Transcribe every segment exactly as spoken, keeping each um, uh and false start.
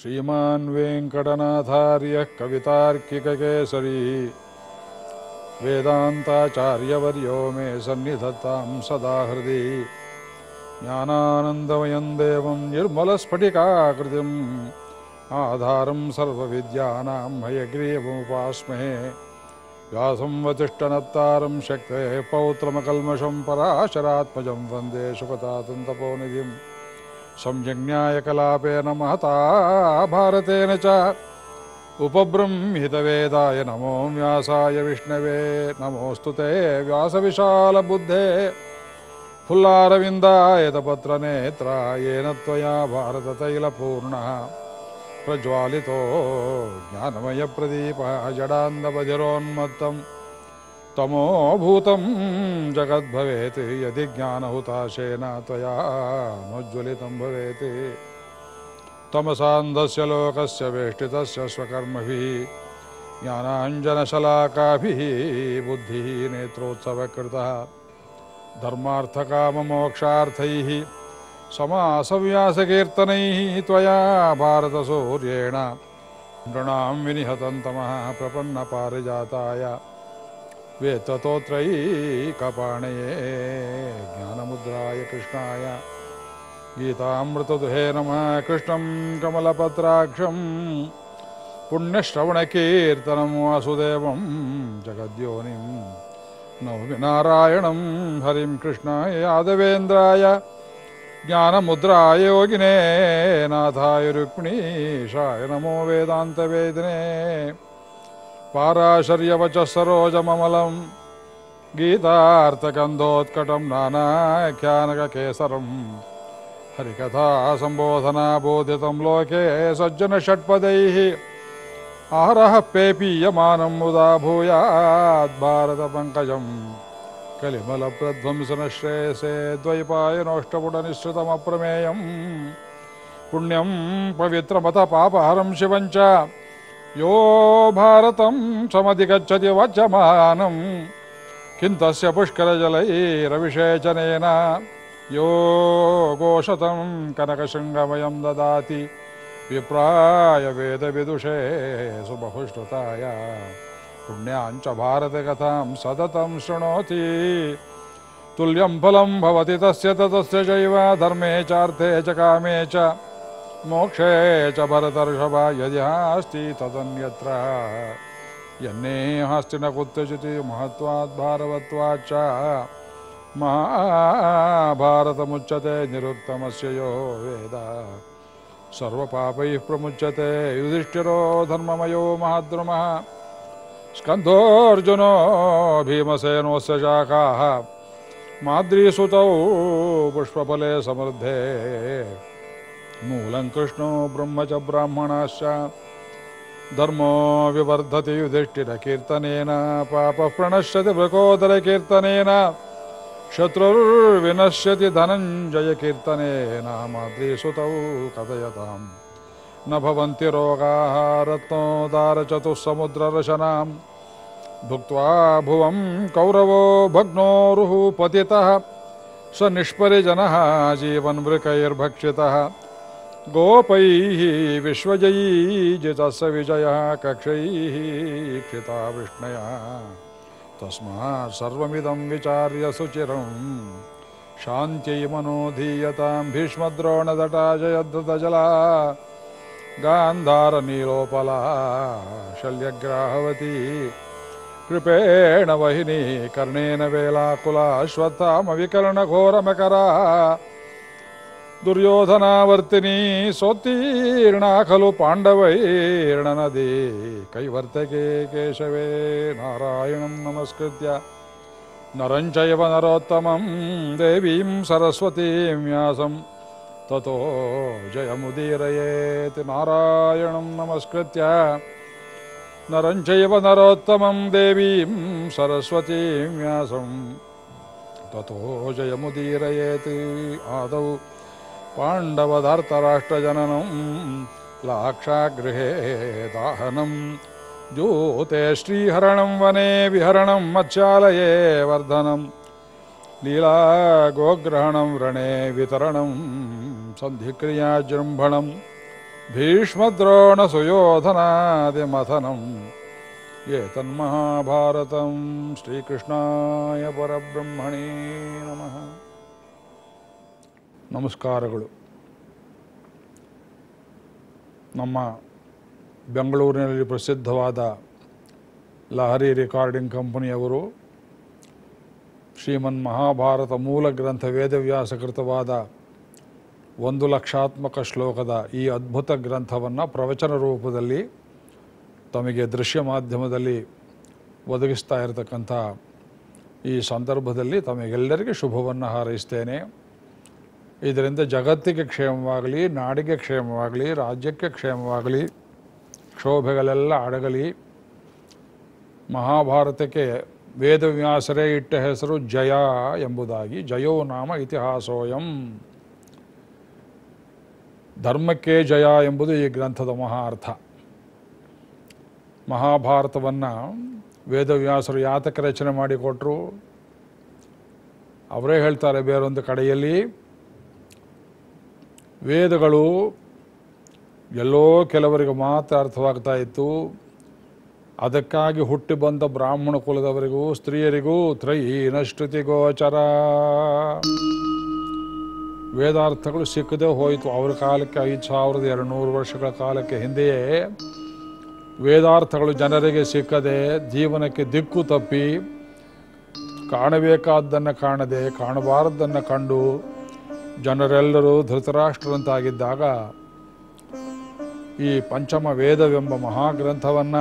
Sriman Venkatanathārya Kavitarkika Kesari Vedanta Charya Varyo Me Sannidhatam Sadahridi Jnananandavayan Devam Nirmala Spatikakritim Adharam Sarva Vidyanam Hayagrivam Upasmahe Yasam Vatishthanattaram Shakte Pautramakalmasham Parasharatmajam Vande Sukatatantaponidhim Samjagnyaya kalapena mahata bharatena cha upabramhita vedaya namo vyasaya vishnave namostute vyasa vishala buddhe phullaravindaya tapatra netra yena tvaya bharata taila purnaha prajwalito jnanamaya pradipa jadanda vajronmattam Tamo bhutam jagat bhaveti yadi jnana hutashena tvaya nojjvalitam bhaveti tamasandhasya lokasya veshtitasya svakarmahi jnananjana shalakaabhi buddhi netrotsavakrita dharmarthakama moksharthaihi samasavyasakirtanaihi tvaya bharata suryena nranam vinihatantamaha prapanna parijataya Vetatotrayi kapanaye jnanamudraya krishnaya Gitaamritaduhe namah krishnam kamalapatraksham Punyashravanakirtanam vasudevam jagadyonim Navvinarayanam harim krishnaya adavendraya Jnanamudraya yogine nathaya rukmini shaya namo vedanta vedine Parasharyavacha sarojamamalam Gītārthakandhotkatam nānākhyanaka kesaram Harikatha sambodhana bodhitam loke sajjana shatpadaihi Aharaha pepiyamanam muda bhūyāt bharata pankajam Kalimala pradvamsana śrese dvaipāya noṣṭaputa nishritam aprameyam Punyam pavitramata pāpaharam shivancha Yo bharatam samadhikacchati vajjamanam kintasya pushkarajalai ravishechanena yo goshatam kanakashangamayam dadati vipraya veda vidushe subahushtutaya punyancha bharata katham sadatam shrunoti tulyam phalam bhavati tasya tatasya jaiva dharme charthe cha kame cha Mokshe cha bharatarshava yadi hasti tadanyatra Yanne hasti na kuttachiti mahatvat bharavatvat cha Maha bharata mucchate niruktamasya yo veda Sarva papaih pramucchate yudhishthiro dharmamayo mahadramaha Skandharjuno bhimasenosya shakaha Madri sutau pushpapale samardhe Mūlam Krishno Brahmaca Brahmanasya Dharmo Vivardhati Yudhishthira Kirtanena Papa Pranashyati Vrakodara Kirtanena Shatrur Vinashyati Dhananjaya Kirtanena Madri Sutau Kadayatam Nabhavanti Rogaha Ratno Darachatu Samudra Rashanam Dhuktva Bhuvam Kauravo Bhagno Ruhu Patitaha Sanishparijanaha Jivan Vrikair Bhakshitaha Gopaihi Vishwajayi Jitasya Vijaya Kakshaihi Krita Vishnaya Tasma sarvamidam vicharya suchiram Shanti mano dhiyatam bhishma drona datajaya datajala Gandhara nilopala shalyagrahavati Kripena vahini karnena vela kula ashvatama vikarana ghora makara Duryodhana vartini sotirna khalu pandavairna nadi Kaivartake keshave narayanam namaskritya Naranchayava narottamam devim saraswatim yasam Tato jayamudirayet narayanam namaskritya Naranchayava narottamam devim saraswatim yasam Tato jayamudirayet adav Pandavadartharashtrajananam lakshagrihe dahanam Jyote shriharanam vane viharanam machalaye vardhanam Lila gograhanam rane vitaranam sandhikriya jrambhanam Bhishmadrona suyodhanadi mathanam Yetan mahabharatam Sri Krishnaya Parabrahmane namaha ನಮಸ್ಕಾರಗಳು. ನಮ್ಮ ಬೆಂಗಳೂರಿನಲ್ಲಿ ಪ್ರಸಿದ್ಧವಾದ Lahari recording ಕಂಪನಿಯವರು ಶ್ರೀಮನ್ ಮಹಾಭಾರತ ಮೂಲ ಗ್ರಂಥ ವೇದವ್ಯಾಸ ಕೃತವಾದ ಒಂದು ಲಕ್ಷಾತ್ಮಕ ಶ್ಲೋಕದ ಈ ಅದ್ಭುತ ಗ್ರಂಥವನ್ನು ಪ್ರವಚನ ರೂಪದಲ್ಲಿ ತಮಗೆ ದೃಶ್ಯ ಮಾಧ್ಯಮದಲ್ಲಿ ಒದಗಿಸ್ತಾ ಇರತಕ್ಕಂಥ ಈ ಸಂದರ್ಭದಲ್ಲಿ ತಮಗೆಲ್ಲರಿಗೂ ಶುಭವನ್ನು ಹಾರೈಸ್ತೇನೆ. ಇದರಿಂದ ಜಗತ್ತಿಗೆ ಕ್ಷೇಮವಾಗಲಿ, ನಾಡಿಗೆ ಕ್ಷೇಮವಾಗಲಿ, ರಾಜ್ಯಕ್ಕೆ ಕ್ಷೇಮವಾಗಲಿ, ಕ್ಷೋಭೆಗಳೆಲ್ಲ ಅಡಗಲಿ. ಮಹಾಭಾರತಕ್ಕೆ ವೇದವ್ಯಾಸರೇ ಇಟ್ಟ ಹೆಸರು ಜಯ ಎಂಬುದಾಗಿ. ಜಯೋ ನಾಮ ಇತಿಹಾಸೋಯಂ. ಧರ್ಮಕ್ಕೆ ಜಯ ಎಂಬುದು ಈ ಗ್ರಂಥದ ಮಹಾ ಅರ್ಥ. ಮಹಾಭಾರತವನ್ನು ವೇದವ್ಯಾಸರು ಯಾತಕ್ಕೆ ರಚನೆ ಮಾಡಿಕೊಟ್ರು? ಅವರೇ ಹೇಳ್ತಾರೆ ಬೇರೊಂದು ಕಡೆಯಲ್ಲಿ, ವೇದಗಳು ಎಲ್ಲೋ ಕೆಲವರಿಗೆ ಮಾತ್ರ ಅರ್ಥವಾಗ್ತಾ ಇತ್ತು, ಅದಕ್ಕಾಗಿ ಹುಟ್ಟಿ ಬಂದ ಬ್ರಾಹ್ಮಣ ಕುಲದವರಿಗೂ ಸ್ತ್ರೀಯರಿಗೂ ತ್ರಯೀನಶ್ರುತಿ ಗೋಚರ ವೇದಾರ್ಥಗಳು ಸಿಕ್ಕದೆ ಹೋಯಿತು. ಅವರ ಕಾಲಕ್ಕೆ ಐದು ಸಾವಿರದ ಎರಡು ನೂರು ವರ್ಷಗಳ ಕಾಲಕ್ಕೆ ಹಿಂದೆಯೇ ವೇದಾರ್ಥಗಳು ಜನರಿಗೆ ಸಿಕ್ಕದೆ ಜೀವನಕ್ಕೆ ದಿಕ್ಕು ತಪ್ಪಿ ಕಾಣಬೇಕಾದ್ದನ್ನು ಕಾಣದೆ ಕಾಣಬಾರದ್ದನ್ನು ಕಂಡು ಜನರೆಲ್ಲರೂ ಧೃತರಾಷ್ಟ್ರರಂತಾಗಿದ್ದಾಗ ಈ ಪಂಚಮ ವೇದವೆಂಬ ಮಹಾಗ್ರಂಥವನ್ನು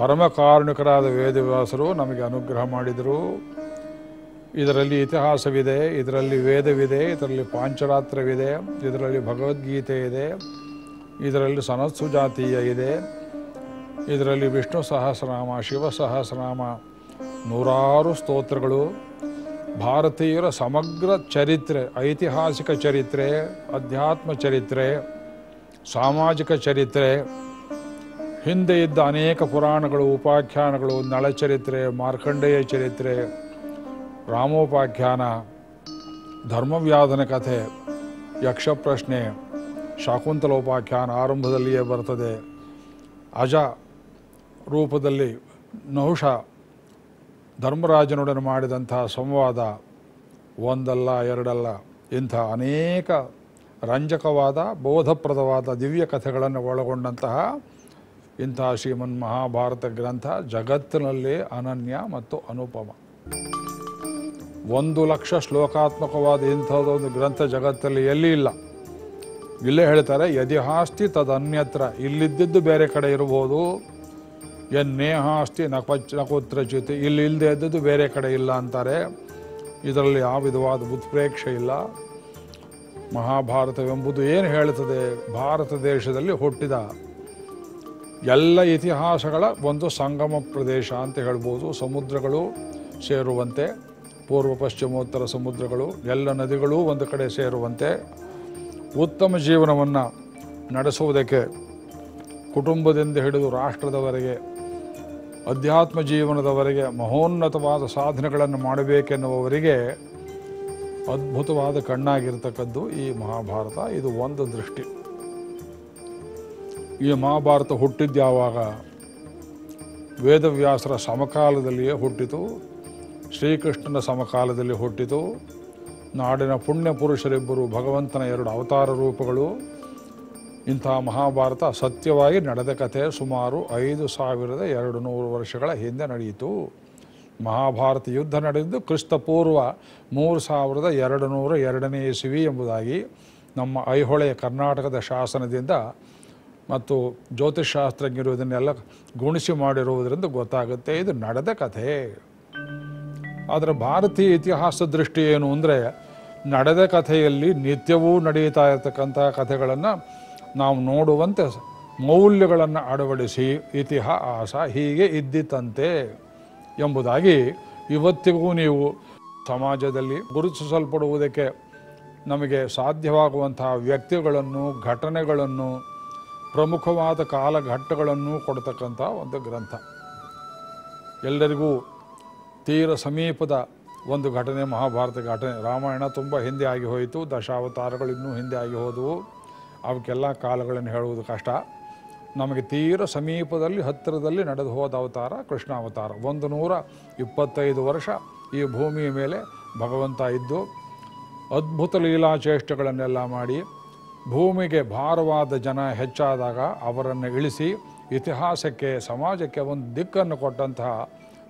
ಪರಮಕಾರುಣಿಕರಾದ ವೇದವ್ಯಾಸರು ನಮಗೆ ಅನುಗ್ರಹ ಮಾಡಿದರು. ಇದರಲ್ಲಿ ಇತಿಹಾಸವಿದೆ, ಇದರಲ್ಲಿ ವೇದವಿದೆ, ಇದರಲ್ಲಿ ಪಾಂಚರಾತ್ರವಿದೆ, ಇದರಲ್ಲಿ ಭಗವದ್ಗೀತೆ ಇದೆ, ಇದರಲ್ಲಿ ಸನತ್ಸುಜಾತೀಯ ಇದೆ, ಇದರಲ್ಲಿ ವಿಷ್ಣು ಸಹಸ್ರನಾಮ, ಶಿವ ಸಹಸ್ರನಾಮ, ನೂರಾರು ಸ್ತೋತ್ರಗಳು, ಭಾರತೀಯರ ಸಮಗ್ರ ಚರಿತ್ರೆ, ಐತಿಹಾಸಿಕ ಚರಿತ್ರೆ, ಅಧ್ಯಾತ್ಮ ಚರಿತ್ರೆ, ಸಾಮಾಜಿಕ ಚರಿತ್ರೆ, ಹಿಂದೆ ಇದ್ದ ಅನೇಕ ಪುರಾಣಗಳು, ಉಪಾಖ್ಯಾನಗಳು, ನಳಚರಿತ್ರೆ, ಮಾರ್ಕಂಡೇಯ ಚರಿತ್ರೆ, ರಾಮೋಪಾಖ್ಯಾನ, ಧರ್ಮವ್ಯಾದನ ಕಥೆ, ಯಕ್ಷಪ್ರಶ್ನೆ, ಶಾಕುಂತಲೋಪಾಖ್ಯಾನ ಆರಂಭದಲ್ಲಿಯೇ ಬರ್ತದೆ, ಅಜ ರೂಪದಲ್ಲಿ ನಹುಷ ಧರ್ಮರಾಜನೊಡನೆ ಮಾಡಿದಂಥ ಸಂವಾದ, ಒಂದಲ್ಲ ಎರಡಲ್ಲ, ಇಂಥ ಅನೇಕ ರಂಜಕವಾದ ಬೋಧಪ್ರದವಾದ ದಿವ್ಯ ಕಥೆಗಳನ್ನು ಒಳಗೊಂಡಂತಹ ಇಂಥ ಶ್ರೀಮನ್ ಮಹಾಭಾರತ ಗ್ರಂಥ ಜಗತ್ತಿನಲ್ಲಿ ಅನನ್ಯ ಮತ್ತು ಅನುಪಮ. ಒಂದು ಲಕ್ಷ ಶ್ಲೋಕಾತ್ಮಕವಾದ ಇಂಥದ್ದೊಂದು ಗ್ರಂಥ ಜಗತ್ತಲ್ಲಿ ಎಲ್ಲಿ ಇಲ್ಲ. ಇಲ್ಲೇ ಹೇಳ್ತಾರೆ, ಯದಿಹಾಸ್ತಿ ತದನ್ಯತ್ರ, ಇಲ್ಲಿದ್ದದ್ದು ಬೇರೆ ಕಡೆ ಇರ್ಬೋದು, ಎನ್ ನೇಹಾಸ್ತಿ ನ ಕ್ವಚ್ ನ ಕುತ್ರಚ್ಯುತಿ, ಇಲ್ಲಿ ಇಲ್ಲದೆ ಇದ್ದದ್ದು ಬೇರೆ ಕಡೆ ಇಲ್ಲ ಅಂತಾರೆ. ಇದರಲ್ಲಿ ಯಾವ ವಿಧವಾದ ಉತ್ಪ್ರೇಕ್ಷೆ ಇಲ್ಲ. ಮಹಾಭಾರತವೆಂಬುದು ಏನು ಹೇಳುತ್ತದೆ? ಭಾರತ ದೇಶದಲ್ಲಿ ಹುಟ್ಟಿದ ಎಲ್ಲ ಇತಿಹಾಸಗಳ ಒಂದು ಸಂಗಮ ಪ್ರದೇಶ ಅಂತ ಹೇಳ್ಬೋದು. ಸಮುದ್ರಗಳು ಸೇರುವಂತೆ, ಪೂರ್ವ ಪಶ್ಚಿಮೋತ್ತರ ಸಮುದ್ರಗಳು, ಎಲ್ಲ ನದಿಗಳು ಒಂದು ಕಡೆ ಸೇರುವಂತೆ, ಉತ್ತಮ ಜೀವನವನ್ನು ನಡೆಸುವುದಕ್ಕೆ ಕುಟುಂಬದಿಂದ ಹಿಡಿದು ರಾಷ್ಟ್ರದವರೆಗೆ ಅಧ್ಯಾತ್ಮ ಜೀವನದವರೆಗೆ ಮಹೋನ್ನತವಾದ ಸಾಧನೆಗಳನ್ನು ಮಾಡಬೇಕೆನ್ನುವವರಿಗೆ ಅದ್ಭುತವಾದ ಕಣ್ಣಾಗಿರ್ತಕ್ಕದ್ದು ಈ ಮಹಾಭಾರತ. ಇದು ಒಂದು ದೃಷ್ಟಿ. ಈ ಮಹಾಭಾರತ ಹುಟ್ಟಿದ್ಯಾವಾಗ? Vedavyasara samakaladalli ಹುಟ್ಟಿತು ಶ್ರೀಕೃಷ್ಣನ ಸಮಕಾಲದಲ್ಲಿ ಹುಟ್ಟಿತು ನಾಡಿನ ಪುಣ್ಯ ಪುರುಷರಿಬ್ಬರು ಭಗವಂತನ ಎರಡು ಅವತಾರ ರೂಪಗಳು ಇಂಥ ಮಹಾಭಾರತ ಸತ್ಯವಾಗಿ ನಡೆದ ಕಥೆ ಸುಮಾರು ಐದು ಸಾವಿರದ ಎರಡು ನೂರು ವರ್ಷಗಳ ಹಿಂದೆ ನಡೆಯಿತು ಮಹಾಭಾರತ ಯುದ್ಧ ನಡೆದಿದ್ದು ಕ್ರಿಸ್ತಪೂರ್ವ ಮೂರು ಸಾವಿರದ ಎರಡು ನೂರ ಎರಡು ನೇ ಇಸವಿ ಎಂಬುದಾಗಿ ನಮ್ಮ ಐಹೊಳೆ ಕರ್ನಾಟಕದ ಶಾಸನದಿಂದ ಮತ್ತು ಜ್ಯೋತಿಷ ಶಾಸ್ತ್ರಜ್ಞರು ಇದನ್ನೆಲ್ಲ ಗುಣಿಸಿ ಮಾಡಿರುವುದರಿಂದ ಗೊತ್ತಾಗುತ್ತೆ ಇದು ನಡೆದ ಕಥೆ ಆದರೆ ಭಾರತೀಯ ಇತಿಹಾಸ ದೃಷ್ಟಿ ಏನು ಅಂದರೆ ನಡೆದ ಕಥೆಯಲ್ಲಿ ನಿತ್ಯವೂ ನಡೆಯುತ್ತಾ ಇರತಕ್ಕಂಥ ಕಥೆಗಳನ್ನು ನಾವು ನೋಡುವಂತೆ ಮೌಲ್ಯಗಳನ್ನು ಅಳವಡಿಸಿ ಇತಿಹಾಸ ಹೀಗೆ ಇದ್ದಿತಂತೆ ಎಂಬುದಾಗಿ ಇವತ್ತಿಗೂ ನೀವು ಸಮಾಜದಲ್ಲಿ ಗುರುತಿಸಲ್ಪಡುವುದಕ್ಕೆ ನಮಗೆ ಸಾಧ್ಯವಾಗುವಂತಹ ವ್ಯಕ್ತಿಗಳನ್ನು ಘಟನೆಗಳನ್ನು ಪ್ರಮುಖವಾದ ಕಾಲಘಟ್ಟಗಳನ್ನು ಕೊಡ್ತಕ್ಕಂಥ ಒಂದು ಗ್ರಂಥ ಎಲ್ಲರಿಗೂ ತೀರ ಸಮೀಪದ ಒಂದು ಘಟನೆ ಮಹಾಭಾರತ ಘಟನೆ ರಾಮಾಯಣ ತುಂಬ ಹಿಂದೆ ಆಗಿ ಹೋಯಿತು ದಶಾವತಾರಗಳಿನ್ನೂ ಹಿಂದೆ ಆಗಿ ಹೋದವು ಅವಕ್ಕೆಲ್ಲ ಕಾಲಗಳನ್ನು ಹೇಳುವುದು ಕಷ್ಟ ನಮಗೆ ತೀರ ಸಮೀಪದಲ್ಲಿ ಹತ್ತಿರದಲ್ಲಿ ನಡೆದು ಹೋದ ಅವತಾರ ಕೃಷ್ಣಾವತಾರ ಒಂದು ನೂರ ಇಪ್ಪತ್ತೈದು ವರ್ಷ ಈ ಭೂಮಿಯ ಮೇಲೆ ಭಗವಂತ ಇದ್ದು ಅದ್ಭುತ ಲೀಲಾಚೇಷ್ಟಗಳನ್ನೆಲ್ಲ ಮಾಡಿ ಭೂಮಿಗೆ ಭಾರವಾದ ಜನ ಹೆಚ್ಚಾದಾಗ ಅವರನ್ನು ಇಳಿಸಿ ಇತಿಹಾಸಕ್ಕೆ ಸಮಾಜಕ್ಕೆ ಒಂದು ದಿಕ್ಕನ್ನು ಕೊಟ್ಟಂತಹ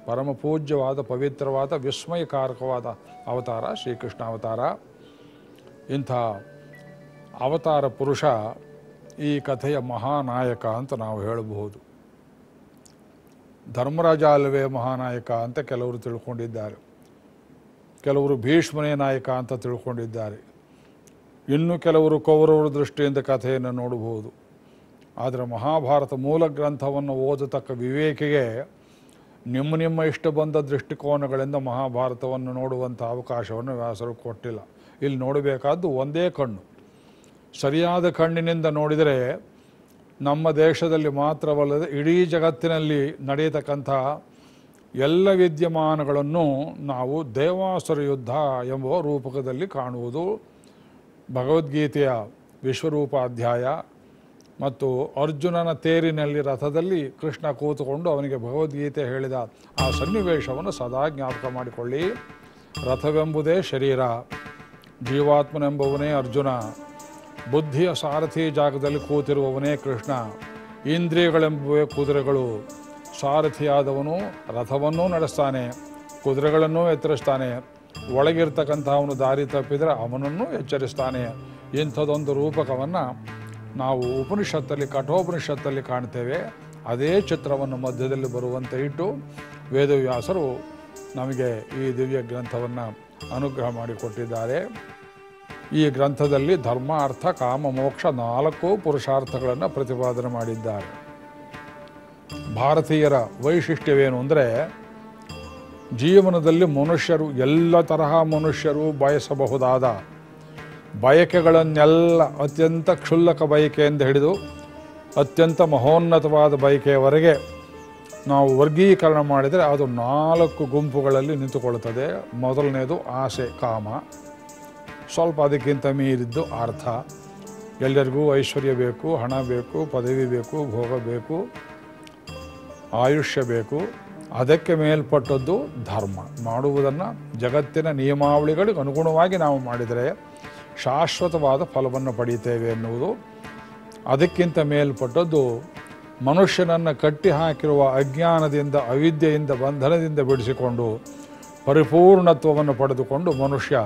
ಪರಮ ಪೂಜ್ಯವಾದ ಪವಿತ್ರವಾದ ವಿಸ್ಮಯಕಾರಕವಾದ ಅವತಾರ ಶ್ರೀಕೃಷ್ಣ ಅವತಾರ ಇಂಥ ಅವತಾರ ಪುರುಷ ಈ ಕಥೆಯ ಮಹಾನಾಯಕ ಅಂತ ನಾವು ಹೇಳಬಹುದು ಧರ್ಮರಾಜ ಅಲ್ಲವೇ ಮಹಾನಾಯಕ ಅಂತ ಕೆಲವರು ತಿಳ್ಕೊಂಡಿದ್ದಾರೆ ಕೆಲವರು ಭೀಷ್ಮನೇ ನಾಯಕ ಅಂತ ತಿಳ್ಕೊಂಡಿದ್ದಾರೆ ಇನ್ನು ಕೆಲವರು ಕೌರವರ ದೃಷ್ಟಿಯಿಂದ ಕಥೆಯನ್ನು ನೋಡಬಹುದು ಆದರೆ ಮಹಾಭಾರತ ಮೂಲ ಗ್ರಂಥವನ್ನು ಓದತಕ್ಕ ವಿವೇಕಿಗೆ ನಿಮ್ಮ ನಿಮ್ಮ ಇಷ್ಟ ಬಂದ ದೃಷ್ಟಿಕೋನಗಳಿಂದ ಮಹಾಭಾರತವನ್ನು ನೋಡುವಂಥ ಅವಕಾಶವನ್ನು ವ್ಯಾಸರು ಕೊಟ್ಟಿಲ್ಲ ಇಲ್ಲಿ ನೋಡಬೇಕಾದ್ದು ಒಂದೇ ಕಣ್ಣು ಸರಿಯಾದ ಕಣ್ಣಿನಿಂದ ನೋಡಿದರೆ ನಮ್ಮ ದೇಶದಲ್ಲಿ ಮಾತ್ರವಲ್ಲದೆ ಇಡೀ ಜಗತ್ತಿನಲ್ಲಿ ನಡೆಯತಕ್ಕಂಥ ಎಲ್ಲ ವಿದ್ಯಮಾನಗಳನ್ನು ನಾವು ದೇವಾಸುರ ಯುದ್ಧ ಎಂಬ ರೂಪಕದಲ್ಲಿ ಕಾಣುವುದು ಭಗವದ್ಗೀತೆಯ ವಿಶ್ವರೂಪ ಅಧ್ಯಾಯ ಮತ್ತು ಅರ್ಜುನನ ತೇರಿನಲ್ಲಿ ರಥದಲ್ಲಿ ಕೃಷ್ಣ ಕೂತುಕೊಂಡು ಅವನಿಗೆ ಭಗವದ್ಗೀತೆ ಹೇಳಿದ ಆ ಸನ್ನಿವೇಶವನ್ನು ಸದಾ ಜ್ಞಾಪಕ ಮಾಡಿಕೊಳ್ಳಿ ರಥವೆಂಬುದೇ ಶರೀರ ಜೀವಾತ್ಮನೆಂಬುವನೇ ಅರ್ಜುನ ಬುದ್ಧಿಯ ಸಾರಥಿ ಜಾಗದಲ್ಲಿ ಕೂತಿರುವವನೇ ಕೃಷ್ಣ ಇಂದ್ರಿಯಗಳೆಂಬುವೇ ಕುದುರೆಗಳು ಸಾರಥಿಯಾದವನು ರಥವನ್ನೂ ನಡೆಸ್ತಾನೆ ಕುದುರೆಗಳನ್ನೂ ಎತ್ತರಿಸ್ತಾನೆ ಒಳಗಿರ್ತಕ್ಕಂಥವನು ದಾರಿ ತಪ್ಪಿದರೆ ಅವನನ್ನು ಎಚ್ಚರಿಸ್ತಾನೆ ಇಂಥದ್ದೊಂದು ರೂಪಕವನ್ನು ನಾವು ಉಪನಿಷತ್ತಲ್ಲಿ ಕಠೋಪನಿಷತ್ತಲ್ಲಿ ಕಾಣ್ತೇವೆ ಅದೇ ಚಿತ್ರವನ್ನು ಮಧ್ಯದಲ್ಲಿ ಬರುವಂತೆ ಇಟ್ಟು ವೇದವ್ಯಾಸರು ನಮಗೆ ಈ ದಿವ್ಯ ಗ್ರಂಥವನ್ನು ಅನುಗ್ರಹ ಮಾಡಿಕೊಟ್ಟಿದ್ದಾರೆ ಈ ಗ್ರಂಥದಲ್ಲಿ ಧರ್ಮ ಅರ್ಥ ಕಾಮ ಮೋಕ್ಷ ನಾಲ್ಕು ಪುರುಷಾರ್ಥಗಳನ್ನು ಪ್ರತಿಪಾದನೆ ಮಾಡಿದ್ದಾರೆ ಭಾರತೀಯರ ವೈಶಿಷ್ಟ್ಯವೇನು ಅಂದರೆ ಜೀವನದಲ್ಲಿ ಮನುಷ್ಯರು ಎಲ್ಲ ತರಹ ಮನುಷ್ಯರು ಬಯಸಬಹುದಾದ ಬಯಕೆಗಳನ್ನೆಲ್ಲ ಅತ್ಯಂತ ಕ್ಷುಲ್ಲಕ ಬಯಕೆಯಿಂದ ಹಿಡಿದು ಅತ್ಯಂತ ಮಹೋನ್ನತವಾದ ಬಯಕೆಯವರೆಗೆ ನಾವು ವರ್ಗೀಕರಣ ಮಾಡಿದರೆ ಅದು ನಾಲ್ಕು ಗುಂಪುಗಳಲ್ಲಿ ನಿಂತುಕೊಳ್ಳುತ್ತದೆ ಮೊದಲನೇದು ಆಸೆ ಕಾಮ ಸ್ವಲ್ಪ ಅದಕ್ಕಿಂತ ಮೀರಿದ್ದು ಅರ್ಥ ಎಲ್ಲರಿಗೂ ಐಶ್ವರ್ಯ ಬೇಕು ಹಣ ಬೇಕು ಪದವಿ ಬೇಕು ಭೋಗ ಬೇಕು ಆಯುಷ್ಯ ಬೇಕು ಅದಕ್ಕೆ ಮೇಲ್ಪಟ್ಟದ್ದು ಧರ್ಮ ಮಾಡುವುದನ್ನು ಜಗತ್ತಿನ ನಿಯಮಾವಳಿಗಳಿಗೆ ಅನುಗುಣವಾಗಿ ನಾವು ಮಾಡಿದರೆ ಶಾಶ್ವತವಾದ ಫಲವನ್ನು ಪಡೆಯುತ್ತೇವೆ ಎನ್ನುವುದು ಅದಕ್ಕಿಂತ ಮೇಲ್ಪಟ್ಟದ್ದು ಮನುಷ್ಯನನ್ನು ಕಟ್ಟಿಹಾಕಿರುವ ಅಜ್ಞಾನದಿಂದ ಅವಿದ್ಯೆಯಿಂದ ಬಂಧನದಿಂದ ಬಿಡಿಸಿಕೊಂಡು ಪರಿಪೂರ್ಣತ್ವವನ್ನು ಪಡೆದುಕೊಂಡು ಮನುಷ್ಯ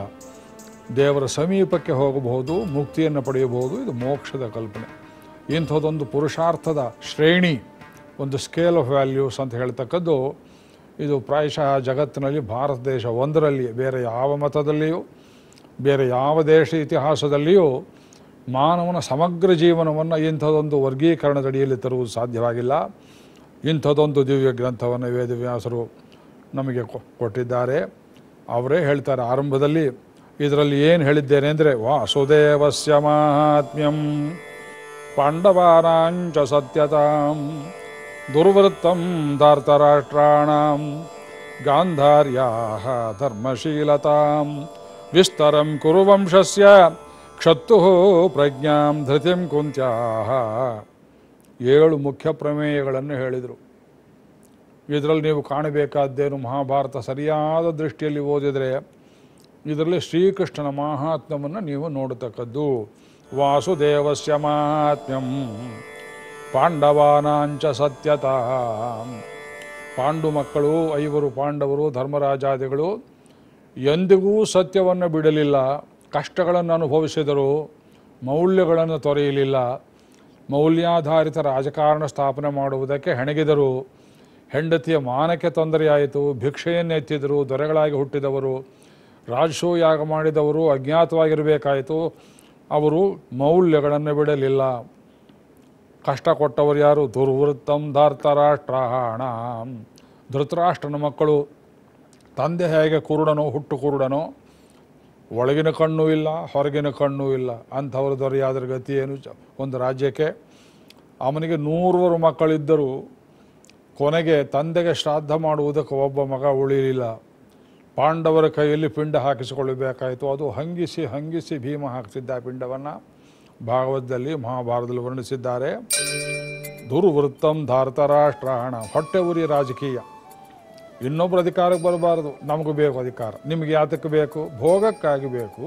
ದೇವರ ಸಮೀಪಕ್ಕೆ ಹೋಗಬಹುದು ಮುಕ್ತಿಯನ್ನು ಪಡೆಯಬಹುದು ಇದು ಮೋಕ್ಷದ ಕಲ್ಪನೆ ಇಂಥದ್ದೊಂದು ಪುರುಷಾರ್ಥದ ಶ್ರೇಣಿ ಒಂದು ಸ್ಕೇಲ್ ಆಫ್ ವ್ಯಾಲ್ಯೂಸ್ ಅಂತ ಹೇಳ್ತಕ್ಕದ್ದು ಇದು ಪ್ರಾಯಶಃ ಜಗತ್ತಿನಲ್ಲಿ ಭಾರತ ದೇಶ ಒಂದರಲ್ಲಿ ಬೇರೆ ಯಾವ ಮತದಲ್ಲಿಯೂ ಬೇರೆ ಯಾವ ದೇಶ ಇತಿಹಾಸದಲ್ಲಿಯೂ ಮಾನವನ ಸಮಗ್ರ ಜೀವನವನ್ನು ಇಂಥದ್ದೊಂದು ವರ್ಗೀಕರಣದಡಿಯಲ್ಲಿ ತರುವುದು ಸಾಧ್ಯವಾಗಿಲ್ಲ ಇಂಥದ್ದೊಂದು ದಿವ್ಯ ಗ್ರಂಥವನ್ನು ವೇದವ್ಯಾಸರು ನಮಗೆ ಕೊಟ್ಟಿದ್ದಾರೆ ಅವರೇ ಹೇಳ್ತಾರೆ ಆರಂಭದಲ್ಲಿ ಇದರಲ್ಲಿ ಏನು ಹೇಳಿದ್ದೇನೆ ಅಂದರೆ ವಾಸುದೇವಸ್ಯ ಮಾಹಾತ್ಮ್ಯಂ ಪಾಂಡವಾನಾಂಚ ಸತ್ಯತಾಂ ದುರ್ವೃತ್ತಂ ಧಾರ್ತರಾಷ್ಟ್ರಾಣಾಂ ಗಾಂಧಾರ್ಯಾಃ ಧರ್ಮಶೀಲತಾಂ ವಿಸ್ತರಂ ಕುರು ವಂಶಸ್ಯ ಕ್ಷತ್ತುಃ ಪ್ರಜ್ಞಾಂ ಧೃತಿಂ ಕುಂತ್ಯಾಃ ಏಳು ಮುಖ್ಯ ಪ್ರಮೇಯಗಳನ್ನು ಹೇಳಿದರು ಇದರಲ್ಲಿ ನೀವು ಕಾಣಬೇಕಾದ್ದೇನು ಮಹಾಭಾರತ ಸರಿಯಾದ ದೃಷ್ಟಿಯಲ್ಲಿ ಓದಿದರೆ ಇದರಲ್ಲಿ ಶ್ರೀಕೃಷ್ಣನ ಮಹಾತ್ಮ್ಯವನ್ನು ನೀವು ನೋಡತಕ್ಕದ್ದು. ವಾಸುದೇವಸ್ಯ ಮಹಾತ್ಮ್ಯಂ ಪಾಂಡವಾನಾಂಚ ಸತ್ಯತಃ. ಪಾಂಡು ಮಕ್ಕಳು ಐವರು ಪಾಂಡವರು ಧರ್ಮರಾಜಾದಿಗಳು ಎಂದಿಗೂ ಸತ್ಯವನ್ನು ಬಿಡಲಿಲ್ಲ, ಕಷ್ಟಗಳನ್ನು ಅನುಭವಿಸಿದರು, ಮೌಲ್ಯಗಳನ್ನು ತೊರೆಯಲಿಲ್ಲ, ಮೌಲ್ಯಾಧಾರಿತ ರಾಜಕಾರಣ ಸ್ಥಾಪನೆ ಮಾಡುವುದಕ್ಕೆ ಹೆಣಗಿದರು, ಹೆಂಡತಿಯ ಮಾನಕ್ಕೆ ತೊಂದರೆಯಾಯಿತು, ಭಿಕ್ಷೆಯನ್ನೆತ್ತಿದರು, ದೊರೆಗಳಾಗಿ ಹುಟ್ಟಿದವರು, ರಾಜಸೂಯಾಗ ಮಾಡಿದವರು ಅಜ್ಞಾತವಾಗಿರಬೇಕಾಯಿತು. ಅವರು ಮೌಲ್ಯಗಳನ್ನು ಬಿಡಲಿಲ್ಲ. ಕಷ್ಟ ಕೊಟ್ಟವರು ಯಾರು? ದುರ್ವೃತ್ತಂ ಧರ್ತರಾಷ್ಟ್ರಾಣ, ಧೃತರಾಷ್ಟ್ರನ ಮಕ್ಕಳು. ತಂದೆ ಹೇಗೆ ಕುರುಡನೋ, ಹುಟ್ಟು ಕುರುಡನೋ, ಒಳಗಿನ ಕಣ್ಣು ಇಲ್ಲ ಹೊರಗಿನ ಕಣ್ಣು ಇಲ್ಲ, ಅಂಥವ್ರ ದೊರೆಯಾದ್ರ ಗತಿ ಏನು ಒಂದು ರಾಜ್ಯಕ್ಕೆ? ಅವನಿಗೆ ನೂರವರು ಮಕ್ಕಳಿದ್ದರು, ಕೊನೆಗೆ ತಂದೆಗೆ ಶ್ರಾದ್ದ ಮಾಡುವುದಕ್ಕೆ ಒಬ್ಬ ಮಗ ಉಳಿಯಲಿಲ್ಲ. ಪಾಂಡವರ ಕೈಯಲ್ಲಿ ಪಿಂಡ ಹಾಕಿಸಿಕೊಳ್ಳಬೇಕಾಯಿತು. ಅದು ಹಂಗಿಸಿ ಹಂಗಿಸಿ ಭೀಮ ಹಾಕಿಸಿದ್ದ ಪಿಂಡವನ್ನು ಭಾಗವತದಲ್ಲಿ ಮಹಾಭಾರತದಲ್ಲಿ ವರ್ಣಿಸಿದ್ದಾರೆ. ದುರ್ವೃತ್ತಂ ಧಾರ್ತರಾಷ್ಟ್ರಾಣ, ಹೊಟ್ಟೆ ಉರಿ ರಾಜಕೀಯ. ಇನ್ನೊಬ್ಬರು ಅಧಿಕಾರಕ್ಕೆ ಬರಬಾರದು. ನಮಗೂ ಬೇಕು ಅಧಿಕಾರ, ನಿಮಗೆ ಯಾತಕ್ಕೆ ಬೇಕು? ಭೋಗಕ್ಕಾಗಿ ಬೇಕು.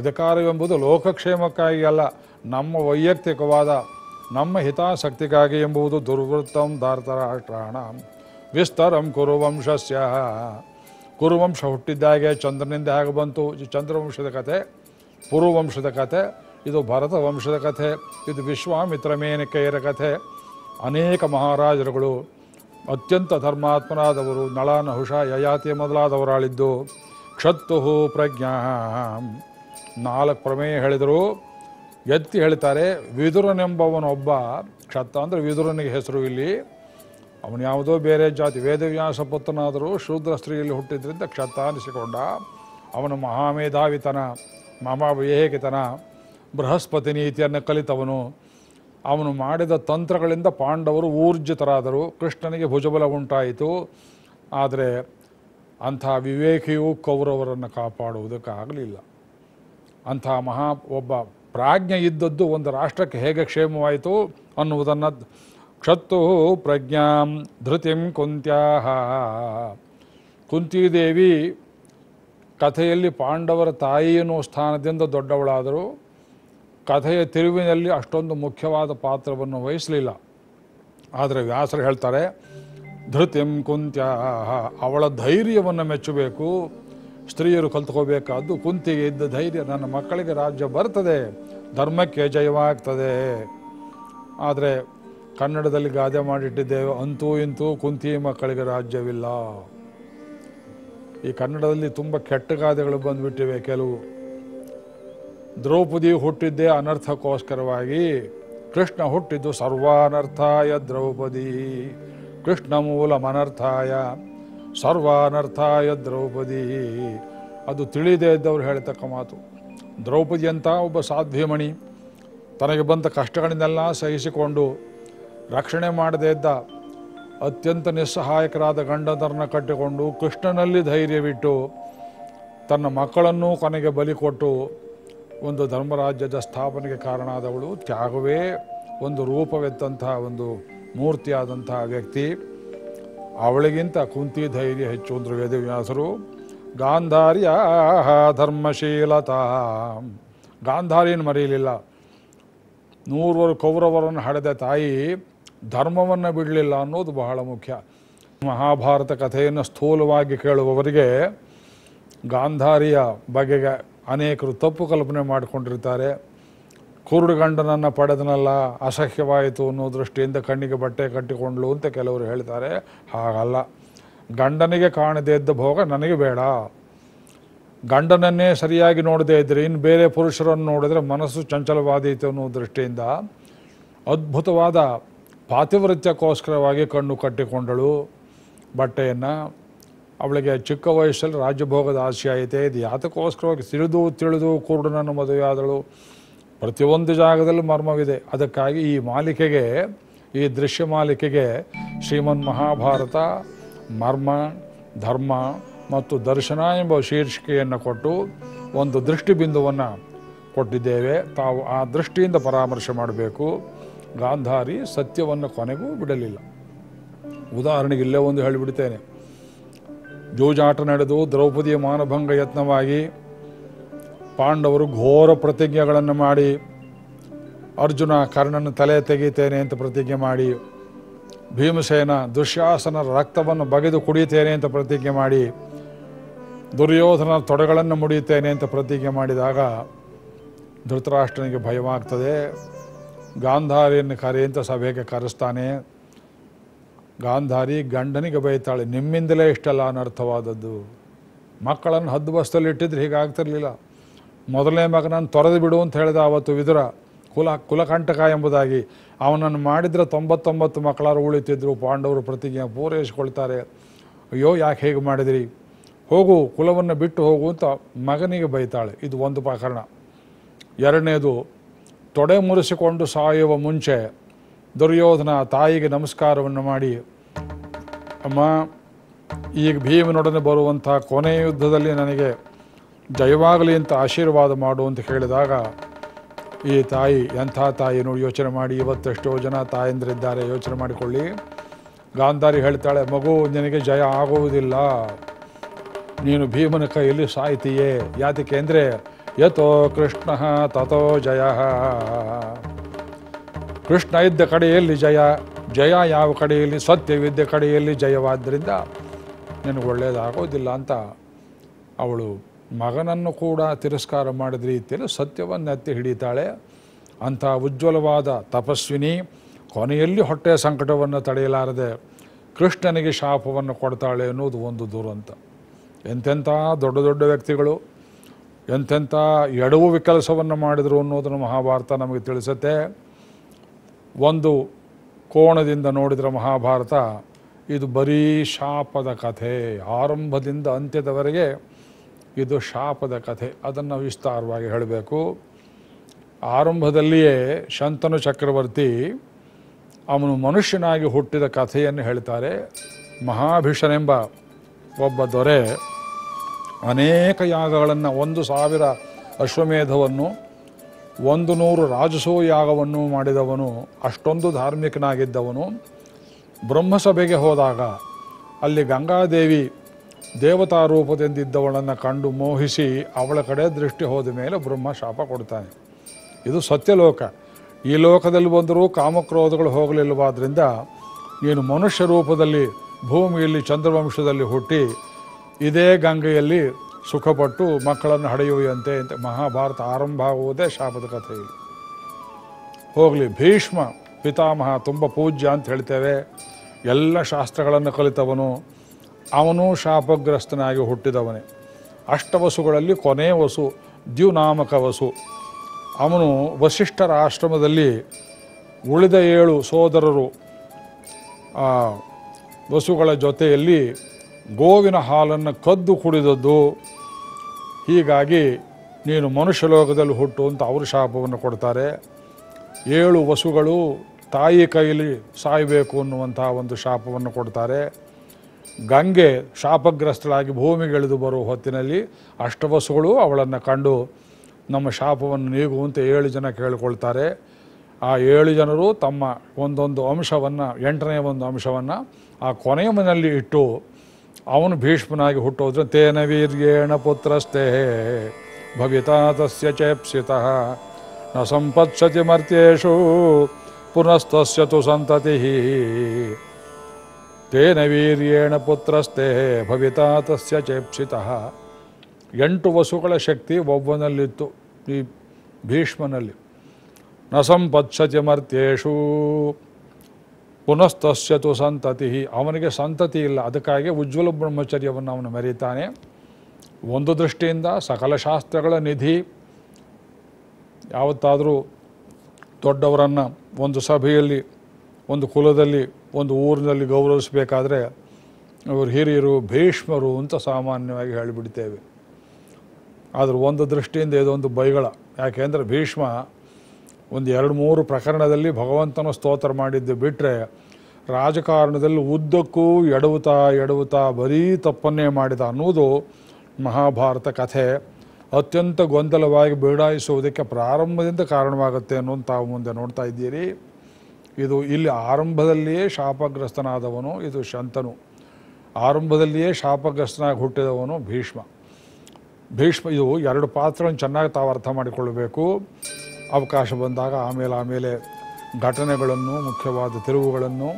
ಅಧಿಕಾರವೆಂಬುದು ಲೋಕಕ್ಷೇಮಕ್ಕಾಗಿ ಅಲ್ಲ, ನಮ್ಮ ವೈಯಕ್ತಿಕವಾದ ನಮ್ಮ ಹಿತಾಸಕ್ತಿಗಾಗಿ ಎಂಬುದು. ದುರ್ವೃತ್ತಂ ಧಾರ್ತರಾಷ್ಟ್ರಾಣ ವಿಸ್ತರಂ ಕುರುವಂಶಸ್ಯ. ಕುರುವಂಶ ಹುಟ್ಟಿದ್ದಾಗೆ ಚಂದ್ರನಿಂದ ಹೇಗೆ ಬಂತು? ಚಂದ್ರವಂಶದ ಕಥೆ, ಪುರುವಂಶದ ಕಥೆ, ಇದು ಭರತ ವಂಶದ ಕಥೆ, ಇದು ವಿಶ್ವಾಮಿತ್ರ ಮೇನಕೆಯರ ಕಥೆ. ಅನೇಕ ಮಹಾರಾಜರುಗಳು ಅತ್ಯಂತ ಧರ್ಮಾತ್ಮರಾದವರು, ನಳ ನಹುಷ ಯಯಾತಿ ಮೊದಲಾದವರಾಳಿದ್ದು. ಕ್ಷತ್ತುಹು ಪ್ರಜ್ಞಾ, ನಾಲ್ಕು ಪ್ರಮೇಯ ಹೇಳಿದರು, ಎತ್ತಿ ಹೇಳ್ತಾರೆ. ವಿದುರನೆಂಬವನೊಬ್ಬ, ಕ್ಷತ್ತ ಅಂದರೆ ವಿದುರನಿಗೆ ಹೆಸರು ಇಲ್ಲಿ, ಅವನು ಯಾವುದೋ ಬೇರೆ ಜಾತಿ, ವೇದವ್ಯಾಸ ಪುತ್ರನಾದರೂ ಶೂದ್ರ ಸ್ತ್ರೀಯಲ್ಲಿ ಹುಟ್ಟಿದ್ರಿಂದ ಕ್ಷತ್ತ ಅನಿಸಿಕೊಂಡ. ಅವನು ಮಹಾಮೇಧಾವಿತನ, ಮಹಾವೇಹಿಕಿತನ, ಬೃಹಸ್ಪತಿ ನೀತಿಯನ್ನು ಕಲಿತವನು. ಅವನು ಮಾಡಿದ ತಂತ್ರಗಳಿಂದ ಪಾಂಡವರು ಊರ್ಜಿತರಾದರು, ಕೃಷ್ಣನಿಗೆ ಭುಜಬಲ ಉಂಟಾಯಿತು. ಆದರೆ ಅಂಥ ವಿವೇಕಿಯು ಕೌರವರನ್ನು ಕಾಪಾಡುವುದಕ್ಕಾಗಲಿಲ್ಲ. ಅಂಥ ಮಹಾ ಒಬ್ಬ ಪ್ರಾಜ್ಞೆ ಇದ್ದದ್ದು ಒಂದು ರಾಷ್ಟ್ರಕ್ಕೆ ಹೇಗೆ ಕ್ಷೇಮವಾಯಿತು ಅನ್ನುವುದನ್ನು. ಕ್ಷತ್ತು ಪ್ರಜ್ಞಾಂ ಧೃತಿಂ ಕುಂತ್ಯಾಹ, ಕುಂತಿದೇವಿ ಕಥೆಯಲ್ಲಿ ಪಾಂಡವರ ತಾಯಿಯನ್ನು ಸ್ಥಾನದಿಂದ ದೊಡ್ಡವಳಾದರೂ ಕಥೆಯ ತಿರುವಿನಲ್ಲಿ ಅಷ್ಟೊಂದು ಮುಖ್ಯವಾದ ಪಾತ್ರವನ್ನು ವಹಿಸಲಿಲ್ಲ. ಆದರೆ ವ್ಯಾಸರು ಹೇಳ್ತಾರೆ, ಧೃತಿಂ ಕುಂತ್ಯಾಹ, ಅವಳ ಧೈರ್ಯವನ್ನು ಮೆಚ್ಚಬೇಕು. ಸ್ತ್ರೀಯರು ಕಲ್ತ್ಕೋಬೇಕಾದ್ದು ಕುಂತಿಗೆ ಇದ್ದ ಧೈರ್ಯ. ನನ್ನ ಮಕ್ಕಳಿಗೆ ರಾಜ್ಯ ಬರ್ತದೆ, ಧರ್ಮಕ್ಕೆ ಜಯವಾಗ್ತದೆ. ಆದರೆ ಕನ್ನಡದಲ್ಲಿ ಗಾದೆ ಮಾಡಿಟ್ಟಿದ್ದೇವೆ, ಅಂತೂ ಇಂತೂ ಕುಂತಿ ಮಕ್ಕಳಿಗೆ ರಾಜ್ಯವಿಲ್ಲ. ಈ ಕನ್ನಡದಲ್ಲಿ ತುಂಬ ಕೆಟ್ಟ ಗಾದೆಗಳು ಬಂದುಬಿಟ್ಟಿವೆ ಕೆಲವು. ದ್ರೌಪದಿ ಹುಟ್ಟಿದ್ದೇ ಅನರ್ಥಕ್ಕೋಸ್ಕರವಾಗಿ, ಕೃಷ್ಣ ಹುಟ್ಟಿದ್ದು ಸರ್ವಾನರ್ಥಾಯ ದ್ರೌಪದಿ, ಕೃಷ್ಣ ಮೂಲಮನರ್ಥಾಯ ಸರ್ವಾನರ್ಥಾಯ ದ್ರೌಪದಿ. ಅದು ತಿಳಿದೇ ಇದ್ದವ್ರು ಹೇಳ್ತಕ್ಕ ಮಾತು. ದ್ರೌಪದಿ ಅಂತ ಒಬ್ಬ ಸಾಧ್ವಿಮಣಿ ತನಗೆ ಬಂದ ಕಷ್ಟಗಳನ್ನೆಲ್ಲ ಸಹಿಸಿಕೊಂಡು ರಕ್ಷಣೆ ಮಾಡದೇ ಇದ್ದ ಅತ್ಯಂತ ನಿಸ್ಸಹಾಯಕರಾದ ಗಂಡನರನ್ನು ಕಟ್ಟಿಕೊಂಡು ಕೃಷ್ಣನಲ್ಲಿ ಧೈರ್ಯವಿಟ್ಟು ತನ್ನ ಮಕ್ಕಳನ್ನೂ ಕೊನೆಗೆ ಬಲಿ ಕೊಟ್ಟು ಒಂದು ಧರ್ಮರಾಜ್ಯದ ಸ್ಥಾಪನೆಗೆ ಕಾರಣ ಆದವಳು. ತ್ಯಾಗವೇ ಒಂದು ರೂಪವೆತ್ತಂತಹ ಒಂದು ಮೂರ್ತಿಯಾದಂತಹ ವ್ಯಕ್ತಿ. ಅವಳಿಗಿಂತ ಕುಂತಿ ಧೈರ್ಯ ಹೆಚ್ಚು ಅಂದರು ವೇದವ್ಯಾಸರು. ಗಾಂಧಾರ್ಯ ಧರ್ಮಶೀಲತಾ, ಗಾಂಧಾರಿಯನ್ನು ಮರೆಯಲಿಲ್ಲ. ನೂರವರು ಕೌರವರನ್ನು ಹಡೆದ ತಾಯಿ ಧರ್ಮವನ್ನು ಬಿಡಲಿಲ್ಲ ಅನ್ನೋದು ಬಹಳ ಮುಖ್ಯ. ಮಹಾಭಾರತ ಕಥೆಯನ್ನು ಸ್ಥೂಲವಾಗಿ ಕೇಳುವವರಿಗೆ ಗಾಂಧಾರಿಯ ಬಗೆಗೆ ಅನೇಕರು ತಪ್ಪು ಕಲ್ಪನೆ ಮಾಡಿಕೊಂಡಿರ್ತಾರೆ. ಕುರುಡು ಗಂಡನನ್ನು ಪಡೆದನಲ್ಲ, ಅಸಹ್ಯವಾಯಿತು ಅನ್ನೋ ದೃಷ್ಟಿಯಿಂದ ಕಣ್ಣಿಗೆ ಬಟ್ಟೆ ಕಟ್ಟಿಕೊಂಡ್ಲು ಅಂತ ಕೆಲವರು ಹೇಳ್ತಾರೆ. ಹಾಗಲ್ಲ, ಗಂಡನಿಗೆ ಕಾಣದೇ ಇದ್ದ ಭೋಗ ನನಗೆ ಬೇಡ. ಗಂಡನನ್ನೇ ಸರಿಯಾಗಿ ನೋಡದೇ ಇದ್ದರೆ ಇನ್ನು ಬೇರೆ ಪುರುಷರನ್ನು ನೋಡಿದ್ರೆ ಮನಸ್ಸು ಚಂಚಲವಾದೀತು ಅನ್ನೋ ದೃಷ್ಟಿಯಿಂದ ಅದ್ಭುತವಾದ ಪಾತಿವ್ರತ್ಯಕ್ಕೋಸ್ಕರವಾಗಿ ಕಣ್ಣು ಕಟ್ಟಿಕೊಂಡಳು ಬಟ್ಟೆಯನ್ನು. ಅವಳಿಗೆ ಚಿಕ್ಕ ವಯಸ್ಸಲ್ಲಿ ರಾಜ್ಯಭೋಗದ ಆಸೆ ಆಯಿತೆ. ಇದು ಯಾತಕ್ಕೋಸ್ಕರವಾಗಿ? ತಿಳಿದು ತಿಳಿದು ಕುರುಡನನ್ನು ಮದುವೆಯಾದಳು. ಪ್ರತಿಯೊಂದು ಜಾಗದಲ್ಲಿ ಮರ್ಮವಿದೆ. ಅದಕ್ಕಾಗಿ ಈ ಮಾಲಿಕೆಗೆ, ಈ ದೃಶ್ಯ ಮಾಲಿಕೆಗೆ ಶ್ರೀಮನ್ ಮಹಾಭಾರತ ಮರ್ಮ, ಧರ್ಮ ಮತ್ತು ದರ್ಶನ ಎಂಬ ಶೀರ್ಷಿಕೆಯನ್ನು ಕೊಟ್ಟು ಒಂದು ದೃಷ್ಟಿಬಿಂದುವನ್ನು ಕೊಟ್ಟಿದ್ದೇವೆ. ತಾವು ಆ ದೃಷ್ಟಿಯಿಂದ ಪರಾಮರ್ಶೆ ಮಾಡಬೇಕು. ಗಾಂಧಾರಿ ಸತ್ಯವನ್ನು ಕೊನೆಗೂ ಬಿಡಲಿಲ್ಲ. ಉದಾಹರಣೆಗೆ ಇಲ್ಲೇ ಒಂದು ಹೇಳಿಬಿಡುತ್ತೇನೆ. ಜೂಜಾಟ ನಡೆದು ದ್ರೌಪದಿಯ ಮಾನಭಂಗ ಯತ್ನವಾಗಿ ಪಾಂಡವರು ಘೋರ ಪ್ರತಿಜ್ಞೆಗಳನ್ನು ಮಾಡಿ ಅರ್ಜುನ ಕರ್ಣನ ತಲೆ ತೆಗೆಯುತ್ತೇನೆ ಅಂತ ಪ್ರತಿಜ್ಞೆ ಮಾಡಿ, ಭೀಮಸೇನ ದುಶ್ಯಾಸನರ ರಕ್ತವನ್ನು ಬಗೆದು ಕುಡಿಯುತ್ತೇನೆ ಅಂತ ಪ್ರತಿಜ್ಞೆ ಮಾಡಿ, ದುರ್ಯೋಧನರ ತೊಡೆಗಳನ್ನು ಮುಡಿಯುತ್ತೇನೆ ಅಂತ ಪ್ರತಿಜ್ಞೆ ಮಾಡಿದಾಗ ಧೃತರಾಷ್ಟ್ರನಿಗೆ ಭಯವಾಗ್ತದೆ. ಗಾಂಧಾರಿಯನ್ನು ಕರೆಯಂತ ಸಭೆಗೆ ಕರೆಸ್ತಾನೆ. ಗಾಂಧಾರಿ ಗಂಡನಿಗೆ ಬೈತಾಳೆ, ನಿಮ್ಮಿಂದಲೇ ಇಷ್ಟೆಲ್ಲ ಅನರ್ಥವಾದದ್ದು, ಮಕ್ಕಳನ್ನು ಹದ್ದು ಬಸ್ತಲ್ಲಿ ಇಟ್ಟಿದ್ರೆ ಹೀಗಾಗ್ತಿರ್ಲಿಲ್ಲ, ಮೊದಲನೇ ಮಗನನ್ನು ತೊರೆದು ಬಿಡು ಅಂತ ಹೇಳಿದ ಆವತ್ತು ವಿದುರ, ಕುಲ ಕುಲಕಂಟಕ ಎಂಬುದಾಗಿ. ಅವನನ್ನು ಮಾಡಿದರೆ ತೊಂಬತ್ತೊಂಬತ್ತು ಮಕ್ಕಳಾರು ಉಳಿತಿದ್ರು. ಪಾಂಡವರು ಪ್ರತಿಜ್ಞೆ ಪೂರೈಸಿಕೊಳ್ತಾರೆ. ಅಯ್ಯೋ ಯಾಕೆ ಹೇಗೆ ಮಾಡಿದಿರಿ, ಹೋಗು ಕುಲವನ್ನು ಬಿಟ್ಟು ಹೋಗು ಅಂತ ಮಗನಿಗೆ ಬೈತಾಳೆ. ಇದು ಒಂದು ಪ್ರಕರಣ. ಎರಡನೇದು, ತೊಡೆ ಮುರಿಸಿಕೊಂಡು ಸಾಯುವ ಮುಂಚೆ ದುರ್ಯೋಧನ ತಾಯಿಗೆ ನಮಸ್ಕಾರವನ್ನು ಮಾಡಿ, ಅಮ್ಮ ಈಗ ಭೀಮನೊಡನೆ ಬರುವಂಥ ಕೊನೆಯ ಯುದ್ಧದಲ್ಲಿ ನನಗೆ ಜಯವಾಗಲಿ ಅಂತ ಆಶೀರ್ವಾದ ಮಾಡು ಅಂತ ಹೇಳಿದಾಗ ಈ ತಾಯಿ, ಎಂಥ ತಾಯಿನೂ ಯೋಚನೆ ಮಾಡಿ, ಇವತ್ತೆಷ್ಟೋ ಜನ ತಾಯಂದಿರಿದ್ದಾರೆ ಯೋಚನೆ ಮಾಡಿಕೊಳ್ಳಿ. ಗಾಂಧಾರಿ ಹೇಳ್ತಾಳೆ, ಮಗು ನಿನಗೆ ಜಯ ಆಗುವುದಿಲ್ಲ, ನೀನು ಭೀಮನ ಕೈಯಲ್ಲಿ ಸಾಯ್ತೀಯೇ. ಯಾತಕ್ಕೆ ಅಂದರೆ ಯಥೋ ಕೃಷ್ಣ ತಥೋ ಜಯ, ಕೃಷ್ಣ ಇದ್ದ ಕಡೆಯಲ್ಲಿ ಜಯ, ಜಯ ಯಾವ ಕಡೆಯಲ್ಲಿ ಸತ್ಯವಿದ್ದ ಕಡೆಯಲ್ಲಿ ಜಯವಾದ್ದರಿಂದ ನಿನಗೆ ಒಳ್ಳೆಯದಾಗೋದಿಲ್ಲ ಅಂತ ಅವಳು ಮಗನನ್ನು ಕೂಡ ತಿರಸ್ಕಾರ ಮಾಡಿದ ರೀತಿಯಲ್ಲಿ ಸತ್ಯವನ್ನು ಎತ್ತಿ ಹಿಡಿತಾಳೆ. ಅಂಥ ಉಜ್ವಲವಾದ ತಪಸ್ವಿನಿ ಕೊನೆಯಲ್ಲಿ ಹೊಟ್ಟೆಯ ಸಂಕಟವನ್ನು ತಡೆಯಲಾರದೆ ಕೃಷ್ಣನಿಗೆ ಶಾಪವನ್ನು ಕೊಡ್ತಾಳೆ ಅನ್ನೋದು ಒಂದು ದುರಂತ. ಎಂತೆಂಥ ದೊಡ್ಡ ದೊಡ್ಡ ವ್ಯಕ್ತಿಗಳು ಎಂತೆಂಥ ಎಡವು ಕೆಲಸವನ್ನು ಮಾಡಿದರು ಅನ್ನೋದನ್ನು ಮಹಾಭಾರತ ನಮಗೆ ತಿಳಿಸುತ್ತೆ. ಒಂದು ಕೋಣದಿಂದ ನೋಡಿದರೆ ಮಹಾಭಾರತ ಇದು ಬರೀ ಶಾಪದ ಕಥೆ. ಆರಂಭದಿಂದ ಅಂತ್ಯದವರೆಗೆ ಇದು ಶಾಪದ ಕಥೆ. ಅದನ್ನು ವಿಸ್ತಾರವಾಗಿ ಹೇಳಬೇಕು. ಆರಂಭದಲ್ಲಿಯೇ ಶಂತನು ಚಕ್ರವರ್ತಿ ಅವನು ಮನುಷ್ಯನಾಗಿ ಹುಟ್ಟಿದ ಕಥೆಯನ್ನು ಹೇಳ್ತಾರೆ. ಮಹಾಭೀಷನೆಂಬ ಒಬ್ಬ ದೊರೆ ಅನೇಕ ಯಾಗಗಳನ್ನು, ಒಂದು ಸಾವಿರ ಅಶ್ವಮೇಧವನ್ನು, ಒಂದು ನೂರು ರಾಜಸೂಯ ಯಾಗವನ್ನು ಮಾಡಿದವನು, ಅಷ್ಟೊಂದು ಧಾರ್ಮಿಕನಾಗಿದ್ದವನು. ಬ್ರಹ್ಮಸಭೆಗೆ ಹೋದಾಗ ಅಲ್ಲಿ ಗಂಗಾದೇವಿ ದೇವತಾ ರೂಪದಿಂದ ಇದ್ದವಳನ್ನು ಕಂಡು ಮೋಹಿಸಿ ಅವಳ ಕಡೆ ದೃಷ್ಟಿ ಹೋದ ಮೇಲೆ ಬ್ರಹ್ಮ ಶಾಪ ಕೊಡ್ತಾನೆ. ಇದು ಸತ್ಯಲೋಕ. ಈ ಲೋಕದಲ್ಲಿ ಬಂದರೂ ಕಾಮಕ್ರೋಧಗಳು ಹೋಗಲಿಲ್ಲವಾದ್ದರಿಂದ ನೀನು ಮನುಷ್ಯ ರೂಪದಲ್ಲಿ ಭೂಮಿಯಲ್ಲಿ ಚಂದ್ರವಂಶದಲ್ಲಿ ಹುಟ್ಟಿ ಇದೇ ಗಂಗೆಯಲ್ಲಿ ಸುಖಪಟ್ಟು ಮಕ್ಕಳನ್ನು ಹಡೆಯುವಂತೆ ಅಂತ ಮಹಾಭಾರತ ಆರಂಭ ಆಗುವುದೇ ಶಾಪದ ಕಥೆಯಲ್ಲಿ. ಹೋಗಲಿ, ಭೀಷ್ಮ ಪಿತಾಮಹ ತುಂಬ ಪೂಜ್ಯ ಅಂತ ಹೇಳ್ತೇವೆ, ಎಲ್ಲ ಶಾಸ್ತ್ರಗಳನ್ನು ಕಲಿತವನು, ಅವನು ಶಾಪಗ್ರಸ್ತನಾಗಿ ಹುಟ್ಟಿದವನೇ. ಅಷ್ಟವಸುಗಳಲ್ಲಿ ಕೊನೆಯ ವಸು ದ್ಯುನಾಮಕ ವಸು, ಅವನು ವಸಿಷ್ಠರ ಆಶ್ರಮದಲ್ಲಿ ಉಳಿದ ಏಳು ಸೋದರರು ವಸುಗಳ ಜೊತೆಯಲ್ಲಿ ಗೋವಿನ ಹಾಲನ್ನು ಕದ್ದು ಕುಡಿದದ್ದು. ಹೀಗಾಗಿ ನೀನು ಮನುಷ್ಯ ಲೋಕದಲ್ಲಿ ಹುಟ್ಟು ಅಂತ ಅವರು ಶಾಪವನ್ನು ಕೊಡ್ತಾರೆ. ಏಳು ವಸುಗಳು ತಾಯಿ ಕೈಯಲ್ಲಿ ಸಾಯಬೇಕು ಅನ್ನುವಂಥ ಒಂದು ಶಾಪವನ್ನು ಕೊಡ್ತಾರೆ. ಗಂಗೆ ಶಾಪಗ್ರಸ್ತಳಾಗಿ ಭೂಮಿಗಿಳಿದು ಬರುವ ಹೊತ್ತಿನಲ್ಲಿ ಅಷ್ಟವಸುಗಳು ಅವಳನ್ನು ಕಂಡು ನಮ್ಮ ಶಾಪವನ್ನು ನೀಗುವಂತೆ ಏಳು ಜನ ಕೇಳಿಕೊಳ್ತಾರೆ. ಆ ಏಳು ಜನರು ತಮ್ಮ ಒಂದೊಂದು ಅಂಶವನ್ನು, ಎಂಟನೇ ಒಂದು ಅಂಶವನ್ನು ಆ ಕೊನೆಯ ಮನೆಯಲ್ಲಿ ಇಟ್ಟು ಅವನು ಭೀಷ್ಮನಾಗಿ ಹುಟ್ಟೋದ್ರೆ ತೇನ ವೀರ್ಯೇಣ ಪುತ್ರಸ್ತೆ ಭವಿತಾ ತಸ್ಯ ಚೇಪ್ಸಿತಃ ನ ಸಂಪತ್ಸತಿ ಮರ್ತ್ಯೇಷು ಪುನಸ್ತಸ್ಯ ತು ಸಂತತಿ ತೇನ ವೀರ್ಯೇಣ ಪುತ್ರಸ್ತೆ ಭವಿತಾ ತಸ್ಯ ಚೇಪ್ಸಿತಃ. ಎಂಟು ವಸುಗಳ ಶಕ್ತಿ ಒಬ್ಬನಲ್ಲಿತ್ತು, ಈ ಭೀಷ್ಮನಲ್ಲಿ. ನ ಸಂಪತ್ಸತಿ ಮರ್ತ್ಯೇಷು ಪುನಸ್ತಸ್ಯ ತು ಸಂತತಿ, ಅವನಿಗೆ ಸಂತತಿ ಇಲ್ಲ, ಅದಕ್ಕಾಗಿ ಉಜ್ವಲ ಬ್ರಹ್ಮಚರ್ಯವನ್ನು ಅವನು ಮೆರೀತಾನೆ. ಒಂದು ದೃಷ್ಟಿಯಿಂದ ಸಕಲಶಾಸ್ತ್ರಗಳ ನಿಧಿ. ಯಾವತ್ತಾದರೂ ದೊಡ್ಡವರನ್ನು ಒಂದು ಸಭೆಯಲ್ಲಿ, ಒಂದು ಕುಲದಲ್ಲಿ, ಒಂದು ಊರಿನಲ್ಲಿ ಗೌರವಿಸಬೇಕಾದ್ರೆ ಇವರು ಹಿರಿಯರು, ಭೀಷ್ಮರು ಅಂತ ಸಾಮಾನ್ಯವಾಗಿ ಹೇಳಿಬಿಡ್ತೇವೆ. ಆದರೆ ಒಂದು ದೃಷ್ಟಿಯಿಂದ ಇದೊಂದು ಬೈಗಳ. ಯಾಕೆಂದರೆ ಭೀಷ್ಮ ಒಂದು ಎರಡು ಮೂರು ಪ್ರಕರಣದಲ್ಲಿ ಭಗವಂತನ ಸ್ತೋತ್ರ ಮಾಡಿದ್ದು ಬಿಟ್ಟರೆ ರಾಜಕಾರಣದಲ್ಲಿ ಉದ್ದಕ್ಕೂ ಎಡವುತ್ತಾ ಎಡವುತ್ತಾ ಬರೀ ತಪ್ಪನ್ನೇ ಮಾಡಿದ ಅನ್ನೋದು ಮಹಾಭಾರತ ಕಥೆ ಅತ್ಯಂತ ಗೊಂದಲವಾಗಿ ಬೀಡಾಯಿಸುವುದಕ್ಕೆ ಪ್ರಾರಂಭದಿಂದ ಕಾರಣವಾಗುತ್ತೆ ಅನ್ನೋದು ತಾವು ಮುಂದೆ ನೋಡ್ತಾ ಇದ್ದೀರಿ. ಇದು ಇಲ್ಲಿ ಆರಂಭದಲ್ಲಿಯೇ ಶಾಪಗ್ರಸ್ತನಾದವನು ಇದು ಶಂತನು. ಆರಂಭದಲ್ಲಿಯೇ ಶಾಪಗ್ರಸ್ತನಾಗಿ ಹುಟ್ಟಿದವನು ಭೀಷ್ಮ. ಭೀಷ್ಮ ಇದು ಎರಡು ಪಾತ್ರವನ್ನು ಚೆನ್ನಾಗಿ ತಾವು ಅರ್ಥ ಮಾಡಿಕೊಳ್ಳಬೇಕು. ಅವಕಾಶ ಬಂದಾಗ ಆಮೇಲೆ ಆಮೇಲೆ ಘಟನೆಗಳನ್ನು, ಮುಖ್ಯವಾದ ತಿರುವುಗಳನ್ನು,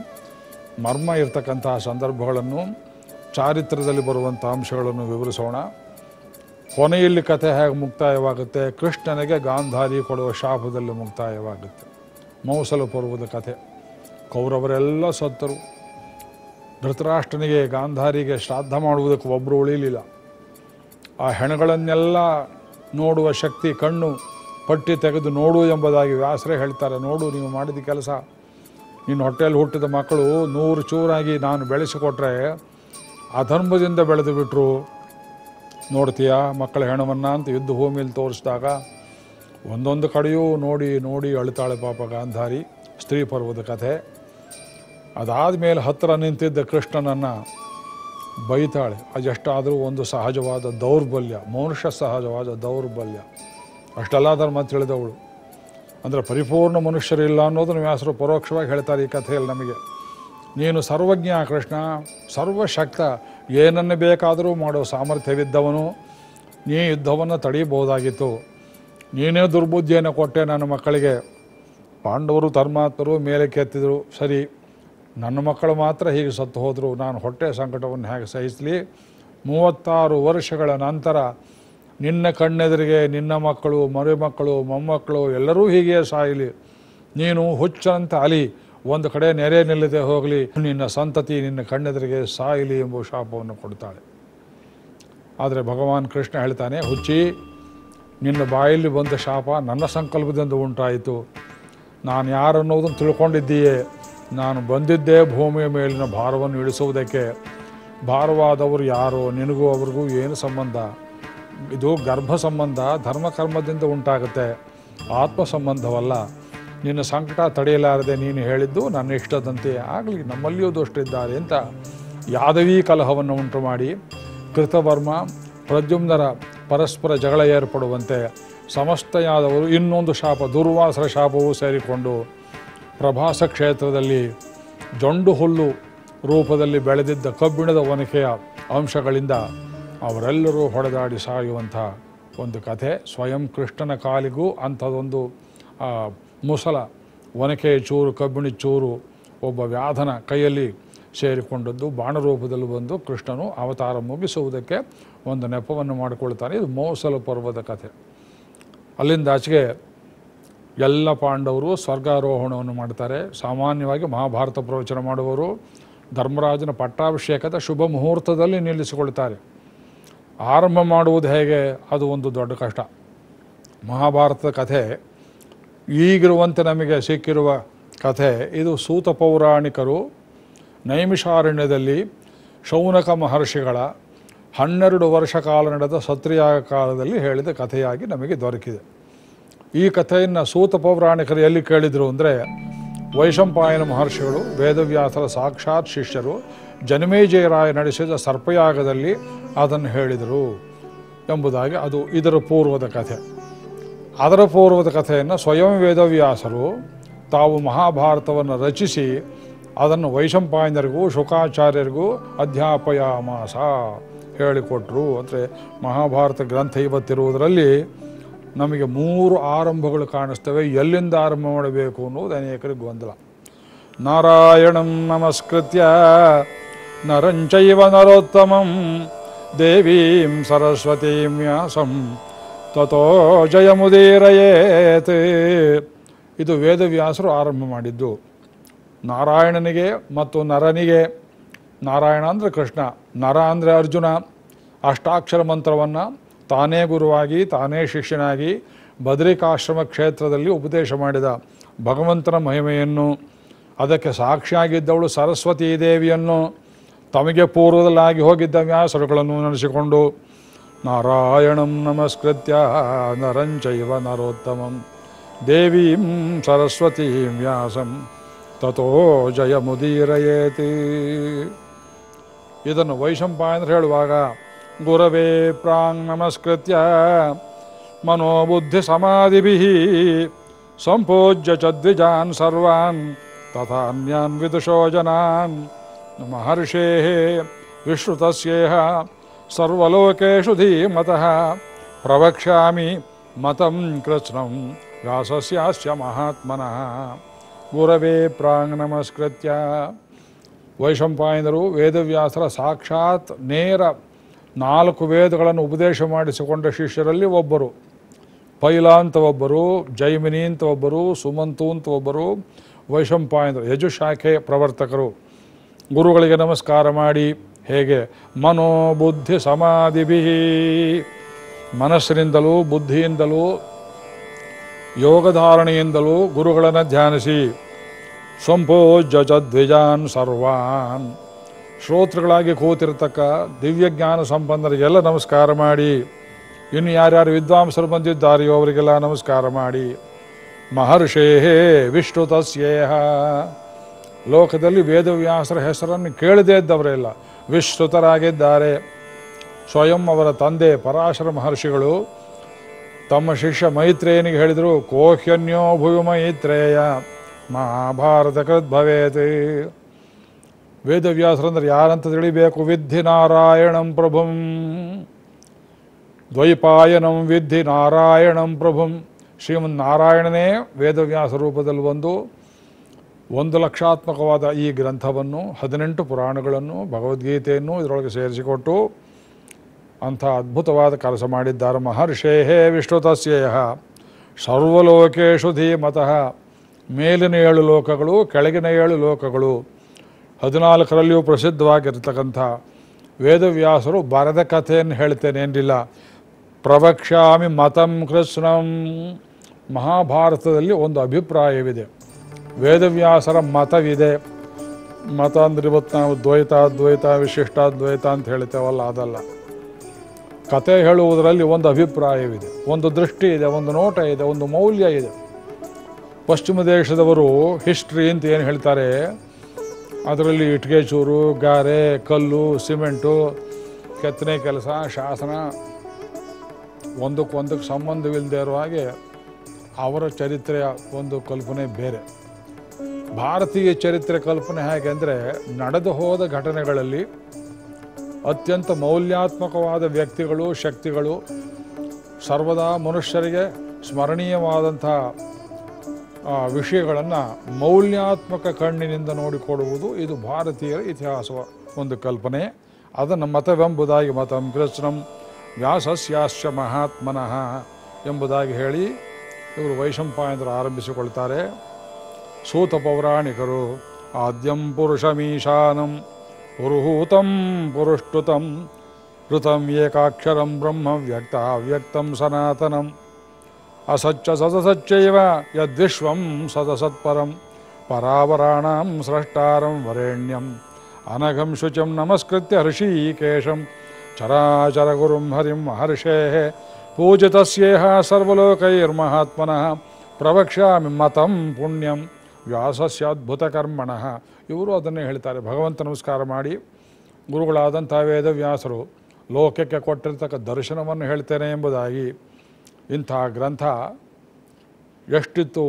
ಮರ್ಮ ಇರತಕ್ಕಂತಹ ಸಂದರ್ಭಗಳನ್ನು, ಚಾರಿತ್ರದಲ್ಲಿ ಬರುವಂಥ ಅಂಶಗಳನ್ನು ವಿವರಿಸೋಣ. ಕೊನೆಯಲ್ಲಿ ಕಥೆ ಹೇಗೆ ಮುಕ್ತಾಯವಾಗುತ್ತೆ? ಕೃಷ್ಣನಿಗೆ ಗಾಂಧಾರಿ ಕೊಡುವ ಶಾಪದಲ್ಲಿ ಮುಕ್ತಾಯವಾಗುತ್ತೆ. ಮೌಸಲ ಪರ್ವದ ಕಥೆ. ಕೌರವರೆಲ್ಲ ಸತ್ತರು. ಧೃತರಾಷ್ಟ್ರನಿಗೆ, ಗಾಂಧಾರಿಗೆ ಶ್ರಾದ್ದ ಮಾಡುವುದಕ್ಕೆ ಒಬ್ಬರು ಉಳಿಯಲಿಲ್ಲ. ಆ ಹೆಣಗಳನ್ನೆಲ್ಲ ನೋಡುವ ಶಕ್ತಿ ಕಣ್ಣು ಪಟ್ಟಿ ತೆಗೆದು ನೋಡು ಎಂಬುದಾಗಿ ವ್ಯಾಸರೇ ಹೇಳ್ತಾರೆ. ನೋಡು, ನೀವು ಮಾಡಿದ ಕೆಲಸ, ನಿನ್ನ ಹೊಟ್ಟೆಯಲ್ಲಿ ಹುಟ್ಟಿದ ಮಕ್ಕಳು ನೂರು ಚೂರಾಗಿ ನಾನು ಬೆಳೆಸಿಕೊಟ್ರೆ ಅಧರ್ಮದಿಂದ ಬೆಳೆದು ಬಿಟ್ಟರು, ನೋಡ್ತೀಯ ಮಕ್ಕಳ ಹೆಣವನ್ನು ಅಂತ ಯುದ್ಧ ಭೂಮಿಯಲ್ಲಿ ತೋರಿಸಿದಾಗ ಒಂದೊಂದು ಕಡೆಯೂ ನೋಡಿ ನೋಡಿ ಅಳುತ್ತಾಳೆ ಪಾಪ ಗಾಂಧಾರಿ. ಸ್ತ್ರೀ ಪರ್ವದ ಕಥೆ. ಅದಾದ ಮೇಲೆ ಹತ್ತಿರ ನಿಂತಿದ್ದ ಕೃಷ್ಣನನ್ನು ಬೈತಾಳೆ. ಅದೆಷ್ಟಾದರೂ ಒಂದು ಸಹಜವಾದ ದೌರ್ಬಲ್ಯ, ಮನುಷ್ಯ ಸಹಜವಾದ ದೌರ್ಬಲ್ಯ. ಅಷ್ಟೆಲ್ಲ ಧರ್ಮ ತಿಳಿದವಳು ಅಂದರೆ ಪರಿಪೂರ್ಣ ಮನುಷ್ಯರಿಲ್ಲ ಅನ್ನೋದನ್ನು ವ್ಯಾಸರು ಪರೋಕ್ಷವಾಗಿ ಹೇಳ್ತಾರೆ ಈ ಕಥೆಯಲ್ಲಿ ನಮಗೆ. ನೀನು ಸರ್ವಜ್ಞ ಕೃಷ್ಣ, ಸರ್ವಶಕ್ತ, ಏನನ್ನು ಬೇಕಾದರೂ ಮಾಡೋ ಸಾಮರ್ಥ್ಯವಿದ್ದವನು, ನೀ ಯುದ್ಧವನ್ನು ತಡೆಯಬಹುದಾಗಿತ್ತು. ನೀನೇ ದುರ್ಬುದ್ಧಿಯನ್ನು ಕೊಟ್ಟೆ ನನ್ನ ಮಕ್ಕಳಿಗೆ. ಪಾಂಡವರು ಧರ್ಮಾತ್ಮರು ಮೇಲೆ ಕೆತ್ತಿದರು, ಸರಿ. ನನ್ನ ಮಕ್ಕಳು ಮಾತ್ರ ಹೀಗೆ ಸತ್ತು ಹೋದರು. ನಾನು ಹೊಟ್ಟೆ ಸಂಕಟವನ್ನು ಹೇಗೆ ಸಹಿಸಲಿ? ಮೂವತ್ತಾರು ವರ್ಷಗಳ ನಂತರ ನಿನ್ನ ಕಣ್ಣೆದುರಿಗೆ ನಿನ್ನ ಮಕ್ಕಳು, ಮರಿ ಮಕ್ಕಳು, ಮೊಮ್ಮಕ್ಕಳು ಎಲ್ಲರೂ ಹೀಗೆ ಸಾಯಲಿ, ನೀನು ಹುಚ್ಚಂತ ಅಲಿ, ಒಂದು ಕಡೆ ನೆರೆ ನಿಲ್ಲದೆ ಹೋಗಲಿ, ನಿನ್ನ ಸಂತತಿ ನಿನ್ನ ಕಣ್ಣೆದುರಿಗೆ ಸಾಯಲಿ ಎಂಬ ಶಾಪವನ್ನು ಕೊಡ್ತಾಳೆ. ಆದರೆ ಭಗವಾನ್ ಕೃಷ್ಣ ಹೇಳ್ತಾನೆ, ಹುಚ್ಚಿ, ನಿನ್ನ ಬಾಯಲ್ಲಿ ಬಂದ ಶಾಪ ನನ್ನ ಸಂಕಲ್ಪದಿಂದ ಉಂಟಾಯಿತು. ನಾನು ಯಾರನ್ನೋದನ್ನು ತಿಳ್ಕೊಂಡಿದ್ದೀಯೇ? ನಾನು ಬಂದಿದ್ದೇ ಭೂಮಿಯ ಮೇಲಿನ ಭಾರವನ್ನು ಇಳಿಸುವುದಕ್ಕೆ. ಭಾರವಾದವರು ಯಾರೋ? ನಿನಗೂ ಅವ್ರಿಗೂ ಏನು ಸಂಬಂಧ? ಇದು ಗರ್ಭ ಸಂಬಂಧ, ಧರ್ಮಕರ್ಮದಿಂದ ಉಂಟಾಗುತ್ತೆ, ಆತ್ಮ ಸಂಬಂಧವಲ್ಲ. ನಿನ್ನ ಸಂಕಟ ತಡೆಯಲಾರದೆ ನೀನು ಹೇಳಿದ್ದು ನನ್ನ ಇಷ್ಟದಂತೆ ಆಗಲಿ, ನಮ್ಮಲ್ಲಿಯೂ ದುಷ್ಟರಿದ್ದಾರೆ ಅಂತ ಯಾದವೀ ಕಲಹವನ್ನು ಉಂಟು ಮಾಡಿ ಕೃತವರ್ಮ ಪ್ರದ್ಯುಮ್ನರ ಪರಸ್ಪರ ಜಗಳ ಏರ್ಪಡುವಂತೆ ಸಮಸ್ತ ಯಾದವರು ಇನ್ನೊಂದು ಶಾಪ, ದುರ್ವಾಸರ ಶಾಪವೂ ಸೇರಿಕೊಂಡು ಪ್ರಭಾಸ ಕ್ಷೇತ್ರದಲ್ಲಿ ಜೊಂಡು ಹುಲ್ಲು ರೂಪದಲ್ಲಿ ಬೆಳೆದಿದ್ದ ಕಬ್ಬಿಣದ ಒನಕೆಯ ಅಂಶಗಳಿಂದ ಅವರೆಲ್ಲರೂ ಹೊಡೆದಾಡಿ ಸಾಯುವಂಥ ಒಂದು ಕಥೆ. ಸ್ವಯಂ ಕೃಷ್ಣನ ಕಾಲಿಗೂ ಅಂಥದ್ದೊಂದು ಮುಸಲ ಒನಕೆಯ ಚೂರು, ಕಬ್ಬಿಣಿ ಚೂರು ಒಬ್ಬ ವ್ಯಾಧನ ಕೈಯಲ್ಲಿ ಸೇರಿಕೊಂಡದ್ದು ಬಾಣರೂಪದಲ್ಲಿ ಬಂದು ಕೃಷ್ಣನು ಅವತಾರ ಮುಗಿಸುವುದಕ್ಕೆ ಒಂದು ನೆಪವನ್ನು ಮಾಡಿಕೊಳ್ತಾನೆ. ಇದು ಮೌಸಲ ಪರ್ವದ ಕಥೆ. ಅಲ್ಲಿಂದ ಆಚೆಗೆ ಎಲ್ಲ ಪಾಂಡವರು ಸ್ವರ್ಗಾರೋಹಣವನ್ನು ಮಾಡ್ತಾರೆ. ಸಾಮಾನ್ಯವಾಗಿ ಮಹಾಭಾರತ ಪ್ರವಚನ ಮಾಡುವವರು ಧರ್ಮರಾಜನ ಪಟ್ಟಾಭಿಷೇಕದ ಶುಭ ಮುಹೂರ್ತದಲ್ಲಿ ನಿಲ್ಲಿಸಿಕೊಳ್ತಾರೆ. ಆರಂಭ ಮಾಡುವುದು ಹೇಗೆ? ಅದು ಒಂದು ದೊಡ್ಡ ಕಷ್ಟ. ಮಹಾಭಾರತದ ಕಥೆ ಈಗಿರುವಂತೆ ನಮಗೆ ಸಿಕ್ಕಿರುವ ಕಥೆ ಇದು. ಸೂತ ಪೌರಾಣಿಕರು ನೈಮಿಷಾರಣ್ಯದಲ್ಲಿ ಶೌನಕ ಮಹರ್ಷಿಗಳ ಹನ್ನೆರಡು ವರ್ಷ ಕಾಲ ನಡೆದ ಸತ್ರಿಯಾಗ ಕಾಲದಲ್ಲಿ ಹೇಳಿದ ಕಥೆಯಾಗಿ ನಮಗೆ ದೊರಕಿದೆ. ಈ ಕಥೆಯನ್ನು ಸೂತ ಪೌರಾಣಿಕರು ಎಲ್ಲಿ ಕೇಳಿದರು ಅಂದರೆ, ವೈಶಂಪಾಯನ ಮಹರ್ಷಿಗಳು ವೇದವ್ಯಾಸರ ಸಾಕ್ಷಾತ್ ಶಿಷ್ಯರು ಜನಮೇಜಯರಾಯ ನಡೆಸಿದ ಸರ್ಪಯಾಗದಲ್ಲಿ ಅದನ್ನು ಹೇಳಿದರು ಎಂಬುದಾಗಿ ಅದು ಇದರ ಪೂರ್ವದ ಕಥೆ. ಅದರ ಪೂರ್ವದ ಕಥೆಯನ್ನು ಸ್ವಯಂ ವೇದವ್ಯಾಸರು ತಾವು ಮಹಾಭಾರತವನ್ನು ರಚಿಸಿ ಅದನ್ನು ವೈಶಂಪಾಯನರಿಗೂ ಶುಕಾಚಾರ್ಯರಿಗೂ ಅಧ್ಯಾಪಯಾಮಾಸ ಹೇಳಿಕೊಟ್ರು. ಅಂದರೆ ಮಹಾಭಾರತ ಗ್ರಂಥ ಇವತ್ತಿರುವುದರಲ್ಲಿ ನಮಗೆ ಮೂರು ಆರಂಭಗಳು ಕಾಣಿಸ್ತವೆ. ಎಲ್ಲಿಂದ ಆರಂಭ ಮಾಡಬೇಕು ಅನ್ನೋದು ಅನೇಕರಿಗೆ ಗೊಂದಲ. ನಾರಾಯಣಂ ನಮಸ್ಕೃತ್ಯ ನರಂ ಚೈವ ನರೋತ್ತಮಂ ದೇವೀಂ ಸರಸ್ವತೀಂ ವ್ಯಾಸಂ ತಥೋ ಜಯಮುದೀರಯೇತ್. ಇದು ವೇದವ್ಯಾಸರು ಆರಂಭ ಮಾಡಿದ್ದು. ನಾರಾಯಣನಿಗೆ ಮತ್ತು ನರನಿಗೆ, ನಾರಾಯಣ ಅಂದರೆ ಕೃಷ್ಣ, ನರ ಅಂದರೆ ಅರ್ಜುನ, ಅಷ್ಟಾಕ್ಷರ ಮಂತ್ರವನ್ನು ತಾನೇ ಗುರುವಾಗಿ ತಾನೇ ಶಿಷ್ಯನಾಗಿ ಬದರಿಕಾಶ್ರಮ ಕ್ಷೇತ್ರದಲ್ಲಿ ಉಪದೇಶ ಮಾಡಿದ ಭಗವಂತನ ಮಹಿಮೆಯನ್ನು, ಅದಕ್ಕೆ ಸಾಕ್ಷಿಯಾಗಿದ್ದವಳು ಸರಸ್ವತೀ ದೇವಿಯನ್ನು, ತಮಗೆ ಪೂರ್ವದಲ್ಲಾಗಿ ಹೋಗಿದ್ದ ವ್ಯಾಸರುಗಳನ್ನು ನೆನೆಸಿಕೊಂಡು ನಾರಾಯಣಂ ನಮಸ್ಕೃತ್ಯ ನರಂ ಚೈವ ನರೋತ್ತಮಂ ದೇವೀಂ ಸರಸ್ವತೀಂ ವ್ಯಾಸಂ ತಥೋ ಜಯಮುದೀರಯೇತಿ. ಇದನ್ನು ವೈಶಂಪಾಯನರು ಹೇಳುವಾಗ ಗುರವೇ ಪ್ರಾಂಗ್ ನಮಸ್ಕೃತ್ಯ ಮನೋಬುದ್ಧಿ ಸಮಾಧಿಭಿಃ ಸಂಪೂಜ್ಯ ಚ ದ್ವಿಜಾನ್ ಸರ್ವಾನ್ Tathanyan vidusho janan maharshehe vishrutasyeha sarvalokeshu dhimataha pravakshami matam krishnam yasasyasya mahatmanaha gurave prang namaskritya Vaishampayanaru Vedavyasara sakshat nera ನಾಲ್ಕು ವೇದಗಳನ್ನು ಉಪದೇಶ ಮಾಡಿಸಿಕೊಂಡ ಶಿಷ್ಯರಲ್ಲಿ ಒಬ್ಬರು. ಪೈಲ ಅಂತ ಒಬ್ಬರು, ಜೈಮಿನಿ ಅಂತ ಒಬ್ಬರು, ಸುಮಂತು ಅಂತ ಒಬ್ಬರು, ವೈಶಂಪಾಯನರು ಯಜುಶಾಖೆ ಪ್ರವರ್ತಕರು. ಗುರುಗಳಿಗೆ ನಮಸ್ಕಾರ ಮಾಡಿ ಹೇಗೆ ಮನೋಬುದ್ಧಿ ಸಮಾಧಿಭಿ, ಮನಸ್ಸಿನಿಂದಲೂ ಬುದ್ಧಿಯಿಂದಲೂ ಯೋಗಧಾರಣೆಯಿಂದಲೂ ಗುರುಗಳನ್ನು ಧ್ಯಾನಿಸಿ. ಸಂಪೋಜ್ಯ ಚದ್ವಿಜಾನ್ ಸರ್ವಾನ್, ಶ್ರೋತೃಗಳಾಗಿ ಕೂತಿರ್ತಕ್ಕ ದಿವ್ಯಜ್ಞಾನ ಸಂಪನ್ನರಿಗೆಲ್ಲ ನಮಸ್ಕಾರ ಮಾಡಿ. ಇನ್ನು ಯಾರ್ಯಾರು ವಿದ್ವಾಂಸರು ಬಂದಿದ್ದಾರೆಯೋ ಅವರಿಗೆಲ್ಲ ನಮಸ್ಕಾರ ಮಾಡಿ. ಮಹರ್ಷೇಹೇ ವಿಶ್ರುತಸ್ಯೇಹ, ಲೋಕದಲ್ಲಿ ವೇದವ್ಯಾಸರ ಹೆಸರನ್ನು ಕೇಳದೇ ಇದ್ದವರೆಲ್ಲ ವಿಶ್ರುತರಾಗಿದ್ದಾರೆ. ಸ್ವಯಂ ಅವರ ತಂದೆ ಪರಾಶರ ಮಹರ್ಷಿಗಳು ತಮ್ಮ ಶಿಷ್ಯ ಮೈತ್ರೇಯನಿಗೆ ಹೇಳಿದರು, ಕೋಹ್ಯನ್ಯೋ ಭುವಿ ಮೈತ್ರೇಯ ಮಹಾಭಾರತ ಕೃದ್ಭವೇತಿ. ವೇದವ್ಯಾಸರಂದ್ರೆ ಯಾರಂತ ತಿಳಿಬೇಕು. ವಿದ್ಧಿ ನಾರಾಯಣಂ ಪ್ರಭುಂ ದ್ವೈಪಾಯನಂ ವಿದ್ಧಿ ನಾರಾಯಣಂ ಪ್ರಭುಂ. ಶ್ರೀಮನ್ನಾರಾಯಣನೇ ವೇದವ್ಯಾಸ ರೂಪದಲ್ಲಿ ಬಂದು ಒಂದು ಲಕ್ಷಾತ್ಮಕವಾದ ಈ ಗ್ರಂಥವನ್ನು, ಹದಿನೆಂಟು ಪುರಾಣಗಳನ್ನು, ಭಗವದ್ಗೀತೆಯನ್ನು ಇದರೊಳಗೆ ಸೇರಿಸಿಕೊಟ್ಟು ಅಂಥ ಅದ್ಭುತವಾದ ಕೆಲಸ ಮಾಡಿದ್ದಾರೆ. ಮಹರ್ಷೇಹೇ ವಿಶ್ರುತಸ್ಯೇಹ ಸರ್ವಲೋಕೇಶು ಧೀಮತಃ, ಮೇಲಿನ ಏಳು ಲೋಕಗಳು, ಕೆಳಗಿನ ಏಳು ಲೋಕಗಳು, ಹದಿನಾಲ್ಕರಲ್ಲಿಯೂ ಪ್ರಸಿದ್ಧವಾಗಿರ್ತಕ್ಕಂಥ ವೇದವ್ಯಾಸರು ಬರೆದ ಕಥೆಯನ್ನು ಹೇಳ್ತೇನೆ ಏನಿಲ್ಲ. ಪ್ರವಕ್ಷ್ಯಾಮಿ ಮತಂ ಕೃಷ್ಣಂ, ಮಹಾಭಾರತದಲ್ಲಿ ಒಂದು ಅಭಿಪ್ರಾಯವಿದೆ, ವೇದವ್ಯಾಸರ ಮತವಿದೆ. ಮತ ಅಂದರೆ ಇವತ್ತು ನಾವು ದ್ವೈತ ದ್ವೈತ ವಿಶಿಷ್ಟ ದ್ವೈತ ಅಂತ ಹೇಳ್ತೇವಲ್ಲ, ಅದಲ್ಲ. ಕತೆ ಹೇಳುವುದರಲ್ಲಿ ಒಂದು ಅಭಿಪ್ರಾಯವಿದೆ, ಒಂದು ದೃಷ್ಟಿ ಇದೆ, ಒಂದು ನೋಟ ಇದೆ, ಒಂದು ಮೌಲ್ಯ ಇದೆ. ಪಶ್ಚಿಮ ದೇಶದವರು ಹಿಸ್ಟ್ರಿ ಅಂತ ಏನು ಹೇಳ್ತಾರೆ, ಅದರಲ್ಲಿ ಇಟ್ಗೆ ಚೂರು, ಗಾರೆ, ಕಲ್ಲು, ಸಿಮೆಂಟು, ಕೆತ್ತನೆ ಕೆಲಸ, ಶಾಸನ, ಒಂದಕ್ಕೊಂದಕ್ಕೆ ಸಂಬಂಧವಿಲ್ಲದೆ ಇರುವ ಹಾಗೆ ಅವರ ಚರಿತ್ರೆಯ ಒಂದು ಕಲ್ಪನೆ ಬೇರೆ. ಭಾರತೀಯ ಚರಿತ್ರೆ ಕಲ್ಪನೆ ಹೇಗೆ ಅಂದರೆ, ನಡೆದು ಹೋದ ಘಟನೆಗಳಲ್ಲಿ ಅತ್ಯಂತ ಮೌಲ್ಯಾತ್ಮಕವಾದ ವ್ಯಕ್ತಿಗಳು, ಶಕ್ತಿಗಳು, ಸರ್ವದಾ ಮನುಷ್ಯರಿಗೆ ಸ್ಮರಣೀಯವಾದಂಥ ವಿಷಯಗಳನ್ನು ಮೌಲ್ಯಾತ್ಮಕ ಕಣ್ಣಿನಿಂದ ನೋಡಿಕೊಡುವುದು ಇದು ಭಾರತೀಯರ ಇತಿಹಾಸವ ಒಂದು ಕಲ್ಪನೆ. ಅದನ್ನು ಮತವೆಂಬುದಾಗಿ, ಮತಂ ಕೃಷ್ಣಂ ವ್ಯಾಸಸ್ಯಾಶ್ಚ ಮಹಾತ್ಮನಃ ಎಂಬುದಾಗಿ ಹೇಳಿ ಇವರು ವೈಶಂಪಾಯನರು ಆರಂಭಿಸಿಕೊಳ್ತಾರೆ. ಸೂತ ಪೌರಾಣಿಕರು ಆದ್ಯಂ ಪುರುಷಮೀಶಾನಂ ಪುರುಹೂತಂ ಪುರುಷ್ಟುತಂ ಋತಂ ಏಕಾಕ್ಷರಂ ಬ್ರಹ್ಮ ವ್ಯಕ್ತ ಅವ್ಯಕ್ತಂ ಸನಾತನಂ ಅಸಚ್ಚ ಸದಸಚ್ಚೈವ ಯದ್ವಿಶ್ವಂ ಸದಸತ್ಪರಂ ಪರಾವರಾಣಾಂ ಸ್ರಷ್ಟಾರಂ ವರೆಣ್ಯಂ ಅನಘಂ ಶುಚಿಂ ನಮಸ್ಕೃತ್ಯ ಹೃಷೀಕೇಶಂ ಚರಾಚರ ಗುರುಂ ಹರಿಂ ಮಹರ್ಷೇಃ ಪೂಜಿತಸ್ಯೇಹ ಸರ್ವಲೋಕೈರ್ಮಹಾತ್ಮನಃ ಪ್ರವಕ್ಷ್ಯಾಮಿ ಮತಂ ಪುಣ್ಯಂ ವ್ಯಾಸಸ್ಯಾದ್ಭುತಕರ್ಮಣಃ. ಇವರು ಅದನ್ನೇ ಹೇಳ್ತಾರೆ. ಭಗವಂತ ನಮಸ್ಕಾರ ಮಾಡಿ ಗುರುಗಳಾದಂಥ ವೇದವ್ಯಾಸರು ಲೋಕಕ್ಕೆ ಕೊಟ್ಟಿರ್ತಕ್ಕ ದರ್ಶನವನ್ನು ಹೇಳ್ತೇನೆ ಎಂಬುದಾಗಿ. ಇಂಥ ಗ್ರಂಥ ಎಷ್ಟಿತ್ತು,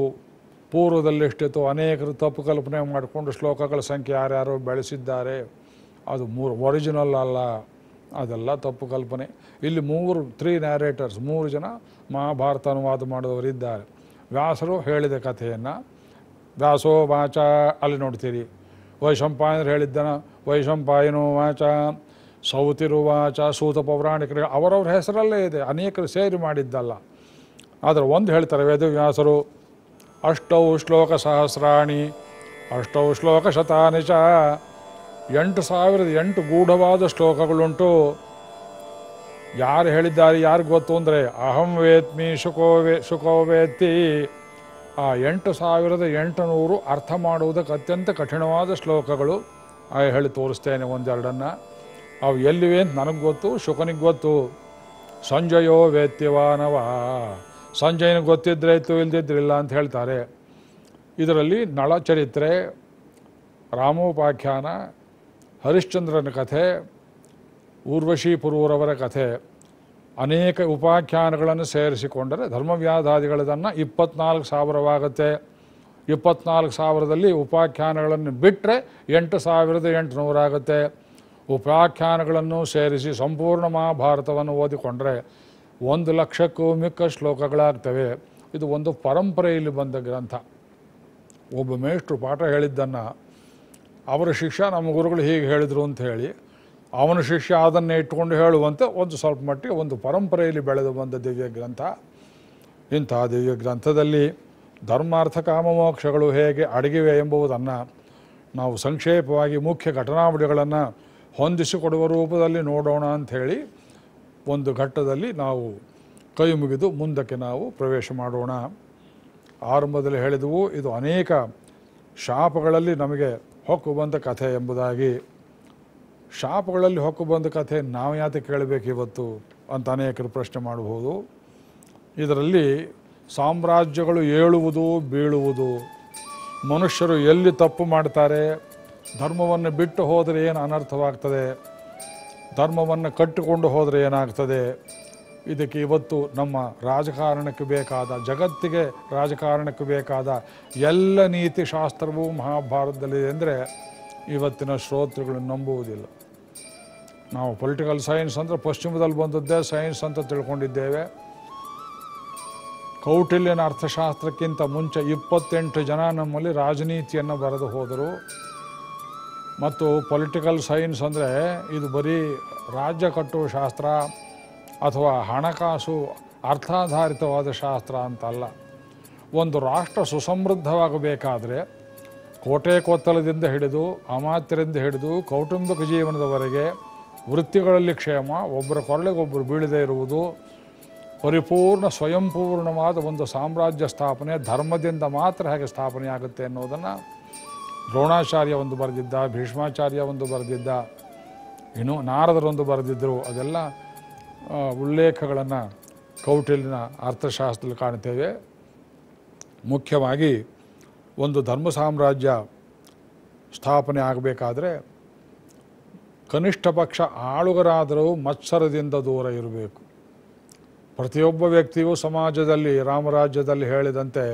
ಪೂರ್ವದಲ್ಲಿ ಎಷ್ಟಿತ್ತು, ಅನೇಕರು ತಪ್ಪು ಕಲ್ಪನೆ ಮಾಡಿಕೊಂಡು ಶ್ಲೋಕಗಳ ಸಂಖ್ಯೆ ಯಾರ್ಯಾರೋ ಬೆಳೆಸಿದ್ದಾರೆ, ಅದು ಮೂರು ಒರಿಜಿನಲ್ ಅಲ್ಲ, ಅದೆಲ್ಲ ತಪ್ಪು ಕಲ್ಪನೆ. ಇಲ್ಲಿ ಮೂರು ತ್ರೀ ನ್ಯಾರೇಟರ್ಸ್ ಮೂರು ಜನ ಮಹಾಭಾರತ ಅನುವಾದ ಮಾಡಿದವರಿದ್ದಾರೆ. ವ್ಯಾಸರು ಹೇಳಿದ ಕಥೆಯನ್ನು ವ್ಯಾಸೋ ವಾಚ ಅಲ್ಲಿ ನೋಡ್ತೀರಿ, ವೈಶಂಪಾಯನರು ಹೇಳಿದ್ದನ ವೈಶಂಪಾಯನೋ ವಾಚ, ಸೌತಿರುವಾಚ, ಸೂತ ಪೌರಾಣಿಕರು ಅವರವ್ರ ಹೆಸರಲ್ಲೇ ಇದೆ, ಅನೇಕರು ಸೇರಿ ಮಾಡಿದ್ದಲ್ಲ. ಆದರೆ ಒಂದು ಹೇಳ್ತಾರೆ ವೇದವ್ಯಾಸರು, ಅಷ್ಟೌ ಶ್ಲೋಕ ಸಹಸ್ರಾಣಿ ಅಷ್ಟೌ ಶ್ಲೋಕ ಶತಾನಿ ಚ, ಎಂಟು ಸಾವಿರದ ಎಂಟು ಗೂಢವಾದ ಶ್ಲೋಕಗಳುಂಟು. ಯಾರು ಹೇಳಿದ್ದಾರೆ ಯಾರು ಗೊತ್ತು ಅಂದರೆ, ಅಹಂ ವೇತ್ಮಿ ಶುಕೋ ವೇ ಶುಕೋ ವೇತ್ತಿ. ಆ ಎಂಟು ಸಾವಿರದ ಎಂಟು ನೂರು ಅರ್ಥ ಮಾಡುವುದಕ್ಕೆ ಅತ್ಯಂತ ಕಠಿಣವಾದ ಶ್ಲೋಕಗಳು. ಆ ಹೇಳಿ ತೋರಿಸ್ತೇನೆ ಒಂದೆರಡನ್ನು. ಅವು ಎಲ್ಲಿವೆ ಅಂತ ನನಗೆ ಗೊತ್ತು, ಶುಕನಿಗೆ ಗೊತ್ತು. ಸಂಜಯೋ ವೇತ್ಯವಾನವ, ಸಂಜಯನಿಗೆ ಗೊತ್ತಿದ್ರೆ ಇತ್ತು ಇಲ್ದಿದ್ರಿಲ್ಲ ಅಂತ ಹೇಳ್ತಾರೆ. ಇದರಲ್ಲಿ ನಳ ಚರಿತ್ರೆ, ರಾಮೋಪಾಖ್ಯಾನ, ಹರಿಶ್ಚಂದ್ರನ ಕಥೆ, ಊರ್ವಶಿ ಪುರೂರವರ ಕಥೆ, ಅನೇಕ ಉಪಾಖ್ಯಾನಗಳನ್ನು ಸೇರಿಸಿಕೊಂಡರೆ ಧರ್ಮವ್ಯಾಧಾದಿಗಳದನ್ನು ಇಪ್ಪತ್ನಾಲ್ಕು ಸಾವಿರವಾಗುತ್ತೆ. ಇಪ್ಪತ್ತನಾಲ್ಕು ಸಾವಿರದಲ್ಲಿ ಉಪಾಖ್ಯಾನಗಳನ್ನು ಬಿಟ್ಟರೆ ಎಂಟು ಸಾವಿರದ ಎಂಟುನೂರು ಆಗುತ್ತೆ. ಉಪಾಖ್ಯಾನಗಳನ್ನು ಸೇರಿಸಿ ಸಂಪೂರ್ಣ ಮಹಾಭಾರತವನ್ನು ಓದಿಕೊಂಡ್ರೆ ಒಂದು ಲಕ್ಷಕ್ಕೂ ಮಿಕ್ಕ ಶ್ಲೋಕಗಳಾಗ್ತವೆ. ಇದು ಒಂದು ಪರಂಪರೆಯಲ್ಲಿ ಬಂದ ಗ್ರಂಥ. ಒಬ್ಬ ಮೇಷ್ಟ್ರು ಪಾಠ ಹೇಳಿದ್ದನ್ನು ಅವರ ಶಿಷ್ಯ ನಮ್ಮ ಗುರುಗಳು ಹೀಗೆ ಹೇಳಿದರು ಅಂತ ಹೇಳಿ ಅವನ ಶಿಷ್ಯ ಅದನ್ನೇ ಇಟ್ಕೊಂಡು ಹೇಳುವಂತೆ ಒಂದು ಸ್ವಲ್ಪ ಮಟ್ಟಿಗೆ ಒಂದು ಪರಂಪರೆಯಲ್ಲಿ ಬೆಳೆದು ಬಂದ ದಿವ್ಯ ಗ್ರಂಥ. ಇಂಥ ದಿವ್ಯ ಗ್ರಂಥದಲ್ಲಿ ಧರ್ಮಾರ್ಥ ಕಾಮಮೋಕ್ಷಗಳು ಹೇಗೆ ಅಡಗಿವೆ ಎಂಬುದನ್ನು ನಾವು ಸಂಕ್ಷೇಪವಾಗಿ ಮುಖ್ಯ ಘಟನಾವಳಿಗಳನ್ನು ಹೊಂದಿಸಿಕೊಡುವ ರೂಪದಲ್ಲಿ ನೋಡೋಣ ಅಂಥೇಳಿ ಒಂದು ಘಟ್ಟದಲ್ಲಿ ನಾವು ಕೈ ಮುಗಿದು ಮುಂದಕ್ಕೆ ನಾವು ಪ್ರವೇಶ ಮಾಡೋಣ. ಆರಂಭದಲ್ಲಿ ಹೇಳಿದವು ಇದು ಅನೇಕ ಶಾಪಗಳಲ್ಲಿ ನಮಗೆ ಹೊಕ್ಕು ಬಂದ ಕಥೆ ಎಂಬುದಾಗಿ. ಶಾಪಗಳಲ್ಲಿ ಹೊಕ್ಕು ಬಂದ ಕಥೆ ನಾವು ಯಾತಕ್ಕೆ ಕೇಳಬೇಕು ಇವತ್ತು ಅಂತ ಅನೇಕರು ಪ್ರಶ್ನೆ ಮಾಡಬಹುದು. ಇದರಲ್ಲಿ ಸಾಮ್ರಾಜ್ಯಗಳು ಏಳುವುದು ಬೀಳುವುದು, ಮನುಷ್ಯರು ಎಲ್ಲಿ ತಪ್ಪು ಮಾಡ್ತಾರೆ, ಧರ್ಮವನ್ನು ಬಿಟ್ಟು ಹೋದರೆ ಏನು ಅನರ್ಥವಾಗ್ತದೆ, ಧರ್ಮವನ್ನು ಕಟ್ಟಿಕೊಂಡು ಹೋದರೆ ಏನಾಗ್ತದೆ, ಇದಕ್ಕೆ ಇವತ್ತು ನಮ್ಮ ರಾಜಕಾರಣಕ್ಕೆ ಬೇಕಾದ, ಜಗತ್ತಿಗೆ ರಾಜಕಾರಣಕ್ಕೆ ಬೇಕಾದ ಎಲ್ಲ ನೀತಿಶಾಸ್ತ್ರವೂ ಮಹಾಭಾರತದಲ್ಲಿದೆ ಅಂದರೆ ಇವತ್ತಿನ ಶ್ರೋತೃಗಳನ್ನು ನಂಬುವುದಿಲ್ಲ. ನಾವು ಪೊಲಿಟಿಕಲ್ ಸೈನ್ಸ್ ಅಂದರೆ ಪಶ್ಚಿಮದಲ್ಲಿ ಬಂದದ್ದೇ ಸೈನ್ಸ್ ಅಂತ ತಿಳ್ಕೊಂಡಿದ್ದೇವೆ. ಕೌಟಿಲ್ಯನ ಅರ್ಥಶಾಸ್ತ್ರಕ್ಕಿಂತ ಮುಂಚೆ ಇಪ್ಪತ್ತೆಂಟು ಜನ ನಮ್ಮಲ್ಲಿ ರಾಜನೀತಿಯನ್ನು ಬರೆದು ಹೋದರು. ಮತ್ತು ಪೊಲಿಟಿಕಲ್ ಸೈನ್ಸ್ ಅಂದರೆ ಇದು ಬರೀ ರಾಜ್ಯ ಕಟ್ಟುವ ಶಾಸ್ತ್ರ ಅಥವಾ ಹಣಕಾಸು ಅರ್ಥಾಧಾರಿತವಾದ ಶಾಸ್ತ್ರ ಅಂತಲ್ಲ. ಒಂದು ರಾಷ್ಟ್ರ ಸುಸಮೃದ್ಧವಾಗಬೇಕಾದರೆ ಕೋಟೆ ಕೊತ್ತಲದಿಂದ ಹಿಡಿದು, ಅಮಾತ್ಯರಿಂದ ಹಿಡಿದು ಕೌಟುಂಬಿಕ ಜೀವನದವರೆಗೆ, ವೃತ್ತಿಗಳಲ್ಲಿ ಕ್ಷೇಮ, ಒಬ್ಬರ ಕೊರಳಿಗೊಬ್ಬರು ಬೀಳದೇ ಇರುವುದು, ಪರಿಪೂರ್ಣ ಸ್ವಯಂಪೂರ್ಣವಾದ ಒಂದು ಸಾಮ್ರಾಜ್ಯ ಸ್ಥಾಪನೆ ಧರ್ಮದಿಂದ ಮಾತ್ರ ಹೇಗೆ ಸ್ಥಾಪನೆ ಆಗುತ್ತೆ ಅನ್ನೋದನ್ನು ದ್ರೋಣಾಚಾರ್ಯ ಒಂದು ಬರೆದಿದ್ದ, ಭೀಷ್ಮಾಚಾರ್ಯ ಒಂದು ಬರೆದಿದ್ದ, ಇನ್ನು ನಾರದರೊಂದು ಬರೆದಿದ್ದರು. ಅದೆಲ್ಲ ಉಲ್ಲೇಖಗಳನ್ನು ಕೌಟಿಲ್ಯನ ಅರ್ಥಶಾಸ್ತ್ರದಲ್ಲಿ ಕಾಣ್ತೇವೆ. ಮುಖ್ಯವಾಗಿ ಒಂದು ಧರ್ಮ ಸಾಮ್ರಾಜ್ಯ ಸ್ಥಾಪನೆ ಆಗಬೇಕಾದ್ರೆ ಕನಿಷ್ಠ ಪಕ್ಷ ಆಳುಗರಾದರೂ ಮತ್ಸರದಿಂದ ದೂರ ಇರಬೇಕು. ಪ್ರತಿಯೊಬ್ಬ ವ್ಯಕ್ತಿಯು ಸಮಾಜದಲ್ಲಿ ರಾಮರಾಜ್ಯದಲ್ಲಿ ಹೇಳಿದಂತೆ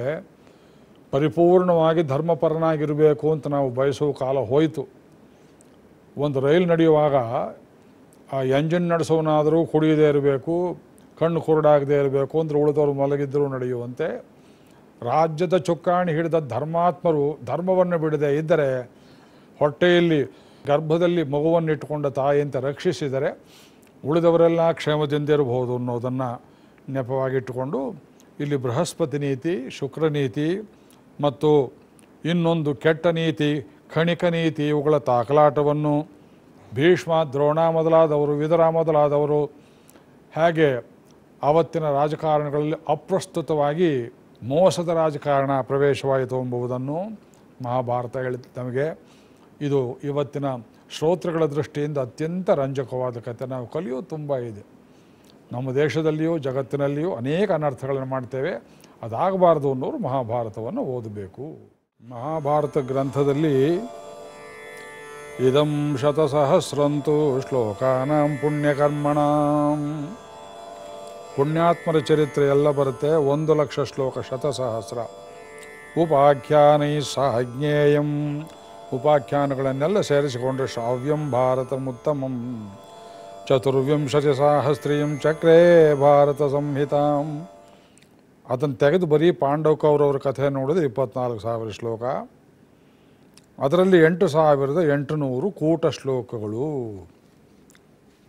ಪರಿಪೂರ್ಣವಾಗಿ ಧರ್ಮಪರನಾಗಿರಬೇಕು ಅಂತ ನಾವು ಬಯಸುವ ಕಾಲ ಹೋಯಿತು. ಒಂದು ರೈಲು ನಡೆಯುವಾಗ ಆ ಎಂಜಿನ್ ನಡೆಸೋನಾದರೂ ಕುಡಿಯದೇ ಇರಬೇಕು, ಕಣ್ಣು ಕುರುಡಾಗದೇ ಇರಬೇಕು ಅಂದರೆ ಉಳಿದವರು ಮಲಗಿದ್ದರೂ ನಡೆಯುವಂತೆ ರಾಜ್ಯದ ಚುಕ್ಕಾಣಿ ಹಿಡಿದ ಧರ್ಮಾತ್ಮರು ಧರ್ಮವನ್ನು ಬಿಡದೆ ಇದ್ದರೆ, ಹೊಟ್ಟೆಯಲ್ಲಿ ಗರ್ಭದಲ್ಲಿ ಮಗುವನ್ನು ಇಟ್ಟುಕೊಂಡ ತಾಯಿಯಂತೆ ರಕ್ಷಿಸಿದರೆ ಉಳಿದವರೆಲ್ಲ ಕ್ಷೇಮದಿಂದ ಇರಬಹುದು ಅನ್ನೋದನ್ನು ನೆಪವಾಗಿಟ್ಟುಕೊಂಡು ಇಲ್ಲಿ ಬೃಹಸ್ಪತಿ ನೀತಿ, ಶುಕ್ರ ನೀತಿ ಮತ್ತು ಇನ್ನೊಂದು ಕೆಟ್ಟ ನೀತಿ ಖಣಿಕ ನೀತಿ ಇವುಗಳ ತಾಕಲಾಟವನ್ನು ಭೀಷ್ಮ, ದ್ರೋಣ ಮೊದಲಾದವರು, ವಿದುರ ಮೊದಲಾದವರು ಹಾಗೆ ಆವತ್ತಿನ ರಾಜಕಾರಣಗಳಲ್ಲಿ ಅಪ್ರಸ್ತುತವಾಗಿ ಮೋಸದ ರಾಜಕಾರಣ ಪ್ರವೇಶವಾಯಿತು ಎಂಬುದನ್ನು ಮಹಾಭಾರತ ಹೇಳಿತು ನಮಗೆ. ಇದು ಇವತ್ತಿನ ಶ್ರೋತೃಗಳ ದೃಷ್ಟಿಯಿಂದ ಅತ್ಯಂತ ರಂಜಕವಾದ ಕಥೆ. ನಾವು ಕಲಿಯೋ ತುಂಬ ಇದೆ. ನಮ್ಮ ದೇಶದಲ್ಲಿಯೂ ಜಗತ್ತಿನಲ್ಲಿಯೂ ಅನೇಕ ಅನರ್ಥಗಳನ್ನು ಮಾಡ್ತೇವೆ. ಅದಾಗಬಾರ್ದು ಅನ್ನೋರು ಮಹಾಭಾರತವನ್ನು ಓದಬೇಕು. ಮಹಾಭಾರತ ಗ್ರಂಥದಲ್ಲಿ ಇದಂ ಶತಸಹಸ್ರಂತು ಶ್ಲೋಕಾನಾಂ ಪುಣ್ಯಕರ್ಮಣಾಂ ಪುಣ್ಯಾತ್ಮರ ಚರಿತ್ರೆ ಎಲ್ಲ ಬರುತ್ತೆ. ಒಂದು ಲಕ್ಷ ಶ್ಲೋಕ, ಶತಸಹಸ್ರ. ಉಪಾಖ್ಯಾನೈ ಸಾಜ್ಞೇಯಂ, ಉಪಾಖ್ಯಾನಗಳನ್ನೆಲ್ಲ ಸೇರಿಸಿಕೊಂಡ್ರೆ ಶ್ರಾವ್ಯಂ ಭಾರತಂ ಉತ್ತಮಂ. ಚತುರ್ವಿಂಶತಿ ಸಹಸ್ರೀಯಂ ಚಕ್ರೇ ಭಾರತ ಸಂಹಿತಾಂ. ಅದನ್ನು ತೆಗೆದು ಬರೀ ಪಾಂಡವ ಕೌರವರ ಕಥೆ ನೋಡಿದ್ರೆ ಇಪ್ಪತ್ನಾಲ್ಕು ಸಾವಿರ ಶ್ಲೋಕ. ಅದರಲ್ಲಿ ಎಂಟು ಸಾವಿರದ ಎಂಟುನೂರು ಕೂಟ ಶ್ಲೋಕಗಳು.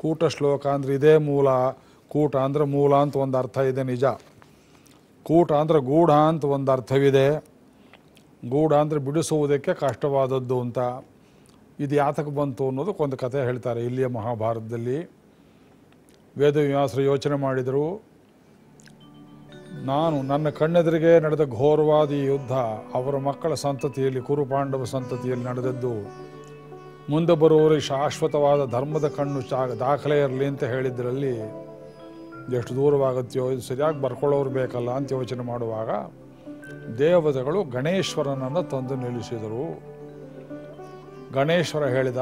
ಕೂಟ ಶ್ಲೋಕ ಅಂದರೆ ಇದೇ ಮೂಲ, ಕೂಟ ಅಂದರೆ ಮೂಲ ಅಂತ ಒಂದು ಅರ್ಥ ಇದೆ ನಿಜ. ಕೂಟ ಅಂದರೆ ಗೂಢ ಅಂತ ಒಂದು ಅರ್ಥವಿದೆ. ಗೂಢ ಅಂದರೆ ಬಿಡಿಸುವುದಕ್ಕೆ ಕಷ್ಟವಾದದ್ದು ಅಂತ. ಇದು ಯಾತಕ್ಕೆ ಬಂತು ಅನ್ನೋದಕ್ಕೊಂದು ಕಥೆ ಹೇಳ್ತಾರೆ ಇಲ್ಲಿಯ ಮಹಾಭಾರತದಲ್ಲಿ. ವೇದವ್ಯಾಸರು ಯೋಚನೆ ಮಾಡಿದರು, ನಾನು ನನ್ನ ಕಣ್ಣೆದುರಿಗೆ ನಡೆದ ಘೋರವಾದ ಈ ಯುದ್ಧ ಅವರ ಮಕ್ಕಳ ಸಂತತಿಯಲ್ಲಿ, ಕುರುಪಾಂಡವ ಸಂತತಿಯಲ್ಲಿ ನಡೆದದ್ದು ಮುಂದೆ ಬರುವವರಿಗೆ ಶಾಶ್ವತವಾದ ಧರ್ಮದ ಕಣ್ಣು ಚಾ ದಾಖಲೆ ಇರಲಿ ಅಂತ ಹೇಳಿದ್ರಲ್ಲಿ ಎಷ್ಟು ದೂರವಾಗುತ್ತೆಯೋ, ಇದು ಸರಿಯಾಗಿ ಬರ್ಕೊಳ್ಳೋರು ಬೇಕಲ್ಲ ಅಂತ ಯೋಚನೆ ಮಾಡುವಾಗ ದೇವತೆಗಳು ಗಣೇಶ್ವರನನ್ನು ತಂದು ನಿಲ್ಲಿಸಿದರು. ಗಣೇಶ್ವರ ಹೇಳಿದ,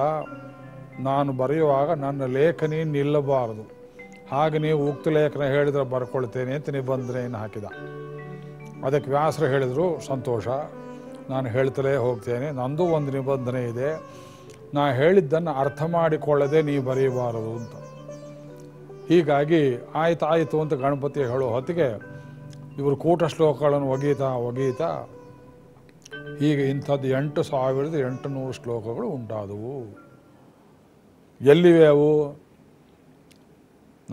ನಾನು ಬರೆಯುವಾಗ ನನ್ನ ಲೇಖನಿ ನಿಲ್ಲಬಾರದು, ಹಾಗೆ ನೀವು ಉಕ್ತ ಲೇಖನ ಹೇಳಿದರೆ ಬರ್ಕೊಳ್ತೇನೆ ಅಂತ ನಿಬಂಧನೆಯನ್ನು ಹಾಕಿದ. ಅದಕ್ಕೆ ವ್ಯಾಸರು ಹೇಳಿದರು, ಸಂತೋಷ, ನಾನು ಹೇಳ್ತಲೇ ಹೋಗ್ತೇನೆ. ನಂದು ಒಂದು ನಿಬಂಧನೆ ಇದೆ, ನಾನು ಹೇಳಿದ್ದನ್ನು ಅರ್ಥ ಮಾಡಿಕೊಳ್ಳದೆ ನೀವು ಬರೆಯಬಾರದು ಅಂತ. ಹೀಗಾಗಿ ಆಯ್ತು ಆಯಿತು ಅಂತ ಗಣಪತಿ ಹೇಳೋ ಹೊತ್ತಿಗೆ ಇವರು ಕೂಟ ಶ್ಲೋಕಗಳನ್ನು ಒಗೀತಾ ಒಗೀತಾ ಈಗ ಇಂಥದ್ದು ಎಂಟು ಸಾವಿರದ ಎಂಟು ನೂರು ಶ್ಲೋಕಗಳು ಉಂಟಾದವು. ಎಲ್ಲಿವೆ ಅವು?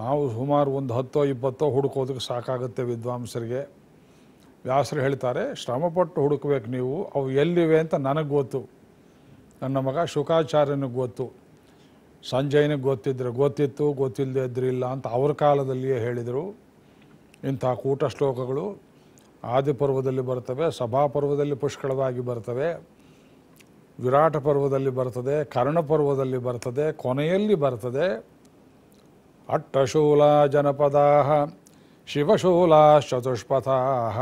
ನಾವು ಸುಮಾರು ಒಂದು ಹತ್ತೋ ಇಪ್ಪತ್ತೋ ಹುಡುಕೋದಕ್ಕೆ ಸಾಕಾಗುತ್ತೆ ವಿದ್ವಾಂಸರಿಗೆ. ವ್ಯಾಸರು ಹೇಳ್ತಾರೆ, ಶ್ರಮಪಟ್ಟು ಹುಡುಕಬೇಕು ನೀವು, ಅವು ಎಲ್ಲಿವೆ ಅಂತ ನನಗೆ ಗೊತ್ತು, ನನ್ನ ಮಗ ಶುಕಾಚಾರ್ಯನಿಗೆ ಗೊತ್ತು, ಸಂಜಯನಿಗೆ ಗೊತ್ತಿದ್ದರೆ ಗೊತ್ತಿತ್ತು, ಗೊತ್ತಿಲ್ಲದೆ ಇದ್ರೆ ಇಲ್ಲ ಅಂತ ಅವ್ರ ಕಾಲದಲ್ಲಿಯೇ ಹೇಳಿದರು. ಇಂಥ ಕೂಟ ಶ್ಲೋಕಗಳು ಆದಿಪರ್ವದಲ್ಲಿ ಬರ್ತವೆ, ಸಭಾಪರ್ವದಲ್ಲಿ ಪುಷ್ಕಳವಾಗಿ ಬರ್ತವೆ, ವಿರಾಟ ಪರ್ವದಲ್ಲಿ ಬರ್ತದೆ, ಕರ್ಣಪರ್ವದಲ್ಲಿ ಬರ್ತದೆ, ಕೊನೆಯಲ್ಲಿ ಬರ್ತದೆ. ಅಟ್ಟಶೂಲ ಜನಪದಾಃ ಶಿವಶೂಲಾಶ್ಚತುಷ್ಪಥಾಃ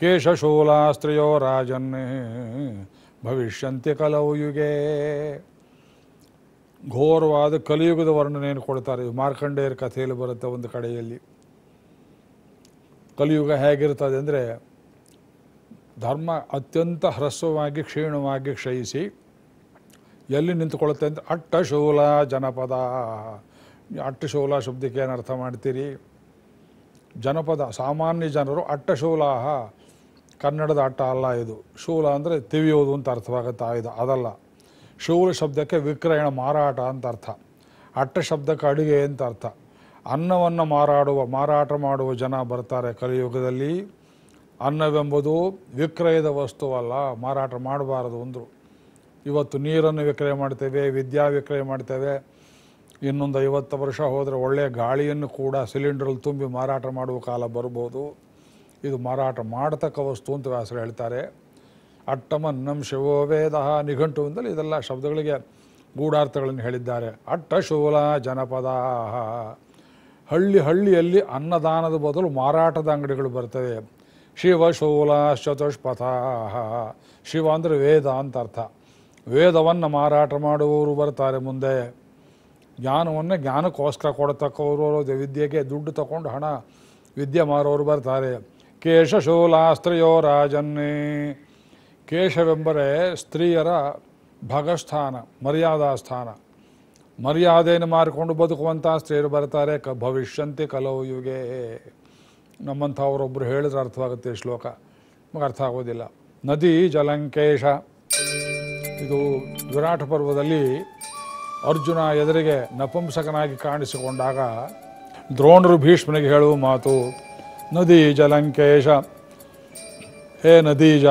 ಕೇಶಶೂಲಾಸ್ತ್ರಿಯೋ ರಾಜನ್ ಭವಿಷ್ಯಂತಿ ಕಲೌ ಯುಗೇ. ಘೋರವಾದ ಕಲಿಯುಗದ ವರ್ಣನೆಯನ್ನು ಕೊಡ್ತಾರೆ. ಮಾರ್ಕಂಡೇಯರ ಕಥೆಯಲ್ಲಿ ಬರುತ್ತೆ ಒಂದು ಕಡೆಯಲ್ಲಿ. ಕಲಿಯುಗ ಹೇಗಿರ್ತದೆ ಅಂದರೆ, ಧರ್ಮ ಅತ್ಯಂತ ಹ್ರಸ್ವವಾಗಿ ಕ್ಷೀಣವಾಗಿ ಕ್ಷಯಿಸಿ ಎಲ್ಲಿ ನಿಂತುಕೊಳ್ಳುತ್ತೆ ಅಂದರೆ ಅಟ್ಟಶೂಲ ಜನಪದ. ಅಟ್ಟಶೂಲ ಶಬ್ದಕ್ಕೆ ಏನು ಅರ್ಥ ಮಾಡ್ತೀರಿ? ಜನಪದ, ಸಾಮಾನ್ಯ ಜನರು. ಅಟ್ಟಶೂಲ ಕನ್ನಡದ ಅಟ್ಟ ಅಲ್ಲ, ಇದು ಶೂಲ ಅಂದರೆ ತಿವಿಯೋದು ಅಂತ ಅರ್ಥವಾಗುತ್ತೆ ಆಯುಧ, ಅದಲ್ಲ. ಶೂಲ ಶಬ್ದಕ್ಕೆ ವಿಕ್ರಯಣ, ಮಾರಾಟ ಅಂತ ಅರ್ಥ. ಅಟ್ಟ ಶಬ್ದಕ್ಕೆ ಅಡುಗೆ ಅಂತ ಅರ್ಥ. ಅನ್ನವನ್ನು ಮಾರಾಡುವ ಮಾರಾಟ ಮಾಡುವ ಜನ ಬರ್ತಾರೆ ಕಲಿಯುಗದಲ್ಲಿ. ಅನ್ನವೆಂಬುದು ವಿಕ್ರಯದ ವಸ್ತುವಲ್ಲ, ಮಾರಾಟ ಮಾಡಬಾರದು ಅಂದರು. ಇವತ್ತು ನೀರನ್ನು ವಿಕ್ರಯ ಮಾಡ್ತೇವೆ, ವಿದ್ಯಾ ವಿಕ್ರಯ ಮಾಡ್ತೇವೆ, ಇನ್ನೊಂದು ಐವತ್ತು ವರ್ಷ ಹೋದರೆ ಒಳ್ಳೆಯ ಗಾಳಿಯನ್ನು ಕೂಡ ಸಿಲಿಂಡ್ರಲ್ಲಿ ತುಂಬಿ ಮಾರಾಟ ಮಾಡುವ ಕಾಲ ಬರ್ಬೋದು. ಇದು ಮಾರಾಟ ಮಾಡತಕ್ಕ ವಸ್ತು ಅಂತ ವ್ಯಾಸರು ಹೇಳ್ತಾರೆ. ಅಟ್ಟಮನ್ನಂ ಶಿವೋ ವೇದ ನಿಘಂಟುವಿಂದಲೇ ಇದೆಲ್ಲ ಶಬ್ದಗಳಿಗೆ ಗೂಢಾರ್ಥಗಳನ್ನು ಹೇಳಿದ್ದಾರೆ. ಅಟ್ಟಶೂಲ ಜನಪದ. ಹಳ್ಳಿ ಹಳ್ಳಿಯಲ್ಲಿ ಅನ್ನದಾನದ ಬದಲು ಮಾರಾಟದ ಅಂಗಡಿಗಳು ಬರ್ತವೆ. ಶಿವಶೂಲ ಚತುಷ್ಪಥ. ಶಿವ ಅಂದರೆ ವೇದ ಅಂತ ಅರ್ಥ. ವೇದವನ್ನು ಮಾರಾಟ ಮಾಡುವವರು ಬರ್ತಾರೆ ಮುಂದೆ. ಜ್ಞಾನವನ್ನು ಜ್ಞಾನಕ್ಕೋಸ್ಕರ ಕೊಡತಕ್ಕವರು, ವಿದ್ಯೆಗೆ ದುಡ್ಡು ತಗೊಂಡು ಹಣ ವಿದ್ಯೆ ಮಾರೋರು ಬರ್ತಾರೆ. ಕೇಶಶೂಲ ಸ್ತ್ರೀಯೋ ರಾಜನ್ನೇ. ಕೇಶವೆಂದರೆ ಸ್ತ್ರೀಯರ ಭಗಸ್ಥಾನ, ಮರ್ಯಾದಾ ಸ್ಥಾನ. ಮರ್ಯಾದೆಯನ್ನು ಮಾರಿಕೊಂಡು ಬದುಕುವಂಥ ಸ್ತ್ರೀಯರು ಬರ್ತಾರೆ. ಕ ಭವಿಷ್ಯಂತೆ ಕಲವು ಯುಗೆ. ನಮ್ಮಂಥವರೊಬ್ಬರು ಹೇಳಿದ್ರೆ ಅರ್ಥವಾಗುತ್ತೆ ಈ ಶ್ಲೋಕ, ನಮಗೆ ಅರ್ಥ ಆಗೋದಿಲ್ಲ. ನದಿ ಜಲಂಕೇಶ. ಇದು ವಿರಾಟ ಪರ್ವದಲ್ಲಿ ಅರ್ಜುನ ಎದುರಿಗೆ ನಪುಂಸಕನಾಗಿ ಕಾಣಿಸಿಕೊಂಡಾಗ ದ್ರೋಣರು ಭೀಷ್ಮನಿಗೆ ಹೇಳುವ ಮಾತು, ನದಿ ಜಲಂಕೇಶ, ಹೇ ನದೀಜ,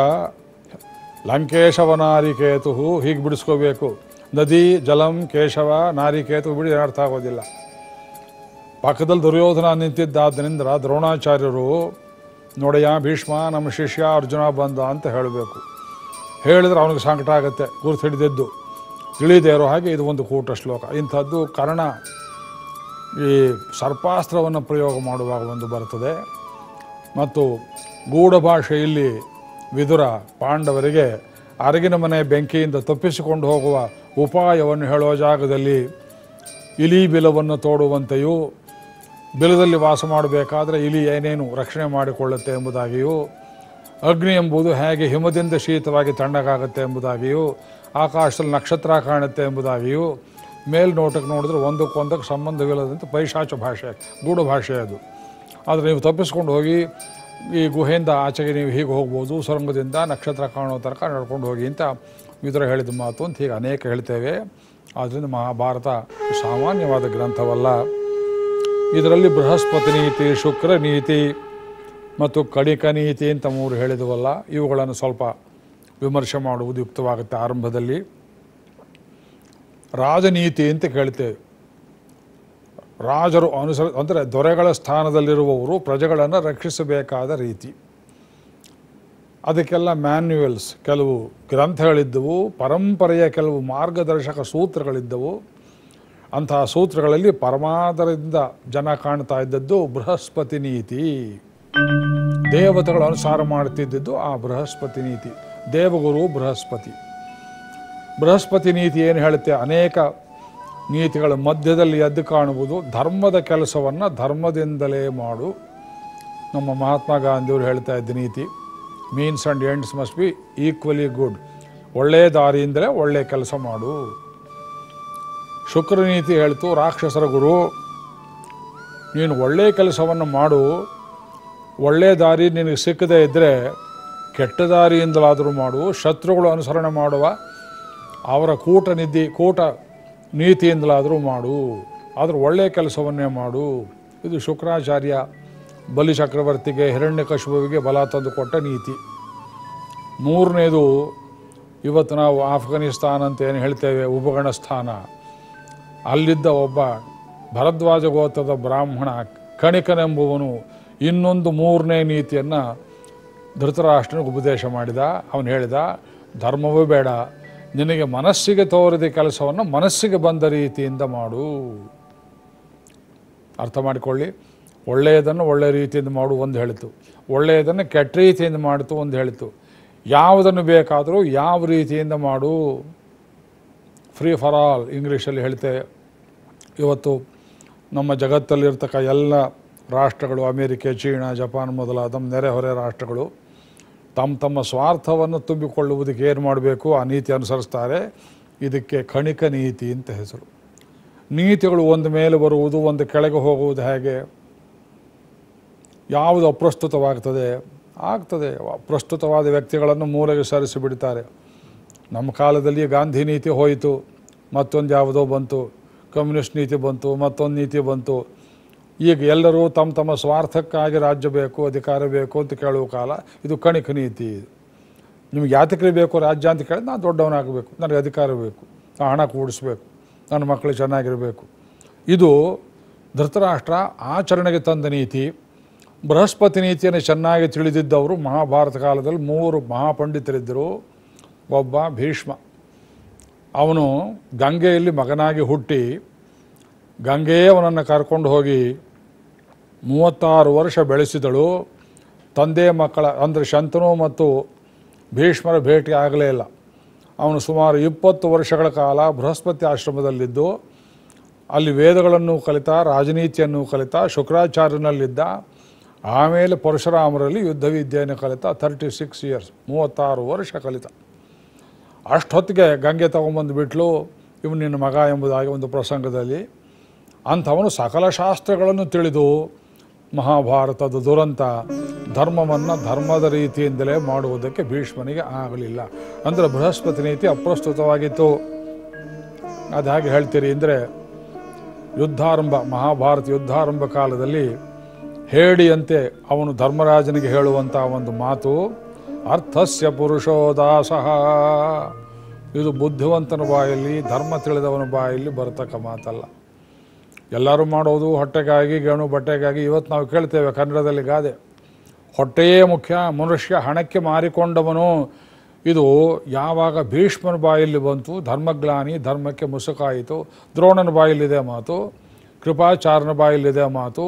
ಲಂಕೇಶವ ನಾರಿಕೇತು, ಹೀಗೆ ಬಿಡಿಸ್ಕೋಬೇಕು. ನದಿ ಜಲಂ ಕೇಶವ ನಾರಿಕೇತು ಬಿಡಿ, ಅರ್ಥ ಆಗೋದಿಲ್ಲ. ಪಕ್ಕದಲ್ಲಿ ದುರ್ಯೋಧನ ನಿಂತಿದ್ದಾದ್ದರಿಂದ ದ್ರೋಣಾಚಾರ್ಯರು, ನೋಡಯ್ಯ ಭೀಷ್ಮ, ನಮ್ಮ ಶಿಷ್ಯ ಅರ್ಜುನ ಬಂದ ಅಂತ ಹೇಳಬೇಕು. ಹೇಳಿದ್ರೆ ಅವನಿಗೆ ಸಂಕಟ ಆಗುತ್ತೆ, ಗುರುತು ಹಿಡಿದಿದ್ದು ತಿಳಿದೇ ಇರೋ ಹಾಗೆ. ಇದು ಒಂದು ಕೂಟ ಶ್ಲೋಕ. ಇಂಥದ್ದು ಕರ್ಣ ಈ ಸರ್ಪಾಸ್ತ್ರವನ್ನು ಪ್ರಯೋಗ ಮಾಡುವಾಗ ಒಂದು ಬರ್ತದೆ. ಮತ್ತು ಗೂಢಭಾಷೆಯಲ್ಲಿ ವಿದುರ ಪಾಂಡವರಿಗೆ ಅರಗಿನ ಮನೆ ಬೆಂಕಿಯಿಂದ ತಪ್ಪಿಸಿಕೊಂಡು ಹೋಗುವ ಉಪಾಯವನ್ನು ಹೇಳೋ ಜಾಗದಲ್ಲಿ ಇಲಿ ಬಿಲವನ್ನು ತೋಡುವಂತೆಯೂ, ಬಿಲದಲ್ಲಿ ವಾಸ ಮಾಡಬೇಕಾದ್ರೆ ಇಲಿ ಏನೇನು ರಕ್ಷಣೆ ಮಾಡಿಕೊಳ್ಳುತ್ತೆ ಎಂಬುದಾಗಿಯೂ, ಅಗ್ನಿ ಎಂಬುದು ಹೇಗೆ ಹಿಮದಿಂದ ಶೀತವಾಗಿ ತಣ್ಣಗಾಗುತ್ತೆ ಎಂಬುದಾಗಿಯೂ, ಆಕಾಶದಲ್ಲಿ ನಕ್ಷತ್ರ ಕಾಣುತ್ತೆ ಎಂಬುದಾಗಿಯೂ, ಮೇಲ್ನೋಟಕ್ಕೆ ನೋಡಿದ್ರೆ ಒಂದಕ್ಕೊಂದಕ್ಕೆ ಸಂಬಂಧವಿಲ್ಲದಂತೆ ಪೈಶಾಚ ಭಾಷೆ, ಗೂಢ ಭಾಷೆ ಅದು. ಆದರೆ ನೀವು ತಪ್ಪಿಸ್ಕೊಂಡು ಹೋಗಿ ಈ ಗುಹೆಯಿಂದ ಆಚೆಗೆ ನೀವು ಹೀಗೆ ಹೋಗ್ಬೋದು, ಸುರಂಗದಿಂದ ನಕ್ಷತ್ರ ಕಾಣೋ ತನಕ ನಡ್ಕೊಂಡು ಹೋಗಿ ಅಂತ ವಿದುರ ಹೇಳಿದ ಮಾತು ಅಂತ ಹೀಗೆ ಅನೇಕ ಹೇಳ್ತೇವೆ. ಆದ್ದರಿಂದ ಮಹಾಭಾರತ ಸಾಮಾನ್ಯವಾದ ಗ್ರಂಥವಲ್ಲ. ಇದರಲ್ಲಿ ಬೃಹಸ್ಪತಿ ನೀತಿ, ಶುಕ್ರ ನೀತಿ ಮತ್ತು ಕಣಿಕ ನೀತಿ ಅಂತ ಮೂರು ಹೇಳಿದವಲ್ಲ, ಇವುಗಳನ್ನು ಸ್ವಲ್ಪ ವಿಮರ್ಶೆ ಮಾಡುವುದು ಯುಕ್ತವಾಗುತ್ತೆ. ಆರಂಭದಲ್ಲಿ ರಾಜನೀತಿ ಅಂತ ಕೇಳ್ತೇವೆ. ರಾಜರು ಅನುಸರಿ ಅಂದರೆ ದೊರೆಗಳ ಸ್ಥಾನದಲ್ಲಿರುವವರು ಪ್ರಜೆಗಳನ್ನು ರಕ್ಷಿಸಬೇಕಾದ ರೀತಿ. ಅದಕ್ಕೆಲ್ಲ ಮ್ಯಾನ್ಯುಯಲ್ಸ್, ಕೆಲವು ಗ್ರಂಥಗಳಿದ್ದವು, ಪರಂಪರೆಯ ಕೆಲವು ಮಾರ್ಗದರ್ಶಕ ಸೂತ್ರಗಳಿದ್ದವು. ಅಂತಹ ಸೂತ್ರಗಳಲ್ಲಿ ಪರಮಾದರಿಂದ ಜನ ಕಾಣ್ತಾ ಇದ್ದದ್ದು ಬೃಹಸ್ಪತಿ ನೀತಿ. ದೇವತೆಗಳ ಅನುಸಾರ ಮಾಡ್ತಿದ್ದದ್ದು ಆ ಬೃಹಸ್ಪತಿ ನೀತಿ. ದೇವಗುರು ಬೃಹಸ್ಪತಿ. ಬೃಹಸ್ಪತಿ ನೀತಿ ಏನು ಹೇಳುತ್ತೆ? ಅನೇಕ ನೀತಿಗಳ ಮಧ್ಯದಲ್ಲಿ ಎದ್ದು ಕಾಣುವುದು ಧರ್ಮದ ಕೆಲಸವನ್ನು ಧರ್ಮದಿಂದಲೇ ಮಾಡು. ನಮ್ಮ ಮಹಾತ್ಮ ಗಾಂಧಿಯವರು ಹೇಳ್ತಾ ಇದ್ದ ನೀತಿ. means and ends must be equally good. Olle darindre, olle kelsa madu. Shukraniti heltu, Rakshasara Guru, nin olle kelsavannu madu, olle dari ninige sikkade idre, ketta dariyindalaadru madu, shatrugulu anusarane maduva, avara koota nidhi, koota ನೀತಿಯಿಂದಲಾದರೂ ಮಾಡು, ಆದರೂ ಒಳ್ಳೆಯ ಕೆಲಸವನ್ನೇ ಮಾಡು. ಇದು ಶುಕ್ರಾಚಾರ್ಯ ಬಲಿ ಚಕ್ರವರ್ತಿಗೆ, ಹಿರಣ್ಯಕಶಿಪುವಿಗೆ ಬಲ ತಂದು ಕೊಟ್ಟ ನೀತಿ. ಮೂರನೇದು, ಇವತ್ತು ನಾವು ಆಫ್ಘಾನಿಸ್ತಾನ ಅಂತ ಏನು ಹೇಳ್ತೇವೆ, ಉಪಗಣ ಸ್ಥಾನ. ಅಲ್ಲಿದ್ದ ಒಬ್ಬ ಭರದ್ವಾಜ ಗೋತ್ರದ ಬ್ರಾಹ್ಮಣ ಕಣಿಕನೆಂಬುವನು ಇನ್ನೊಂದು ಮೂರನೇ ನೀತಿಯನ್ನು ಧೃತರಾಷ್ಟ್ರನಿಗೆ ಉಪದೇಶ ಮಾಡಿದ. ಅವನು ಹೇಳಿದ, ಧರ್ಮವೂ ಬೇಡ, ನಿನಗೆ ಮನಸ್ಸಿಗೆ ತೋರಿದ ಕೆಲಸವನ್ನು ಮನಸ್ಸಿಗೆ ಬಂದ ರೀತಿಯಿಂದ ಮಾಡು. ಅರ್ಥ ಮಾಡಿಕೊಳ್ಳಿ, ಒಳ್ಳೆಯದನ್ನು ಒಳ್ಳೆಯ ರೀತಿಯಿಂದ ಮಾಡು ಒಂದು ಹೇಳಿತು, ಒಳ್ಳೆಯದನ್ನು ಕೆಟ್ಟ ರೀತಿಯಿಂದ ಮಾಡಿತು ಒಂದು ಹೇಳಿತು. ಯಾವುದನ್ನು ಬೇಕಾದರೂ ಯಾವ ರೀತಿಯಿಂದ ಮಾಡು, ಫ್ರೀ ಫಾರ್ ಆಲ್ ಇಂಗ್ಲೀಷಲ್ಲಿ ಹೇಳ್ತೇವೆ. ಇವತ್ತು ನಮ್ಮ ಜಗತ್ತಲ್ಲಿರ್ತಕ್ಕ ಎಲ್ಲ ರಾಷ್ಟ್ರಗಳು, ಅಮೇರಿಕೆ, ಚೀನಾ, ಜಪಾನ್ ಮೊದಲಾದ ನೆರೆಹೊರೆ ರಾಷ್ಟ್ರಗಳು ತಮ್ಮ ತಮ್ಮ ಸ್ವಾರ್ಥವನ್ನು ತುಂಬಿಕೊಳ್ಳುವುದಕ್ಕೆ ಏನು ಮಾಡಬೇಕು ಆ ನೀತಿ ಅನುಸರಿಸ್ತಾರೆ. ಇದಕ್ಕೆ ಕಣಿಕ ನೀತಿ ಅಂತ ಹೆಸರು. ನೀತಿಗಳು ಒಂದು ಮೇಲೆ ಬರುವುದು, ಒಂದು ಕೆಳಗೆ ಹೋಗುವುದು, ಹೇಗೆ ಯಾವುದು ಅಪ್ರಸ್ತುತವಾಗ್ತದೆ ಆಗ್ತದೆ. ಪ್ರಸ್ತುತವಾದ ವ್ಯಕ್ತಿಗಳನ್ನು ಮೂಲೆಗೆ ಸರಿಸಿ ಬಿಡ್ತಾರೆ. ನಮ್ಮ ಕಾಲದಲ್ಲಿ ಗಾಂಧಿ ನೀತಿ ಹೋಯಿತು, ಮತ್ತೊಂದು ಯಾವುದೋ ಬಂತು, ಕಮ್ಯುನಿಸ್ಟ್ ನೀತಿ ಬಂತು, ಮತ್ತೊಂದು ನೀತಿ ಬಂತು. ಈಗ ಎಲ್ಲರೂ ತಮ್ಮ ತಮ್ಮ ಸ್ವಾರ್ಥಕ್ಕಾಗಿ ರಾಜ್ಯ ಬೇಕು, ಅಧಿಕಾರ ಬೇಕು ಅಂತ ಕೇಳುವ ಕಾಲ. ಇದು ಕಣಿಕ ನೀತಿ. ನಿಮ್ಗೆ ಯಾತಕ್ರಿ ಬೇಕು ರಾಜ್ಯ ಅಂತ ಕೇಳಿದ್ರೆ, ನಾನು ದೊಡ್ಡವನಾಗಬೇಕು, ನನಗೆ ಅಧಿಕಾರ ಬೇಕು, ನಾನು ಹಣ ಕೂಡಿಸ್ಬೇಕು, ನನ್ನ ಮಕ್ಕಳು ಚೆನ್ನಾಗಿರಬೇಕು. ಇದು ಧೃತರಾಷ್ಟ್ರ ಆಚರಣೆಗೆ ತಂದ ನೀತಿ. ಬೃಹಸ್ಪತಿ ನೀತಿಯನ್ನು ಚೆನ್ನಾಗಿ ತಿಳಿದಿದ್ದವರು ಮಹಾಭಾರತ ಕಾಲದಲ್ಲಿ ಮೂವರು ಮಹಾಪಂಡಿತರಿದ್ದರು. ಒಬ್ಬ ಭೀಷ್ಮ, ಅವನು ಗಂಗೆಯಲ್ಲಿ ಮಗನಾಗಿ ಹುಟ್ಟಿ ಗಂಗೆಯೇ ಅವನನ್ನು ಕರ್ಕೊಂಡು ಹೋಗಿ ಮೂವತ್ತಾರು ವರ್ಷ ಬೆಳೆಸಿದಳು. ತಂದೆ ಮಕ್ಕಳ ಅಂದರೆ ಶಂತನು ಮತ್ತು ಭೀಷ್ಮರ ಭೇಟಿ ಆಗಲೇ ಇಲ್ಲ. ಅವನು ಸುಮಾರು ಇಪ್ಪತ್ತು ವರ್ಷಗಳ ಕಾಲ ಬೃಹಸ್ಪತಿ ಆಶ್ರಮದಲ್ಲಿದ್ದು ಅಲ್ಲಿ ವೇದಗಳನ್ನು ಕಲಿತ, ರಾಜನೀತಿಯನ್ನು ಕಲಿತ, ಶುಕ್ರಾಚಾರ್ಯನಲ್ಲಿದ್ದ. ಆಮೇಲೆ ಪರಶುರಾಮರಲ್ಲಿ ಯುದ್ಧ ವಿದ್ಯೆಯನ್ನು ಕಲಿತ. ತರ್ಟಿ ಸಿಕ್ಸ್ ಇಯರ್ಸ್ ಮೂವತ್ತಾರು ವರ್ಷ ಕಲಿತ. ಅಷ್ಟೊತ್ತಿಗೆ ಗಂಗೆ ತಗೊಂಬಂದು ಬಿಟ್ಲು, ಇವನು ನಿನ್ನ ಮಗ ಎಂಬುದಾಗಿ ಒಂದು ಪ್ರಸಂಗದಲ್ಲಿ. ಅಂಥವನು ಸಕಲ ಶಾಸ್ತ್ರಗಳನ್ನು ತಿಳಿದು ಮಹಾಭಾರತದ ದುರಂತ ಧರ್ಮವನ್ನು ಧರ್ಮದ ರೀತಿಯಿಂದಲೇ ಮಾಡುವುದಕ್ಕೆ ಭೀಷ್ಮನಿಗೆ ಆಗಲಿಲ್ಲ. ಅಂದರೆ ಬೃಹಸ್ಪತಿ ನೀತಿ ಅಪ್ರಸ್ತುತವಾಗಿತ್ತು. ಅದು ಹಾಗೆ ಹೇಳ್ತೀರಿ ಅಂದರೆ, ಯುದ್ಧಾರಂಭ, ಮಹಾಭಾರತ ಯುದ್ಧಾರಂಭ ಕಾಲದಲ್ಲಿ ಹೇಳಿಯಂತೆ ಅವನು ಧರ್ಮರಾಜನಿಗೆ ಹೇಳುವಂಥ ಒಂದು ಮಾತು, ಅರ್ಥಸ್ಯ ಪುರುಷೋ ದಾಸಃ. ಇದು ಬುದ್ಧಿವಂತನ ಬಾಯಲ್ಲಿ, ಧರ್ಮ ತಿಳಿದವನ ಬಾಯಲ್ಲಿ ಬರತಕ್ಕ ಮಾತಲ್ಲ. ಎಲ್ಲರೂ ಮಾಡೋದು ಹೊಟ್ಟೆಗಾಗಿ, ಗೇಣು ಬಟ್ಟೆಗಾಗಿ. ಇವತ್ತು ನಾವು ಕೇಳ್ತೇವೆ ಕನ್ನಡದಲ್ಲಿ ಗಾದೆ, ಹೊಟ್ಟೆಯೇ ಮುಖ್ಯ, ಮನುಷ್ಯ ಹಣಕ್ಕೆ ಮಾರಿಕೊಂಡವನು. ಇದು ಯಾವಾಗ ಭೀಷ್ಮನ ಬಾಯಲ್ಲಿ ಬಂತು, ಧರ್ಮಗ್ಲಾನಿ ಧರ್ಮಕ್ಕೆ ಮುಸುಕಾಯಿತು. ದ್ರೋಣನ ಬಾಯಲ್ಲಿದೆ ಮಾತು, ಕೃಪಾಚಾರ್ಯನ ಬಾಯಲ್ಲಿದೆ ಮಾತು.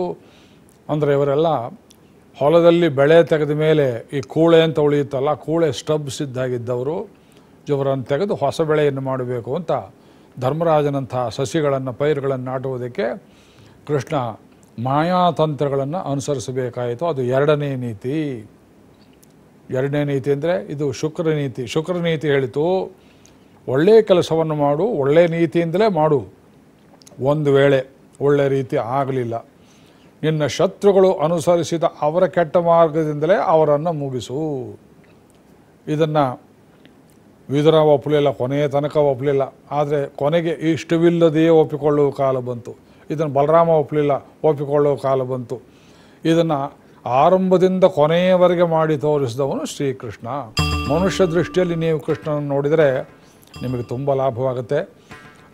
ಅಂದರೆ ಇವರೆಲ್ಲ ಹೊಲದಲ್ಲಿ ಬೆಳೆ ತೆಗೆದ ಮೇಲೆ ಈ ಕೂಳೆ ಅಂತ ಉಳಿಯುತ್ತಲ್ಲ, ಕೂಳೆ ಸ್ಟಬ್ಸ್ ಇದ್ದಾಗಿದ್ದವರು. ಇವರನ್ನು ತೆಗೆದು ಹೊಸ ಬೆಳೆಯನ್ನು ಮಾಡಬೇಕು ಅಂತ ಧರ್ಮರಾಜನಂಥ ಸಸಿಗಳನ್ನು, ಪೈರುಗಳನ್ನು ನಾಟುವುದಕ್ಕೆ ಕೃಷ್ಣ ಮಾಯಾತಂತ್ರಗಳನ್ನು ಅನುಸರಿಸಬೇಕಾಯಿತು. ಅದು ಎರಡನೇ ನೀತಿ. ಎರಡನೇ ನೀತಿ ಅಂದರೆ ಇದು ಶುಕ್ರ ನೀತಿ. ಶುಕ್ರ ನೀತಿ ಹೇಳಿತು, ಒಳ್ಳೆಯ ಕೆಲಸವನ್ನು ಮಾಡು, ಒಳ್ಳೆಯ ನೀತಿಯಿಂದಲೇ ಮಾಡು. ಒಂದು ವೇಳೆ ಒಳ್ಳೆಯ ರೀತಿ ಆಗಲಿಲ್ಲ, ನಿನ್ನ ಶತ್ರುಗಳು ಅನುಸರಿಸಿದ ಅವರ ಕೆಟ್ಟ ಮಾರ್ಗದಿಂದಲೇ ಅವರನ್ನು ಮುಗಿಸು. ಇದನ್ನು ವಿದುರ ಒಪ್ಪಲಿಲ್ಲ, ಕೊನೆಯ ತನಕ ಒಪ್ಪಲಿಲ್ಲ. ಆದರೆ ಕೊನೆಗೆ ಇಷ್ಟವಿಲ್ಲದೆಯೇ ಒಪ್ಪಿಕೊಳ್ಳುವ ಕಾಲ ಬಂತು. ಇದನ್ನು ಬಲರಾಮ ಒಪ್ಪಲಿಲ್ಲ, ಒಪ್ಪಿಕೊಳ್ಳುವ ಕಾಲ ಬಂತು. ಇದನ್ನು ಆರಂಭದಿಂದ ಕೊನೆಯವರೆಗೆ ಮಾಡಿ ತೋರಿಸಿದವನು ಶ್ರೀಕೃಷ್ಣ. ಮನುಷ್ಯ ದೃಷ್ಟಿಯಲ್ಲಿ ನೀವು ಕೃಷ್ಣನನ್ನು ನೋಡಿದರೆ ನಿಮಗೆ ತುಂಬ ಲಾಭವಾಗುತ್ತೆ.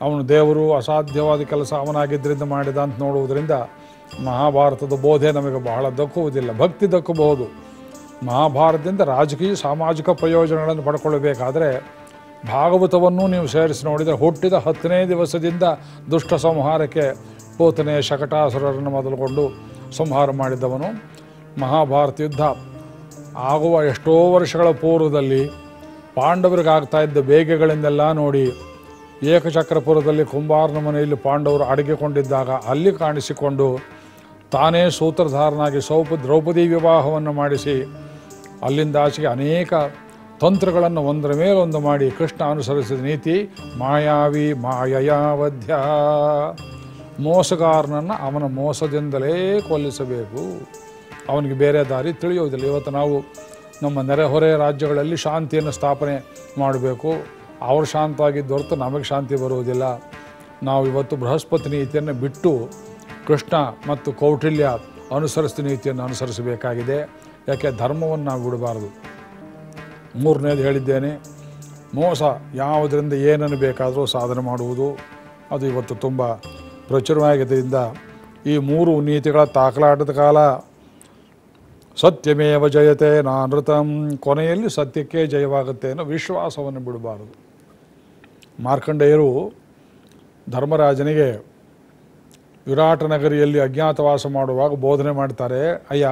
ಅವನು ದೇವರು ಅಸಾಧ್ಯವಾದ ಕೆಲಸ ಅವನಾಗಿದ್ದರಿಂದ ಮಾಡಿದ ಅಂತ ನೋಡುವುದರಿಂದ ಮಹಾಭಾರತದ ಬೋಧೆ ನಮಗೆ ಬಹಳ ದಕ್ಕುವುದಿಲ್ಲ. ಭಕ್ತಿ ದಕ್ಕಬಹುದು. ಮಹಾಭಾರತದಿಂದ ರಾಜಕೀಯ, ಸಾಮಾಜಿಕ ಪ್ರಯೋಜನಗಳನ್ನು ಪಡ್ಕೊಳ್ಬೇಕಾದ್ರೆ ಭಾಗವತವನ್ನು ನೀವು ಸೇರಿಸಿ ನೋಡಿದರೆ, ಹುಟ್ಟಿದ ಹತ್ತನೇ ದಿವಸದಿಂದ ದುಷ್ಟ ಸಂಹಾರಕ್ಕೆ ಪೂತನೆ ಶಕಟಾಸುರರನ್ನು ಮೊದಲುಗೊಂಡು ಸಂಹಾರ ಮಾಡಿದವನು. ಮಹಾಭಾರತ ಯುದ್ಧ ಆಗುವ ಎಷ್ಟೋ ವರ್ಷಗಳ ಪೂರ್ವದಲ್ಲಿ ಪಾಂಡವರಿಗಾಗ್ತಾ ಇದ್ದ ಬೇಗೆಗಳನ್ನೆಲ್ಲ ನೋಡಿ, ಏಕಚಕ್ರಪುರದಲ್ಲಿ ಕುಂಬಾರನ ಮನೆಯಲ್ಲಿ ಪಾಂಡವರು ಅಡಗಿಕೊಂಡಿದ್ದಾಗ ಅಲ್ಲಿ ಕಾಣಿಸಿಕೊಂಡು ತಾನೇ ಸೂತ್ರಧಾರನಾಗಿ ಸೌಪ ದ್ರೌಪದಿ ವಿವಾಹವನ್ನು ಮಾಡಿಸಿ ಅಲ್ಲಿಂದ ಆಚೆಗೆ ಅನೇಕ ತಂತ್ರಗಳನ್ನು ಒಂದರ ಮೇಲೊಂದು ಮಾಡಿ ಕೃಷ್ಣ ಅನುಸರಿಸಿದ ನೀತಿ ಮಾಯಾವಿ ಮಾಯಯಾವಧ್ಯ, ಮೋಸಗಾರನನ್ನು ಅವನ ಮೋಸದಿಂದಲೇ ಕೊಲ್ಲಿಸಬೇಕು, ಅವನಿಗೆ ಬೇರೆ ದಾರಿ ತಿಳಿಯೋದಿಲ್ಲ. ಇವತ್ತು ನಾವು ನಮ್ಮ ನೆರೆಹೊರೆ ರಾಜ್ಯಗಳಲ್ಲಿ ಶಾಂತಿಯನ್ನು ಸ್ಥಾಪನೆ ಮಾಡಬೇಕು, ಅವರು ಶಾಂತ ಆಗಿದ್ದ ಹೊರತು ನಮಗೆ ಶಾಂತಿ ಬರುವುದಿಲ್ಲ. ನಾವು ಇವತ್ತು ಬೃಹಸ್ಪತಿ ನೀತಿಯನ್ನು ಬಿಟ್ಟು ಕೃಷ್ಣ ಮತ್ತು ಕೌಟಿಲ್ಯ ಅನುಸರಿಸಿದ ನೀತಿಯನ್ನು ಅನುಸರಿಸಬೇಕಾಗಿದೆ. ಯಾಕೆ ಧರ್ಮವನ್ನು ನಾವು ಬಿಡಬಾರ್ದು. ಮೂರನೇದು ಹೇಳಿದ್ದೇನೆ, ಮೋಸ, ಯಾವುದರಿಂದ ಏನನ್ನು ಬೇಕಾದರೂ ಸಾಧನೆ ಮಾಡುವುದು, ಅದು ಇವತ್ತು ತುಂಬ ಪ್ರಚುರವಾಗಿದ್ದರಿಂದ ಈ ಮೂರು ನೀತಿಗಳ ತಾಕಲಾಟದ ಕಾಲ ಸತ್ಯಮೇವ ಜಯತೆ ನಾನೃತಂ, ಕೊನೆಯಲ್ಲಿ ಸತ್ಯಕ್ಕೆ ಜಯವಾಗುತ್ತೆ ಅನ್ನೋ ವಿಶ್ವಾಸವನ್ನು ಬಿಡಬಾರದು. ಮಾರ್ಕಂಡೇಯರು ಧರ್ಮರಾಜನಿಗೆ ವಿರಾಟ ನಗರಿಯಲ್ಲಿ ಅಜ್ಞಾತವಾಸ ಮಾಡುವಾಗ ಬೋಧನೆ ಮಾಡ್ತಾರೆ. ಅಯ್ಯ,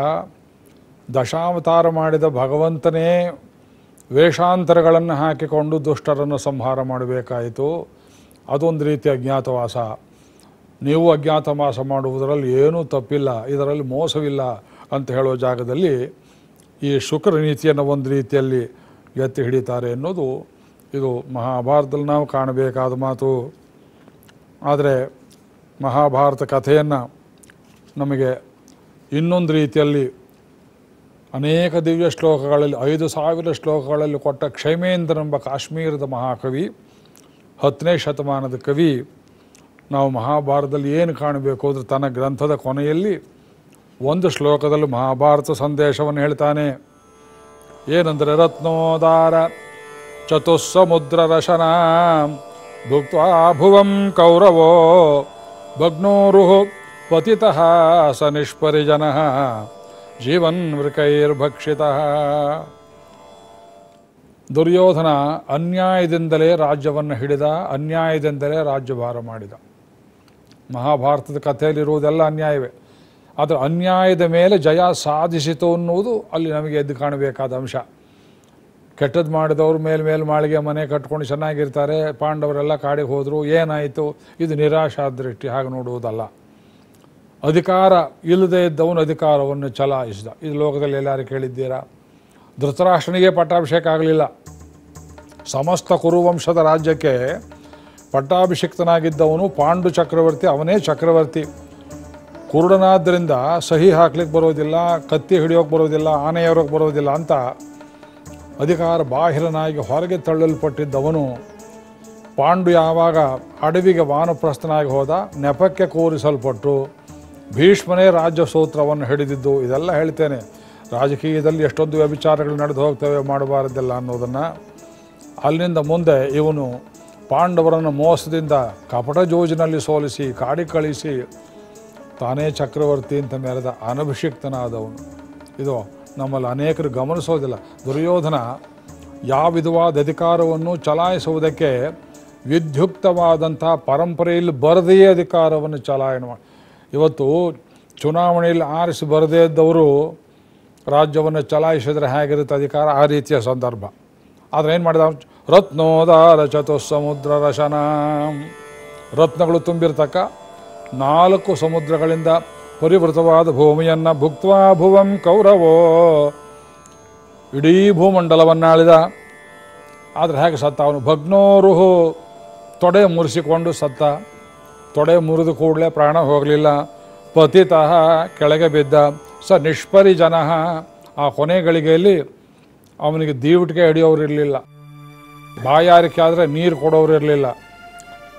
ದಶಾವತಾರ ಮಾಡಿದ ಭಗವಂತನೇ ವೇಷಾಂತರಗಳನ್ನು ಹಾಕಿಕೊಂಡು ದುಷ್ಟರನ್ನು ಸಂಹಾರ ಮಾಡಬೇಕಾಯಿತು, ಅದೊಂದು ರೀತಿಯ ಅಜ್ಞಾತವಾಸ. ನೀವು ಅಜ್ಞಾತವಾಸ ಮಾಡುವುದರಲ್ಲಿ ಏನೂ ತಪ್ಪಿಲ್ಲ, ಇದರಲ್ಲಿ ಮೋಸವಿಲ್ಲ ಅಂತ ಹೇಳೋ ಜಾಗದಲ್ಲಿ ಈ ಶುಕ್ರ ನೀತಿಯನ್ನು ಒಂದು ರೀತಿಯಲ್ಲಿ ಎತ್ತಿ ಹಿಡಿತಾರೆ ಅನ್ನೋದು ಇದು ಮಹಾಭಾರತದಲ್ಲಿ ನಾವು ಕಾಣಬೇಕಾದ ಮಾತು. ಆದರೆ ಮಹಾಭಾರತ ಕಥೆಯನ್ನು ನಮಗೆ ಇನ್ನೊಂದು ರೀತಿಯಲ್ಲಿ ಅನೇಕ ದಿವ್ಯ ಶ್ಲೋಕಗಳಲ್ಲಿ, ಐದು ಸಾವಿರ ಶ್ಲೋಕಗಳಲ್ಲಿ ಕೊಟ್ಟ ಕ್ಷೇಮೇಂದ್ರನೆಂಬ ಕಾಶ್ಮೀರದ ಮಹಾಕವಿ, ಹತ್ತನೇ ಶತಮಾನದ ಕವಿ, ನಾವು ಮಹಾಭಾರತದಲ್ಲಿ ಏನು ಕಾಣಬೇಕು ಅಂದರೆ ತನ್ನ ಗ್ರಂಥದ ಕೊನೆಯಲ್ಲಿ ಒಂದು ಶ್ಲೋಕದಲ್ಲಿ ಮಹಾಭಾರತ ಸಂದೇಶವನ್ನು ಹೇಳ್ತಾನೆ. ಏನಂದರೆ, ರತ್ನೋದಾರ ಚತುಸ್ಸಮುದ್ರ ರಶನ ಭುಕ್ತ್ವಾ ಭುವಂ ಕೌರವೋ ಭಗ್ನೋರುಹು ಪತಿತಃ ಸ ನಿಷ್ಪರಿಜನಃ ಜೀವನ್ ಮೃಕೈರ್ಭಕ್ಷಿತಃ. ದುರ್ಯೋಧನ ಅನ್ಯಾಯದಿಂದಲೇ ರಾಜ್ಯವನ್ನು ಹಿಡಿದ, ಅನ್ಯಾಯದಿಂದಲೇ ರಾಜ್ಯಭಾರ ಮಾಡಿದ. ಮಹಾಭಾರತದ ಕಥೆಯಲ್ಲಿರುವುದೆಲ್ಲ ಅನ್ಯಾಯವೇ, ಆದರೆ ಅನ್ಯಾಯದ ಮೇಲೆ ಜಯ ಸಾಧಿಸಿತು ಅನ್ನುವುದು ಅಲ್ಲಿ ನಮಗೆ ಎದ್ದು ಕಾಣಬೇಕಾದ ಅಂಶ. ಕೆಟ್ಟದ್ದು ಮಾಡಿದವರು ಮೇಲೆ ಮೇಲೆ ಮಾಳಿಗೆ ಮನೆ ಕಟ್ಕೊಂಡು ಚೆನ್ನಾಗಿರ್ತಾರೆ, ಪಾಂಡವರೆಲ್ಲ ಕಾಡಿಗೆ ಹೋದರು, ಏನಾಯಿತು? ಇದು ನಿರಾಶಾ ದೃಷ್ಟಿ, ಹಾಗೆ ನೋಡುವುದಲ್ಲ. ಅಧಿಕಾರ ಇಲ್ಲದೆ ಇದ್ದವನು ಅಧಿಕಾರವನ್ನು ಚಲಾಯಿಸಿದ. ಇದು ಲೋಕದಲ್ಲಿ ಎಲ್ಲರೂ ಕೇಳಿದ್ದೀರಾ? ಧೃತರಾಷ್ಟ್ರನಿಗೆ ಪಟ್ಟಾಭಿಷೇಕ ಆಗಲಿಲ್ಲ. ಸಮಸ್ತ ಕುರುವಂಶದ ರಾಜ್ಯಕ್ಕೆ ಪಟ್ಟಾಭಿಷಿಕ್ತನಾಗಿದ್ದವನು ಪಾಂಡು ಚಕ್ರವರ್ತಿ, ಅವನೇ ಚಕ್ರವರ್ತಿ. ಕುರುಡನಾದ್ದರಿಂದ ಸಹಿ ಹಾಕ್ಲಿಕ್ಕೆ ಬರೋದಿಲ್ಲ, ಕತ್ತಿ ಹಿಡಿಯೋಕ್ಕೆ ಬರೋದಿಲ್ಲ, ಆನೆಯವರೋಕ್ಕೆ ಬರೋದಿಲ್ಲ ಅಂತ ಅಧಿಕಾರ ಬಾಹಿರನಾಗಿ ಹೊರಗೆ ತಳ್ಳಲ್ಪಟ್ಟಿದ್ದವನು ಪಾಂಡು ಯಾವಾಗ ಅಡವಿಗೆ ವಾನಪ್ರಸ್ಥನಾಗಿ ಹೋದ, ನೆಪಕ್ಕೆ ಕೂರಿಸಲ್ಪಟ್ಟು ಭೀಷ್ಮನೇ ರಾಜ್ಯ ಸೂತ್ರವನ್ನು ಹಿಡಿದಿದ್ದು. ಇದೆಲ್ಲ ಹೇಳ್ತೇನೆ, ರಾಜಕೀಯದಲ್ಲಿ ಎಷ್ಟೊಂದು ವ್ಯಭಿಚಾರಗಳು ನಡೆದು ಹೋಗ್ತವೆ, ಮಾಡಬಾರದಲ್ಲ ಅನ್ನೋದನ್ನು. ಅಲ್ಲಿಂದ ಮುಂದೆ ಇವನು ಪಾಂಡವರನ್ನು ಮೋಸದಿಂದ ಕಪಟ ಜೋಜಿನಲ್ಲಿ ಸೋಲಿಸಿ ಕಾಡಿ ಕಳಿಸಿ ತಾನೇ ಚಕ್ರವರ್ತಿ ಅಂತ ಮೆರೆದ, ಅನಭಿಷಿಕ್ತನಾದವನು. ಇದು ನಮ್ಮಲ್ಲಿ ಅನೇಕರು ಗಮನಿಸೋದಿಲ್ಲ. ದುರ್ಯೋಧನ ಯಾವ ವಿಧವಾದ ಅಧಿಕಾರವನ್ನು ಚಲಾಯಿಸುವುದಕ್ಕೆ ವಿಧ್ಯುಕ್ತವಾದಂಥ ಪರಂಪರೆಯಲ್ಲಿ ಬರದೆಯೇ ಅಧಿಕಾರವನ್ನು ಚಲಾಯಣೆ ಮಾಡಿ, ಇವತ್ತು ಚುನಾವಣೆಯಲ್ಲಿ ಆರಿಸಿ ಬರದೇ ಇದ್ದವರು ರಾಜ್ಯವನ್ನು ಚಲಾಯಿಸಿದರೆ ಹೇಗಿರುತ್ತೆ ಅಧಿಕಾರ, ಆ ರೀತಿಯ ಸಂದರ್ಭ. ಆದರೆ ಏನು ಮಾಡಿದ? ರತ್ನೋದಾರ ಚತುಸ್ಸಮುದ್ರ ರಶನ, ರತ್ನಗಳು ತುಂಬಿರ್ತಕ್ಕ ನಾಲ್ಕು ಸಮುದ್ರಗಳಿಂದ ಪರಿವೃತವಾದ ಭೂಮಿಯನ್ನು ಭುಕ್ತ್ವಾ ಭುವಂ ಕೌರವೋ, ಇಡೀ ಭೂಮಂಡಲವನ್ನು ಆಳಿದ. ಆದರೆ ಹೇಗೆ ಸತ್ತ ಅವನು? ಭಗ್ನೋರುಹು, ತೊಡೆ ಮುರಿಸಿಕೊಂಡು ಸತ್ತ. ತೊಡೆ ಮುರಿದು ಕೂಡಲೇ ಪ್ರಾಣ ಹೋಗಲಿಲ್ಲ. ಪತಿತಃ, ಕೆಳಗೆ ಬಿದ್ದ. ಸ ನಿಷ್ಪರಿಜನ, ಆ ಕೊನೆಗಳಿಗೆಯಲ್ಲಿ ಅವನಿಗೆ ದೀವಟಿಗೆ ಹಿಡಿಯೋರಿರಲಿಲ್ಲ, ಬಾಯಾರಿಕೆ ಆದರೆ ನೀರು ಕೊಡೋರಿರಲಿಲ್ಲ,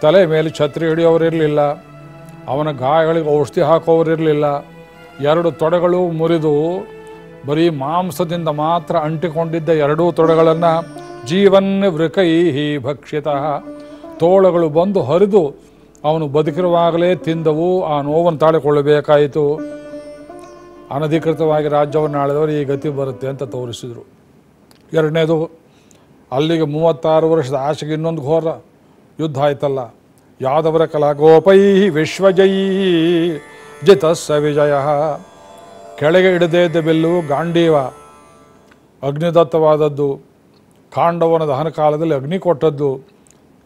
ತಲೆ ಮೇಲೆ ಛತ್ರಿ ಹಿಡಿಯೋರಿರಲಿಲ್ಲ, ಅವನ ಗಾಯಗಳಿಗೆ ಔಷಧಿ ಹಾಕೋರಿರಲಿಲ್ಲ. ಎರಡು ತೊಡೆಗಳು ಮುರಿದು ಬರೀ ಮಾಂಸದಿಂದ ಮಾತ್ರ ಅಂಟಿಕೊಂಡಿದ್ದ ಎರಡೂ ತೊಡೆಗಳನ್ನು ಜೀವನ್ ವೃಕೈಹಿ ಭಕ್ಷಿತಃ, ತೋಳಗಳು ಬಂದು ಹರಿದು ಅವನು ಬದುಕಿರುವಾಗಲೇ ತಿಂದವು, ಆ ನೋವನ್ನು ತಾಳಿಕೊಳ್ಳಬೇಕಾಯಿತು. ಅನಧಿಕೃತವಾಗಿ ರಾಜ್ಯವನ್ನು ಆಳಿದವರು ಈ ಗತಿ ಬರುತ್ತೆ ಅಂತ ತೋರಿಸಿದರು. ಎರಡನೇದು, ಅಲ್ಲಿಗೆ ಮೂವತ್ತಾರು ವರ್ಷದ ಆಸೆಗೆ ಇನ್ನೊಂದು ಘೋರ ಯುದ್ಧ ಆಯ್ತಲ್ಲ, ಯಾದವರ ಕಲಾಗೋಪೈ ವಿಶ್ವಜೈ ಜಿತಸ್ಸ ವಿಜಯ. ಕೆಳಗೆ ಇಡದೇ ಇದ್ದ ಬಿಲ್ಲು ಗಾಂಡೀವ, ಅಗ್ನಿದತ್ತವಾದದ್ದು, ಕಾಂಡವನ ದಹನ ಕಾಲದಲ್ಲಿ ಅಗ್ನಿ ಕೊಟ್ಟದ್ದು.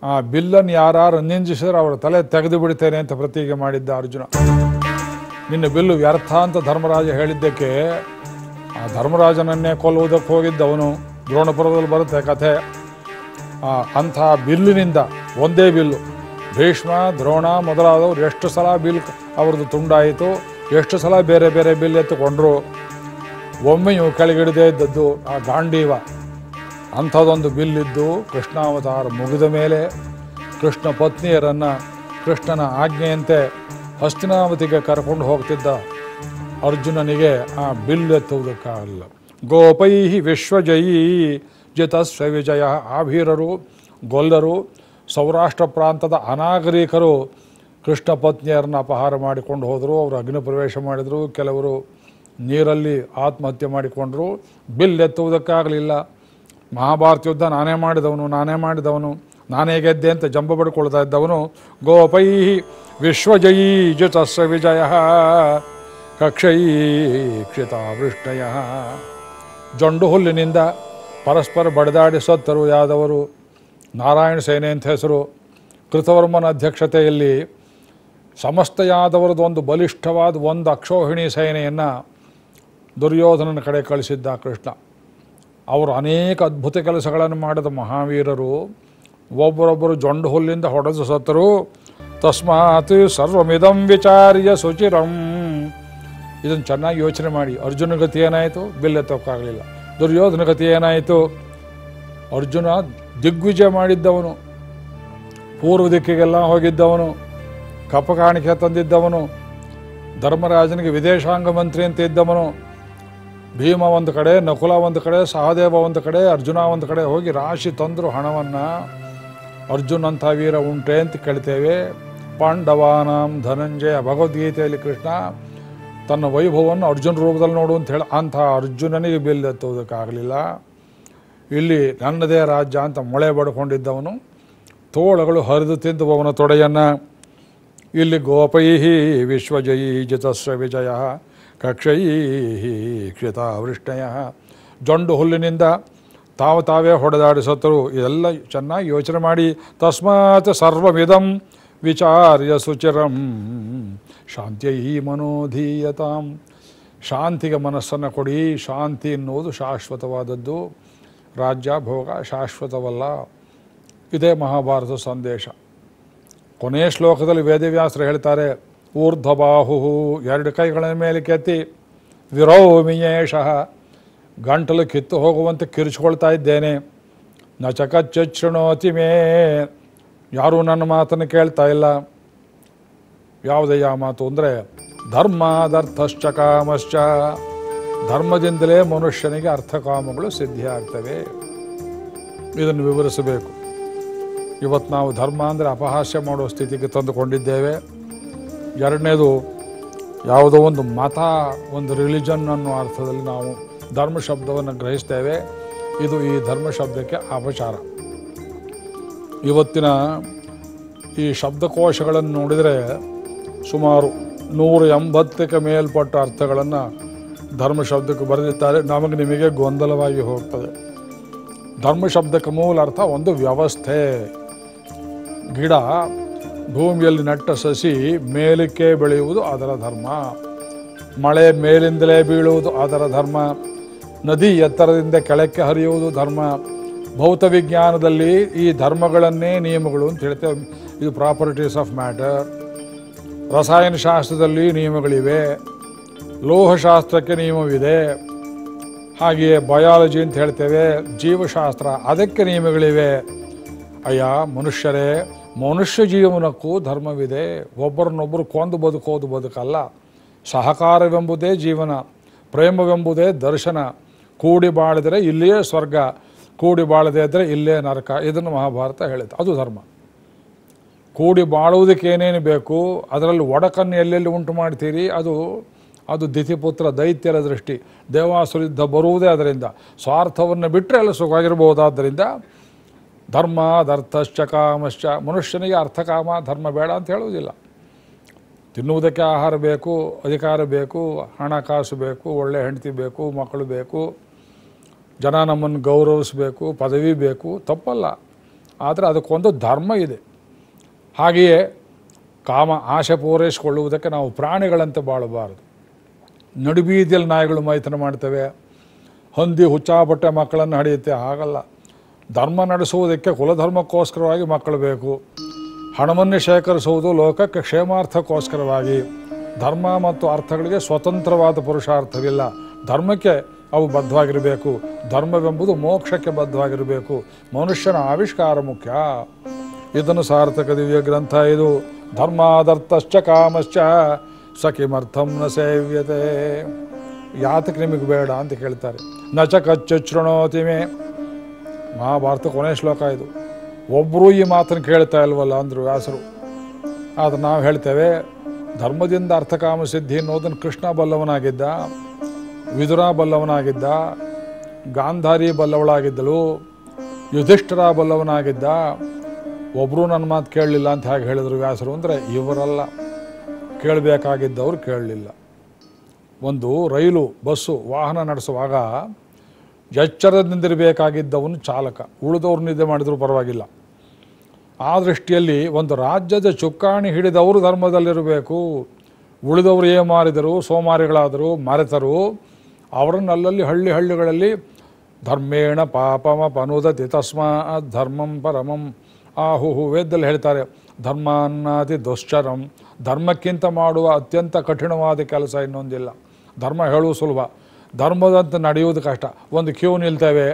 ಆ ಬಿಲ್ಲನ್ನು ಯಾರು ನಿಂದಿಸಿದ್ರೆ ಅವರ ತಲೆ ತೆಗೆದು ಬಿಡ್ತೇನೆ ಅಂತ ಪ್ರತಿಜ್ಞೆ ಮಾಡಿದ್ದ ಅರ್ಜುನ. ನಿನ್ನ ಬಿಲ್ಲು ವ್ಯರ್ಥ ಅಂತ ಧರ್ಮರಾಜ ಹೇಳಿದ್ದಕ್ಕೆ ಆ ಧರ್ಮರಾಜನನ್ನೇ ಕೊಲ್ಲುವುದಕ್ಕೆ ಹೋಗಿದ್ದವನು ದ್ರೋಣ ಪರ್ವದಲ್ಲಿ ಬರುತ್ತೆ ಕಥೆ. ಅಂಥ ಬಿಲ್ಲಿನಿಂದ ಒಂದೇ ಬಿಲ್ಲು ಭೀಷ್ಮ ದ್ರೋಣ ಮೊದಲಾದವರು ಎಷ್ಟು ಸಲ ಬಿಲ್ ಅವ್ರದ್ದು ತುಂಡಾಯಿತು, ಎಷ್ಟು ಸಲ ಬೇರೆ ಬೇರೆ ಬಿಲ್ ಎತ್ತುಕೊಂಡ್ರು. ಒಮ್ಮೆಯೂ ಕೆಳಗಿಡದೇ ಇದ್ದದ್ದು ಆ ಗಾಂಡೀವ. ಅಂಥದ್ದೊಂದು ಬಿಲ್ಲಿದ್ದು ಕೃಷ್ಣಾವತಾರ ಮುಗಿದ ಮೇಲೆ ಕೃಷ್ಣ ಪತ್ನಿಯರನ್ನು ಕೃಷ್ಣನ ಆಜ್ಞೆಯಂತೆ ಹಸ್ತಿನಾವತಿಗೆ ಕರ್ಕೊಂಡು ಹೋಗ್ತಿದ್ದ ಅರ್ಜುನನಿಗೆ ಆ ಬಿಲ್ ಎತ್ತುವುದಕ್ಕಾಗಲಿಲ್ಲ. ಗೋಪೈ ವಿಶ್ವಜಯೀ ಜಿತಸ್ವ ವಿಜಯ. ಆಭೀರರು, ಗೊಲ್ಲರು, ಸೌರಾಷ್ಟ್ರ ಪ್ರಾಂತದ ಅನಾಗರಿಕರು ಕೃಷ್ಣ ಪತ್ನಿಯರನ್ನು ಅಪಹಾರ ಮಾಡಿಕೊಂಡು ಹೋದರು. ಅವರು ಅಗ್ನಿ ಪ್ರವೇಶ ಮಾಡಿದರು, ಕೆಲವರು ನೀರಲ್ಲಿ ಆತ್ಮಹತ್ಯೆ ಮಾಡಿಕೊಂಡರು. ಬಿಲ್ ಎತ್ತುವುದಕ್ಕಾಗಲಿಲ್ಲ. ಮಹಾಭಾರತ ಯುದ್ಧ ನಾನೇ ಮಾಡಿದವನು, ನಾನೇ ಮಾಡಿದವನು, ನಾನೇ ಗೆದ್ದೆ ಅಂತ ಜಂಬ ಬಡ್ಕೊಳ್ತಾ ಇದ್ದವನು ಗೋಪೈ ವಿಶ್ವಜಯೀ ಜಿತಸ್ವ ವಿಜಯ ಕಕ್ಷೈ ಕ್ಷಿತಾವೃಷ್ಟಯ. ಜೊಂಡು ಹುಲ್ಲಿನಿಂದ ಪರಸ್ಪರ ಬಡಿದಾಡಿ ಸತ್ತರು ಯಾದವರು. ನಾರಾಯಣ ಸೇನೆ ಅಂತ ಹೆಸರು. ಕೃತವರ್ಮನ ಅಧ್ಯಕ್ಷತೆಯಲ್ಲಿ ಸಮಸ್ತ ಯಾದವರದ್ದು ಒಂದು ಬಲಿಷ್ಠವಾದ ಒಂದು ಅಕ್ಷೋಹಿಣಿ ಸೇನೆಯನ್ನು ದುರ್ಯೋಧನನ ಕಡೆ ಕಳಿಸಿದ್ದ ಕೃಷ್ಣ. ಅವರು ಅನೇಕ ಅದ್ಭುತ ಕೆಲಸಗಳನ್ನು ಮಾಡಿದ ಮಹಾವೀರರು. ಒಬ್ಬರೊಬ್ಬರು ಜೊಂಡು ಹುಲ್ಲಿಂದ ಹೊಡೆದು ಸತ್ತರು. ತಸ್ಮಾತ್ ಸರ್ವಮಿದಂ ವಿಚಾರ್ಯ ಸುಚಿರಂ. ಇದನ್ನು ಚೆನ್ನಾಗಿ ಯೋಚನೆ ಮಾಡಿ. ಅರ್ಜುನ ಗತಿ ಏನಾಯಿತು? ಬಿಲ್ ಎತ್ತೋಕ್ಕಾಗಲಿಲ್ಲ. ದುರ್ಯೋಧನ ಗತಿ ಏನಾಯಿತು? ಅರ್ಜುನ ದಿಗ್ವಿಜಯ ಮಾಡಿದ್ದವನು, ಪೂರ್ವ ದಿಕ್ಕಿಗೆಲ್ಲ ಹೋಗಿದ್ದವನು, ಕಪ್ಪ ಕಾಣಿಕೆ ತಂದಿದ್ದವನು, ಧರ್ಮರಾಜನಿಗೆ ವಿದೇಶಾಂಗ ಮಂತ್ರಿ ಅಂತ ಇದ್ದವನು. ಭೀಮ ಒಂದು ಕಡೆ, ನಕುಲ ಒಂದು ಕಡೆ, ಸಹದೇವ ಒಂದು ಕಡೆ, ಅರ್ಜುನ ಒಂದು ಕಡೆ ಹೋಗಿ ರಾಶಿ ತಂದರು ಹಣವನ್ನು. ಅರ್ಜುನ್ ಅಂಥ ವೀರ ಉಂಟೆ ಅಂತ ಕೇಳ್ತೇವೆ. ಪಾಂಡವಾನಾಂ ಧನಂಜಯ. ಭಗವದ್ಗೀತೆಯಲ್ಲಿ ಕೃಷ್ಣ ತನ್ನ ವೈಭವವನ್ನು ಅರ್ಜುನ ರೂಪದಲ್ಲಿ ನೋಡು ಅಂತ ಹೇಳಿ ಅಂಥ ಅರ್ಜುನನಿಗೆ ಬಿಲ್ ಎತ್ತುವುದಕ್ಕಾಗಲಿಲ್ಲ. ಇಲ್ಲಿ ನನ್ನದೇ ರಾಜ್ಯ ಅಂತ ಮೊಳೆ ಬಡ್ಕೊಂಡಿದ್ದವನು ತೋಳಗಳು ಹರಿದು ತಿಂದುವವನ ತೊಡೆಯನ್ನು. ಇಲ್ಲಿ ಗೋಪೈ ವಿಶ್ವಜಯೀ ಜಿತಸ್ವ ವಿಜಯ ಕಕ್ಷೈ ಕ್ಷಿತಾವೃಷ್ಟಯ. ಜೊಂಡು ಹುಲ್ಲಿನಿಂದ ತಾವು ತಾವೇ ಹೊಡೆದಾಡಿಸತರು. ಇದೆಲ್ಲ ಚೆನ್ನಾಗಿ ಯೋಚನೆ ಮಾಡಿ. ತಸ್ಮಾತ್ ಸರ್ವವಿಧಂ ವಿಚಾರ್ಯ ಸುಚಿರಂ ಶಾಂತ್ಯೈ ಮನೋಧೀಯತಾಂ. ಶಾಂತಿಗೆ ಮನಸ್ಸನ್ನು ಕೊಡಿ. ಶಾಂತಿ ಎನ್ನುವುದು ಶಾಶ್ವತವಾದದ್ದು. ರಾಜ್ಯಾಭೋಗ ಶಾಶ್ವತವಲ್ಲ. ಇದೇ ಮಹಾಭಾರತ ಸಂದೇಶ. ಕೊನೆಯ ಶ್ಲೋಕದಲ್ಲಿ ವೇದವ್ಯಾಸರು ಹೇಳ್ತಾರೆ, ಊರ್ಧ್ವಬಾಹು ಎರಡು ಕೈಗಳ ಮೇಲೆ ಕೆತ್ತಿ ವಿರೋಮಿಯೇಷಃ ಗಂಟಲು ಕಿತ್ತು ಹೋಗುವಂತೆ ಕಿರಿಚಿಕೊಳ್ತಾ ಇದ್ದೇನೆ. ನಚಕಚ್ಚೃಣೋತಿ ಮೇ. ಯಾರೂ ನನ್ನ ಮಾತನ್ನು ಕೇಳ್ತಾ ಇಲ್ಲ. ಯಾವುದಯ್ಯ ಮಾತು ಅಂದರೆ ಧರ್ಮಾದರ್ಥಶ್ಚ ಕಾಮಶ್ಚ. ಧರ್ಮದಿಂದಲೇ ಮನುಷ್ಯನಿಗೆ ಅರ್ಥಕಾಮಗಳು ಸಿದ್ಧಿಯಾಗ್ತವೆ. ಇದನ್ನು ವಿವರಿಸಬೇಕು. ಇವತ್ತು ನಾವು ಧರ್ಮ ಅಂದರೆ ಅಪಹಾಸ್ಯ ಮಾಡೋ ಸ್ಥಿತಿಗೆ ತಂದುಕೊಂಡಿದ್ದೇವೆ. ಎರಡನೇದು, ಯಾವುದೋ ಒಂದು ಮತ, ಒಂದು ರಿಲಿಜನ್ ಅನ್ನೋ ಅರ್ಥದಲ್ಲಿ ನಾವು ಧರ್ಮ ಶಬ್ದವನ್ನು ಗ್ರಹಿಸ್ತೇವೆ. ಇದು ಈ ಧರ್ಮ ಶಬ್ದಕ್ಕೆ ಅಪಚಾರ. ಇವತ್ತಿನ ಈ ಶಬ್ದಕೋಶಗಳನ್ನು ನೋಡಿದರೆ ಸುಮಾರು ನೂರ ಎಂಬತ್ತಕ್ಕೆ ಮೇಲ್ಪಟ್ಟ ಅರ್ಥಗಳನ್ನು ಧರ್ಮ ಶಬ್ದಕ್ಕೆ ಬರೆದಿದ್ದಾರೆ. ನಮಗೆ ನಿಮಗೆ ಗೊಂದಲವಾಗಿ ಹೋಗ್ತದೆ. ಧರ್ಮ ಶಬ್ದಕ್ಕೆ ಮೂಲ ಅರ್ಥ ಒಂದು ವ್ಯವಸ್ಥೆ. ಗಿಡ ಭೂಮಿಯಲ್ಲಿ ನೆಟ್ಟ ಸಸಿ ಮೇಲಕ್ಕೆ ಬೆಳೆಯುವುದು ಅದರ ಧರ್ಮ. ಮಳೆ ಮೇಲಿಂದಲೇ ಬೀಳುವುದು ಅದರ ಧರ್ಮ. ನದಿ ಎತ್ತರದಿಂದ ಕೆಳಕ್ಕೆ ಹರಿಯುವುದು ಧರ್ಮ. ಭೌತವಿಜ್ಞಾನದಲ್ಲಿ ಈ ಧರ್ಮಗಳನ್ನೇ ನಿಯಮಗಳು ಅಂತ ಹೇಳ್ತೇವೆ. ಇದು ಪ್ರಾಪರ್ಟೀಸ್ ಆಫ್ ಮ್ಯಾಟರ್. ರಸಾಯನಶಾಸ್ತ್ರದಲ್ಲಿ ನಿಯಮಗಳಿವೆ. ಲೋಹಶಾಸ್ತ್ರಕ್ಕೆ ನಿಯಮವಿದೆ. ಹಾಗೆಯೇ ಬಯಾಲಜಿ ಅಂತ ಹೇಳ್ತೇವೆ, ಜೀವಶಾಸ್ತ್ರ, ಅದಕ್ಕೆ ನಿಯಮಗಳಿವೆ. ಅಯ್ಯ ಮನುಷ್ಯರೇ, ಮನುಷ್ಯ ಜೀವನಕ್ಕೂ ಧರ್ಮವಿದೆ. ಒಬ್ಬರನ್ನೊಬ್ಬರು ಕೊಂದು ಬದುಕೋದು ಬದುಕಲ್ಲ. ಸಹಕಾರವೆಂಬುದೇ ಜೀವನ, ಪ್ರೇಮವೆಂಬುದೇ ದರ್ಶನ. ಕೂಡಿ ಬಾಳಿದರೆ ಇಲ್ಲಿಯೇ ಸ್ವರ್ಗ, ಕೂಡಿ ಬಾಳದೆ ಇದ್ದರೆ ಇಲ್ಲೇ ನರಕ. ಇದನ್ನು ಮಹಾಭಾರತ ಹೇಳಿತು. ಅದು ಧರ್ಮ. ಕೂಡಿ ಬಾಳುವುದಕ್ಕೇನೇನು ಬೇಕು, ಅದರಲ್ಲಿ ಒಡಕನ್ನು ಎಲ್ಲೆಲ್ಲಿ ಉಂಟು ಮಾಡ್ತೀರಿ, ಅದು ಅದು ದಿತಿಪುತ್ರ ದೈತ್ಯರ ದೃಷ್ಟಿ. ದೇವಾಸುರ ಯುದ್ಧ ಬರುವುದೇ ಅದರಿಂದ. ಸ್ವಾರ್ಥವನ್ನು ಬಿಟ್ಟರೆ ಎಲ್ಲ ಸುಖವಾಗಿರ್ಬೋದಾದ್ದರಿಂದ ಧರ್ಮ ಅರ್ಥಶ್ಚ ಕಾಮಶ್ಚ. ಮನುಷ್ಯನಿಗೆ ಅರ್ಥಕಾಮ ಧರ್ಮ ಬೇಡ ಅಂತ ಹೇಳುವುದಿಲ್ಲ. ತಿನ್ನುವುದಕ್ಕೆ ಆಹಾರ ಬೇಕು, ಅಧಿಕಾರ ಬೇಕು, ಹಣಕಾಸು ಬೇಕು, ಒಳ್ಳೆ ಹೆಂಡತಿ ಬೇಕು, ಮಕ್ಕಳು ಬೇಕು, ಜನ ನಮ್ಮನ್ನು ಗೌರವಿಸಬೇಕು, ಪದವಿ ಬೇಕು, ತಪ್ಪಲ್ಲ. ಆದರೆ ಅದಕ್ಕೊಂದು ಧರ್ಮ ಇದೆ. ಹಾಗೆಯೇ ಕಾಮ ಆಶೆ ಪೂರೈಸಿಕೊಳ್ಳುವುದಕ್ಕೆ ನಾವು ಪ್ರಾಣಿಗಳಂತೆ ಬಾಳಬಾರದು. ನಡುಬೀದಿಯಲ್ಲಿ ನಾಯಿಗಳು ಮೈತನ ಮಾಡ್ತವೆ, ಹೊಂದಿ ಹುಚ್ಚಾಬಟ್ಟೆ ಮಕ್ಕಳನ್ನು ಹಡೆಯುತ್ತೆ. ಆಗಲ್ಲ. ಧರ್ಮ ನಡೆಸುವುದಕ್ಕೆ ಕುಲಧರ್ಮಕ್ಕೋಸ್ಕರವಾಗಿ ಮಕ್ಕಳು ಬೇಕು. ಹಣವನ್ನು ಶೇಖರಿಸುವುದು ಲೋಕಕ್ಕೆ ಕ್ಷೇಮಾರ್ಥಕ್ಕೋಸ್ಕರವಾಗಿ. ಧರ್ಮ ಮತ್ತು ಅರ್ಥಗಳಿಗೆ ಸ್ವತಂತ್ರವಾದ ಪುರುಷಾರ್ಥವಿಲ್ಲ. ಧರ್ಮಕ್ಕೆ ಅವು ಬದ್ಧವಾಗಿರಬೇಕು. ಧರ್ಮವೆಂಬುದು ಮೋಕ್ಷಕ್ಕೆ ಬದ್ಧವಾಗಿರಬೇಕು. ಮನುಷ್ಯನ ಆವಿಷ್ಕಾರ ಮುಖ್ಯ. ಇದನ್ನು ಸಾರ್ಥಕ ದಿವ್ಯ ಗ್ರಂಥ ಇದು. ಧರ್ಮಾದರ್ಥಶ್ಚ ಕಾಮಶ್ಚ ಸಖಿಮರ್ಥಂ ನ ಸೇವ್ಯತೆ. ಯಾತಕ್ಕೆ ನಿಮಗೆ ಬೇಡ ಅಂತ ಕೇಳ್ತಾರೆ. ನಚ ಕಚ್ಚು ಶೃಣೋತಿಮೆ. ಮಹಾಭಾರತ ಕೊನೆ ಶ್ಲೋಕ ಇದು. ಒಬ್ಬರೂ ಈ ಮಾತನ್ನು ಕೇಳ್ತಾ ಇಲ್ವಲ್ಲ ಅಂದರು ವ್ಯಾಸರು. ಆದರೆ ನಾವು ಹೇಳ್ತೇವೆ, ಧರ್ಮದಿಂದ ಅರ್ಥಕಾಮ ಸಿದ್ಧಿ ಅನ್ನೋದನ್ನು ಕೃಷ್ಣ ಬಲ್ಲವನಾಗಿದ್ದ, ವಿದುರ ಬಲ್ಲವನಾಗಿದ್ದ, ಗಾಂಧಾರಿ ಬಲ್ಲವಳಾಗಿದ್ದಳು, ಯುಧಿಷ್ಠಿರ ಬಲ್ಲವನಾಗಿದ್ದ. ಒಬ್ಬರೂ ನನ್ನ ಮಾತು ಕೇಳಲಿಲ್ಲ ಅಂತ ಹೇಗೆ ಹೇಳಿದರು ವ್ಯಾಸರು ಅಂದರೆ, ಇವರೆಲ್ಲ ಕೇಳಬೇಕಾಗಿದ್ದವರು ಕೇಳಲಿಲ್ಲ. ಒಂದು ರೈಲು ಬಸ್ಸು ವಾಹನ ನಡೆಸುವಾಗ ಎಚ್ಚರದಿಂದಿರಬೇಕಾಗಿದ್ದವನು ಚಾಲಕ, ಉಳಿದವರು ನಿದ್ದೆ ಮಾಡಿದರೂ ಪರವಾಗಿಲ್ಲ. ಆ ದೃಷ್ಟಿಯಲ್ಲಿ ಒಂದು ರಾಜ್ಯದ ಚುಕ್ಕಾಣಿ ಹಿಡಿದವರು ಧರ್ಮದಲ್ಲಿರಬೇಕು. ಉಳಿದವರು ಏ ಮಾರಿದರು, ಸೋಮಾರಿಗಳಾದರು, ಮರೆತರು, ಅವರನ್ನು ಅಲ್ಲಲ್ಲಿ ಹಳ್ಳಿ ಹಳ್ಳಿಗಳಲ್ಲಿ ಧರ್ಮೇಣ ಪಾಪಮಪನುದತಿ ತಸ್ಮಾತ್ ಧರ್ಮಂ ಪರಮಂ ಆಹುಹು ವೇದದಲ್ಲಿ ಹೇಳ್ತಾರೆ. ಧರ್ಮಾನ್ನಾತಿ ದುಶ್ಚರಂ. ಧರ್ಮಕ್ಕಿಂತ ಮಾಡುವ ಅತ್ಯಂತ ಕಠಿಣವಾದ ಕೆಲಸ ಇನ್ನೊಂದಿಲ್ಲ. ಧರ್ಮ ಹೇಳುವುದು ಸುಲಭ, ಧರ್ಮದಂತ ನಡೆಯುವುದು ಕಷ್ಟ. ಒಂದು ಕ್ಯೂ ನಿಲ್ತೇವೆ,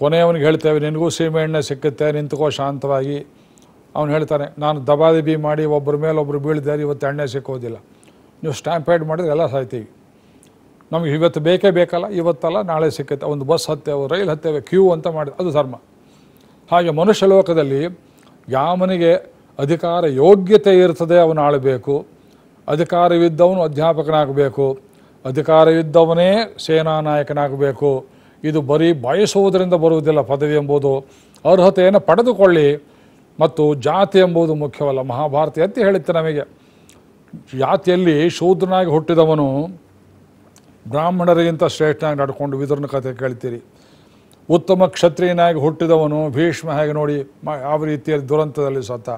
ಕೊನೆಯವನಿಗೆ ಹೇಳ್ತೇವೆ ನಿನಗೂ ಸೀಮೆಎಣ್ಣೆ ಸಿಕ್ಕುತ್ತೆ, ನಿಂತ್ಕೋ ಶಾಂತವಾಗಿ. ಅವನು ಹೇಳ್ತಾನೆ, ನಾನು ದಬಾದಬಿ ಮಾಡಿ ಒಬ್ಬರ ಮೇಲೊಬ್ಬರು ಬೀಳ್ದಾರೆ, ಇವತ್ತು ಎಣ್ಣೆ ಸಿಕ್ಕೋದಿಲ್ಲ. ನೀವು ಸ್ಟ್ಯಾಂಪೇಡ್ ಮಾಡಿದ್ರೆ ಎಲ್ಲ ಸಾಯ್ತೀವಿ. ನಮಗೆ ಇವತ್ತು ಬೇಕೇ ಬೇಕಲ್ಲ, ಇವತ್ತಲ್ಲ ನಾಳೆ ಸಿಕ್ಕುತ್ತೆ. ಒಂದು ಬಸ್ ಹತ್ತೇವೆ, ರೈಲ್ ಹತ್ತೇವೆ, ಕ್ಯೂ ಅಂತ ಮಾಡಿದೆ, ಅದು ಧರ್ಮ. ಹಾಗೆ ಮನುಷ್ಯ ಲೋಕದಲ್ಲಿ ಯಾವನಿಗೆ ಅಧಿಕಾರ ಯೋಗ್ಯತೆ ಇರ್ತದೆ ಅವನು ಆಳಬೇಕು. ಅಧಿಕಾರವಿದ್ದವನು ಅಧ್ಯಾಪಕನಾಗಬೇಕು, ಅಧಿಕಾರವಿದ್ದವನೇ ಸೇನಾನಾಯಕನಾಗಬೇಕು. ಇದು ಬರೀ ಬಯಸುವುದರಿಂದ ಬರುವುದಿಲ್ಲ ಪದವಿ ಎಂಬುದು. ಅರ್ಹತೆಯನ್ನು ಪಡೆದುಕೊಳ್ಳಿ. ಮತ್ತು ಜಾತಿ ಎಂಬುದು ಮುಖ್ಯವಲ್ಲ. ಮಹಾಭಾರತ ಅಂತ ಹೇಳುತ್ತೆ ನಮಗೆ, ಜಾತಿಯಲ್ಲಿ ಶೂದ್ರನಾಗಿ ಹುಟ್ಟಿದವನು ಬ್ರಾಹ್ಮಣರಿಗಿಂತ ಶ್ರೇಷ್ಠನಾಗಿ ನಡ್ಕೊಂಡು ವಿದುರನ ಕಥೆ ಕೇಳ್ತೀರಿ. ಉತ್ತಮ ಕ್ಷತ್ರಿಯನಾಗಿ ಹುಟ್ಟಿದವನು ಭೀಷ್ಮ ಹೇಗೆ ನೋಡಿ ಯಾವ ರೀತಿಯಲ್ಲಿ ದುರಂತದಲ್ಲಿ ಸತ್ತ,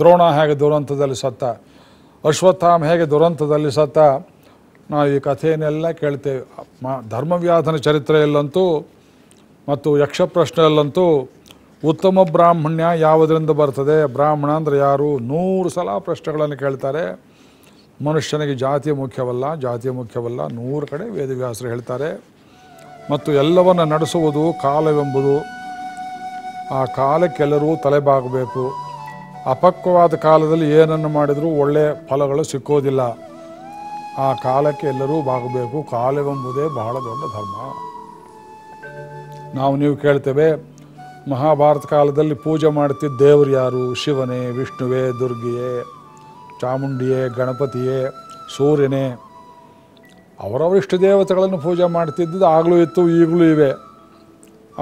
ದ್ರೋಣ ಹೇಗೆ ದುರಂತದಲ್ಲಿ ಸತ್ತ, ಅಶ್ವತ್ಥಾಮ ಹೇಗೆ ದುರಂತದಲ್ಲಿ ಸತ್ತ. ನಾವು ಈ ಕಥೆಯನ್ನೆಲ್ಲ ಕೇಳ್ತೇವೆ. ಧರ್ಮವ್ಯಾಧನ ಚರಿತ್ರೆಯಲ್ಲಂತೂ ಮತ್ತು ಯಕ್ಷಪ್ರಶ್ನೆಯಲ್ಲಂತೂ ಉತ್ತಮ ಬ್ರಾಹ್ಮಣ್ಯ ಯಾವುದರಿಂದ ಬರ್ತದೆ, ಬ್ರಾಹ್ಮಣ ಅಂದರೆ ಯಾರು, ನೂರು ಸಲ ಪ್ರಶ್ನೆಗಳನ್ನು ಕೇಳ್ತಾರೆ. ಮನುಷ್ಯನಿಗೆ ಜಾತಿ ಮುಖ್ಯವಲ್ಲ, ಜಾತಿ ಮುಖ್ಯವಲ್ಲ, ನೂರು ಕಡೆ ವೇದವ್ಯಾಸರು ಹೇಳ್ತಾರೆ. ಮತ್ತು ಎಲ್ಲವನ್ನು ನಡೆಸುವುದು ಕಾಲವೆಂಬುದು. ಆ ಕಾಲಕ್ಕೆಲ್ಲರೂ ತಲೆಬಾಗಬೇಕು. ಅಪಕ್ವವಾದ ಕಾಲದಲ್ಲಿ ಏನನ್ನು ಮಾಡಿದರೂ ಒಳ್ಳೆಯ ಫಲಗಳು ಸಿಕ್ಕೋದಿಲ್ಲ. ಆ ಕಾಲಕ್ಕೆ ಎಲ್ಲರೂ ಬಾಗಬೇಕು. ಕಾಲವೆಂಬುದೇ ಬಹಳ ದೊಡ್ಡ ಧರ್ಮ. ನಾವು ನೀವು ಕೇಳ್ತೇವೆ, ಮಹಾಭಾರತ ಕಾಲದಲ್ಲಿ ಪೂಜೆ ಮಾಡ್ತಿದ್ದ ದೇವರು ಯಾರು? ಶಿವನೇ, ವಿಷ್ಣುವೇ, ದುರ್ಗೆಯೇ, ಚಾಮುಂಡಿಯೇ, ಗಣಪತಿಯೇ, ಸೂರ್ಯನೇ? ಅವರವರಿಷ್ಟು ದೇವತೆಗಳನ್ನು ಪೂಜೆ ಮಾಡ್ತಿದ್ದುದು ಆಗಲೂ ಇತ್ತು, ಈಗಲೂ ಇವೆ.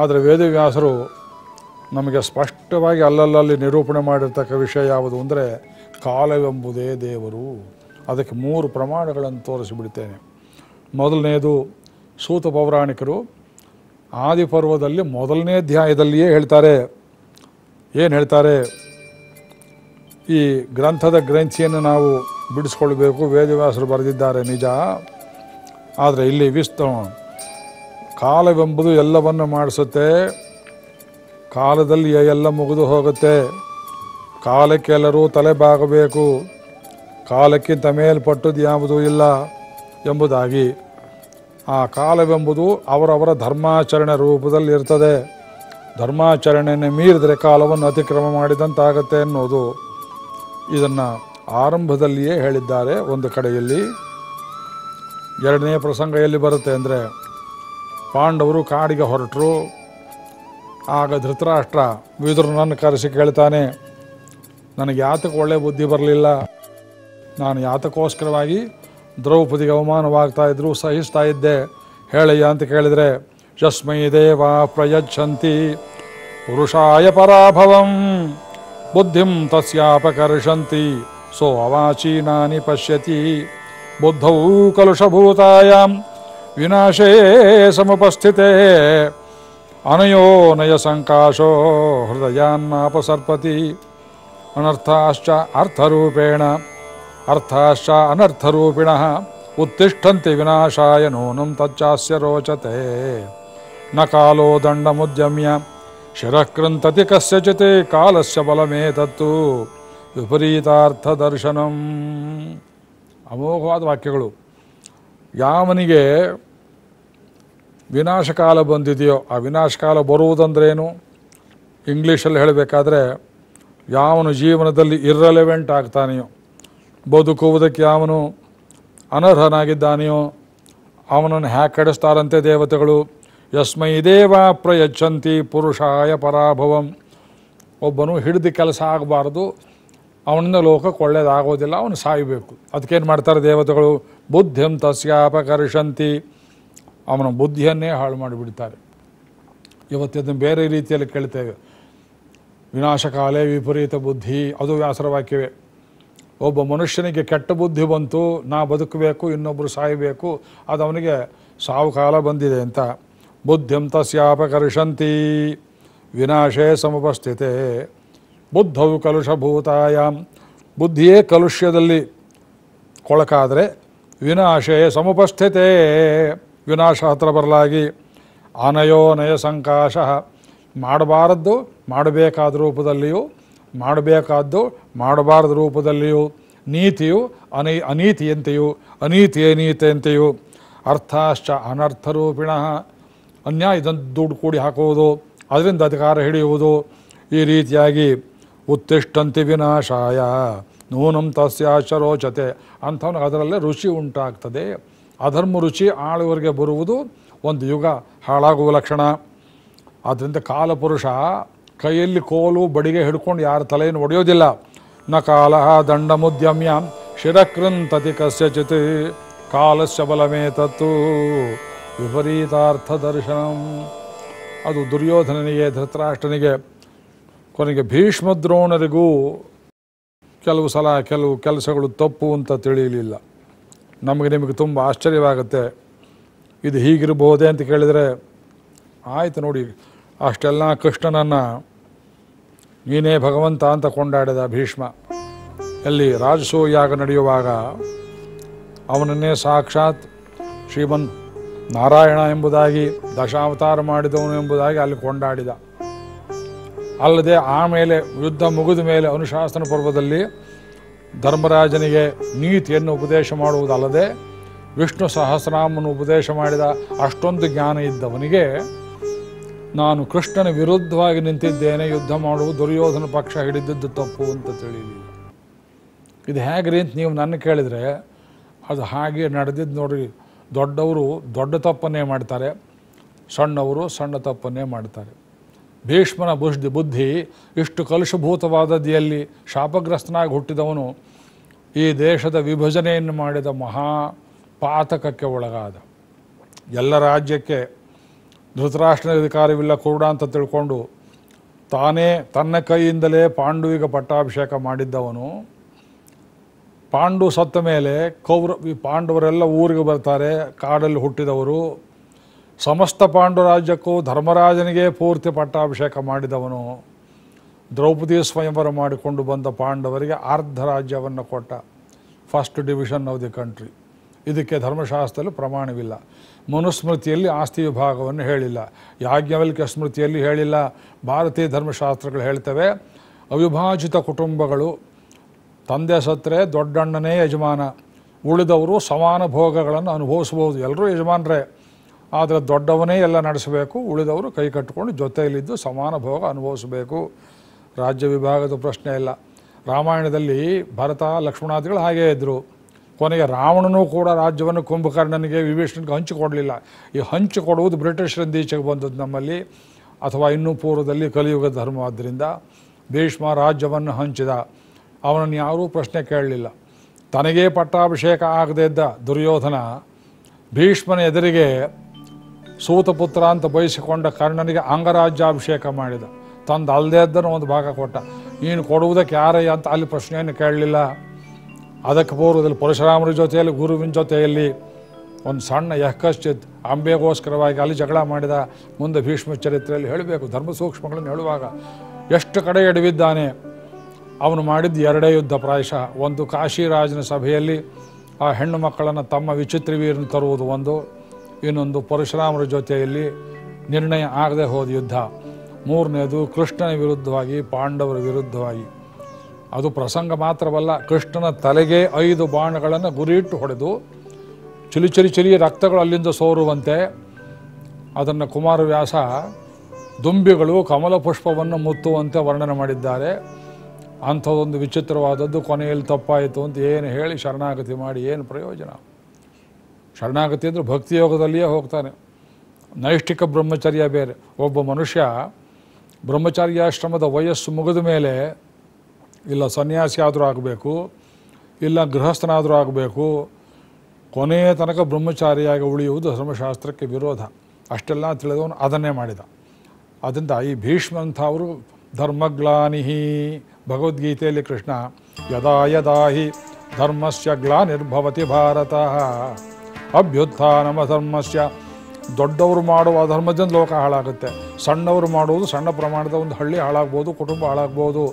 ಆದರೆ ವೇದವ್ಯಾಸರು ನಮಗೆ ಸ್ಪಷ್ಟವಾಗಿ ಅಲ್ಲಲ್ಲಿ ನಿರೂಪಣೆ ಮಾಡಿರ್ತಕ್ಕ ವಿಷಯ ಯಾವುದು ಅಂದರೆ, ಕಾಲವೆಂಬುದೇ ದೇವರು. ಅದಕ್ಕೆ ಮೂರು ಪ್ರಮಾಣಗಳನ್ನು ತೋರಿಸಿಬಿಡ್ತೇನೆ. ಮೊದಲನೆಯದು, ಸೂತ ಪೌರಾಣಿಕರು ಆದಿಪರ್ವದಲ್ಲಿ ಮೊದಲನೇ ಅಧ್ಯಾಯದಲ್ಲಿಯೇ ಹೇಳ್ತಾರೆ. ಏನು ಹೇಳ್ತಾರೆ? ಈ ಗ್ರಂಥದ ಗ್ರಂಥಿಯನ್ನು ನಾವು ಬಿಡಿಸ್ಕೊಳ್ಬೇಕು. ವೇದವ್ಯಾಸರು ಬರೆದಿದ್ದಾರೆ ನಿಜ, ಆದರೆ ಇಲ್ಲಿ ವಿಸ್ತು ಕಾಲವೆಂಬುದು ಎಲ್ಲವನ್ನು ಮಾಡಿಸುತ್ತೆ. ಕಾಲದಲ್ಲಿ ಎಲ್ಲ ಮುಗಿದು ಹೋಗುತ್ತೆ. ಕಾಲಕ್ಕೆಲ್ಲರೂ ತಲೆಬಾಗಬೇಕು. ಕಾಲಕ್ಕಿಂತ ಮೇಲ್ಪಟ್ಟದ್ದು ಯಾವುದೂ ಇಲ್ಲ ಎಂಬುದಾಗಿ ಆ ಕಾಲವೆಂಬುದು ಅವರವರ ಧರ್ಮಾಚರಣೆ ರೂಪದಲ್ಲಿ ಇರ್ತದೆ. ಧರ್ಮಾಚರಣೆಯನ್ನು ಮೀರಿದರೆ ಕಾಲವನ್ನು ಅತಿಕ್ರಮ ಮಾಡಿದಂತಾಗತ್ತೆ ಅನ್ನೋದು ಇದನ್ನು ಆರಂಭದಲ್ಲಿಯೇ ಹೇಳಿದ್ದಾರೆ ಒಂದು ಕಡೆಯಲ್ಲಿ. ಎರಡನೇ ಪ್ರಸಂಗ ಎಲ್ಲಿ ಬರುತ್ತೆ ಅಂದರೆ, ಪಾಂಡವರು ಕಾಡಿಗೆ ಹೊರಟರು. ಆಗ ಧೃತರಾಷ್ಟ್ರ ವಿದುರನನ್ನು ಕರೆಸಿ ಕೇಳ್ತಾನೆ, ನನಗೆ ಯಾತಕ್ಕೆ ಒಳ್ಳೆ ಬುದ್ಧಿ ಬರಲಿಲ್ಲ, ನಾನು ಯಾತಕ್ಕೋಸ್ಕರವಾಗಿ ದ್ರೌಪದಿಗೆ ಅವಮಾನವಾಗ್ತಾ ಇದ್ರು, ಸಹಿಸ್ತಾ ಇದ್ದೆ, ಹೇಳಯ್ಯ ಅಂತ ಕೇಳಿದರೆ, ಯಸ್ಮೈ ದೇವ ಪ್ರಯಚ್ಛಂತಿ ಪುರುಷಾಯ ಪರಾಭವಂ ಬುದ್ಧಿಂ ತಸ್ಯಾಪಕರ್ಷಂತಿ ಸೋ ಅವಾಚೀನಾನಿ ಪಶ್ಯತಿ ಬುದ್ಧೌ ಕಲುಷಭೂತಾಯಾಂ ವಿನಾಶೇ ಸಮುಪಸ್ಥಿತೇ ಅನಯೋ ನಯ ಸಂಕಾಶೋ ಹೃದಯಾನ್ನಾಪಸರ್ಪತಿ ಅನರ್ಥಾಶ್ಚ ಅರ್ಥರೂಪೇಣ ಅರ್ಥಾಶ್ಚ ಅನರ್ಥರೂಪಿಣಃ उत्तिष्ठन्ति विनाशाय नूनं तच्चास्य रोचते न कालो दण्डमुद्यम्य शिरः कृन्तति कस्यचित् कालस्य बलमेतत्तु विपरीतार्थदर्शनं। ಅಮೋಘವಾದ ವಾಕ್ಯಗಳು. ಯಾವನಿಗೆ ವಿನಾಶಕಾಲ ಬಂದಿದೆಯೋ, ಆ ವಿನಾಶಕಾಲ ಬರುವುದಂದ್ರೇನು ಇಂಗ್ಲೀಷಲ್ಲಿ ಹೇಳಬೇಕಾದ್ರೆ ಯಾವನು ಜೀವನದಲ್ಲಿ ಇರ್ರೆಲೆವೆಂಟ್ ಆಗ್ತಾನೆಯೋ, ಬದುಕುವುದಕ್ಕೆ ಯಾವನು ಅನರ್ಹನಾಗಿದ್ದಾನೆಯೋ ಅವನನ್ನು ಹ್ಯಾಕ್ ಕಡಿಸ್ತಾರಂತೆ ದೇವತೆಗಳು. ಯಸ್ಮೈ ದೇವ ಪ್ರಯಚ್ಛಂತಿ ಪುರುಷಾಯ ಪರಾಭವಂ. ಒಬ್ಬನು ಹಿಡಿದು ಕೆಲಸ ಆಗಬಾರ್ದು, ಅವನಿಂದ ಲೋಕಕ್ಕೆ ಒಳ್ಳೆಯದಾಗೋದಿಲ್ಲ, ಅವನು ಸಾಯಬೇಕು. ಅದಕ್ಕೇನು ಮಾಡ್ತಾರೆ ದೇವತೆಗಳು, ಬುದ್ಧಿಂ ತಸ್ಯಾಪಕರ್ಷಂತಿ, ಅವನ ಬುದ್ಧಿಯನ್ನೇ ಹಾಳು ಮಾಡಿಬಿಡ್ತಾರೆ. ಇವತ್ತಿನ ಬೇರೆ ರೀತಿಯಲ್ಲಿ ಕೇಳ್ತೇವೆ, ವಿನಾಶಕಾಲೇ ವಿಪರೀತ ಬುದ್ಧಿ, ಅದು ವ್ಯಾಸರ ವಾಕ್ಯವೇ. ಒಬ್ಬ ಮನುಷ್ಯನಿಗೆ ಕೆಟ್ಟ ಬುದ್ಧಿ ಬಂತು, ನಾ ಬದುಕಬೇಕು, ಇನ್ನೊಬ್ಬರು ಸಾಯಬೇಕು, ಅದು ಅವನಿಗೆ ಸಾವು ಕಾಲ ಬಂದಿದೆ ಅಂತ. ಬುದ್ಧಿಂ ತಸ್ಯಾಪಕರ್ಷಂತಿ ವಿನಾಶೇ ಸಮುಪಸ್ಥಿತೇ ಬುದ್ಧವು ಕಲುಷಭೂತಾಯಾಮ್. ಬುದ್ಧಿಯೇ ಕಲುಷ್ಯದಲ್ಲಿ ಕೊಳಕಾದರೆ ವಿನಾಶೇ ಸಮುಪಸ್ಥಿತೇ, ವಿನಾಶ ಹತ್ರ ಬರಲಾಗಿ. ಅನಯೋನಯ ಸಂಕಾಶ, ಮಾಡಬಾರದ್ದು ಮಾಡಬೇಕಾದ ರೂಪದಲ್ಲಿಯೂ ಮಾಡಬೇಕಾದ್ದು ಮಾಡಬಾರದ ರೂಪದಲ್ಲಿಯೂ, ನೀತಿಯು ಅನಿ ಅನೀತಿಯಂತೆಯೂ ಅನೀತಿಯೇ ನೀತಿಯಂತೆಯೂ, ಅರ್ಥಾಶ್ಚ ಅನರ್ಥರೂಪಿಣ, ಅನ್ಯಾಯ ಇದನ್ನು ದುಡ್ಡು ಕೂಡಿ ಹಾಕುವುದು, ಅದರಿಂದ ಅಧಿಕಾರ ಹಿಡಿಯುವುದು, ಈ ರೀತಿಯಾಗಿ ಉತ್ತಿಷ್ಠಂತಿ ವಿನಾಶಾಯ ನೂನಂ ತಸ್ಯಾಶ್ಚ ರೋಚತೆ. ಅಂಥವನಿಗೆ ಅದರಲ್ಲೇ ರುಚಿ ಉಂಟಾಗ್ತದೆ. ಅಧರ್ಮ ರುಚಿ ಆಳುವರಿಗೆ ಬರುವುದು ಒಂದು ಯುಗ ಹಾಳಾಗುವ ಲಕ್ಷಣ. ಆದ್ದರಿಂದ ಕಾಲಪುರುಷ ಕೈಯಲ್ಲಿ ಕೋಲು ಬಡಿಗೆ ಹಿಡ್ಕೊಂಡು ಯಾರ ತಲೆಯನ್ನು ಒಡೆಯೋದಿಲ್ಲ. ನ ಕಾಲ ದಂಡಮುದ್ಯಮ್ಯ ಶಿರಕೃಂತತಿ ಕಸ್ಯಚಿತ್ ಕಾಲಸ್ಯ ಬಲಮೇತತ್ತು ವಿಪರೀತಾರ್ಥ ದರ್ಶನಂ. ಅದು ದುರ್ಯೋಧನನಿಗೆ, ಧೃತರಾಷ್ಟ್ರನಿಗೆ, ಕೊನೆಗೆ ಭೀಷ್ಮ ದ್ರೋಣರಿಗೂ ಕೆಲವು ಸಲ ಕೆಲವು ಕೆಲಸಗಳು ತಪ್ಪು ಅಂತ ತಿಳಿಯಲಿಲ್ಲ. ನಮಗೆ ನಿಮಗೆ ತುಂಬ ಆಶ್ಚರ್ಯವಾಗುತ್ತೆ, ಇದು ಹೀಗಿರಬಹುದೇ ಅಂತ ಕೇಳಿದರೆ ಆಯಿತು ನೋಡಿ, ಅಷ್ಟೆಲ್ಲ ಕೃಷ್ಣನನ್ನು ನೀನೇ ಭಗವಂತ ಅಂತ ಕೊಂಡಾಡಿದ ಭೀಷ್ಮ. ಎಲ್ಲಿ ರಾಜಸೂಯಾಗ ನಡೆಯುವಾಗ ಅವನನ್ನೇ ಸಾಕ್ಷಾತ್ ಶ್ರೀಮನ್ ನಾರಾಯಣ ಎಂಬುದಾಗಿ, ದಶಾವತಾರ ಮಾಡಿದವನು ಎಂಬುದಾಗಿ ಅಲ್ಲಿ ಕೊಂಡಾಡಿದ. ಅಲ್ಲದೆ ಆಮೇಲೆ ಯುದ್ಧ ಮುಗಿದ ಮೇಲೆ ಅನುಶಾಸನ ಪರ್ವದಲ್ಲಿ ಧರ್ಮರಾಜನಿಗೆ ನೀತಿಯನ್ನು ಉಪದೇಶ ಮಾಡುವುದಲ್ಲದೆ ವಿಷ್ಣು ಸಹಸ್ರನಾಮವನ್ನು ಉಪದೇಶ ಮಾಡಿದ. ಅಷ್ಟೊಂದು ಜ್ಞಾನ ಇದ್ದವನಿಗೆ ನಾನು ಕೃಷ್ಣನ ವಿರುದ್ಧವಾಗಿ ನಿಂತಿದ್ದೇನೆ, ಯುದ್ಧ ಮಾಡುವ ದುರ್ಯೋಧನ ಪಕ್ಷ ಹಿಡಿದಿದ್ದು ತಪ್ಪು ಅಂತ ತಿಳಿಯಲಿಲ್ಲ. ಇದು ಹೇಗ್ರಿ ಅಂತ ನೀವು ನನ್ನ ಕೇಳಿದರೆ ಅದು ಹಾಗೆ ನಡೆದಿದ್ದು ನೋಡ್ರಿ. ದೊಡ್ಡವರು ದೊಡ್ಡ ತಪ್ಪನ್ನೇ ಮಾಡ್ತಾರೆ, ಸಣ್ಣವರು ಸಣ್ಣ ತಪ್ಪನ್ನೇ ಮಾಡ್ತಾರೆ. ಭೀಷ್ಮನ ಬುದ್ಧಿ ಬುದ್ಧಿ ಇಷ್ಟು ಕಲುಷಭೂತವಾದದಿಯಲ್ಲಿ ಶಾಪಗ್ರಸ್ತನಾಗಿ ಹುಟ್ಟಿದವನು ಈ ದೇಶದ ವಿಭಜನೆಯನ್ನು ಮಾಡಿದ ಮಹಾ ಪಾತಕಕ್ಕೆ ಒಳಗಾದ. ಎಲ್ಲ ರಾಜ್ಯಕ್ಕೆ ಧೃತರಾಷ್ಟ್ರನ ಅಧಿಕಾರವಿಲ್ಲ ಕೂಡ ಅಂತ ತಿಳ್ಕೊಂಡು ತಾನೇ ತನ್ನ ಕೈಯಿಂದಲೇ ಪಾಂಡುವಿಗೆ ಪಟ್ಟಾಭಿಷೇಕ ಮಾಡಿದ್ದವನು. ಪಾಂಡು ಸತ್ತ ಮೇಲೆ ಕೌರ ಪಾಂಡವರೆಲ್ಲ ಊರಿಗೆ ಬರ್ತಾರೆ, ಕಾಡಲ್ಲಿ ಹುಟ್ಟಿದವರು. ಸಮಸ್ತ ಪಾಂಡು ರಾಜ್ಯಕ್ಕೂ ಧರ್ಮರಾಜನಿಗೆ ಪೂರ್ತಿ ಪಟ್ಟಾಭಿಷೇಕ ಮಾಡಿದವನು. ದ್ರೌಪದಿ ಸ್ವಯಂವರ ಮಾಡಿಕೊಂಡು ಬಂದ ಪಾಂಡವರಿಗೆ ಅರ್ಧ ರಾಜ್ಯವನ್ನು ಕೊಟ್ಟ. First division of the country. ಇದಕ್ಕೆ ಧರ್ಮಶಾಸ್ತ್ರದಲ್ಲಿ ಪ್ರಮಾಣವಿಲ್ಲ, ಮನುಸ್ಮೃತಿಯಲ್ಲಿ ಆಸ್ತಿ ವಿಭಾಗವನ್ನು ಹೇಳಿಲ್ಲ, ಯಾಜ್ಞವಲ್ಕ್ಯ ಸ್ಮೃತಿಯಲ್ಲಿ ಹೇಳಿಲ್ಲ. ಭಾರತೀಯ ಧರ್ಮಶಾಸ್ತ್ರಗಳು ಹೇಳ್ತವೆ, ಅವಿಭಾಜಿತ ಕುಟುಂಬಗಳು ತಂದೆ ಸತ್ತರೆ ದೊಡ್ಡಣ್ಣನೇ ಯಜಮಾನ, ಉಳಿದವರು ಸಮಾನ ಭೋಗಗಳನ್ನು ಅನುಭವಿಸ್ಬೋದು, ಎಲ್ಲರೂ ಯಜಮಾನರೇ, ಆದರೆ ದೊಡ್ಡವನೇ ಎಲ್ಲ ನಡೆಸಬೇಕು, ಉಳಿದವರು ಕೈ ಕಟ್ಟಿಕೊಂಡು ಜೊತೆಯಲ್ಲಿದ್ದು ಸಮಾನ ಭೋಗ ಅನುಭವಿಸಬೇಕು. ರಾಜ್ಯ ವಿಭಾಗದ ಪ್ರಶ್ನೆ ಇಲ್ಲ. ರಾಮಾಯಣದಲ್ಲಿ ಭರತ ಲಕ್ಷ್ಮಣಾದಿಗಳು ಹಾಗೇ ಇದ್ದರು. ಕೊನೆಗೆ ರಾವಣನೂ ಕೂಡ ರಾಜ್ಯವನ್ನು ಕುಂಭಕರ್ಣನಿಗೆ, ವಿಭೀಷಣನಿಗೆ ಹಂಚಿಕೊಡಲಿಲ್ಲ. ಈ ಹಂಚಿಕೊಡುವುದು ಬ್ರಿಟಿಷರಿಂದ ಈಚೆಗೆ ಬಂದದ್ದು ನಮ್ಮಲ್ಲಿ, ಅಥವಾ ಇನ್ನೂ ಪೂರ್ವದಲ್ಲಿ ಕಲಿಯುಗ ಧರ್ಮ. ಆದ್ದರಿಂದ ಭೀಷ್ಮ ರಾಜ್ಯವನ್ನು ಹಂಚಿದ, ಅವನನ್ನು ಯಾರೂ ಪ್ರಶ್ನೆ ಕೇಳಲಿಲ್ಲ. ತನಗೇ ಪಟ್ಟಾಭಿಷೇಕ ಆಗದೇ ಇದ್ದ ದುರ್ಯೋಧನ ಭೀಷ್ಮನ ಎದುರಿಗೆ ಸೂತಪುತ್ರ ಅಂತ ಬಯಸಿಕೊಂಡ ಕರ್ಣನಿಗೆ ಅಂಗರಾಜ್ಯಾಭಿಷೇಕ ಮಾಡಿದ. ತಂದು ಅಲ್ಲದೇ ಇದ್ದನ್ನು ಒಂದು ಭಾಗ ಕೊಟ್ಟ. ನೀನು ಕೊಡುವುದಕ್ಕೆ ಯಾರಯ್ಯ ಅಂತ ಅಲ್ಲಿ ಪ್ರಶ್ನೆಯನ್ನು ಕೇಳಲಿಲ್ಲ. ಅದಕ್ಕೆ ಪೂರ್ವದಲ್ಲಿ ಪರಶುರಾಮರ ಜೊತೆಯಲ್ಲಿ, ಗುರುವಿನ ಜೊತೆಯಲ್ಲಿ ಒಂದು ಸಣ್ಣ ಯಹ್ಕಶ್ಚಿತ್ ಅಂಬೆಗೋಸ್ಕರವಾಗಿ ಅಲ್ಲಿ ಜಗಳ ಮಾಡಿದ. ಮುಂದೆ ಭೀಷ್ಮ ಚರಿತ್ರೆಯಲ್ಲಿ ಹೇಳಬೇಕು, ಧರ್ಮ ಸೂಕ್ಷ್ಮಗಳನ್ನು ಹೇಳುವಾಗ ಎಷ್ಟು ಕಡೆ ಎಡವಿದ್ದಾನೆ. ಅವನು ಮಾಡಿದ್ದು ಎರಡೇ ಯುದ್ಧ ಪ್ರಾಯಶಃ. ಒಂದು ಕಾಶಿರಾಜನ ಸಭೆಯಲ್ಲಿ ಆ ಹೆಣ್ಣು ಮಕ್ಕಳನ್ನ ತಮ್ಮ ವಿಚಿತ್ರ ವೀರನ್ನು ತರುವುದು ಒಂದು, ಇನ್ನೊಂದು ಪರಶುರಾಮರ ಜೊತೆಯಲ್ಲಿ ನಿರ್ಣಯ ಆಗದೆ ಹೋದ ಯುದ್ಧ, ಮೂರನೇದು ಕೃಷ್ಣನ ವಿರುದ್ಧವಾಗಿ ಪಾಂಡವರ ವಿರುದ್ಧವಾಗಿ. ಅದು ಪ್ರಸಂಗ ಮಾತ್ರವಲ್ಲ, ಕೃಷ್ಣನ ತಲೆಗೆ ಐದು ಬಾಣಗಳನ್ನು ಗುರಿಯಿಟ್ಟು ಹೊಡೆದು ಚಿಲಿ ಚಿಲಿ ಚಿಲಿ ರಕ್ತಗಳು ಅಲ್ಲಿಂದ ಸೋರುವಂತೆ ಅದನ್ನು ಕುಮಾರವ್ಯಾಸ ದುಂಬಿಗಳು ಕಮಲಪುಷ್ಪವನ್ನು ಮುತ್ತುವಂತೆ ವರ್ಣನೆ ಮಾಡಿದ್ದಾರೆ. ಅಂಥದ್ದೊಂದು ವಿಚಿತ್ರವಾದದ್ದು ಕೊನೆಯಲ್ಲಿ ತಪ್ಪಾಯಿತು ಅಂತ ಏನು ಹೇಳಿ ಶರಣಾಗತಿ ಮಾಡಿ ಏನು ಪ್ರಯೋಜನ? ಶರಣಾಗತಿ ಅಂದರೆ ಭಕ್ತಿಯೋಗದಲ್ಲಿಯೇ ಹೋಗ್ತಾನೆ, ನೈಷ್ಠಿಕ ಬ್ರಹ್ಮಚರ್ಯ ಬೇರೆ. ಒಬ್ಬ ಮನುಷ್ಯ ಬ್ರಹ್ಮಚಾರ್ಯಾಶ್ರಮದ ವಯಸ್ಸು ಮುಗಿದ ಮೇಲೆ ಇಲ್ಲ ಸನ್ಯಾಸಿ ಆದರೂ ಆಗಬೇಕು, ಇಲ್ಲ ಗೃಹಸ್ಥನಾದರೂ ಆಗಬೇಕು, ಕೊನೆಯ ತನಕ ಬ್ರಹ್ಮಚಾರಿಯಾಗಿ ಉಳಿಯುವುದು ಧರ್ಮಶಾಸ್ತ್ರಕ್ಕೆ ವಿರೋಧ. ಅಷ್ಟೆಲ್ಲ ತಿಳಿದವನು ಅದನ್ನೇ ಮಾಡಿದ. ಅದರಿಂದ ಈ ಭೀಷ್ಮಂಥ ಅವರು ಧರ್ಮಗ್ಲಾನಿಹಿ, ಭಗವದ್ಗೀತೆಯಲ್ಲಿ ಕೃಷ್ಣ ಯದಾ ಯದಾ ಹಿ ಧರ್ಮಸ್ಯ ಗ್ಲಾನಿರ್ಭವತಿ ಭಾರತ ಅಭ್ಯುತ್ಥಾನಮಧರ್ಮಸ್ಯ. ದೊಡ್ಡವರು ಮಾಡುವ ಅಧರ್ಮದಿಂದ ಲೋಕ ಹಾಳಾಗುತ್ತೆ, ಸಣ್ಣವರು ಮಾಡುವುದು ಸಣ್ಣ ಪ್ರಮಾಣದ ಒಂದು ಹಳ್ಳಿ ಹಾಳಾಗ್ಬೋದು, ಕುಟುಂಬ ಹಾಳಾಗ್ಬೋದು.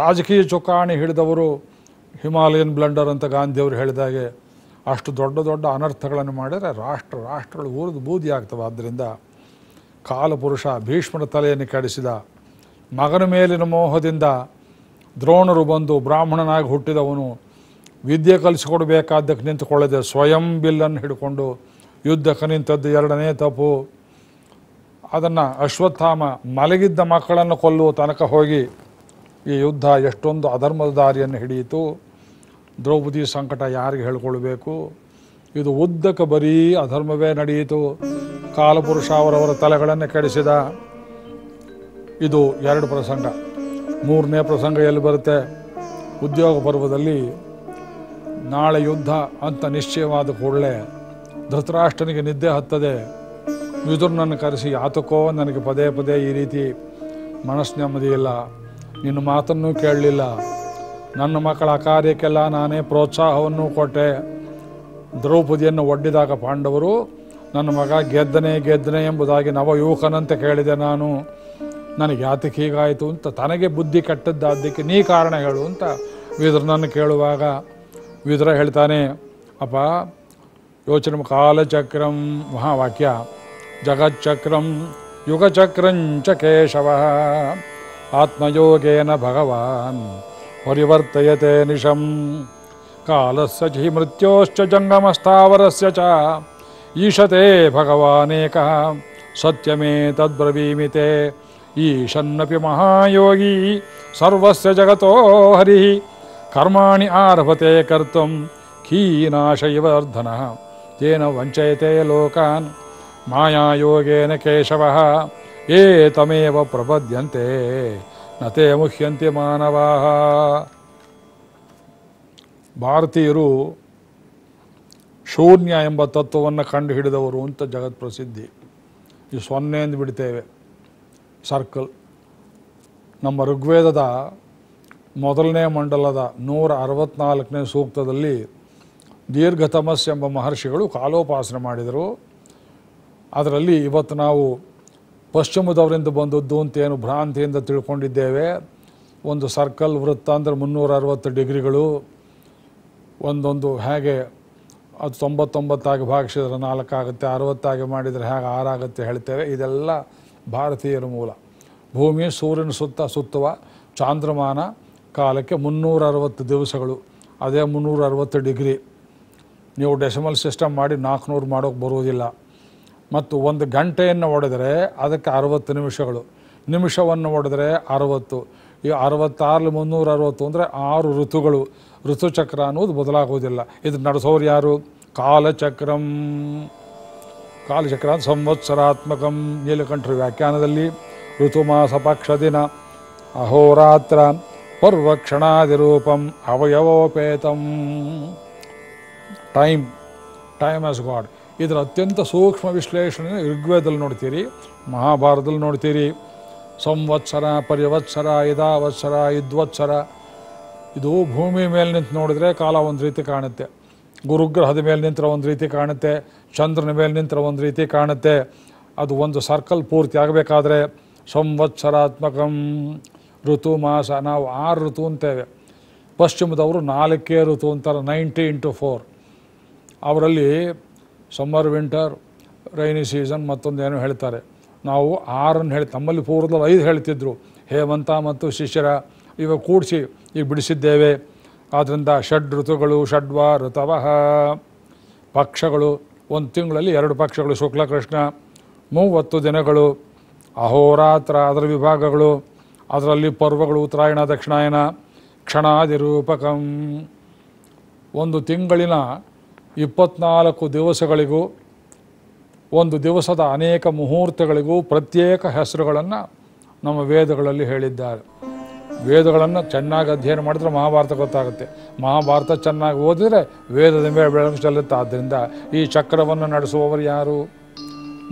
ರಾಜಕೀಯ ಚುಕ್ಕಾಣಿ ಹಿಡಿದವರು ಹಿಮಾಲಯನ್ ಬ್ಲಂಡರ್ ಅಂತ ಗಾಂಧಿಯವರು ಹೇಳಿದಾಗೆ ಅಷ್ಟು ದೊಡ್ಡ ದೊಡ್ಡ ಅನರ್ಥಗಳನ್ನು ಮಾಡಿದರೆ ರಾಷ್ಟ್ರ ರಾಷ್ಟ್ರಗಳು ಊರಿದು ಬೂದಿ ಆಗ್ತವೆ. ಆದ್ದರಿಂದ ಕಾಲಪುರುಷ ಭೀಷ್ಮನ ತಲೆಯನ್ನು ಕಡಿಸಿದ, ಮಗನ ಮೇಲಿನ ಮೋಹದಿಂದ ದ್ರೋಣರು ಬಂದು ಬ್ರಾಹ್ಮಣನಾಗಿ ಹುಟ್ಟಿದವನು ವಿದ್ಯೆ ಕಲಿಸಿಕೊಡಬೇಕಾದ್ದಕ್ಕೆ ನಿಂತುಕೊಳ್ಳದೆ ಸ್ವಯಂ ಬಿಲ್ಲನ್ನು ಹಿಡ್ಕೊಂಡು ಯುದ್ಧಕ್ಕೆ ನಿಂತದ್ದು ಎರಡನೇ ತಪ್ಪು. ಅದನ್ನು ಅಶ್ವತ್ಥಾಮ ಮಲಗಿದ್ದ ಮಕ್ಕಳನ್ನು ಕೊಲ್ಲುವ ತನಕ ಹೋಗಿ ಈ ಯುದ್ಧ ಎಷ್ಟೊಂದು ಅಧರ್ಮದ ದಾರಿಯನ್ನು ಹಿಡಿಯಿತು. ದ್ರೌಪದಿ ಸಂಕಟ ಯಾರಿಗೆ ಹೇಳ್ಕೊಳ್ಬೇಕು? ಇದು ಉದ್ದಕ್ಕೆ ಬರೀ ಅಧರ್ಮವೇ ನಡೆಯಿತು. ಕಾಲಪುರುಷ ಅವರವರ ತಲೆಗಳನ್ನು ಕೆಡಿಸಿದ. ಇದು ಎರಡು ಪ್ರಸಂಗ. ಮೂರನೇ ಪ್ರಸಂಗ ಎಲ್ಲಿ ಬರುತ್ತೆ? ಉದ್ಯೋಗ ಪರ್ವದಲ್ಲಿ ನಾಳೆ ಯುದ್ಧ ಅಂತ ನಿಶ್ಚಯವಾದ ಕೂಡಲೇ ಧೃತರಾಷ್ಟ್ರನಿಗೆ ನಿದ್ದೆ ಹತ್ತದೆ. ವಿದುರನನ್ನು ಕರೆಸಿ, ಆತಕ್ಕೋ ನನಗೆ ಪದೇ ಪದೇ ಈ ರೀತಿ ಮನಸ್ಸು ನೆಮ್ಮದಿ ಇಲ್ಲ, ನಿನ್ನ ಮಾತನ್ನೂ ಕೇಳಲಿಲ್ಲ, ನನ್ನ ಮಕ್ಕಳ ಕಾರ್ಯಕ್ಕೆಲ್ಲ ನಾನೇ ಪ್ರೋತ್ಸಾಹವನ್ನು ಕೊಟ್ಟೆ, ದ್ರೌಪದಿಯನ್ನು ಒಡ್ಡಿದಾಗ ಪಾಂಡವರು ನನ್ನ ಮಗ ಗೆದ್ದನೇ ಗೆದ್ದನೇ ಎಂಬುದಾಗಿ ನವಯುವಕನಂತೆ ಕೇಳಿದೆ, ನಾನು ನನಗೆ ಯಾತಕ್ಕೆ ಹೀಗಾಯಿತು ಅಂತ ತನಗೆ ಬುದ್ಧಿ ಕೆಟ್ಟದ್ದಾದ್ದಕ್ಕೆ ನೀ ಕಾರಣ ಹೇಳು ಅಂತ ವಿದುರನನ್ನು ಕೇಳುವಾಗ ವಿದುರ ಹೇಳ್ತಾನೆ, ಅಪ್ಪ ಯೋಚನೆ ಕಾಲಚಕ್ರಂ ಮಹಾವಾಕ್ಯ ಜಗಚ್ಚಕ್ರಂ ಯುಗಚಕ್ರಂಚ ಕೇಶವ ಆತ್ಮಯೋಗೇನ ಭಗವಾನ್ ಪರಿವರ್ತಯತೆ ನಿಶಂ ಕಾಲಸ್ಯ ಚಿ ಮೃತ್ಯೋಶ್ಚ ಜಂಗಮಸ್ಥಾವರಸ್ಯ ಚ ಈಶತೆ ಭಗವಾನೇಕಃ ಸತ್ಯಮೇ ತದ್ಬ್ರವೀಮಿತೆ ಈಶನ್ನಪಿ ಮಹಾಯೋಗಿ ಸರ್ವಸ್ಯ ಜಗತೋ ಹರಿಃ ಕರ್ಮಾಣಿ ಆರಭತೆ ಕರ್ತುಂ ಕೀನಾಶ ಇವರ್ಧನಃ ತೇನ ವಂಚಯತೆ ಲೋಕಾನ್ ಮಾಯಾಯೋಗೇನ ಕೇಶವಃ ಏತಮೇವ ಪ್ರಪದ್ಯಂತೆ ನತೇ ಮುಹ್ಯಂತೆ ಮಾನವಾಹ. ಭಾರತೀಯರು ಶೂನ್ಯ ಎಂಬ ತತ್ವವನ್ನು ಕಂಡುಹಿಡಿದವರು ಅಂತ ಜಗತ್ ಪ್ರಸಿದ್ಧಿ. ಈ ಸೊನ್ನೆ ಎಂದು ಬಿಡ್ತೇವೆ, ಸರ್ಕಲ್. ನಮ್ಮ ಋಗ್ವೇದದ ಮೊದಲನೇ ಮಂಡಲದ ನೂರ ಅರವತ್ತ್ನಾಲ್ಕನೇ ಸೂಕ್ತದಲ್ಲಿ ದೀರ್ಘತಮಸ್ ಎಂಬ ಮಹರ್ಷಿಗಳು ಕಾಲೋಪಾಸನೆ ಮಾಡಿದರು. ಅದರಲ್ಲಿ ಇವತ್ತು ನಾವು ಪಶ್ಚಿಮದವರಿಂದ ಬಂದದ್ದು ಅಂತೇನು ಭ್ರಾಂತಿಯಿಂದ ತಿಳ್ಕೊಂಡಿದ್ದೇವೆ. ಒಂದು ಸರ್ಕಲ್ ವೃತ್ತ ಅಂದರೆ ಮುನ್ನೂರ ಅರವತ್ತು ಡಿಗ್ರಿಗಳು, ಒಂದೊಂದು ಹೇಗೆ ಅದು ತೊಂಬತ್ತೊಂಬತ್ತಾಗಿ ಭಾಗಿಸಿದರೆ ನಾಲ್ಕಾಗುತ್ತೆ, ಅರವತ್ತಾಗಿ ಮಾಡಿದರೆ ಹೇಗೆ ಆರಾಗುತ್ತೆ ಹೇಳ್ತೇವೆ. ಇದೆಲ್ಲ ಭಾರತೀಯರ ಮೂಲ. ಭೂಮಿ ಸೂರ್ಯನ ಸುತ್ತ ಸುತ್ತುವ ಚಾಂದ್ರಮಾನ ಕಾಲಕ್ಕೆ ಮುನ್ನೂರ ಅರವತ್ತು ದಿವಸಗಳು, ಅದೇ ಮುನ್ನೂರ ಅರವತ್ತು ಡಿಗ್ರಿ. ನೀವು ಡೆಸಿಮಲ್ ಸಿಸ್ಟಮ್ ಮಾಡಿ ನಾಲ್ಕುನೂರು ಮಾಡೋಕ್ಕೆ ಬರುವುದಿಲ್ಲ. ಮತ್ತು ಒಂದು ಗಂಟೆಯನ್ನು ಹೊಡೆದರೆ ಅದಕ್ಕೆ ಅರವತ್ತು ನಿಮಿಷಗಳು, ನಿಮಿಷವನ್ನು ಹೊಡೆದರೆ ಅರವತ್ತು, ಈ ಅರವತ್ತಾರು ಮುನ್ನೂರ ಅರವತ್ತು ಅಂದರೆ ಆರು ಋತುಗಳು. ಋತುಚಕ್ರ ಅನ್ನೋದು ಬದಲಾಗುವುದಿಲ್ಲ. ಇದು ನಡೆಸೋರು ಯಾರು? ಕಾಲಚಕ್ರಂ. ಕಾಲಚಕ್ರ ಸಂವತ್ಸರಾತ್ಮಕಂ. ನೀಲಕಂಠರ ವ್ಯಾಖ್ಯಾನದಲ್ಲಿ ಋತುಮಾಸ ಪಕ್ಷ ದಿನ ಅಹೋರಾತ್ರ ಪರ್ವಕ್ಷಣಾದಿರೂಪಂ ಅವಯವೋಪೇತಂ. Time time as god. ಇದರ ಅತ್ಯಂತ ಸೂಕ್ಷ್ಮ ವಿಶ್ಲೇಷಣೆ ಋಗ್ವೇದದಲ್ಲಿ ನೋಡ್ತೀರಿ, ಮಹಾಭಾರತದಲ್ಲಿ ನೋಡ್ತೀರಿ. ಸಂವತ್ಸರ, ಪರ್ಯವತ್ಸರ, ಇದಾವತ್ಸರ, ಇದ್ವತ್ಸರ. ಇದು ಭೂಮಿ ಮೇಲೆ ನಿಂತು ನೋಡಿದರೆ ಕಾಲ ಒಂದು ರೀತಿ ಕಾಣುತ್ತೆ, ಗುರುಗ್ರಹದ ಮೇಲೆ ನಿಂತರ ಒಂದು ರೀತಿ ಕಾಣುತ್ತೆ, ಚಂದ್ರನ ಮೇಲೆ ನಿಂತರ ಒಂದು ರೀತಿ ಕಾಣುತ್ತೆ. ಅದು ಒಂದು ಸರ್ಕಲ್ ಪೂರ್ತಿ ಆಗಬೇಕಾದ್ರೆ ಸಂವತ್ಸರಾತ್ಮಕಂ. ಋತು ಮಾಸ, ನಾವು ಆರು ಋತು ಅಂತೇವೆ, ಪಶ್ಚಿಮದವರು ನಾಲ್ಕೇ ಋತು ಅಂತಾರೆ, ನೈಂಟಿ ಇಂಟು ಫೋರ್. ಅವರಲ್ಲಿ ಸಮ್ಮರ್ ವಿಂಟರ್ ರೈನಿ ಸೀಸನ್ ಮತ್ತೊಂದು ಏನು ಹೇಳ್ತಾರೆ. ನಾವು ಆರು ಅನ್ನು ಹೇಳಿ ತಮ್ಮಲ್ಲಿ ಪೂರ್ವದಲ್ಲಿ ಐದು ಹೇಳ್ತಿದ್ರು. ಹೇಮಂತ ಮತ್ತು ಶಿಶಿರ ಇವಾಗ ಕೂಡಿಸಿ ಈಗ ಬಿಡಿಸಿದ್ದೇವೆ. ಆದ್ದರಿಂದ ಷಡ್ ಋತುಗಳು ಷಡ್ವ ಋತವಃ. ಪಕ್ಷಗಳು ಒಂದು ತಿಂಗಳಲ್ಲಿ ಎರಡು ಪಕ್ಷಗಳು ಶುಕ್ಲ ಕೃಷ್ಣ. ಮೂವತ್ತು ದಿನಗಳು ಅಹೋರಾತ್ರ ಅದರ ವಿಭಾಗಗಳು. ಅದರಲ್ಲಿ ಪರ್ವಗಳು ಉತ್ತರಾಯಣ ದಕ್ಷಿಣಾಯನ ಕ್ಷಣಾದಿರೂಪಕಂ. ಒಂದು ತಿಂಗಳಿನ ಇಪ್ಪತ್ನಾಲ್ಕು ದಿವಸಗಳಿಗೂ ಒಂದು ದಿವಸದ ಅನೇಕ ಮುಹೂರ್ತಗಳಿಗೂ ಪ್ರತ್ಯೇಕ ಹೆಸರುಗಳನ್ನು ನಮ್ಮ ವೇದಗಳಲ್ಲಿ ಹೇಳಿದ್ದಾರೆ. ವೇದಗಳನ್ನು ಚೆನ್ನಾಗಿ ಅಧ್ಯಯನ ಮಾಡಿದ್ರೆ ಮಹಾಭಾರತ ಗೊತ್ತಾಗುತ್ತೆ. ಮಹಾಭಾರತ ಚೆನ್ನಾಗಿ ಓದಿದರೆ ವೇದದ ಮೇಲೆ ಬೆಳಕು ಚೆಲ್ಲುತ್ತೆ. ಆದ್ದರಿಂದ ಈ ಚಕ್ರವನ್ನು ನಡೆಸುವವರು ಯಾರು?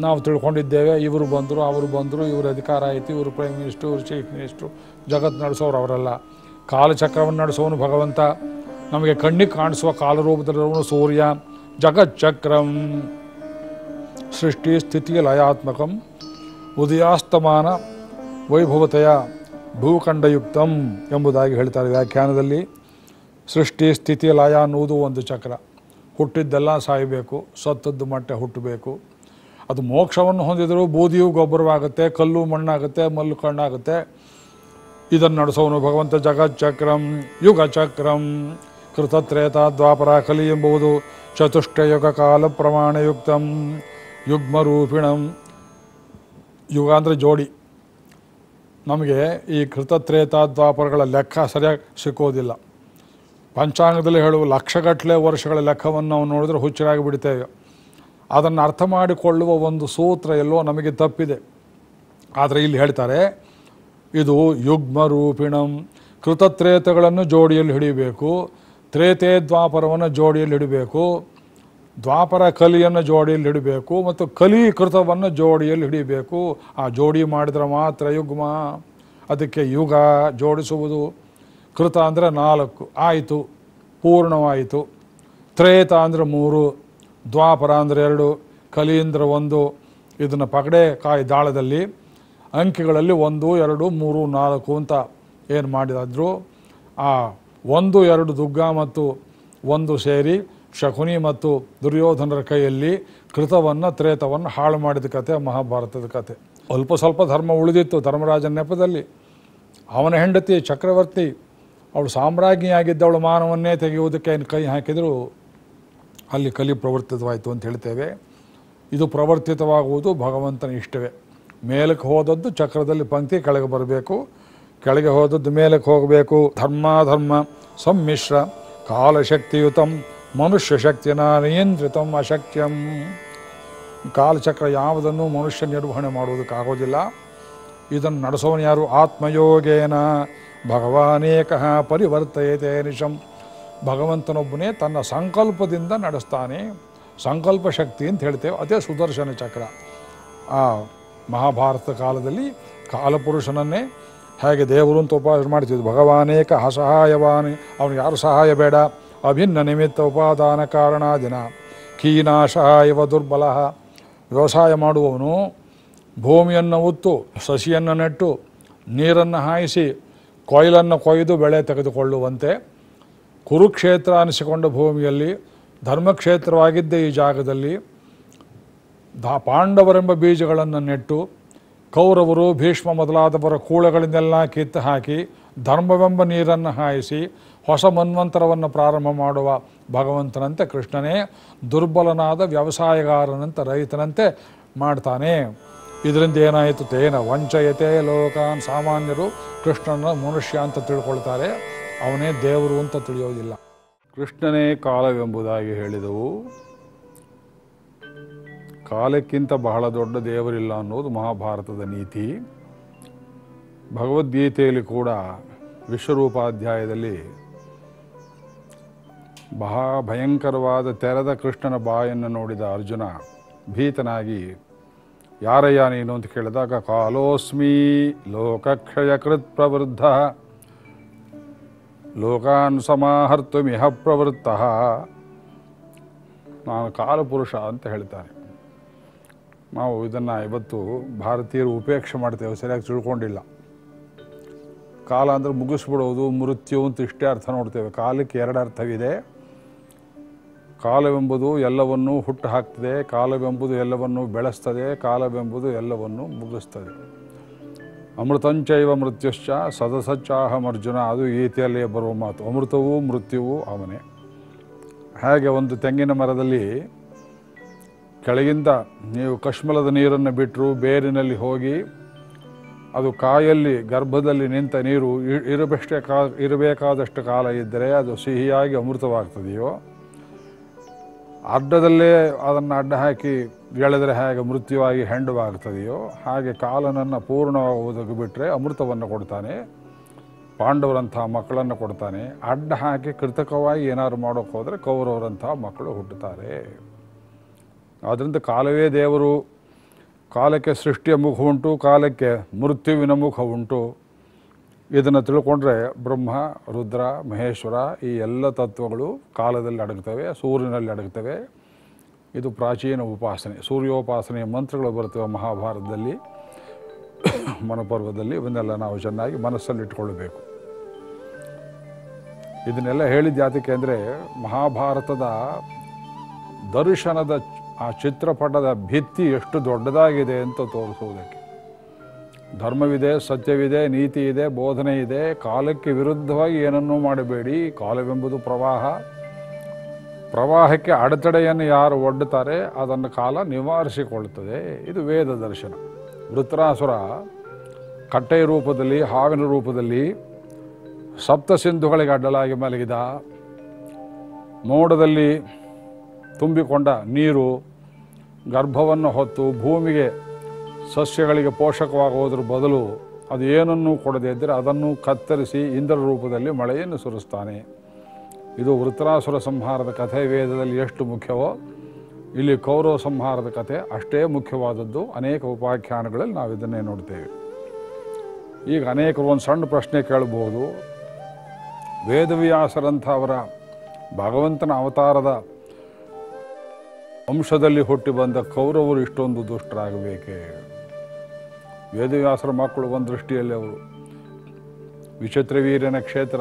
ನಾವು ತಿಳ್ಕೊಂಡಿದ್ದೇವೆ. ಇವರು ಬಂದರು, ಅವರು ಬಂದರು, ಇವರು ಅಧಿಕಾರ ಆಯಿತು, ಇವರು ಪ್ರೈಮ್ ಮಿನಿಸ್ಟ್ರು, ಇವರು ಚೀಫ್ ಮಿನಿಸ್ಟ್ರು. ಜಗತ್ತು ನಡೆಸೋರು ಅವರಲ್ಲ. ಕಾಲಚಕ್ರವನ್ನು ನಡೆಸೋನು ಭಗವಂತ. ನಮಗೆ ಕಣ್ಣಿಗೆ ಕಾಣಿಸುವ ಕಾಲರೂಪದಲ್ಲಿರೋನು ಸೂರ್ಯ. ಜಗಚ್ಚಕ್ರಂ ಸೃಷ್ಟಿ ಸ್ಥಿತಿ ಲಯಾತ್ಮಕಂ ಉದಯಾಸ್ತಮಾನ ವೈಭವತೆಯ ಭೂಖಂಡಯುಕ್ತಂ ಎಂಬುದಾಗಿ ಹೇಳ್ತಾರೆ ವ್ಯಾಖ್ಯಾನದಲ್ಲಿ. ಸೃಷ್ಟಿ ಸ್ಥಿತಿ ಲಯ ಅನ್ನುವುದು ಒಂದು ಚಕ್ರ. ಹುಟ್ಟಿದ್ದೆಲ್ಲ ಸಾಯಬೇಕು, ಸತ್ತದ್ದು ಮಟ್ಟ ಹುಟ್ಟಬೇಕು. ಅದು ಮೋಕ್ಷವನ್ನು ಹೊಂದಿದರೂ ಬೂದಿಯು ಗೊಬ್ಬರವಾಗುತ್ತೆ, ಕಲ್ಲು ಮಣ್ಣಾಗುತ್ತೆ, ಮಲ್ಲು ಕಣ್ಣಾಗುತ್ತೆ. ಇದನ್ನು ನಡೆಸೋನು ಭಗವಂತ. ಜಗಚ್ಚಕ್ರಂ ಯುಗಚಕ್ರಂ ಕೃತತ್ರೇತ ದ್ವಾಪರ ಕಲಿ ಎಂಬುವುದು ಚತುಷ್ಟಯುಗ ಕಾಲ ಪ್ರಮಾಣಯುಕ್ತಂ ಯುಗ್ಮರೂಪಿಣಂ. ಯುಗ ಅಂದರೆ ಜೋಡಿ. ನಮಗೆ ಈ ಕೃತತ್ರೇತ ದ್ವಾಪರಗಳ ಲೆಕ್ಕ ಸರಿಯಾಗಿ ಸಿಕ್ಕೋದಿಲ್ಲ. ಪಂಚಾಂಗದಲ್ಲಿ ಹೇಳುವ ಲಕ್ಷಗಟ್ಟಲೆ ವರ್ಷಗಳ ಲೆಕ್ಕವನ್ನು ನಾವು ನೋಡಿದ್ರೆ ಹುಚ್ಚರಾಗಿ ಬಿಡ್ತೇವೆ. ಅದನ್ನು ಅರ್ಥ ಮಾಡಿಕೊಳ್ಳುವ ಒಂದು ಸೂತ್ರ ಎಲ್ಲೋ ನಮಗೆ ತಪ್ಪಿದೆ. ಆದರೆ ಇಲ್ಲಿ ಹೇಳ್ತಾರೆ ಇದು ಯುಗ್ಮರೂಪಿಣಂ. ಕೃತತ್ರೇತಗಳನ್ನು ಜೋಡಿಯಲ್ಲಿ ಹಿಡಿಯಬೇಕು, ತ್ರೇತೆ ದ್ವಾಪರವನ್ನು ಜೋಡಿಯಲ್ಲಿ ಹಿಡಬೇಕು, ದ್ವಾಪರ ಕಲಿಯನ್ನು ಜೋಡಿಯಲ್ಲಿ ಹಿಡಬೇಕು ಮತ್ತು ಕಲಿ ಕೃತವನ್ನು ಜೋಡಿಯಲ್ಲಿ ಹಿಡಿಬೇಕು. ಆ ಜೋಡಿ ಮಾಡಿದ್ರೆ ಮಾತ್ರ ಯುಗ್ಮ. ಅದಕ್ಕೆ ಯುಗ ಜೋಡಿಸುವುದು. ಕೃತ ಅಂದರೆ ನಾಲ್ಕು ಆಯಿತು, ಪೂರ್ಣವಾಯಿತು. ತ್ರೇತ ಅಂದರೆ ಮೂರು, ದ್ವಾಪರ ಅಂದರೆ ಎರಡು, ಕಲೀಂದ್ರ ಒಂದು. ಇದನ್ನು ಪಗಡೆ ಕಾಯಿ ದಾಳದಲ್ಲಿ ಅಂಕಿಗಳಲ್ಲಿ ಒಂದು ಎರಡು ಮೂರು ನಾಲ್ಕು ಅಂತ ಏನು ಮಾಡಿದ್ರು. ಆ ಒಂದು ಎರಡು ದುಗ್ಗ ಮತ್ತು ಒಂದು ಸೇರಿ ಶಕುನಿ ಮತ್ತು ದುರ್ಯೋಧನರ ಕೈಯಲ್ಲಿ ಕೃತವನ್ನು ತ್ರೇತವನ್ನು ಹಾಳು ಮಾಡಿದ ಕಥೆ ಮಹಾಭಾರತದ ಕಥೆ. ಅಲ್ಪ ಸ್ವಲ್ಪ ಧರ್ಮ ಉಳಿದಿತ್ತು ಧರ್ಮರಾಜನ ನೆಪದಲ್ಲಿ. ಅವನ ಹೆಂಡತಿ ಚಕ್ರವರ್ತಿ, ಅವಳು ಸಾಮ್ರಾಜ್ಞಿಯಾಗಿದ್ದವಳು ಮಾನವನ್ನೇ ತೆಗೆಯುವುದಕ್ಕೆ ಏನು ಕೈ ಹಾಕಿದರೂ ಅಲ್ಲಿ ಕಲಿ ಪ್ರವರ್ತಿತವಾಯಿತು ಅಂತ ಹೇಳ್ತೇವೆ. ಇದು ಪ್ರವರ್ತಿತವಾಗುವುದು ಭಗವಂತನ ಇಷ್ಟವೇ. ಮೇಲಕ್ಕೆ ಹೋದದ್ದು ಚಕ್ರದಲ್ಲಿ ಪಂಕ್ತಿ ಕೆಳಗೆ ಬರಬೇಕು, ಕೆಳಗೆ ಹೋದದ್ದು ಮೇಲಕ್ಕೆ ಹೋಗಬೇಕು. ಧರ್ಮಾಧರ್ಮ ಸಮ್ಮಿಶ್ರ ಕಾಲಶಕ್ತಿಯುತಂ ಮನುಷ್ಯ ಶಕ್ತಿನ ನಿಯಂತ್ರಿತಂ ಅಶಕ್ಯಂ. ಕಾಲಚಕ್ರ ಯಾವುದನ್ನು ಮನುಷ್ಯ ನಿರ್ವಹಣೆ ಮಾಡುವುದಕ್ಕಾಗೋದಿಲ್ಲ. ಇದನ್ನು ನಡೆಸೋನು ಯಾರು? ಆತ್ಮಯೋಗೇನ ಭಗವಾನೇಕಃ ಪರಿವರ್ತಯತೆ ನಿಶಂ. ಭಗವಂತನೊಬ್ಬನೇ ತನ್ನ ಸಂಕಲ್ಪದಿಂದ ನಡೆಸ್ತಾನೆ. ಸಂಕಲ್ಪ ಶಕ್ತಿ ಅಂತ ಹೇಳ್ತೇವೆ. ಅದೇ ಸುದರ್ಶನ ಚಕ್ರ. ಆ ಮಹಾಭಾರತ ಕಾಲದಲ್ಲಿ ಕಾಲಪುರುಷನನ್ನೇ ಹೇಗೆ ದೇವರು ಅಂತ ಉಪಾಸನೆ ಮಾಡ್ತಿದ್ರು. ಭಗವಾನೇಕ ಅಸಹಾಯವಾನಿ, ಅವನು ಯಾರು ಸಹಾಯ ಬೇಡ. ಅಭಿನ್ನ ನಿಮಿತ್ತ ಉಪಾದಾನ ಕಾರಣಾದಿನ ಕೀನಾಶಹಾಯವ ದುರ್ಬಲ. ವ್ಯವಸಾಯ ಮಾಡುವವನು ಭೂಮಿಯನ್ನು ಉತ್ತು, ಸಸಿಯನ್ನು ನೆಟ್ಟು, ನೀರನ್ನು ಹಾಯಿಸಿ, ಕೊಯ್ಲನ್ನು ಕೊಯ್ದು ಬೆಳೆ ತೆಗೆದುಕೊಳ್ಳುವಂತೆ ಕುರುಕ್ಷೇತ್ರ ಅನಿಸಿಕೊಂಡ ಭೂಮಿಯಲ್ಲಿ ಧರ್ಮಕ್ಷೇತ್ರವಾಗಿದ್ದ ಈ ಜಾಗದಲ್ಲಿ ದಾ ಪಾಂಡವರೆಂಬ ಬೀಜಗಳನ್ನು ನೆಟ್ಟು ಕೌರವರು ಭೀಷ್ಮ ಮೊದಲಾದವರ ಕೂಳಗಳನ್ನೆಲ್ಲ ಕಿತ್ತು ಹಾಕಿ ಧರ್ಮವೆಂಬ ನೀರನ್ನು ಹಾಯಿಸಿ ಹೊಸ ಮನ್ವಂತರವನ್ನು ಪ್ರಾರಂಭ ಮಾಡುವ ಭಗವಂತನಂತೆ ಕೃಷ್ಣನೇ ದುರ್ಬಲನಾದ ವ್ಯವಸಾಯಗಾರನಂತೆ ರೈತನಂತೆ ಮಾಡ್ತಾನೆ. ಇದರಿಂದ ಏನಾಯಿತು? ತೇನ ವಂಚಯತೆ ಲೋಕಾನ್. ಸಾಮಾನ್ಯರು ಕೃಷ್ಣನ ಮನುಷ್ಯ ಅಂತ ತಿಳ್ಕೊಳ್ತಾರೆ, ಅವನೇ ದೇವರು ಅಂತ ತಿಳಿಯೋದಿಲ್ಲ. ಕೃಷ್ಣನೇ ಕಾಲವೆಂಬುದಾಗಿ ಹೇಳಿದವು. ಕಾಲಕ್ಕಿಂತ ಬಹಳ ದೊಡ್ಡ ದೇವರಿಲ್ಲ ಅನ್ನೋದು ಮಹಾಭಾರತದ ನೀತಿ. ಭಗವದ್ಗೀತೆಯಲ್ಲಿ ಕೂಡ ವಿಶ್ವರೂಪಾಧ್ಯಾಯದಲ್ಲಿ ಬಹಾ ಭಯಂಕರವಾದ ತೆರೆದ ಕೃಷ್ಣನ ಬಾಯನ್ನು ನೋಡಿದ ಅರ್ಜುನ ಭೀತನಾಗಿ ಯಾರಯ್ಯ ನೀನು ಅಂತ ಕೇಳಿದಾಗ ಕಾಲೋಸ್ಮಿ ಲೋಕಕ್ಷಯಕೃತ್ ಪ್ರವೃದ್ಧ ಲೋಕಾನ್ ಸಮಾಹರ್ತುಮಿಹ ಪ್ರವೃತ್ತ. ನಾನು ಕಾಲಪುರುಷ ಅಂತ ಹೇಳ್ತಾನೆ. ನಾವು ಇದನ್ನು ಇವತ್ತು ಭಾರತೀಯರು ಉಪೇಕ್ಷೆ ಮಾಡ್ತೇವೆ, ಸರಿಯಾಗಿ ತಿಳ್ಕೊಂಡಿಲ್ಲ. ಕಾಲ ಅಂದರೆ ಮುಗಿಸ್ಬಿಡೋದು, ಮೃತ್ಯು ಅಂತ ಇಷ್ಟೇ ಅರ್ಥ ನೋಡ್ತೇವೆ. ಕಾಲಕ್ಕೆ ಎರಡು ಅರ್ಥವಿದೆ. ಕಾಲವೆಂಬುದು ಎಲ್ಲವನ್ನೂ ಹುಟ್ಟು ಹಾಕ್ತಿದೆ, ಕಾಲವೆಂಬುದು ಎಲ್ಲವನ್ನೂ ಬೆಳೆಸ್ತದೆ, ಕಾಲವೆಂಬುದು ಎಲ್ಲವನ್ನೂ ಮುಗಿಸ್ತದೆ. ಅಮೃತಂಚೈವ ಮೃತ್ಯುಶ್ಚ ಸದಸಚ್ಚಾಹಂ ಅರ್ಜುನ, ಅದು ಗೀತೆಯಲ್ಲಿಯೇ ಬರುವ ಮಾತು. ಅಮೃತವೂ ಮೃತ್ಯುವೂ ಅವನೇ. ಹಾಗೆ ಒಂದು ತೆಂಗಿನ ಮರದಲ್ಲಿ ಕೆಳಗಿಂದ ನೀವು ಕಶ್ಮಲದ ನೀರನ್ನು ಬಿಟ್ಟರೂ ಬೇರಿನಲ್ಲಿ ಹೋಗಿ ಅದು ಕಾಯಲ್ಲಿ ಗರ್ಭದಲ್ಲಿ ನಿಂತ ನೀರು ಇರಬೇಕಷ್ಟೇ ಕಾ ಇರಬೇಕಾದಷ್ಟು ಕಾಲ ಇದ್ದರೆ ಅದು ಸಿಹಿಯಾಗಿ ಅಮೃತವಾಗ್ತದೆಯೋ, ಅಡ್ಡದಲ್ಲೇ ಅದನ್ನು ಅಡ್ಡ ಹಾಕಿ ಎಳೆದರೆ ಹೇಗೆ ಮೃತ್ಯುವಾಗಿ ಹೆಂಡವಾಗ್ತದೆಯೋ ಹಾಗೆ ಕಾಲನನ್ನು ಪೂರ್ಣವಾಗಿ ಒದಗಿಬಿಟ್ರೆ ಅಮೃತವನ್ನು ಕೊಡ್ತಾನೆ, ಪಾಂಡವರಂಥ ಮಕ್ಕಳನ್ನು ಕೊಡ್ತಾನೆ. ಅಡ್ಡ ಹಾಕಿ ಕೃತಕವಾಗಿ ಏನಾದ್ರು ಮಾಡೋಕ್ಕೆ ಹೋದರೆ ಕೌರವರಂಥ ಮಕ್ಕಳು ಹುಟ್ಟುತ್ತಾರೆ. ಆದ್ದರಿಂದ ಕಾಲವೇ ದೇವರು. ಕಾಲಕ್ಕೆ ಸೃಷ್ಟಿಯ ಮುಖ ಉಂಟು, ಕಾಲಕ್ಕೆ ಮೃತ್ಯುವಿನ ಮುಖ ಉಂಟು. ಇದನ್ನು ತಿಳ್ಕೊಂಡ್ರೆ ಬ್ರಹ್ಮ, ರುದ್ರ, ಮಹೇಶ್ವರ ಈ ಎಲ್ಲ ತತ್ವಗಳು ಕಾಲದಲ್ಲಿ ಅಡಗ್ತವೆ, ಸೂರ್ಯನಲ್ಲಿ ಅಡಗ್ತವೆ. ಇದು ಪ್ರಾಚೀನ ಉಪಾಸನೆ, ಸೂರ್ಯೋಪಾಸನೆಯ ಮಂತ್ರಗಳು ಬರ್ತವೆ ಮಹಾಭಾರತದಲ್ಲಿ, ಮನಪರ್ವದಲ್ಲಿ. ಇವನ್ನೆಲ್ಲ ನಾವು ಚೆನ್ನಾಗಿ ಮನಸ್ಸಲ್ಲಿಟ್ಕೊಳ್ಬೇಕು. ಇದನ್ನೆಲ್ಲ ಹೇಳಿದ್ದು ಯಾತಕ್ಕೆ ಅಂದರೆ, ಮಹಾಭಾರತದ ದರ್ಶನದ ಆ ಚಿತ್ರಪಟದ ಭಿತ್ತಿ ಎಷ್ಟು ದೊಡ್ಡದಾಗಿದೆ ಅಂತ ತೋರಿಸುವುದಕ್ಕೆ. ಧರ್ಮವಿದೆ, ಸತ್ಯವಿದೆ, ನೀತಿ ಇದೆ, ಬೋಧನೆ ಇದೆ. ಕಾಲಕ್ಕೆ ವಿರುದ್ಧವಾಗಿ ಏನನ್ನೂ ಮಾಡಬೇಡಿ. ಕಾಲವೆಂಬುದು ಪ್ರವಾಹ, ಪ್ರವಾಹಕ್ಕೆ ಅಡೆತಡೆಯನ್ನು ಯಾರು ಒಡ್ಡುತ್ತಾರೆ ಅದನ್ನು ಕಾಲ ನಿವಾರಿಸಿಕೊಳ್ಳುತ್ತದೆ. ಇದು ವೇದ ದರ್ಶನ. ವೃತ್ರಾಸುರ ಕಟ್ಟೆಯ ರೂಪದಲ್ಲಿ, ಹಾವಿನ ರೂಪದಲ್ಲಿ ಸಪ್ತ ಸಿಂಧುಗಳಿಗೆ ಅಡ್ಡಲಾಗಿ ಮಲಗಿದ, ಮೋಡದಲ್ಲಿ ತುಂಬಿಕೊಂಡ ನೀರು ಗರ್ಭವನ್ನು ಹೊತ್ತು ಭೂಮಿಗೆ ಸಸ್ಯಗಳಿಗೆ ಪೋಷಕವಾಗುವುದರ ಬದಲು ಅದು ಏನನ್ನೂ ಕೊಡದೇ ಇದ್ದರೆ ಅದನ್ನು ಕತ್ತರಿಸಿ ಇಂದ್ರ ರೂಪದಲ್ಲಿ ಮಳೆಯನ್ನು ಸುರಿಸ್ತಾನೆ. ಇದು ವೃತ್ರಾಸುರ ಸಂಹಾರದ ಕಥೆ ವೇದದಲ್ಲಿ ಎಷ್ಟು ಮುಖ್ಯವೋ ಇಲ್ಲಿ ಕೌರವ ಸಂಹಾರದ ಕಥೆ ಅಷ್ಟೇ ಮುಖ್ಯವಾದದ್ದು. ಅನೇಕ ಉಪಾಖ್ಯಾನಗಳಲ್ಲಿ ನಾವು ಇದನ್ನೇ ನೋಡ್ತೇವೆ. ಈಗ ಅನೇಕರು ಒಂದು ಸಣ್ಣ ಪ್ರಶ್ನೆ ಕೇಳಬಹುದು. ವೇದವ್ಯಾಸರಂಥ ಅವರ ಭಗವಂತನ ಅವತಾರದ ವಂಶದಲ್ಲಿ ಹುಟ್ಟಿ ಬಂದ ಕೌರವರು ಇಷ್ಟೊಂದು ದುಷ್ಟರಾಗಬೇಕೇ? ವೇದವ್ಯಾಸರ ಮಕ್ಕಳು ಒಂದು ದೃಷ್ಟಿಯಲ್ಲಿ ಅವರು ವಿಚಿತ್ರವೀರ್ಯನ ಕ್ಷೇತ್ರ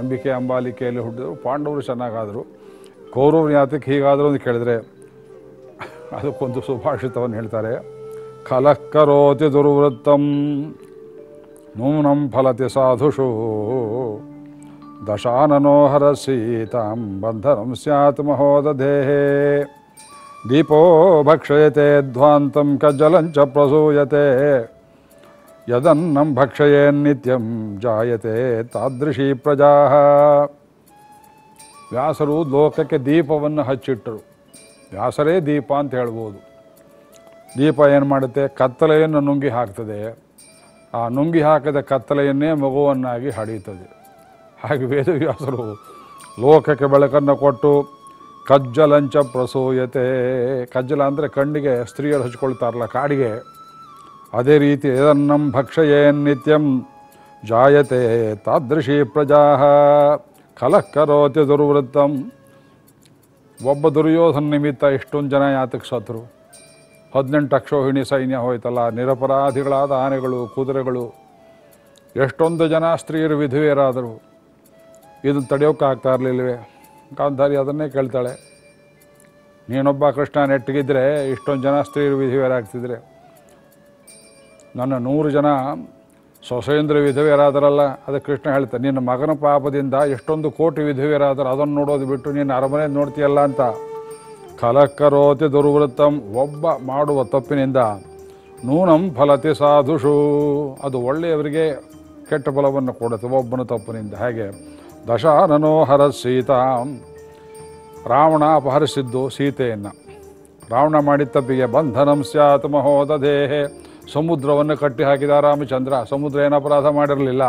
ಅಂಬಿಕೆ ಅಂಬಾಲಿಕೆಯಲ್ಲಿ ಹುಟ್ಟಿದರು. ಪಾಂಡವರು ಚೆನ್ನಾಗಾದರು, ಕೌರವರು ಯಾತಕ್ಕೆ ಹೀಗಾದರೂ ಅಂತ ಕೇಳಿದರೆ ಅದಕ್ಕೊಂದು ಸುಭಾಷಿತವನ್ನು ಹೇಳ್ತಾರೆ. ಕಲಕರೋತಿ ದುರ್ವೃತ್ತಂ ನೂನಂ ಫಲತಿ ಸಾಧುಷು ದಶಾನನೋಹರ ಸೀತಾಂ ಬಂಧನಂ ಸ್ಯಾತ್ ಮಹೋದಧೇಹೇ ದೀಪೋ ಭಕ್ಷಯತೆ ಧ್ವಾಂತಂ ಕಜ್ಜಲಂಚ ಪ್ರಸೂಯತೆ ಯದನ್ನಂ ಭಕ್ಷಯೇನ್ನಿತ್ಯಂ ಜಾಯತೆ ತಾದೃಶಿ ಪ್ರಜಾ. ವ್ಯಾಸರು ಲೋಕಕ್ಕೆ ದೀಪವನ್ನು ಹಚ್ಚಿಟ್ಟರು. ವ್ಯಾಸರೇ ದೀಪ ಅಂತ ಹೇಳ್ಬೋದು. ದೀಪ ಏನು ಮಾಡುತ್ತೆ? ಕತ್ತಲೆಯನ್ನು ನುಂಗಿ ಹಾಕ್ತದೆ. ಆ ನುಂಗಿ ಹಾಕಿದ ಕತ್ತಲೆಯನ್ನೇ ಮಗುವನ್ನಾಗಿ ಹಡೆಯುತ್ತದೆ. ಹಾಗೆ ವೇದವ್ಯಾಸರು ಲೋಕಕ್ಕೆ ಬೆಳಕನ್ನು ಕೊಟ್ಟು ಕಜ್ಜಲಂಚ ಪ್ರಸೂಯತೆ. ಕಜ್ಜಲ ಅಂದರೆ ಕಣ್ಣಿಗೆ ಸ್ತ್ರೀಯರು ಹಚ್ಕೊಳ್ತಾರಲ್ಲ, ಕಾಡಿಗೆ. ಅದೇ ರೀತಿ ಇದನ್ನಂ ಭಕ್ಷಯೇನ್ ನಿತ್ಯಂ ಜಾಯತೆ ತಾದೃಶಿ ಪ್ರಜಾ. ಕಲಕರೋತಿ ದುರ್ವೃತ್ತಂ. ಒಬ್ಬ ದುರ್ಯೋಧನ ನಿಮಿತ್ತ ಇಷ್ಟೊಂದು ಜನ ಯಾತಕ್ಕೆ ಸತ್ರು? ಹದಿನೆಂಟು ಅಕ್ಷೋಹಿಣಿ ಸೈನ್ಯ ಹೋಯ್ತಲ್ಲ, ನಿರಪರಾಧಿಗಳಾದ ಆನೆಗಳು, ಕುದುರೆಗಳು, ಎಷ್ಟೊಂದು ಜನ ಸ್ತ್ರೀಯರು ವಿಧವೆಯರಾದರು. ಇದನ್ನು ತಡೆಯೋಕ್ಕಾಗ್ತಾ ಇರಲಿಲ್ಲವೇ? ಗಾಂಧಾರಿ ಅದನ್ನೇ ಕೇಳ್ತಾಳೆ, ನೀನೊಬ್ಬ ಕೃಷ್ಣ ನೆಟ್ಟಿಗಿದ್ರೆ ಇಷ್ಟೊಂದು ಜನ ಸ್ತ್ರೀಯರು ವಿಧವೆಯರಾಗ್ತಿದ್ರೆ, ನನ್ನ ನೂರು ಜನ ಸೊಸೇಂದ್ರ ವಿಧವೆಯರಾದರಲ್ಲ. ಅದಕ್ಕೆ ಕೃಷ್ಣ ಹೇಳ್ತಾರೆ, ನಿನ್ನ ಮಗನ ಪಾಪದಿಂದ ಎಷ್ಟೊಂದು ಕೋಟಿ ವಿಧವೆಯರಾದರು, ಅದನ್ನು ನೋಡೋದು ಬಿಟ್ಟು ನೀನು ಅರಮನೆ ನೋಡ್ತೀಯಲ್ಲ ಅಂತ. ಕಲಕರೋತಿ ದುರ್ವೃತ್ತಂ. ಒಬ್ಬ ಮಾಡುವ ತಪ್ಪಿನಿಂದ ನೂನಂ ಫಲತಿ ಸಾಧುಷು. ಅದು ಒಳ್ಳೆಯವರಿಗೆ ಕೆಟ್ಟ ಫಲವನ್ನು ಕೊಡುತ್ತೆ ಒಬ್ಬನ ತಪ್ಪಿನಿಂದ. ಹಾಗೆ ದಶಾನನೋ ಹರ ಸೀತಾಂ. ರಾವಣ ಅಪಹರಿಸಿದ್ದು ಸೀತೆಯನ್ನು. ರಾವಣ ಮಾಡಿದ ತಪ್ಪಿಗೆ ಬಂಧನಂ ಸ್ಯಾತ್ ಮಹೋದಧೇಹೆ. ಸಮುದ್ರವನ್ನು ಕಟ್ಟಿ ಹಾಕಿದ ರಾಮಚಂದ್ರ. ಸಮುದ್ರ ಏನು ಅಪರಾಧ ಮಾಡಿರಲಿಲ್ಲ,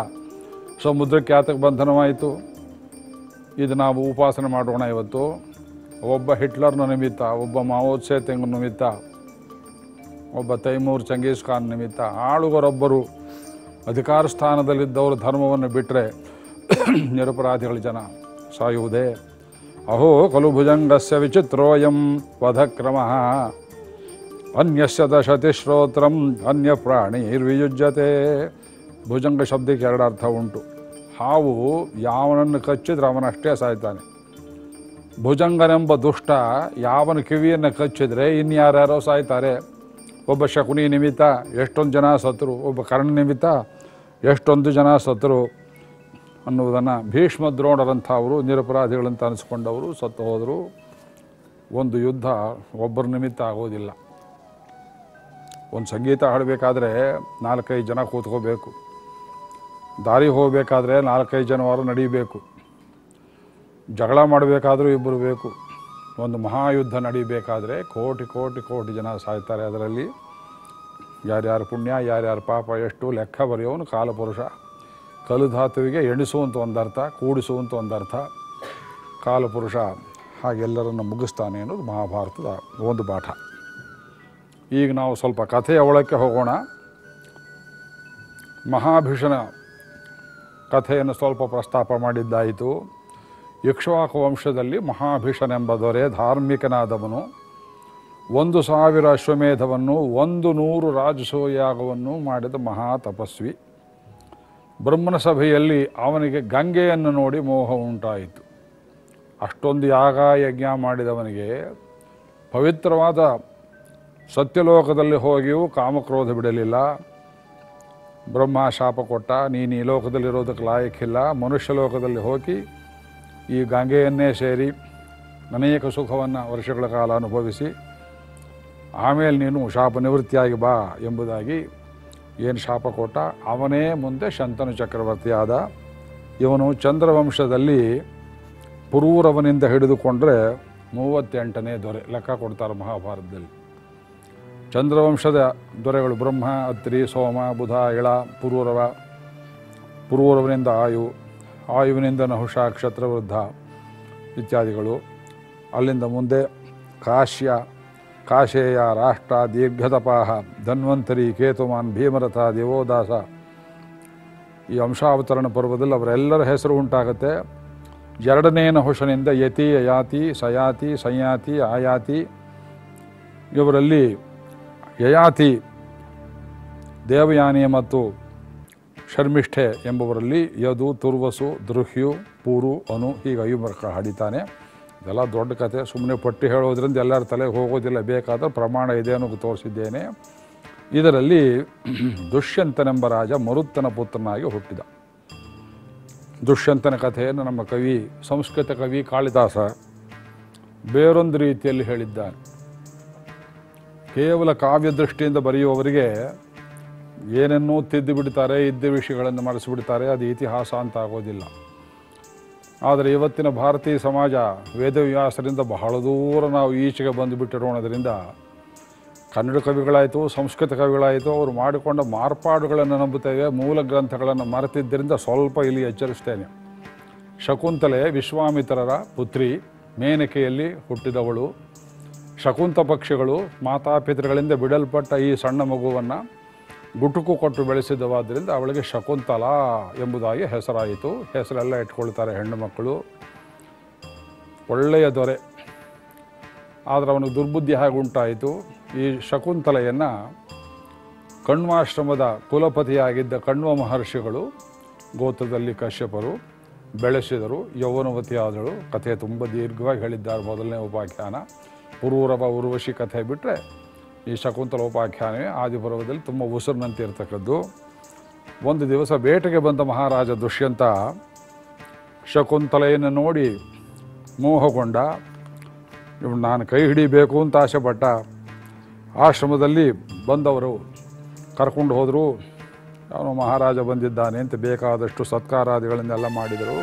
ಸಮುದ್ರಕ್ಕೆ ಆತಕ್ಕೆ ಬಂಧನವಾಯಿತು. ಇದು ನಾವು ಉಪಾಸನೆ ಮಾಡೋಣ ಇವತ್ತು. ಒಬ್ಬ ಹಿಟ್ಲರ್ನ ನಿಮಿತ್ತ, ಒಬ್ಬ ಮಾವೋತ್ಸೆ ತೆಂಗು ನಿಮಿತ್ತ, ಒಬ್ಬ ತೈಮೂರ್ ಚಂಗೀಸ್ ಖಾನ್ ನಿಮಿತ್ತ ಆಳುಗರೊಬ್ಬರು ಅಧಿಕಾರ ಸ್ಥಾನದಲ್ಲಿದ್ದವರು ಧರ್ಮವನ್ನು ಬಿಟ್ಟರೆ ನಿರಪರಾಧಿಗಳ ಜನ ಸಾಯುವುದೇ? ಅಹೋ ಖಲು ಭುಜಂಗಸ್ಯ ವಿಚಿತ್ರೋಯಂ ವಧಕ್ರಮಃ ಅನ್ಯಸ್ಯ ದಶತಿ ಶ್ರೋತ್ರಂ ಅನ್ಯ ಪ್ರಾಣಿರ್ವಿಯುಜ್ಯತೆ. ಭುಜಂಗ ಶಬ್ದಕ್ಕೆ ಎರಡು ಅರ್ಥ ಉಂಟು. ಹಾವು ಯಾವನನ್ನು ಕಚ್ಚಿದ್ರೆ ಅವನಷ್ಟೇ ಸಾಯ್ತಾನೆ, ಭುಜಂಗನೆಂಬ ದುಷ್ಟ ಯಾವನ ಕಿವಿಯನ್ನು ಕಚ್ಚಿದರೆ ಇನ್ಯಾರ್ಯಾರೋ ಸಾಯ್ತಾರೆ. ಒಬ್ಬ ಶಕುನಿ ನಿಮಿತ್ತ ಎಷ್ಟೊಂದು ಜನ ಸತ್ರು, ಒಬ್ಬ ಕರ್ಣ ನಿಮಿತ್ತ ಎಷ್ಟೊಂದು ಜನ ಸತ್ರು ಅನ್ನುವುದನ್ನು ಭೀಷ್ಮ ದ್ರೋಣರಂಥವರು ನಿರಪರಾಧಿಗಳಂತ ಅನಿಸ್ಕೊಂಡವರು ಸತ್ತು ಹೋದರು. ಒಂದು ಯುದ್ಧ ಒಬ್ಬರ ನಿಮಿತ್ತ ಆಗೋದಿಲ್ಲ. ಒಂದು ಸಂಗೀತ ಹಾಡಬೇಕಾದ್ರೆ ನಾಲ್ಕೈದು ಜನ ಕೂತ್ಕೋಬೇಕು, ದಾರಿ ಹೋಗಬೇಕಾದ್ರೆ ನಾಲ್ಕೈದು ಜನವಾರು ನಡೀಬೇಕು, ಜಗಳ ಮಾಡಬೇಕಾದರೂ ಇಬ್ಬರು ಬೇಕು. ಒಂದು ಮಹಾಯುದ್ಧ ನಡೀಬೇಕಾದ್ರೆ ಕೋಟಿ ಕೋಟಿ ಕೋಟಿ ಜನ ಸಾಯ್ತಾರೆ. ಅದರಲ್ಲಿ ಯಾರ್ಯಾರ ಪುಣ್ಯ ಯಾರ್ಯಾರ ಪಾಪ ಎಷ್ಟು ಲೆಕ್ಕ ಬರೆಯೋನು ಕಾಲಪುರುಷ. ಕಲುಧಾತುವಿಗೆ ಎಣಿಸುವಂತ ಒಂದರ್ಥ, ಕೂಡಿಸುವಂತ ಒಂದರ್ಥ. ಕಾಲಪುರುಷ ಹಾಗೆಲ್ಲರನ್ನು ಮುಗಿಸ್ತಾನೆ ಅನ್ನೋದು ಮಹಾಭಾರತದ ಒಂದು ಪಾಠ. ಈಗ ನಾವು ಸ್ವಲ್ಪ ಕಥೆಯ ಒಳಕ್ಕೆ ಹೋಗೋಣ. ಮಹಾಭೀಷಣ ಕಥೆಯನ್ನು ಸ್ವಲ್ಪ ಪ್ರಸ್ತಾಪ ಮಾಡಿದ್ದಾಯಿತು. ಇಕ್ಷ್ವಾಕು ವಂಶದಲ್ಲಿ ಮಹಾಭೀಷನೆಂಬ ದೊರೆ ಧಾರ್ಮಿಕನಾದವನು ಒಂದು ಸಾವಿರ ಅಶ್ವಮೇಧವನ್ನು ಒಂದು ನೂರು ರಾಜಸೂಯಾಗವನ್ನು ಮಾಡಿದ ಮಹಾ ತಪಸ್ವಿ. ಬ್ರಹ್ಮನ ಸಭೆಯಲ್ಲಿ ಅವನಿಗೆ ಗಂಗೆಯನ್ನು ನೋಡಿ ಮೋಹ ಉಂಟಾಯಿತು. ಅಷ್ಟೊಂದು ಯಾಗ ಯಜ್ಞ ಮಾಡಿದವನಿಗೆ ಪವಿತ್ರವಾದ ಸತ್ಯಲೋಕದಲ್ಲಿ ಹೋಗಿಯೂ ಕಾಮಕ್ರೋಧ ಬಿಡಲಿಲ್ಲ. ಬ್ರಹ್ಮ ಶಾಪ ಕೊಟ್ಟ, ನೀನು ಈ ಲೋಕದಲ್ಲಿರೋದಕ್ಕೆ ಲಾಯಕ್ಕಿಲ್ಲ, ಮನುಷ್ಯ ಲೋಕದಲ್ಲಿ ಹೋಗಿ ಈ ಗಂಗೆಯನ್ನೇ ಸೇರಿ ಅನೇಕ ಸುಖವನ್ನು ವರ್ಷಗಳ ಕಾಲ ಅನುಭವಿಸಿ ಆಮೇಲೆ ನೀನು ಶಾಪ ನಿವೃತ್ತಿಯಾಗಿ ಬಾ ಎಂಬುದಾಗಿ ಏನು ಶಾಪ ಕೊಟ್ಟ. ಅವನೇ ಮುಂದೆ ಶಂತನು ಚಕ್ರವರ್ತಿಯಾದ. ಇವನು ಚಂದ್ರವಂಶದಲ್ಲಿ ಪುರೂರವನಿಂದ ಹಿಡಿದುಕೊಂಡ್ರೆ ಮೂವತ್ತೆಂಟನೇ ದೊರೆ ಲೆಕ್ಕ ಕೊಡ್ತಾರೆ ಮಹಾಭಾರತದಲ್ಲಿ. ಚಂದ್ರವಂಶದ ದೊರೆಗಳು ಬ್ರಹ್ಮ, ಅತ್ರಿ, ಸೋಮ, ಬುಧ, ಇಳ, ಪುರೂರವ. ಪುರೂರವನಿಂದ ಆಯು, ಆಯುವಿನಿಂದ ನಹುಷ, ಕ್ಷತ್ರವೃದ್ಧ ಇತ್ಯಾದಿಗಳು. ಅಲ್ಲಿಂದ ಮುಂದೆ ಕಾಶ್ಯ, ಕಾಶೇಯ, ರಾಷ್ಟ್ರ, ದೀರ್ಘತಪಾಹ, ಧನ್ವಂತರಿ, ಕೇತುಮಾನ್, ಭೀಮರಥ, ದೇವೋದಾಸ. ಈ ಅಂಶಾವತರಣ ಪರ್ವದಲ್ಲಿ ಅವರೆಲ್ಲರ ಹೆಸರು ಉಂಟಾಗುತ್ತೆ. ಎರಡನೇ ನಹುಷನಿಂದ ಯತಿ, ಯಯಾತಿ, ಸಯಾತಿ, ಸಂಯಾತಿ, ಆಯಾತಿ. ಇವರಲ್ಲಿ ಯಯಾತಿ ದೇವಯಾನಿ ಮತ್ತು ಶರ್ಮಿಷ್ಠೆ ಎಂಬುವರಲ್ಲಿ ಯದು, ತುರ್ವಸು, ದೃಹ್ಯು, ಪೂರು, ಅನು ಹೀಗೆ ಐಮರ್ಕ ಹಾಡಿತಾನೆ. ಇದೆಲ್ಲ ದೊಡ್ಡ ಕಥೆ, ಸುಮ್ಮನೆ ಪಟ್ಟಿ ಹೇಳೋದ್ರಿಂದ ಎಲ್ಲರ ತಲೆಗೆ ಹೋಗೋದಿಲ್ಲ. ಬೇಕಾದ ಪ್ರಮಾಣ ಇದೆ ಅನ್ನೋದು ತೋರಿಸಿದ್ದೇನೆ. ಇದರಲ್ಲಿ ದುಷ್ಯಂತನೆಂಬ ರಾಜ ಮರುತ್ತನ ಪುತ್ರನಾಗಿ ಹುಟ್ಟಿದ. ದುಷ್ಯಂತನ ಕಥೆಯನ್ನು ನಮ್ಮ ಕವಿ, ಸಂಸ್ಕೃತ ಕವಿ ಕಾಳಿದಾಸ ಬೇರೊಂದು ರೀತಿಯಲ್ಲಿ ಹೇಳಿದ್ದಾನೆ. ಕೇವಲ ಕಾವ್ಯದೃಷ್ಟಿಯಿಂದ ಬರೆಯುವವರಿಗೆ ಏನನ್ನೂ ತಿದ್ದು ಬಿಡ್ತಾರೆ, ಇದ್ದ ವಿಷಯಗಳನ್ನು ಮರೆಸಿಬಿಡ್ತಾರೆ, ಅದು ಇತಿಹಾಸ ಅಂತ ಆಗೋದಿಲ್ಲ. ಆದರೆ ಇವತ್ತಿನ ಭಾರತೀಯ ಸಮಾಜ ವೇದವ್ಯಾಸರಿಂದ ಬಹಳ ದೂರ ನಾವು ಈಚೆಗೆ ಬಂದುಬಿಟ್ಟಿರೋಣದ್ರಿಂದ ಕನ್ನಡ ಕವಿಗಳಾಯಿತು, ಸಂಸ್ಕೃತ ಕವಿಗಳಾಯಿತು, ಅವರು ಮಾಡಿಕೊಂಡ ಮಾರ್ಪಾಡುಗಳನ್ನು ನಂಬುತ್ತೇವೆ, ಮೂಲ ಗ್ರಂಥಗಳನ್ನು ಮರೆತಿದ್ದರಿಂದ ಸ್ವಲ್ಪ ಇಲ್ಲಿ ಎಚ್ಚರಿಸ್ತೇನೆ. ಶಕುಂತಲೆ ವಿಶ್ವಾಮಿತ್ರರ ಪುತ್ರಿ, ಮೇನಕೆಯಲ್ಲಿ ಹುಟ್ಟಿದವಳು. ಶಕುಂತ ಪಕ್ಷಿಗಳು ಮಾತಾಪಿತೃಗಳಿಂದ ಬಿಡಲ್ಪಟ್ಟ ಈ ಸಣ್ಣ ಮಗುವನ್ನು ಗುಟುಕು ಕೊಟ್ಟು ಬೆಳೆಸಿದವಾದ್ದರಿಂದ ಅವಳಿಗೆ ಶಕುಂತಲಾ ಎಂಬುದಾಗಿ ಹೆಸರಾಯಿತು. ಹೆಸರೆಲ್ಲ ಇಟ್ಕೊಳ್ತಾರೆ ಹೆಣ್ಣು ಮಕ್ಕಳು. ಒಳ್ಳೆಯ ದೊರೆ, ಆದರೆ ಅವನಿಗೆ ದುರ್ಬುದ್ಧಿ ಹಾಗೆ ಉಂಟಾಯಿತು. ಈ ಶಕುಂತಲೆಯನ್ನು ಕಣ್ವಾಶ್ರಮದ ಕುಲಪತಿಯಾಗಿದ್ದ ಕಣ್ವ ಮಹರ್ಷಿಗಳು, ಗೋತ್ರದಲ್ಲಿ ಕಶ್ಯಪರು, ಬೆಳೆಸಿದರು. ಯೌವನವತಿಯಾದಳು. ಕಥೆ ತುಂಬ ದೀರ್ಘವಾಗಿ ಹೇಳಿದ್ದಾರೆ ಮೊದಲನೇ ಉಪಾಖ್ಯಾನ. ಪುರೂರವ ಉರ್ವಶಿ ಕಥೆ ಬಿಟ್ಟರೆ ಈ ಶಕುಂತಲ ಉಪಾಖ್ಯಾನವೇ ಆದಿಪರ್ವದಲ್ಲಿ ತುಂಬ ಉಸಿರಿನಂತೆ ಇರತಕ್ಕದ್ದು. ಒಂದು ದಿವಸ ಬೇಟೆಗೆ ಬಂದ ಮಹಾರಾಜ ದುಷ್ಯಂತ ಶಕುಂತಲೆಯನ್ನು ನೋಡಿ ಮೋಹಗೊಂಡ. ಇವನು ನಾನು ಕೈ ಹಿಡಿಬೇಕು ಅಂತ ಆಸೆಪಟ್ಟ. ಆಶ್ರಮದಲ್ಲಿ ಬಂದವರು ಕರ್ಕೊಂಡು ಹೋದರು. ಅವನು ಮಹಾರಾಜ ಬಂದಿದ್ದಾನೆ ಅಂತ ಬೇಕಾದಷ್ಟು ಸತ್ಕಾರಾದಿಗಳನ್ನೆಲ್ಲ ಮಾಡಿದರು.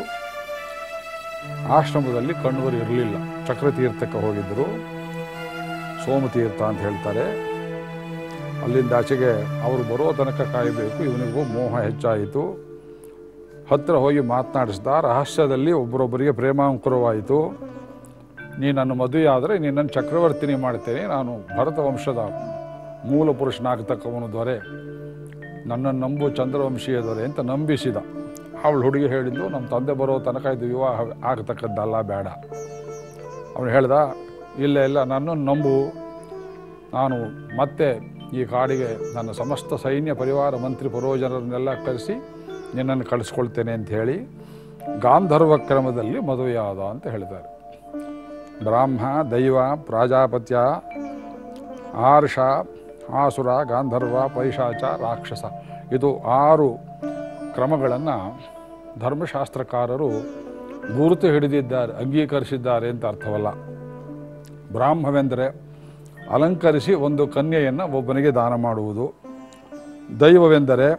ಆಶ್ರಮದಲ್ಲಿ ಕಣ್ವರು ಇರಲಿಲ್ಲ. ಚಕ್ರತೀರ್ಥಕ್ಕೆ ಹೋಗಿದ್ದರು, ಸೋಮತೀರ್ಥ ಅಂತ ಹೇಳ್ತಾರೆ. ಅಲ್ಲಿಂದ ಆಚೆಗೆ ಅವರು ಬರೋ ತನಕ ಕಾಯಬೇಕು. ಇವನಿಗೂ ಮೋಹ ಹೆಚ್ಚಾಯಿತು. ಹತ್ತಿರ ಹೋಗಿ ಮಾತನಾಡಿಸ್ದ. ರಹಸ್ಯದಲ್ಲಿ ಒಬ್ಬರೊಬ್ಬರಿಗೆ ಪ್ರೇಮಾಂಕುರವಾಯಿತು. ನೀನು ನನ್ನ ಮದುವೆ ಆದರೆ ನಿನ್ನನ್ನು ಚಕ್ರವರ್ತಿನಿ ಮಾಡ್ತೇನೆ, ನಾನು ಭರತ ವಂಶದ ಮೂಲ ಪುರುಷನಾಗತಕ್ಕವನು ದೊರೆ, ನನ್ನನ್ನು ನಂಬು ಚಂದ್ರವಂಶೀಯ ದೊರೆ ಅಂತ ನಂಬಿಸಿದ. ಅವಳು ಹುಡುಗಿ ಹೇಳಿದ್ದು, ನಮ್ಮ ತಂದೆ ಬರೋ ತನಕ ಇದು ವಿವಾಹ ಆಗತಕ್ಕದ್ದಲ್ಲ, ಬೇಡ. ಅವನು ಹೇಳ್ದ, ಇಲ್ಲ ಇಲ್ಲ ನನ್ನನ್ನು ನಂಬು, ನಾನು ಮತ್ತೆ ಈ ಕಾಡಿಗೆ ನನ್ನ ಸಮಸ್ತ ಸೈನ್ಯ ಪರಿವಾರ ಮಂತ್ರಿ ಪುರೋಜನರನ್ನೆಲ್ಲ ಕರೆಸಿ ನಿನ್ನನ್ನು ಕಳಿಸ್ಕೊಳ್ತೇನೆ ಅಂತ ಹೇಳಿ ಗಾಂಧರ್ವ ಕ್ರಮದಲ್ಲಿ ಮದುವೆಯಾದ ಅಂತ ಹೇಳ್ತಾರೆ. Brahma, Daiva, Prajapatya, Arsha, Asura, Gandharva, Paishacha, Rakshasa. Idu Aru Kramagalanna Dharma Shastrakarru Gurtu Hidididar, Angikarshiddare anta Arthavala. Brahmavendra Alankarishi Vondo Kanyayanna Obbanige Dana Maduvudu. Daivavendare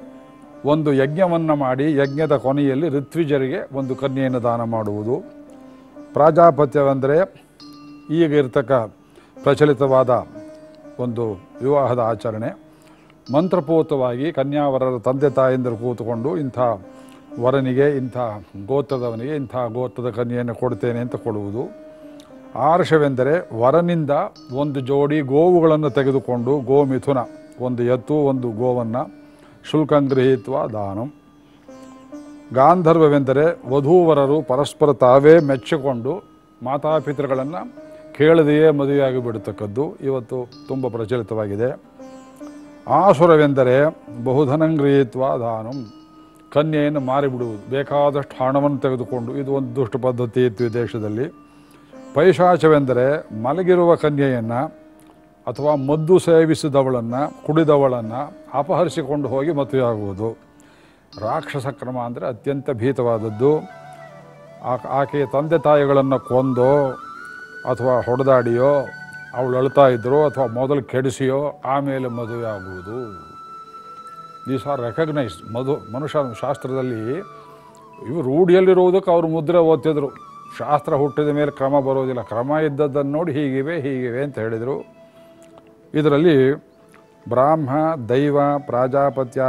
Vondo Yajnavanna Madi, Yajnada Koneyalli Ritvijarige Vondo Kanyayanna Dana Maduvudu. Prajapatyavandre Iga irtaka Prachalitavada Vondo Vivahada Acharane Mantrapotavagi Kanyavarara Tande Tayindru Kootukondu Intha Varanige Intha Gotadavanige Intha Gotada Kanyayanna Kodutene anta Koduvudu. Arshavendare Varaninda Vondo Jodi Govugalannu Tegedukondu Go Mithuna Vondo Yattu Vondo Govanna Shulkam Grihitva Danam. Gandharvavendare Vadhuvararu Paraspara Tave Mechikondu Mata Pitragalanna Keladiye Madhuyagi Biduttakaddhu Ivattu Tumba Prachalitavagide. Asuravendare Bahudhanam Grihitva Dhanam Kanyayanna Maribiduvudu Bekadashtu Hanavannu Tegedukondu Idu Ondu Dushta Paddhati ittu Deshadalli. Paishachavendare Malagiruva Kanyayanna Athava Maddu Sevisidavallanna Kudidavallanna Apaharikondu Hogi Madhuveyaguvudu. Rakshasa krama andre atyanta bhitavadaddu. Aake tande tayigalanna kondo athwa hodadadiyo avulu alta idro athwa modalu kedisiyo aamele maduve aguvudu. These are recognized. Madhu manusha shastradalli ivu ruಢಿಯಲ್ಲಿರುವುದಕ್ಕೆ ಅವರು ಮುದ್ರೆ ಓದ್ತಿದ್ರು. ಶಾಸ್ತ್ರ ಹುಟ್ಟಿದ ಮೇಲೆ ಕ್ರಮ ಬರೋದಿಲ್ಲ, ಕ್ರಮ ಇದ್ದದ್ದನ್ನು ನೋಡಿ ಹೀಗಿವೆ ಹೀಗಿವೆ ಅಂತ ಹೇಳಿದರು. ಇದರಲ್ಲಿ ಬ್ರಾಹ್ಮ, ದೈವ, ಪ್ರಾಜಾಪತ್ಯ,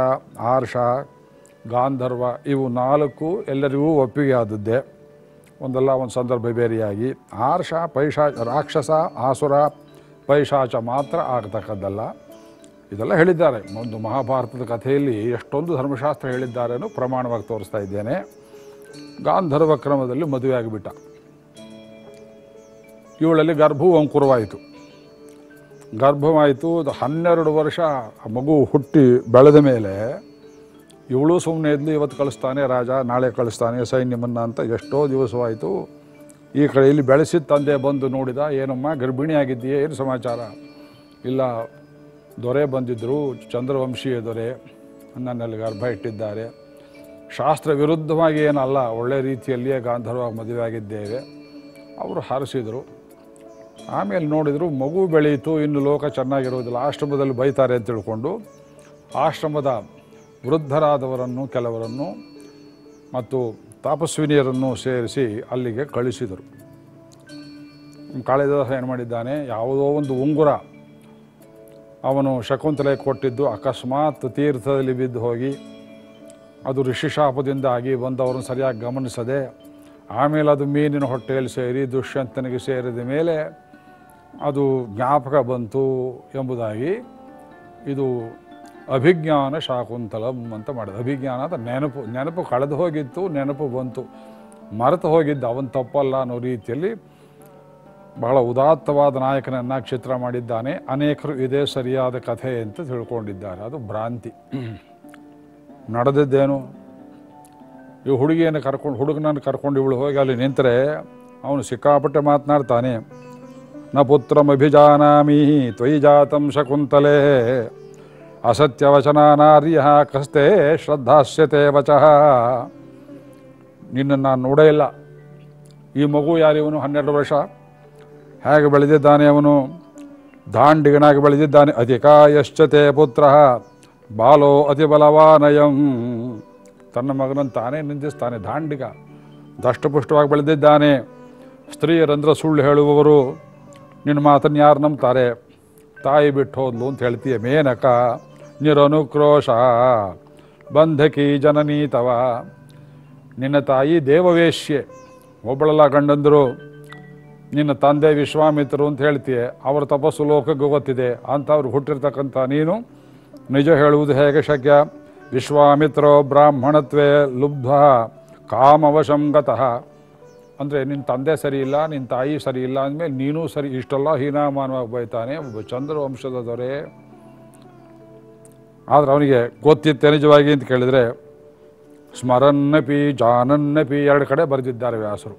ಆರ್ಷ, ಗಾಂಧರ್ವ ಇವು ನಾಲ್ಕು ಎಲ್ಲರಿಗೂ ಒಪ್ಪಿಗೆ ಆದದ್ದೇ, ಒಂದಲ್ಲ ಒಂದು ಸಂದರ್ಭ ಬೇರೆಯಾಗಿ. ಆರ್ಷ, ಪೈಶಾಚ, ರಾಕ್ಷಸ, ಆಸುರ, ಪೈಶಾಚ ಮಾತ್ರ ಆಗತಕ್ಕದ್ದಲ್ಲ. ಇದೆಲ್ಲ ಹೇಳಿದ್ದಾರೆ ಒಂದು ಮಹಾಭಾರತದ ಕಥೆಯಲ್ಲಿ, ಎಷ್ಟೊಂದು ಧರ್ಮಶಾಸ್ತ್ರ ಹೇಳಿದ್ದಾರೆ ಅನ್ನೋ ಪ್ರಮಾಣವಾಗಿ ತೋರಿಸ್ತಾ ಇದ್ದೇನೆ. ಗಾಂಧರ್ವ ಕ್ರಮದಲ್ಲಿ ಮದುವೆಯಾಗಿಬಿಟ್ಟ, ಇವಳಲ್ಲಿ ಗರ್ಭವು ಅಂಕುರವಾಯಿತು. ಗರ್ಭವಾಯಿತು, ಹನ್ನೆರಡು ವರ್ಷ ಮಗು ಹುಟ್ಟಿ ಬೆಳೆದ ಮೇಲೆ ಇವಳು ಸುಮ್ಮನೆ ಇದ್ಲು. ಇವತ್ತು ಕಳಿಸ್ತಾನೆ ರಾಜ, ನಾಳೆ ಕಳಿಸ್ತಾನೆ ಸೈನ್ಯವನ್ನು ಅಂತ ಎಷ್ಟೋ ದಿವಸವಾಯಿತು. ಈ ಕಡೆಯಲ್ಲಿ ಬೆಳೆಸಿದ ತಂದೆ ಬಂದು ನೋಡಿದ, ಏನಮ್ಮ ಗರ್ಭಿಣಿಯಾಗಿದ್ದೀಯೇ, ಏನು ಸಮಾಚಾರ? ಇಲ್ಲ ದೊರೆ ಬಂದಿದ್ದರು, ಚಂದ್ರವಂಶೀಯ ದೊರೆ, ನನ್ನಲ್ಲಿ ಗರ್ಭ ಇಟ್ಟಿದ್ದಾರೆ, ಶಾಸ್ತ್ರ ವಿರುದ್ಧವಾಗಿ ಏನಲ್ಲ, ಒಳ್ಳೆ ರೀತಿಯಲ್ಲಿಯೇ ಗಾಂಧರ್ವ ಮದುವೆ ಆಗಿದ್ದೇವೆ. ಅವರು ಹರಸಿದರು. ಆಮೇಲೆ ನೋಡಿದರು ಮಗು ಬೆಳೀತು, ಇನ್ನು ಲೋಕ ಚೆನ್ನಾಗಿರೋದಿಲ್ಲ, ಆಶ್ರಮದಲ್ಲಿ ಬೈತಾರೆ ಅಂತ ತಿಳ್ಕೊಂಡು ಆಶ್ರಮದ ವೃದ್ಧರಾದವರನ್ನು ಕೆಲವರನ್ನು ಮತ್ತು ತಾಪಸ್ವಿನಿಯರನ್ನು ಸೇರಿಸಿ ಅಲ್ಲಿಗೆ ಕಳಿಸಿದರು. ಕಾಳಿದಾಸ ಏನು ಮಾಡಿದ್ದಾನೆ, ಯಾವುದೋ ಒಂದು ಉಂಗುರ ಅವನು ಶಕುಂತಲೆ ಕೊಟ್ಟಿದ್ದು ಅಕಸ್ಮಾತ್ ತೀರ್ಥದಲ್ಲಿ ಬಿದ್ದು ಹೋಗಿ ಅದು ಋಷಿಶಾಪದಿಂದಾಗಿ ಬಂದವರನ್ನು ಸರಿಯಾಗಿ ಗಮನಿಸದೆ ಆಮೇಲೆ ಅದು ಮೀನಿನ ಹೊಟ್ಟೆಯಲ್ಲಿ ಸೇರಿ ದುಷ್ಯಂತನಿಗೆ ಸೇರಿದ ಮೇಲೆ ಅದು ಜ್ಞಾಪಕ ಬಂತು ಎಂಬುದಾಗಿ ಇದು ಅಭಿಜ್ಞಾನ ಶಾಕುಂತಲಂ ಅಂತ ಮಾಡಿದೆ. ಅಭಿಜ್ಞಾನ ಅಂತ ನೆನಪು, ನೆನಪು ಕಳೆದು ಹೋಗಿತ್ತು, ನೆನಪು ಬಂತು, ಮರೆತು ಹೋಗಿದ್ದ ಅವನು ತಪ್ಪಲ್ಲ ಅನ್ನೋ ರೀತಿಯಲ್ಲಿ ಬಹಳ ಉದಾತ್ತವಾದ ನಾಯಕನನ್ನು ಚಿತ್ರ ಮಾಡಿದ್ದಾನೆ. ಅನೇಕರು ಇದೇ ಸರಿಯಾದ ಕಥೆ ಅಂತ ತಿಳ್ಕೊಂಡಿದ್ದಾರೆ. ಅದು ಭ್ರಾಂತಿ. ನಡೆದಿದ್ದೇನು, ಇವು ಹುಡುಗಿಯನ್ನು ಕರ್ಕೊಂಡು ಹುಡುಗನನ್ನು ಕರ್ಕೊಂಡು ಇವಳು ಹೋಗಿ ಅಲ್ಲಿ ನಿಂತರೆ ಅವನು ಸಿಕ್ಕಾಪಟ್ಟೆ ಮಾತನಾಡ್ತಾನೆ. ನ ಪುತ್ರಮಭಿಜಾನಾಮಿ ತ್ವಯಿ ಜಾತಂ ಶಕುಂತಲೇ ಅಸತ್ಯವಚನ ನಾರ್ಯ ಕಸ್ತೆ ಶ್ರದ್ಧಾಸ್ಯತೆ ವಚಃ. ನಿನ್ನನ್ನು ನಾನು ನೋಡೇ ಇಲ್ಲ, ಈ ಮಗು ಯಾರಿವನು, ಹನ್ನೆರಡು ವರ್ಷ ಹೇಗೆ ಬೆಳೆದಿದ್ದಾನೆ, ಅವನು ದಾಂಡಿಗನಾಗಿ ಬೆಳೆದಿದ್ದಾನೆ. ಅಧಿಕಾಯಶ್ಚತೆ ಪುತ್ರ ಬಾಲೋ ಅತಿಬಲವಾನಯಂ. ತನ್ನ ಮಗನನ್ನು ತಾನೇ ನಿಂದಿಸ್ತಾನೆ, ದಾಂಡಿಗ, ದಷ್ಟಪುಷ್ಟವಾಗಿ ಬೆಳೆದಿದ್ದಾನೆ. ಸ್ತ್ರೀಯರಂದ್ರೆ ಸುಳ್ಳು ಹೇಳುವವರು, ನಿನ್ನ ಮಾತನ್ನು ಯಾರು ನಂಬ್ತಾರೆ, ತಾಯಿ ಬಿಟ್ಟು ಹೋದ್ಲು ಅಂತ ಹೇಳ್ತೀಯ. ಮೇನಕ ನಿರನುಕ್ರೋಶ ಬಂಧಕಿ ಜನನೀ ತವ. ನಿನ್ನ ತಾಯಿ ದೇವವೇಶ್ಯೆ, ಒಬ್ಬಳಲ್ಲ ಗಂಡಂದರು. ನಿನ್ನ ತಂದೆ ವಿಶ್ವಾಮಿತ್ರರು ಅಂತ ಹೇಳ್ತೀಯ, ಅವರ ತಪಸ್ಸು ಲೋಕಕ್ಕೆ ಗೊತ್ತಿದೆ. ಅಂಥವ್ರು ಹುಟ್ಟಿರ್ತಕ್ಕಂಥ ನೀನು ನಿಜ ಹೇಳುವುದು ಹೇಗೆ ಶಕ್ಯ? ವಿಶ್ವಾಮಿತ್ರೋ ಬ್ರಾಹ್ಮಣತ್ವೇ ಲುಬ್ಧ ಕಾಮವಶಂಗತಃ. ಅಂದರೆ ನಿನ್ನ ತಂದೆ ಸರಿಯಿಲ್ಲ, ನಿನ್ನ ತಾಯಿ ಸರಿಯಿಲ್ಲ ಅಂದಮೇಲೆ ನೀನೂ ಸರಿ, ಇಷ್ಟೆಲ್ಲ ಹೀನಾಮಾನವಾಗಿ ಬೈತಾನೆ ಒಬ್ಬ ಚಂದ್ರವಂಶದ ದೊರೆ. ಆದರೆ ಅವನಿಗೆ ಗೊತ್ತಿತ್ತೆ ನಿಜವಾಗಿ ಅಂತ ಕೇಳಿದರೆ, ಸ್ಮರನ್ನಪಿ ಜಾನನ್ನಪಿ ಎರಡು ಕಡೆ ಬರೆದಿದ್ದಾರೆ ವ್ಯಾಸರು.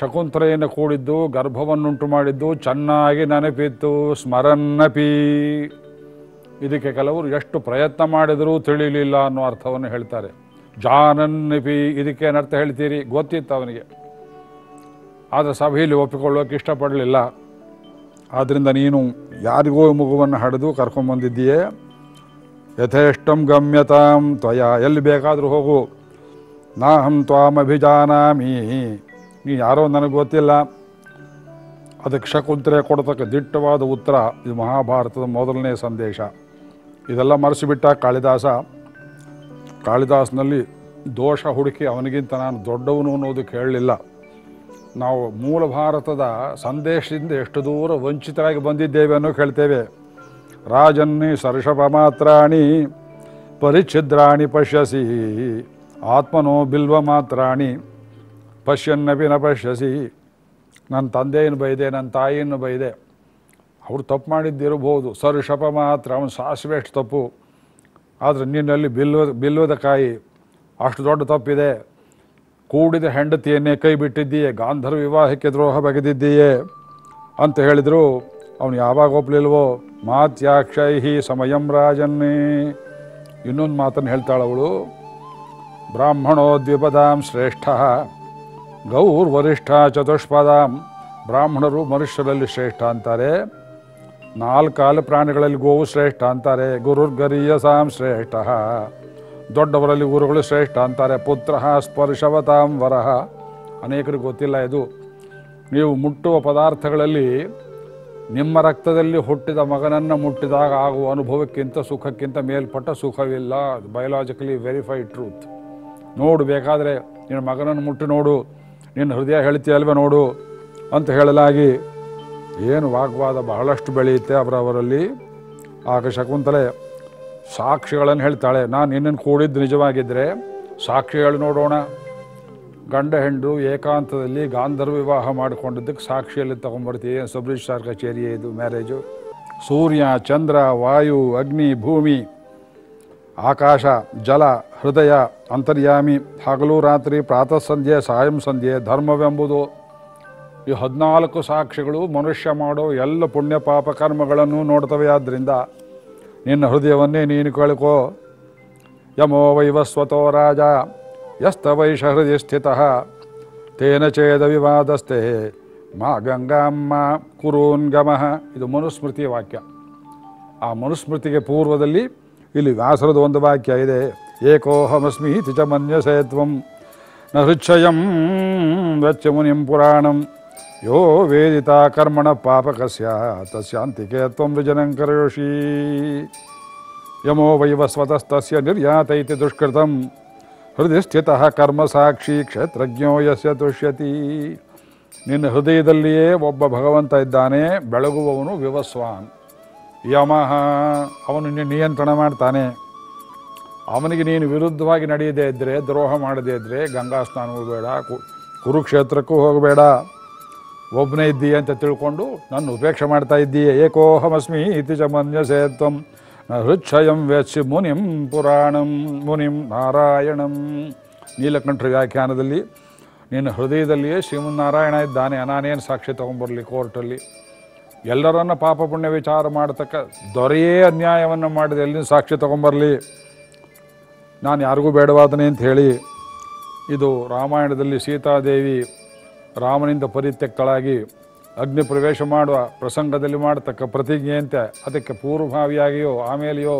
ಶಕುಂತಲೆಯನ್ನು ಕೂಡಿದ್ದು, ಗರ್ಭವನ್ನುಂಟು ಮಾಡಿದ್ದು, ಚೆನ್ನಾಗಿ ನೆನಪಿತ್ತು, ಸ್ಮರನ್ನಪಿ. ಇದಕ್ಕೆ ಕೆಲವರು ಎಷ್ಟು ಪ್ರಯತ್ನ ಮಾಡಿದರೂ ತಿಳಿಯಲಿಲ್ಲ ಅನ್ನೋ ಅರ್ಥವನ್ನು ಹೇಳ್ತಾರೆ. ಜಾನನ್ನಪಿ ಇದಕ್ಕೇನು ಅರ್ಥ ಹೇಳ್ತೀರಿ? ಗೊತ್ತಿತ್ತು ಅವನಿಗೆ, ಆದರೆ ಸಭೆಯಲ್ಲಿ ಒಪ್ಪಿಕೊಳ್ಳೋಕೆ ಇಷ್ಟಪಡಲಿಲ್ಲ. ಆದ್ದರಿಂದ ನೀನು ಯಾರಿಗೋ ಮಗುವನ್ನು ಹಡೆದು ಕರ್ಕೊಂಡ್ಬಂದಿದ್ದೀಯೇ. ಯಥೇಷ್ಟಂ ಗಮ್ಯತಾಂ ತ್ವಯಾ, ಎಲ್ಲಿ ಬೇಕಾದರೂ ಹೋಗು. ನಾಹಂ ತ್ವಾಮಭಿಜಾನಾಮಿ, ನೀ ಯಾರೋ ನನಗೆ ಗೊತ್ತಿಲ್ಲ. ಅದಕ್ಕೆ ಶಕುಂತಲೆ ಕೊಡತಕ್ಕ ದಿಟ್ಟವಾದ ಉತ್ತರ ಇದು ಮಹಾಭಾರತದ ಮೊದಲನೇ ಸಂದೇಶ. ಇದೆಲ್ಲ ಮರೆಸಿಬಿಟ್ಟ ಕಾಳಿದಾಸ. ಕಾಳಿದಾಸನಲ್ಲಿ ದೋಷ ಹುಡುಕಿ ಅವನಿಗಿಂತ ನಾನು ದೊಡ್ಡವನು ಅನ್ನೋದಕ್ಕೆ ಹೇಳಲಿಲ್ಲ. ನಾವು ಮೂಲ ಭಾರತದ ಸಂದೇಶದಿಂದ ಎಷ್ಟು ದೂರ ವಂಚಿತರಾಗಿ ಬಂದಿದ್ದೇವೆ ಅನ್ನೋ ಹೇಳ್ತೇವೆ. ರಾಜನ್ನಿ ಸರ್ಷಪ ಮಾತ್ರಾಣಿ ಪರಿಚ್ಛಿದ್ರಾಣಿ ಪಶ್ಯಸಿ, ಆತ್ಮನೋ ಬಿಲ್ವ ಮಾತ್ರಾಣಿ ಪಶ್ಯನ್ನಪಿ ನ ಪಶ್ಯಸಿ. ನನ್ನ ತಂದೆಯನ್ನು ಬೈದೆ, ನನ್ನ ತಾಯಿಯನ್ನು ಬೈದೆ, ಅವರು ತಪ್ಪು ಮಾಡಿದ್ದಿರಬಹುದು. ಸರ್ಷಪ ಮಾತ್ರ, ಅವನು ಸಾಸಿವೆ ಅಷ್ಟು ತಪ್ಪು, ಆದರೆ ನಿನ್ನಲ್ಲಿ ಬಿಲ್ವ ಬಿಲ್ವದ ಕಾಯಿ ಅಷ್ಟು ದೊಡ್ಡ ತಪ್ಪಿದೆ. ಕೂಡಿದ ಹೆಂಡತಿಯನ್ನೇ ಕೈ ಬಿಟ್ಟಿದ್ದೀಯೇ, ಗಾಂಧರ್ವ ವಿವಾಹಕ್ಕೆ ದ್ರೋಹ ಬಗೆದಿದ್ದೀಯೇ ಅಂತ ಹೇಳಿದರು. ಅವನು ಯಾವಾಗ ಒಪ್ಪಲಿಲ್ವೋ. ಮಾತ್ಯಾಕ್ಷೈಹಿ ಸಮಯಂ ರಾಜನ್ನೇ, ಇನ್ನೊಂದು ಮಾತನ್ನು ಹೇಳ್ತಾಳವಳು. ಬ್ರಾಹ್ಮಣೋ ದ್ವಿಪದಾಂ ಶ್ರೇಷ್ಠ ಗೌರ್ ವರಿಷ್ಠ ಚತುಷ್ಪದಾಂ, ಬ್ರಾಹ್ಮಣರು ಮನುಷ್ಯರಲ್ಲಿ ಶ್ರೇಷ್ಠ ಅಂತಾರೆ, ನಾಲ್ಕಾಲು ಪ್ರಾಣಿಗಳಲ್ಲಿ ಗೋವು ಶ್ರೇಷ್ಠ ಅಂತಾರೆ, ಗುರುರ್ಗರೀಯಸಾಂ ಶ್ರೇಷ್ಠ, ದೊಡ್ಡವರಲ್ಲಿ ಗುರುಗಳು ಶ್ರೇಷ್ಠ ಅಂತಾರೆ, ಪುತ್ರ ಸ್ಪರ್ಶವತಾಂ ವರಹ. ಅನೇಕರಿಗೆ ಗೊತ್ತಿಲ್ಲ ಇದು. ನೀವು ಮುಟ್ಟುವ ಪದಾರ್ಥಗಳಲ್ಲಿ ನಿಮ್ಮ ರಕ್ತದಲ್ಲಿ ಹುಟ್ಟಿದ ಮಗನನ್ನು ಮುಟ್ಟಿದಾಗ ಆಗುವ ಅನುಭವಕ್ಕಿಂತ ಸುಖಕ್ಕಿಂತ ಮೇಲ್ಪಟ್ಟ ಸುಖವಿಲ್ಲ. Biologically verified truth. ನೋಡಬೇಕಾದ್ರೆ ನಿನ್ನ ಮಗನನ್ನು ಮುಟ್ಟಿ ನೋಡು, ನಿನ್ನ ಹೃದಯ ಹೇಳ್ತೀಯಲ್ವ ನೋಡು ಅಂತ ಹೇಳಲಾಗಿ ಏನು ವಾಗ್ವಾದ ಬಹಳಷ್ಟು ಬೆಳೆಯುತ್ತೆ ಅವರವರಲ್ಲಿ. ಆಗ ಶಕುಂತಲೆ ಸಾಕ್ಷಿಗಳನ್ನು ಹೇಳ್ತಾಳೆ. ನಾನು ನಿನ್ನನ್ನು ಕೂಡಿದ್ದು ನಿಜವಾಗಿದ್ದರೆ ಸಾಕ್ಷಿ ಹೇಳಿ ನೋಡೋಣ. ಗಂಡ ಹೆಂಡು ಏಕಾಂತದಲ್ಲಿ ಗಾಂಧರ್ವ ವಿವಾಹ ಮಾಡಿಕೊಂಡಿದ್ದಕ್ಕೆ ಸಾಕ್ಷಿಯಲ್ಲಿ ತೊಗೊಂಡ್ಬರ್ತೀವಿ. ಸಬ್ರಿಜ್ ಸಾರ್ ಕಚೇರಿಯೇ ಇದು ಮ್ಯಾರೇಜು. ಸೂರ್ಯ, ಚಂದ್ರ, ವಾಯು, ಅಗ್ನಿ, ಭೂಮಿ, ಆಕಾಶ, ಜಲ, ಹೃದಯ, ಅಂತರ್ಯಾಮಿ, ಹಗಲು ರಾತ್ರಿ, ಪ್ರಾತಃ ಸಂಧ್ಯೆ, ಸಾಯಂ ಸಂಧ್ಯೆ, ಧರ್ಮವೆಂಬುದು, ಈ ಹದಿನಾಲ್ಕು ಸಾಕ್ಷಿಗಳು ಮನುಷ್ಯ ಮಾಡೋ ಎಲ್ಲ ಪುಣ್ಯ ಪಾಪ ಕರ್ಮಗಳನ್ನು ನೋಡ್ತವೆ. ಆದ್ದರಿಂದ ನಿನ್ನ ಹೃದಯವನ್ನೇ ನೀನು ಕೇಳ್ಕೋ. ಯಮೋ ವೈವಸ್ವತೋ ರಾಜ ಯಸ್ತವೈಷ ಹೃದಯ ಸ್ಥಿತಃ ತೇನ ಚೇದ ವಿವಾದಸ್ಥೆ ಮಾ ಗಂಗಾಮ್ಮ ಕುರೂನ್ಗಮಃ. ಇದು ಮನುಸ್ಮೃತಿಯ ವಾಕ್ಯ. ಆ ಮನುಸ್ಮೃತಿಗೆ ಪೂರ್ವದಲ್ಲಿ ಇಲ್ಲಿ ವ್ಯಾಸರದ ಒಂದು ವಾಕ್ಯ ಇದೆ. ಏಕೋಹಮಸ್ಮಿ ತಿಚ ಮನ್ಯಸೇತ್ವಂ ನ ಹೃಚ್ಛಯಂ ವಚ್ಚ ಮುನಿಂ ಪುರಾಣಂ ಯೋ ವೇದಿತ ಕರ್ಮಣ ಪಾಪಕಸ್ಯ ತಸ್ಯಾಂತಿಕೆ ತ್ವಂ ವಿಜನಂ ಕರೋಷಿ. ಯಮೋ ವೈವಸ್ವತಸ್ತಸ್ಯ ನಿರ್ಯಾತೈತಿ ದುಷ್ಕೃತಂ ಹೃದಯ ಸ್ಥಿತಃ ಕರ್ಮಸಾಕ್ಷಿ ಕ್ಷೇತ್ರಜ್ಞೋ ಯಸ್ಯ ತುಷ್ಯತಿ. ನಿನ್ನ ಹೃದಯದಲ್ಲಿಯೇ ಒಬ್ಬ ಭಗವಂತ ಇದ್ದಾನೆ, ಬೆಳಗುವವನು ವಿವಸ್ವಾನ್. ಯಮಃ ಅವನು ನಿನ್ನ ನಿಯಂತ್ರಣ ಮಾಡ್ತಾನೆ. ಅವನಿಗೆ ನೀನು ವಿರುದ್ಧವಾಗಿ ನಡೆಯದೇ ಇದ್ದರೆ, ದ್ರೋಹ ಮಾಡದೇ ಇದ್ದರೆ ಗಂಗಾ ಸ್ನಾನವೂ ಬೇಡ, ಕುರುಕ್ಷೇತ್ರಕ್ಕೂ ಹೋಗಬೇಡ. ಒಬ್ಬನೇ ಇದ್ದೀಯ ಅಂತ ತಿಳ್ಕೊಂಡು ನನ್ನ ಉಪೇಕ್ಷೆ ಮಾಡ್ತಾ ಇದ್ದೀಯ. ಏಕೋಹಮಸ್ಮಿ ಇತಿ ಚ ಮನ್ಯಸೇ ತ್ವಂ ನ ಹೃಚ್ಛಯಂ ವೇತ್ಸಿ ಮುನಿಂ ಪುರಾಣಂ ಮುನಿಂ ನಾರಾಯಣಂ. ನೀಲಕಂಠ ವ್ಯಾಖ್ಯಾನದಲ್ಲಿ ನಿನ್ನ ಹೃದಯದಲ್ಲಿಯೇ ಶ್ರೀಮನ್ನಾರಾಯಣ ಇದ್ದಾನೆ. ನಾನೇನು ಸಾಕ್ಷಿ ತೊಗೊಂಬರಲಿ ಕೋರ್ಟಲ್ಲಿ? ಎಲ್ಲರನ್ನ ಪಾಪ ಪುಣ್ಯ ವಿಚಾರ ಮಾಡತಕ್ಕ ದೊರೆಯೇ ಅನ್ಯಾಯವನ್ನು ಮಾಡಿದ ಎಲ್ಲಿನ ಸಾಕ್ಷಿ ತೊಗೊಂಬರಲಿ? ನಾನು ಯಾರಿಗೂ ಬೇಡವಾದನೆ ಅಂತ ಹೇಳಿ ಇದು ರಾಮಾಯಣದಲ್ಲಿ ಸೀತಾದೇವಿ ರಾಮನಿಂದ ಪರಿತ್ಯಕ್ತಳಾಗಿ ಅಗ್ನಿ ಪ್ರವೇಶ ಮಾಡುವ ಪ್ರಸಂಗದಲ್ಲಿ ಮಾಡತಕ್ಕ ಪ್ರತಿಜ್ಞೆಯಂತೆ ಅದಕ್ಕೆ ಪೂರ್ವಭಾವಿಯಾಗಿಯೋ ಆಮೇಲೆಯೋ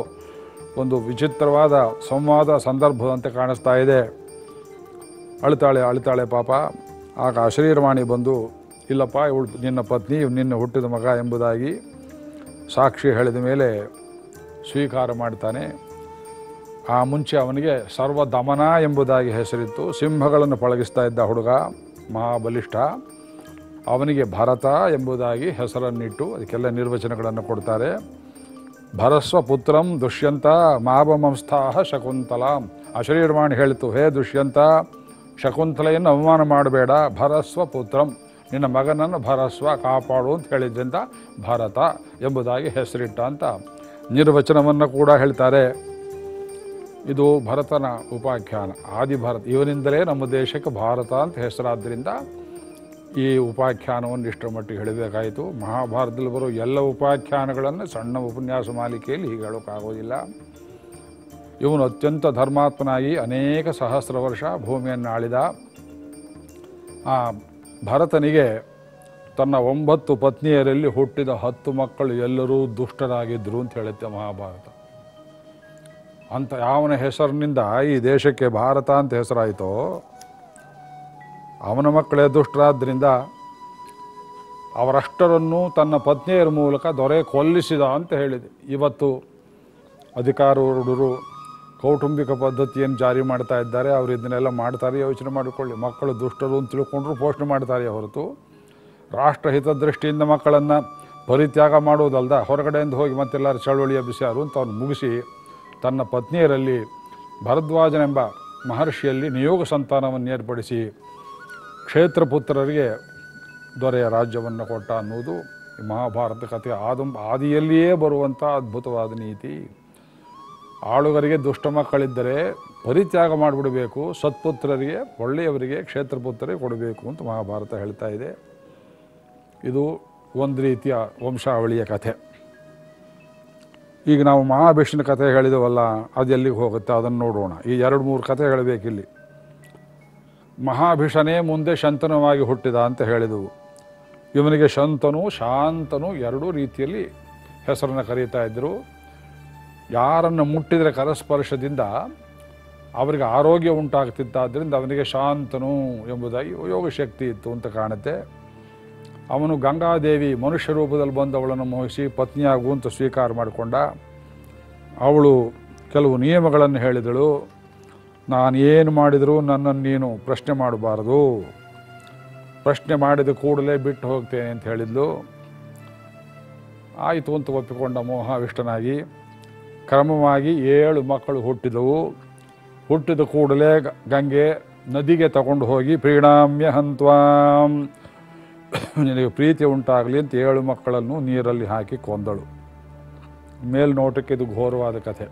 ಒಂದು ವಿಚಿತ್ರವಾದ ಸಂವಾದ ಸಂದರ್ಭದಂತೆ ಕಾಣಿಸ್ತಾ ಇದೆ. ಅಳ್ತಾಳೆ ಅಳ್ತಾಳೆ ಪಾಪ. ಆಗ ಅಶರೀರವಾಣಿ ಬಂದು, ಇಲ್ಲಪ್ಪ, ಇವಳು ನಿನ್ನ ಪತ್ನಿ, ನಿನ್ನ ಹುಟ್ಟಿದ ಮಗ ಎಂಬುದಾಗಿ ಸಾಕ್ಷಿ ಹೇಳಿದ ಮೇಲೆ ಸ್ವೀಕಾರ ಮಾಡ್ತಾನೆ. ಆ ಮುಂಚೆ ಅವನಿಗೆ ಸರ್ವದಮನ ಎಂಬುದಾಗಿ ಹೆಸರಿತ್ತು. ಸಿಂಹಗಳನ್ನು ಪಳಗಿಸ್ತಾ ಇದ್ದ ಹುಡುಗ, ಮಹಾಬಲಿಷ್ಠ, ಅವನಿಗೆ ಭರತ ಎಂಬುದಾಗಿ ಹೆಸರನ್ನಿಟ್ಟು ಅದಕ್ಕೆಲ್ಲ ನಿರ್ವಚನಗಳನ್ನು ಕೊಡ್ತಾರೆ. ಭರಸ್ವ ಪುತ್ರಂ ದುಷ್ಯಂತ ಮಾವಮಂಸ್ಥಾಹ ಶಕುಂತಲಾಂ. ಅಶರೀರವಾಣಿ ಹೇಳಿತು, ಹೇ ದುಷ್ಯಂತ, ಶಕುಂತಲೆಯನ್ನು ಅವಮಾನ ಮಾಡಬೇಡ, ಭರಸ್ವ ಪುತ್ರಂ, ನಿನ್ನ ಮಗನನ್ನು ಭರಸ್ವ, ಕಾಪಾಡು ಅಂತ ಹೇಳಿದ್ರಿಂದ ಭರತ ಎಂಬುದಾಗಿ ಹೆಸರಿಟ್ಟ ಅಂತ ನಿರ್ವಚನವನ್ನು ಕೂಡ ಹೇಳ್ತಾರೆ. ಇದು ಭರತನ ಉಪಾಖ್ಯಾನ, ಆದಿಭರತ. ಇವನಿಂದಲೇ ನಮ್ಮ ದೇಶಕ್ಕೆ ಭಾರತ ಅಂತ ಹೆಸರಾದ್ದರಿಂದ ಈ ಉಪಾಖ್ಯಾನವನ್ನು ಇಷ್ಟರ ಮಟ್ಟಿಗೆ ಹೇಳಬೇಕಾಯಿತು. ಮಹಾಭಾರತದಲ್ಲಿ ಬರೋ ಎಲ್ಲ ಉಪಾಖ್ಯಾನಗಳನ್ನು ಸಣ್ಣ ಉಪನ್ಯಾಸ ಮಾಲಿಕೆಯಲ್ಲಿ ಹೀಗೆ ಹೇಳೋಕ್ಕಾಗೋದಿಲ್ಲ. ಇವನು ಅತ್ಯಂತ ಧರ್ಮಾತ್ಮನಾಗಿ ಅನೇಕ ಸಹಸ್ರ ವರ್ಷ ಭೂಮಿಯನ್ನು ಆಳಿದ ಆ ಭರತನಿಗೆ ತನ್ನ ಒಂಬತ್ತು ಪತ್ನಿಯರಲ್ಲಿ ಹುಟ್ಟಿದ ಹತ್ತು ಮಕ್ಕಳು ಎಲ್ಲರೂ ದುಷ್ಟರಾಗಿದ್ದರು ಅಂತ ಹೇಳುತ್ತೆ ಮಹಾಭಾರತ. ಅಂತ ಯಾವನ ಹೆಸರಿನಿಂದ ಈ ದೇಶಕ್ಕೆ ಭಾರತ ಅಂತ ಹೆಸರಾಯಿತೋ ಅವನ ಮಕ್ಕಳೇ ದುಷ್ಟರಾದ್ದರಿಂದ ಅವರಷ್ಟರನ್ನು ತನ್ನ ಪತ್ನಿಯರ ಮೂಲಕ ದೊರೆ ಕೊಲ್ಲಿಸಿದ ಅಂತ ಹೇಳಿದೆ. ಇವತ್ತು ಅಧಿಕಾರೂಢರು ಕೌಟುಂಬಿಕ ಪದ್ಧತಿಯನ್ನು ಜಾರಿ ಮಾಡ್ತಾ ಇದ್ದಾರೆ. ಅವರು ಇದನ್ನೆಲ್ಲ ಮಾಡ್ತಾರೆ, ಯೋಚನೆ ಮಾಡಿಕೊಳ್ಳಿ. ಮಕ್ಕಳು ದುಷ್ಟರು ಅಂತ ತಿಳ್ಕೊಂಡ್ರು ಪೋಷಣೆ ಮಾಡ್ತಾರೆ ಹೊರತು ರಾಷ್ಟ್ರಹಿತ ದೃಷ್ಟಿಯಿಂದ ಮಕ್ಕಳನ್ನು ಪರಿತ್ಯಾಗ ಮಾಡುವುದಲ್ದ ಹೊರಗಡೆಯಿಂದ ಹೋಗಿ ಮತ್ತೆಲ್ಲರೂ ಚಳುವಳಿಯ ಬಿಸಿಯಾರು ಅಂತ ಅವನು ಮುಗಿಸಿ ತನ್ನ ಪತ್ನಿಯರಲ್ಲಿ ಭರದ್ವಾಜನೆಂಬ ಮಹರ್ಷಿಯಲ್ಲಿ ನಿಯೋಗ ಸಂತಾನವನ್ನು ಏರ್ಪಡಿಸಿ ಕ್ಷೇತ್ರಪುತ್ರರಿಗೆ ದೊರೆಯ ರಾಜ್ಯವನ್ನು ಕೊಟ್ಟ ಅನ್ನುವುದು ಮಹಾಭಾರತ ಕಥೆಯ ಆದಂ ಆದಿಯಲ್ಲಿಯೇ ಬರುವಂಥ ಅದ್ಭುತವಾದ ನೀತಿ. ಆಳುಗರಿಗೆ ದುಷ್ಟ ಮಕ್ಕಳಿದ್ದರೆ ಪರಿತ್ಯಾಗ ಮಾಡಿಬಿಡಬೇಕು, ಸತ್ಪುತ್ರರಿಗೆ ಒಳ್ಳೆಯವರಿಗೆ ಕ್ಷೇತ್ರಪುತ್ರರಿಗೆ ಕೊಡಬೇಕು ಅಂತ ಮಹಾಭಾರತ ಹೇಳ್ತಾ ಇದೆ. ಇದು ಒಂದು ರೀತಿಯ ವಂಶಾವಳಿಯ ಕಥೆ. ಈಗ ನಾವು ಮಹಾಭೀಷ್ಮನ ಕಥೆ ಹೇಳಿದವಲ್ಲ, ಅದು ಎಲ್ಲಿಗೆ ಹೋಗುತ್ತೆ ಅದನ್ನು ನೋಡೋಣ. ಈ ಎರಡು ಮೂರು ಕಥೆ ಹೇಳಬೇಕಿಲ್ಲಿ. ಮಹಾಭೀಷನೇ ಮುಂದೆ ಶಂತನುವಾಗಿ ಹುಟ್ಟಿದ ಅಂತ ಹೇಳಿದವು. ಇವನಿಗೆ ಶಂತನು ಶಾಂತನು ಎರಡೂ ರೀತಿಯಲ್ಲಿ ಹೆಸರನ್ನು ಕರೀತಾ ಇದ್ದರು. ಯಾರನ್ನು ಮುಟ್ಟಿದರೆ ಕರಸ್ಪರ್ಶದಿಂದ ಅವರಿಗೆ ಆರೋಗ್ಯ ಉಂಟಾಗ್ತಿದ್ದಾದ್ದರಿಂದ ಅವನಿಗೆ ಶಾಂತನು ಎಂಬುದಾಗಿ ಯೋಗಶಕ್ತಿ ಇತ್ತು ಅಂತ ಕಾಣುತ್ತೆ. ಅವನು ಗಂಗಾದೇವಿ ಮನುಷ್ಯ ರೂಪದಲ್ಲಿ ಬಂದು ಅವಳನ್ನು ಮೋಹಿಸಿ ಪತ್ನಿಯಾಗು ಅಂತ ಸ್ವೀಕಾರ ಮಾಡಿಕೊಂಡ. ಅವಳು ಕೆಲವು ನಿಯಮಗಳನ್ನು ಹೇಳಿದಳು. ನಾನು ಏನು ಮಾಡಿದರೂ ನನ್ನನ್ನು ನೀನು ಪ್ರಶ್ನೆ ಮಾಡಬಾರ್ದು, ಪ್ರಶ್ನೆ ಮಾಡಿದ ಕೂಡಲೇ ಬಿಟ್ಟು ಹೋಗ್ತೇನೆ ಅಂತ ಹೇಳಿದ್ಲು. ಆಯಿತು ಅಂತ ಒಪ್ಪಿಕೊಂಡ ಮೋಹಾವಿಷ್ಟನಾಗಿ. ಕ್ರಮವಾಗಿ ಏಳು ಮಕ್ಕಳು ಹುಟ್ಟಿದವು. ಹುಟ್ಟಿದ ಕೂಡಲೇ ಗಂಗೆ ನದಿಗೆ ತಗೊಂಡು ಹೋಗಿ ಪ್ರೀಣಾಮ್ಯ ಹಂತ್ವಾಂ ನಿನಗೆ ಪ್ರೀತಿ ಉಂಟಾಗಲಿ ಅಂತ ಏಳು ಮಕ್ಕಳನ್ನು ನೀರಲ್ಲಿ ಹಾಕಿ ಕೊಂದಳು. ಮೇಲ್ನೋಟಕ್ಕೆ ಇದು ಘೋರವಾದ ಕಥೆ.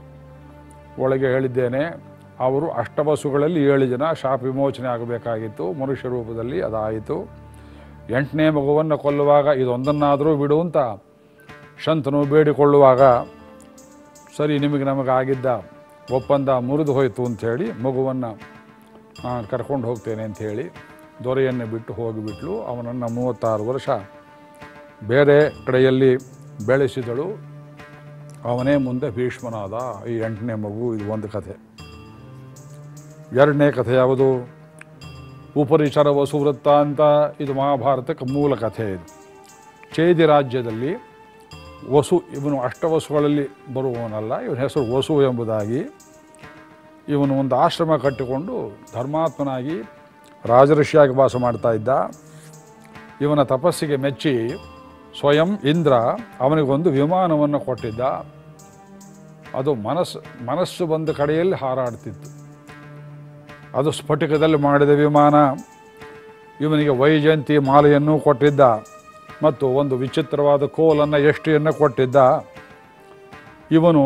ಒಳಗೆ ಹೇಳಿದ್ದೇನೆ, ಅವರು ಅಷ್ಟವಸುಗಳಲ್ಲಿ ಏಳು ಜನ ಶಾಪ ವಿಮೋಚನೆ ಆಗಬೇಕಾಗಿತ್ತು. ಮನುಷ್ಯ ರೂಪದಲ್ಲಿ ಅದಾಯಿತು. ಎಂಟನೇ ಮಗುವನ್ನು ಕೊಲ್ಲುವಾಗ ಇದೊಂದನ್ನಾದರೂ ಬಿಡು ಅಂತ ಶಂತನು ಬೇಡಿಕೊಳ್ಳುವಾಗ ಸರಿ ನಿಮಗೆ ನಮಗಾಗಿದ್ದ ಒಪ್ಪಂದ ಮುರಿದು ಹೋಯಿತು ಅಂಥೇಳಿ ಮಗುವನ್ನು ನಾನು ಕರ್ಕೊಂಡು ಹೋಗ್ತೇನೆ ಅಂಥೇಳಿ ದೊರೆಯನ್ನು ಬಿಟ್ಟು ಹೋಗಿಬಿಟ್ಲು. ಅವನನ್ನು ಮೂವತ್ತಾರು ವರ್ಷ ಬೇರೆ ಕಡೆಯಲ್ಲಿ ಬೆಳೆಸಿದಳು. ಅವನೇ ಮುಂದೆ ಭೀಷ್ಮನಾದ. ಈ ಎಂಟನೇ ಮಗು ಇದು ಒಂದು ಕಥೆ. ಎರಡನೇ ಕಥೆ ಯಾವುದು? ಉಪರಿಚರ ವಸುವೃತ್ತ ಅಂತ. ಇದು ಮಹಾಭಾರತಕ್ಕೆ ಮೂಲ ಕಥೆ. ಇದು ಚೇದಿ ರಾಜ್ಯದಲ್ಲಿ ವಸು, ಇವನು ಅಷ್ಟವಸುಗಳಲ್ಲಿ ಬರುವವನಲ್ಲ, ಇವನ ಹೆಸರು ವಸು ಎಂಬುದಾಗಿ. ಇವನು ಒಂದು ಆಶ್ರಮ ಕಟ್ಟಿಕೊಂಡು ಧರ್ಮಾತ್ಮನಾಗಿ ರಾಜಋಷಿಯಾಗಿ ವಾಸ ಮಾಡ್ತಾ ಇದ್ದ. ಇವನ ತಪಸ್ಸಿಗೆ ಮೆಚ್ಚಿ ಸ್ವಯಂ ಇಂದ್ರ ಅವನಿಗೊಂದು ವಿಮಾನವನ್ನು ಕೊಟ್ಟಿದ್ದ. ಅದು ಮನಸ್ಸು ಮನಸ್ಸು ಬಂದ ಕಡೆಯಲ್ಲಿ ಹಾರಾಡ್ತಿತ್ತು. ಅದು ಸ್ಫಟಿಕದಲ್ಲಿ ಮಾಡಿದ ವಿಮಾನ. ಇವನಿಗೆ ವೈಜಯಂತಿ ಮಾಲೆಯನ್ನು ಕೊಟ್ಟಿದ್ದ ಮತ್ತು ಒಂದು ವಿಚಿತ್ರವಾದ ಕೋಲನ್ನು ಯಷ್ಟಿಯನ್ನು ಕೊಟ್ಟಿದ್ದ. ಇವನು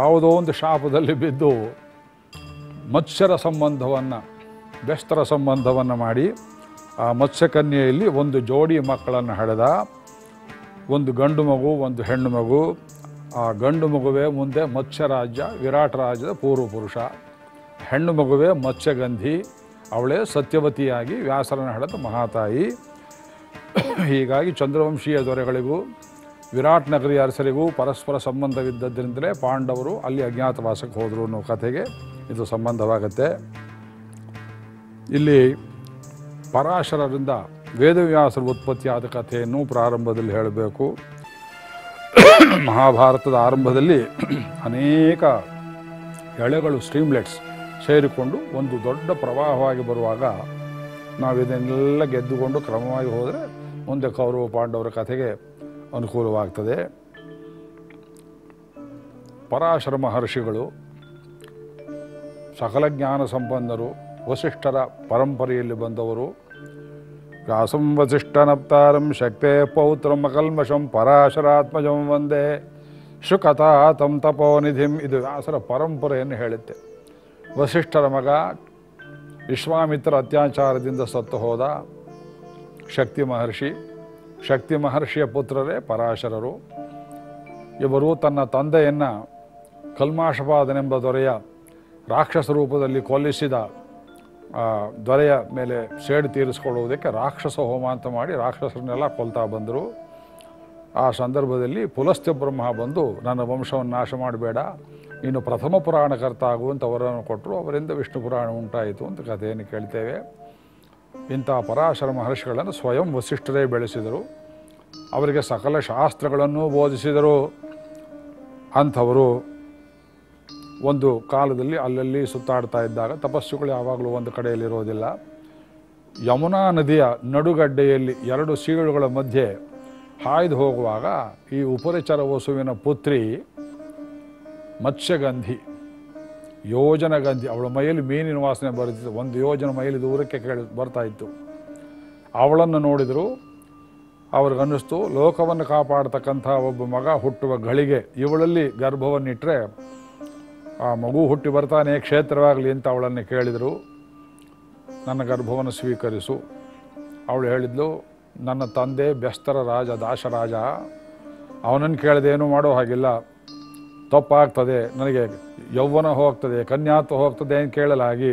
ಯಾವುದೋ ಒಂದು ಶಾಪದಲ್ಲಿ ಬಿದ್ದು ಮತ್ಸ್ಯರ ಸಂಬಂಧವನ್ನು ಬೆಸ್ತರ ಸಂಬಂಧವನ್ನು ಮಾಡಿ ಆ ಮತ್ಸ್ಯಕನ್ಯೆಯಲ್ಲಿ ಒಂದು ಜೋಡಿ ಮಕ್ಕಳನ್ನು ಹಡೆದ. ಒಂದು ಗಂಡು ಮಗು ಒಂದು ಹೆಣ್ಣು ಮಗು. ಆ ಗಂಡು ಮಗುವೇ ಮುಂದೆ ಮತ್ಸ್ಯರಾಜ್ಯ ವಿರಾಟ ರಾಜ್ಯದ ಪೂರ್ವಪುರುಷ. ಹೆಣ್ಣು ಮಗುವೆ ಮತ್ಸ್ಯಗಂಧಿ, ಅವಳೇ ಸತ್ಯವತಿಯಾಗಿ ವ್ಯಾಸರನ ಹಡೆದ ಮಹಾತಾಯಿ. ಹೀಗಾಗಿ ಚಂದ್ರವಂಶೀಯ ದೊರೆಗಳಿಗೂ ವಿರಾಟ್ ನಗರಿ ಅರಸರಿಗೂ ಪರಸ್ಪರ ಸಂಬಂಧವಿದ್ದದ್ದರಿಂದಲೇ ಪಾಂಡವರು ಅಲ್ಲಿ ಅಜ್ಞಾತವಾಸಕ್ಕೆ ಹೋದರು ಅನ್ನೋ ಕಥೆಗೆ ಇದು ಸಂಬಂಧವಾಗುತ್ತೆ. ಇಲ್ಲಿ ಪರಾಶರರಿಂದ ವೇದವ್ಯಾಸರು ಉತ್ಪತ್ತಿಯಾದ ಕಥೆಯನ್ನು ಪ್ರಾರಂಭದಲ್ಲಿ ಹೇಳಬೇಕು. ಮಹಾಭಾರತದ ಆರಂಭದಲ್ಲಿ ಅನೇಕ ಎಳೆಗಳು ಸ್ಟ್ರೀಮ್ಲೆಟ್ಸ್ ಸೇರಿಕೊಂಡು ಒಂದು ದೊಡ್ಡ ಪ್ರವಾಹವಾಗಿ ಬರುವಾಗ ನಾವು ಇದನ್ನೆಲ್ಲ ಗೆದ್ದುಕೊಂಡು ಕ್ರಮವಾಗಿ ಹೋದರೆ ಮುಂದೆ ಕೌರವ ಪಾಂಡವರ ಕಥೆಗೆ ಅನುಕೂಲವಾಗ್ತದೆ. ಪರಾಶರ ಮಹರ್ಷಿಗಳು ಸಕಲ ಜ್ಞಾನ ಸಂಪನ್ನರು, ವಸಿಷ್ಠರ ಪರಂಪರೆಯಲ್ಲಿ ಬಂದವರು. ವ್ಯಾಸಂ ವಸಿಷ್ಠನಪ್ತಾರಂ ಶಕ್ತೇ ಪೌತ್ರಂ ಅಕಲ್ಮಷಂ ಪರಾಶರಾತ್ಮಜಂ ವಂದೇ ಶುಕಥಾ ತಂ ತಪೋನಿಧಿಂ. ಇದು ವ್ಯಾಸರ ಪರಂಪರೆಯನ್ನು ಹೇಳುತ್ತೆ. ವಸಿಷ್ಠರ ಮಗ ವಿಶ್ವಾಮಿತ್ರ ಅತ್ಯಾಚಾರದಿಂದ ಸತ್ತು ಹೋದ. Shakti Maharshi. Shakti Maharshiya putrare Parashararu. Ivaru tanna ತಂದೆಯನ್ನು ಕಲ್ಮಾಶಪಾದನೆಂಬ ದೊರೆಯ ರಾಕ್ಷಸ ರೂಪದಲ್ಲಿ ಕೊಲ್ಲಿಸಿದ ದೊರೆಯ ಮೇಲೆ ಸೇಡು ತೀರಿಸಿಕೊಳ್ಳುವುದಕ್ಕೆ ರಾಕ್ಷಸ ಹೋಮ ಅಂತ ಮಾಡಿ ರಾಕ್ಷಸರನ್ನೆಲ್ಲ ಕೊಲ್ತಾ ಬಂದರು. ಆ ಸಂದರ್ಭದಲ್ಲಿ ಪುಲಸ್ತ್ಯ ಬ್ರಹ್ಮ ಬಂದು ನನ್ನ ವಂಶವನ್ನು ನಾಶ ಮಾಡಬೇಡ, ನೀನು ಪ್ರಥಮ ಪುರಾಣಕರ್ತ ಆಗುವಂಥ ವರವನ್ನು ಕೊಟ್ಟರು. ಅವರಿಂದ ವಿಷ್ಣು ಪುರಾಣ ಉಂಟಾಯಿತು ಅಂತ ಕಥೆಯನ್ನು ಕೇಳ್ತೇವೆ. ಇಂಥ ಪರಾಶರ ಮಹರ್ಷಿಗಳನ್ನು ಸ್ವಯಂ ವಸಿಷ್ಠರೇ ಬೆಳೆಸಿದರು, ಅವರಿಗೆ ಸಕಲ ಶಾಸ್ತ್ರಗಳನ್ನು ಬೋಧಿಸಿದರು. ಅಂಥವರು ಒಂದು ಕಾಲದಲ್ಲಿ ಅಲ್ಲಲ್ಲಿ ಸುತ್ತಾಡ್ತಾ ಇದ್ದಾಗ, ತಪಸ್ಸುಗಳು ಯಾವಾಗಲೂ ಒಂದು ಕಡೆಯಲ್ಲಿರೋದಿಲ್ಲ, ಯಮುನಾ ನದಿಯ ನಡುಗಡ್ಡೆಯಲ್ಲಿ ಎರಡು ಸೀಳುಗಳ ಮಧ್ಯೆ ಹಾಯ್ದು ಹೋಗುವಾಗ ಈ ಉಪರಿಚರ ವಸುವಿನ ಪುತ್ರಿ ಮತ್ಸ್ಯಗಂಧಿ, ಯೋಜನಗಂಧಿ, ಅವಳ ಮೈಯಲ್ಲಿ ಮೀನಿನ ವಾಸನೆ ಬರುತ್ತಿತ್ತು. ಒಂದು ಯೋಜನ ಮೈಲಿ ದೂರಕ್ಕೆ ಕೇಳಿ ಬರ್ತಾ ಇತ್ತು. ಅವಳನ್ನು ನೋಡಿದರು. ಅವ್ರಿಗನ್ನಿಸ್ತು, ಲೋಕವನ್ನು ಕಾಪಾಡ್ತಕ್ಕಂಥ ಒಬ್ಬ ಮಗ ಹುಟ್ಟುವ ಗಳಿಗೆ ಇವಳಲ್ಲಿ ಗರ್ಭವನ್ನಿಟ್ಟರೆ ಆ ಮಗು ಹುಟ್ಟಿ ಬರ್ತಾನೆ, ಕ್ಷೇತ್ರವಾಗಲಿ ಅಂತ ಅವಳನ್ನು ಕೇಳಿದರು. ನನ್ನ ಗರ್ಭವನ್ನು ಸ್ವೀಕರಿಸು. ಅವಳು ಹೇಳಿದ್ಲು, ನನ್ನ ತಂದೆ ಬೆಸ್ತರ ರಾಜ, ದಾಶರಾಜ, ಅವನನ್ನು ಕೇಳದೇನೂ ಮಾಡೋ ಹಾಗಿಲ್ಲ, ತಪ್ಪಾಗ್ತದೆ, ನನಗೆ ಯೌವನ ಹೋಗ್ತದೆ, ಕನ್ಯಾತ್ವ ಹೋಗ್ತದೆ ಅಂತ ಕೇಳಲಾಗಿ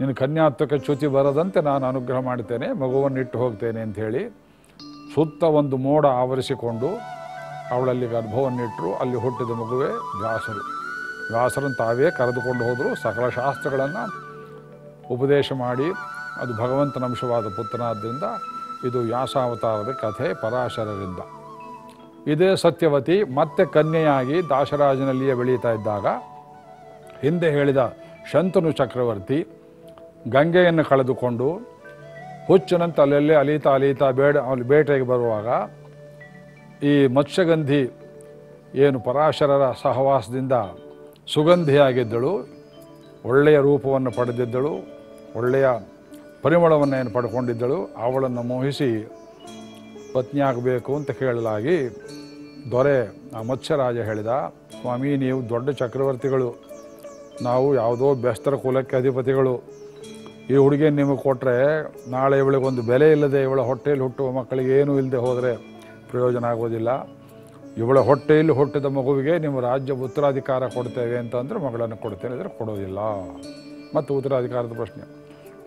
ನಿನ್ನ ಕನ್ಯಾತ್ವಕ್ಕೆ ಚ್ಯುತಿ ಬರದಂತೆ ನಾನು ಅನುಗ್ರಹ ಮಾಡ್ತೇನೆ, ಮಗುವನ್ನು ಇಟ್ಟು ಹೋಗ್ತೇನೆ ಅಂಥೇಳಿ ಸುತ್ತ ಒಂದು ಮೋಡ ಆವರಿಸಿಕೊಂಡು ಅವಳಲ್ಲಿ ಗರ್ಭವನ್ನಿಟ್ಟರು. ಅಲ್ಲಿ ಹುಟ್ಟಿದ ಮಗುವೆ ವ್ಯಾಸರು. ವ್ಯಾಸರನ್ನು ತಾವೇ ಕರೆದುಕೊಂಡು ಹೋದರು, ಸಕಲ ಶಾಸ್ತ್ರಗಳನ್ನು ಉಪದೇಶ ಮಾಡಿ. ಅದು ಭಗವಂತನ ಅಂಶವಾದ ಪುತ್ರನಾದ್ದರಿಂದ ಇದು ವ್ಯಾಸಾವತಾರದ ಕಥೆ ಪರಾಶರರಿಂದ. ಇದೇ ಸತ್ಯವತಿ ಮತ್ತೆ ಕನ್ಯೆಯಾಗಿ ದಾಶರಾಜನಲ್ಲಿಯೇ ಬೆಳೀತಾ ಇದ್ದಾಗ ಹಿಂದೆ ಹೇಳಿದ ಶಂತನು ಚಕ್ರವರ್ತಿ ಗಂಗೆಯನ್ನು ಕಳೆದುಕೊಂಡು ಹುಚ್ಚನಂತ ಅಲ್ಲೆಲ್ಲೇ ಅಲೀತಾ ಅಲೀತಾ ಬೇಡ ಅಲ್ಲಿ ಬೇಟೆಗೆ ಬರುವಾಗ ಈ ಮತ್ಸ್ಯಗಂಧಿ ಏನು ಪರಾಶರರ ಸಹವಾಸದಿಂದ ಸುಗಂಧಿಯಾಗಿದ್ದಳು, ಒಳ್ಳೆಯ ರೂಪವನ್ನು ಪಡೆದಿದ್ದಳು, ಒಳ್ಳೆಯ ಪರಿಮಳವನ್ನು ಏನು ಪಡ್ಕೊಂಡಿದ್ದಳು, ಅವಳನ್ನು ಮೋಹಿಸಿ ಪತ್ನಿಯಾಗಬೇಕು ಅಂತ ಕೇಳಲಾಗಿ ದೊರೆ ಆ ಮತ್ಸ್ಯರಾಜ ಹೇಳಿದ, ಸ್ವಾಮಿ ನೀವು ದೊಡ್ಡ ಚಕ್ರವರ್ತಿಗಳು, ನಾವು ಯಾವುದೋ ಬೆಸ್ತರ ಕುಲಕ್ಕೆ ಅಧಿಪತಿಗಳು, ಈ ಹುಡುಗಿಯನ್ನು ನಿಮಗೆ ಕೊಟ್ಟರೆ ನಾಳೆ ಇವಳಿಗೊಂದು ಬೆಲೆ ಇಲ್ಲದೆ ಇವಳ ಹೊಟ್ಟೆಯಲ್ಲಿ ಹುಟ್ಟುವ ಮಕ್ಕಳಿಗೆ ಏನೂ ಇಲ್ಲದೆ ಹೋದರೆ ಪ್ರಯೋಜನ ಆಗೋದಿಲ್ಲ, ಇವಳ ಹೊಟ್ಟೆಯಲ್ಲಿ ಹುಟ್ಟಿದ ಮಗುವಿಗೆ ನಿಮ್ಮ ರಾಜ್ಯ ಉತ್ತರಾಧಿಕಾರ ಕೊಡ್ತೇವೆ ಅಂತಂದರೆ ಮಗಳನ್ನು ಕೊಡ್ತೇನೆ, ಅಂದರೆ ಕೊಡೋದಿಲ್ಲ. ಮತ್ತು ಉತ್ತರಾಧಿಕಾರದ ಪ್ರಶ್ನೆ,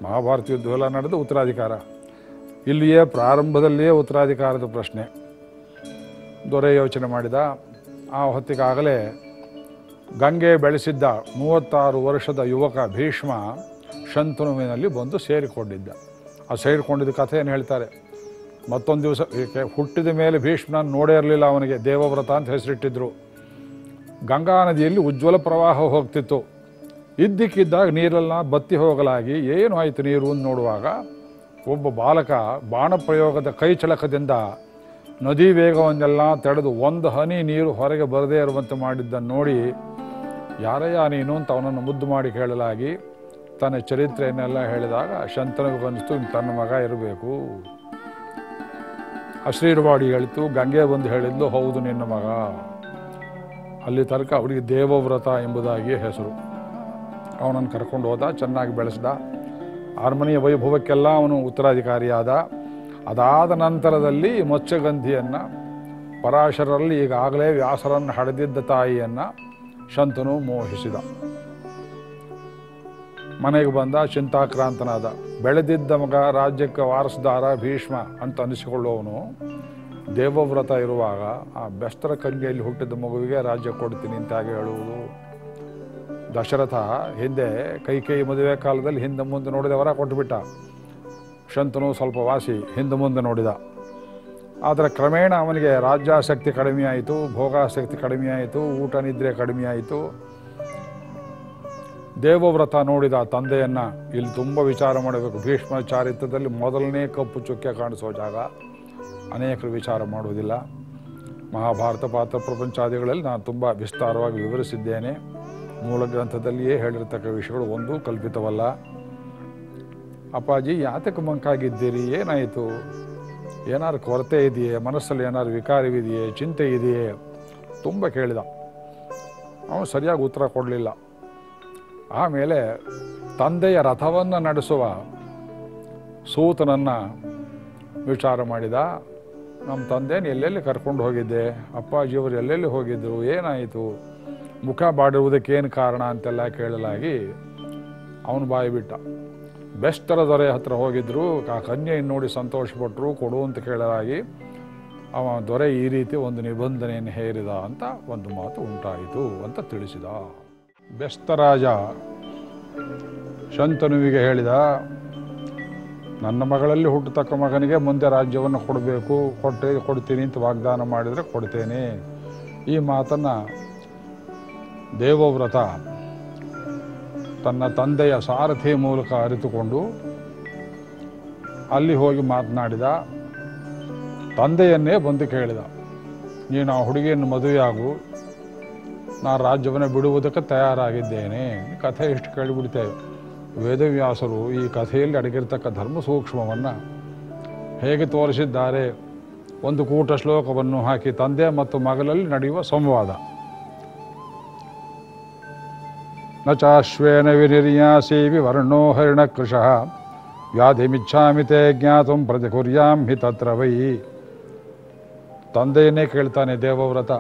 ಮಹಾಭಾರತ ಯುದ್ಧವೆಲ್ಲ ನಡೆದು ಉತ್ತರಾಧಿಕಾರ, ಇಲ್ಲಿಯೇ ಪ್ರಾರಂಭದಲ್ಲಿಯೇ ಉತ್ತರಾಧಿಕಾರದ ಪ್ರಶ್ನೆ. ದೊರೆ ಯೋಚನೆ ಮಾಡಿದ. ಆ ಹೊತ್ತಿಗಾಗಲೇ ಗಂಗೆ ಬೆಳೆಸಿದ್ದ ಮೂವತ್ತಾರು ವರ್ಷದ ಯುವಕ ಭೀಷ್ಮ ಶಂತನುವಿನಲ್ಲಿ ಬಂದು ಸೇರಿಕೊಂಡಿದ್ದ. ಆ ಸೇರಿಕೊಂಡಿದ್ದ ಕಥೆ ಏನು ಹೇಳ್ತಾರೆ, ಮತ್ತೊಂದು ದಿವಸ ಹುಟ್ಟಿದ ಮೇಲೆ ಭೀಷ್ಮನ ನೋಡೇ ಇರಲಿಲ್ಲ, ಅವನಿಗೆ ದೇವವ್ರತ ಅಂತ ಹೆಸರಿಟ್ಟಿದ್ರು. ಗಂಗಾ ನದಿಯಲ್ಲಿ ಉಜ್ವಲ ಪ್ರವಾಹ ಹೋಗ್ತಿತ್ತು. ಇದ್ದಕ್ಕಿದ್ದಾಗ ನೀರೆಲ್ಲ ಬತ್ತಿ ಹೋಗಲಾಗಿ ಏನು ಆಯಿತು ನೀರು ಅಂತ ನೋಡುವಾಗ ಒಬ್ಬ ಬಾಲಕ ಬಾಣ ಪ್ರಯೋಗದ ಕೈ ಚಳಕದಿಂದ ನದಿ ವೇಗವನ್ನೆಲ್ಲ ತಡೆದು ಒಂದು ಹನಿ ನೀರು ಹೊರಗೆ ಬರದೇ ಇರುವಂತೆ ಮಾಡಿದ್ದನ್ನು ನೋಡಿ ಯಾರಯ್ಯ ನೀನು ಅಂತ ಅವನನ್ನು ಮುದ್ದು ಮಾಡಿ ಕೇಳಲಾಗಿ ತನ್ನ ಚರಿತ್ರೆಯನ್ನೆಲ್ಲ ಹೇಳಿದಾಗ ಶಂತನುಗನಿಸ್ತು, ತನ್ನ ಮಗ ಇರಬೇಕು. ಅಶ್ರೀರ್ವಾಡಿ ಹೇಳಿತು, ಗಂಗೆ ಬಂದು ಹೇಳಿದ್ಲು ಹೌದು ನಿನ್ನ ಮಗ. ಅಲ್ಲಿ ತನಕ ಅವರಿಗೆ ದೇವವ್ರತ ಎಂಬುದಾಗಿಯೇ ಹೆಸರು. ಅವನನ್ನು ಕರ್ಕೊಂಡು ಹೋದ, ಚೆನ್ನಾಗಿ ಬೆಳೆಸ್ದ, ಅರಮನೆಯ ವೈಭವಕ್ಕೆಲ್ಲ ಅವನು ಉತ್ತರಾಧಿಕಾರಿಯಾದ. ಅದಾದ ನಂತರದಲ್ಲಿ ಮತ್ಸ್ಯಗಂಧಿಯನ್ನು, ಪರಾಶರರಲ್ಲಿ ಈಗಾಗಲೇ ವ್ಯಾಸರನ್ನು ಹಡೆದಿದ್ದ ತಾಯಿಯನ್ನು ಶಂತನು ಮೋಹಿಸಿದ. ಮನೆಗೆ ಬಂದ, ಚಿಂತಾಕ್ರಾಂತನಾದ. ಬೆಳೆದಿದ್ದ ಮಗ, ರಾಜ್ಯಕ್ಕೆ ವಾರಸುದಾರ ಭೀಷ್ಮ ಅಂತ ಅನಿಸಿಕೊಳ್ಳೋನು ದೇವವ್ರತ ಇರುವಾಗ ಆ ಬೆಸ್ತರ ಕನ್ಯೆಯಲ್ಲಿ ಹುಟ್ಟಿದ ಮಗುವಿಗೆ ರಾಜ್ಯ ಕೊಡ್ತೀನಿ ಅಂತಾಗಿ ಹೇಳುವುದು. ದಶರಥ ಹಿಂದೆ ಕೈಕೇಯಿ ಮದುವೆ ಕಾಲದಲ್ಲಿ ಹಿಂದೆ ಮುಂದೆ ನೋಡಿದ ವರ ಕೊಟ್ಟುಬಿಟ್ಟ. ಶಂತನು ಸ್ವಲ್ಪ ವಾಸಿ, ಹಿಂದೆ ಮುಂದೆ ನೋಡಿದ. ಆದರೆ ಕ್ರಮೇಣ ಅವನಿಗೆ ರಾಜ್ಯಾಸಕ್ತಿ ಕಡಿಮೆಯಾಯಿತು, ಭೋಗಾಸಕ್ತಿ ಕಡಿಮೆಯಾಯಿತು, ಊಟ ನಿದ್ರೆ ಕಡಿಮೆಯಾಯಿತು. ದೇವವ್ರತ ನೋಡಿದ ತಂದೆಯನ್ನು. ಇಲ್ಲಿ ತುಂಬ ವಿಚಾರ ಮಾಡಬೇಕು. ಭೀಷ್ಮ ಚಾರಿತ್ರದಲ್ಲಿ ಮೊದಲನೇ ಕಪ್ಪು ಚುಕ್ಕೆ ಕಾಣಿಸೋ ಜಾಗ, ಅನೇಕರು ವಿಚಾರ ಮಾಡುವುದಿಲ್ಲ. ಮಹಾಭಾರತ ಪಾತ್ರ ಪ್ರಪಂಚಾದಿಗಳಲ್ಲಿ ನಾನು ತುಂಬ ವಿಸ್ತಾರವಾಗಿ ವಿವರಿಸಿದ್ದೇನೆ. ಮೂಲ ಗ್ರಂಥದಲ್ಲಿಯೇ ಹೇಳಿರ್ತಕ್ಕ ವಿಷಯಗಳು ಒಂದೂ ಕಲ್ಪಿತವಲ್ಲ. ಅಪ್ಪಾಜಿ ಯಾತಕ್ಕೆ ಮಂಕಾಗಿದ್ದೀರಿ, ಏನಾಯಿತು, ಏನಾರು ಕೊರತೆ ಇದೆಯೇ, ಮನಸ್ಸಲ್ಲಿ ಏನಾರು ವಿಕಾರವಿದೆಯೇ, ಚಿಂತೆ ಇದೆಯೇ ತುಂಬ ಕೇಳಿದ. ಅವನು ಸರಿಯಾಗಿ ಉತ್ತರ ಕೊಡಲಿಲ್ಲ. ಆಮೇಲೆ ತಂದೆಯ ರಥವನ್ನು ನಡೆಸುವ ಸೂತನನ್ನು ವಿಚಾರ ಮಾಡಿದ ನಮ್ಮ ತಂದೆನ ಎಲ್ಲೆಲ್ಲಿ ಕರ್ಕೊಂಡು ಹೋಗಿದ್ದೆ ಅಪ್ಪಾಜಿಯವರು ಎಲ್ಲೆಲ್ಲಿ ಹೋಗಿದ್ರು ಏನಾಯಿತು ಮುಖ ಬಾಡುವುದಕ್ಕೆ ಏನು ಕಾರಣ ಅಂತೆಲ್ಲ ಕೇಳಲಾಗಿ ಅವನು ಬಾಯಿ ಬಿಟ್ಟ ಬೆಷ್ಟರ ದೊರೆ ಹತ್ರ ಹೋಗಿದ್ರು ಆ ಕನ್ಯೆಯನ್ನು ನೋಡಿ ಸಂತೋಷಪಟ್ಟರು ಕೊಡು ಅಂತ ಕೇಳಲಾಗಿ ಅವ ದೊರೆ ಈ ರೀತಿ ಒಂದು ನಿಬಂಧನೆಯನ್ನು ಹೇರಿದ ಅಂತ ಒಂದು ಮಾತು ಉಂಟಾಯಿತು ಅಂತ ತಿಳಿಸಿದ. ಬೆಸ್ತರಾಜ ಶಂತನುವಿಗೆ ಹೇಳಿದ, ನನ್ನ ಮಗಳಲ್ಲಿ ಹುಟ್ಟತಕ್ಕ ಮಗನಿಗೆ ಮುಂದೆ ರಾಜ್ಯವನ್ನು ಕೊಡಬೇಕು, ಕೊಟ್ಟೆ ಕೊಡ್ತೀನಿ ಅಂತ ವಾಗ್ದಾನ ಮಾಡಿದರೆ ಕೊಡ್ತೇನೆ. ಈ ಮಾತನ್ನು ದೇವವ್ರತ ತನ್ನ ತಂದೆಯ ಸಾರಥಿ ಮೂಲಕ ಅರಿತುಕೊಂಡು ಅಲ್ಲಿ ಹೋಗಿ ಮಾತನಾಡಿದ. ತಂದೆಯನ್ನೇ ಬಂದು ಕೇಳಿದ, ನೀನು ಆ ಹುಡುಗಿಯನ್ನು ಮದುವೆಯಾಗು, ನಾನು ರಾಜ್ಯವನ್ನು ಬಿಡುವುದಕ್ಕೆ ತಯಾರಾಗಿದ್ದೇನೆ. ಕಥೆ ಇಷ್ಟು ಕೇಳಿಬಿಡ್ತೇವೆ. ವೇದವ್ಯಾಸರು ಈ ಕಥೆಯಲ್ಲಿ ಅಡಗಿರ್ತಕ್ಕ ಧರ್ಮ ಸೂಕ್ಷ್ಮವನ್ನು ಹೇಗೆ ತೋರಿಸಿದ್ದಾರೆ. ಒಂದು ಕೂಟ ಶ್ಲೋಕವನ್ನು ಹಾಕಿ ತಂದೆ ಮತ್ತು ಮಗಳಲ್ಲಿ ನಡೆಯುವ ಸಂವಾದ. ನ ಚಾಶ್ವೇನ ವಿನಿರ್ಯಾಸಿ ವಿವರ್ಣೋ ಹರಿಣ ಕೃಶಃ ವ್ಯಾಧಿಮಿಚ್ಛಾಮಿ ತೇ ಜ್ಞಾತು ಪ್ರತಿಕುರ್ಯಾಂ ಹಿ ತತ್ರ ವೈ. ತಂದೆಯನ್ನೇ ಕೇಳ್ತಾನೆ ದೇವವ್ರತ.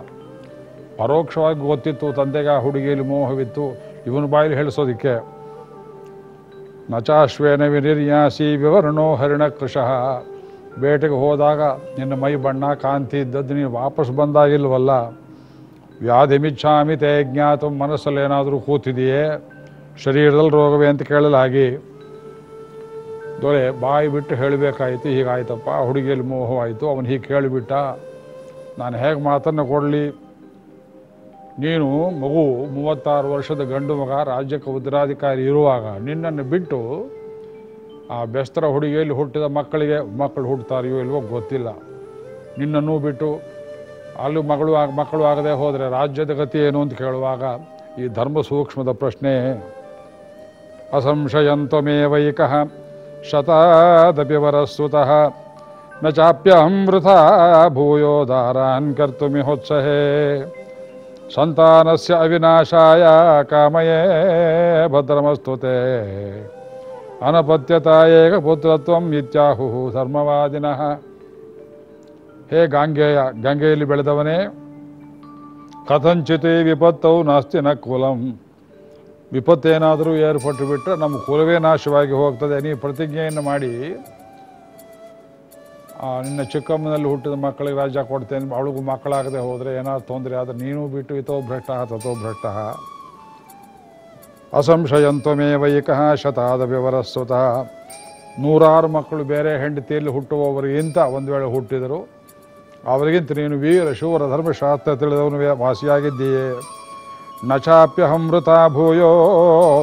ಪರೋಕ್ಷವಾಗಿ ಗೊತ್ತಿತ್ತು ತಂದೆಗೆ ಆ ಹುಡುಗಿಯಲ್ಲಿ ಮೋಹವಿತ್ತು, ಇವನು ಬಾಯಲ್ಲಿ ಹೇಳಿಸೋದಿಕ್ಕೆ. ನ ಚಾಶ್ವೇನ ವಿನಿರ್ಯಾಸಿ ವಿವರ್ಣೋ ಹರಿಣ ಕೃಶಃ. ಬೇಟೆಗೆ ಹೋದಾಗ ನಿನ್ನ ಮೈ ಬಣ್ಣ ಕಾಂತಿ ಇದ್ದದ್ದು ನೀನು ವಾಪಸ್ ಬಂದಾಗಿಲ್ವಲ್ಲ. ವ್ಯಾಧಿಮಿಚ್ಛಾಮಿ ತೇ ಜ್ಞಾತು, ಮನಸ್ಸಲ್ಲಿ ಏನಾದರೂ ಕೂತಿದೆಯೇ, ಶರೀರದಲ್ಲಿ ರೋಗವೇ ಅಂತ ಕೇಳಲಾಗಿ ದೊರೆ ಬಾಯಿ ಬಿಟ್ಟು ಹೇಳಬೇಕಾಯಿತು, ಹೀಗಾಯ್ತಪ್ಪ, ಹುಡುಗಿಯಲ್ಲಿ ಮೋಹವಾಯಿತು, ಅವನು ಹೀಗೆ ಕೇಳಿಬಿಟ್ಟ, ನಾನು ಹೇಗೆ ಮಾತನ್ನು ಕೊಡಲಿ. ನೀನು ಮಗು, ಮೂವತ್ತಾರು ವರ್ಷದ ಗಂಡು ಮಗ, ರಾಜ್ಯಕ್ಕೆ ಉತ್ತರಾಧಿಕಾರಿ ಇರುವಾಗ ನಿನ್ನನ್ನು ಬಿಟ್ಟು ಆ ಬೆಸ್ತರ ಹುಡುಗಿಯಲ್ಲಿ ಹುಟ್ಟಿದ ಮಕ್ಕಳಿಗೆ ಮಕ್ಕಳು ಹುಟ್ಟುತ್ತಾರೆಯೋ ಇಲ್ವೋ ಗೊತ್ತಿಲ್ಲ, ನಿನ್ನನ್ನು ಬಿಟ್ಟು ಅಲ್ಲೂ ಮಗಳು ಆಗ ಮಕ್ಕಳು ಆಗದೆ ಹೋದರೆ ರಾಜ್ಯದ ಗತಿ ಏನು ಅಂತ ಕೇಳುವಾಗ ಈ ಧರ್ಮ ಸೂಕ್ಷ್ಮದ ಪ್ರಶ್ನೆ. ಅಸಂಶಯಂತ್ವಮೇವೈಕಃ ಶತಾದಪಿ ವರಸ್ತುತಃ ನ ಚಾಪ್ಯಹಂ ವೃಥಾ ಭೂಯೋ ದಾರಾನ್ ಕರ್ತುಮಿಹೋತ್ಸಹೇ ಸಂತಾನಸ್ಯ ಅವಿನಾಶಾಯ ಕಾಮಯೇ ಭದ್ರಮಸ್ತುತೇ ಅನಪತ್ಯತಾಯೇಕ ಪುತ್ರತ್ವಂ ಇತ್ಯಾಹುಃ ಧರ್ಮವಾದಿನಃ. ಹೇ ಗಾಂಗೆಯ, ಗಂಗೆಯಲ್ಲಿ ಬೆಳೆದವನೇ, ಕಥಂಚಿತ್ ವಿಪತ್ತವು ನಾಸ್ತಿ ನ ಕುಲಂ. ವಿಪತ್ತೇನಾದರೂ ಏರ್ಪಟ್ಟು ಬಿಟ್ಟರೆ ನಮ್ಮ ಕುಲವೇ ನಾಶವಾಗಿ ಹೋಗ್ತದೆ. ನೀ ಪ್ರತಿಜ್ಞೆಯನ್ನು ಮಾಡಿ ನಿನ್ನ ಚಿಕ್ಕಮ್ಮನಲ್ಲಿ ಹುಟ್ಟಿದ ಮಕ್ಕಳಿಗೆ ರಾಜ್ಯ ಕೊಡ್ತೇನೆ, ಅವಳಿಗೂ ಮಕ್ಕಳಾಗದೆ ಹೋದರೆ ಏನಾದ್ರು ತೊಂದರೆ ಆದರೆ ನೀನು ಬಿಟ್ಟು ಇತೋ ಭ್ರಷ್ಟ ತಥೋ ಭ್ರಷ್ಟ. ಅಸಂಶಯಂತ್ವಮೇವೈಕಃ ಶತಾದಪಿ ವರಸ್ತುತಃ. ನೂರಾರು ಮಕ್ಕಳು ಬೇರೆ ಹೆಂಡತಿಯಲ್ಲಿ ಹುಟ್ಟುವವರಿಗಿಂತ ಒಂದು ವೇಳೆ ಹುಟ್ಟಿದರು ಅವರಿಗಿಂತ ನೀನು ವೀರ ಶೂರ ಧರ್ಮಶಾಸ್ತ್ರ ತಿಳಿದವನು ವಾಸಿಯಾಗಿದ್ದೀಯೇ. ನ ಚಾಪ್ಯಹಂ ವೃಥಾ ಭೂಯೋ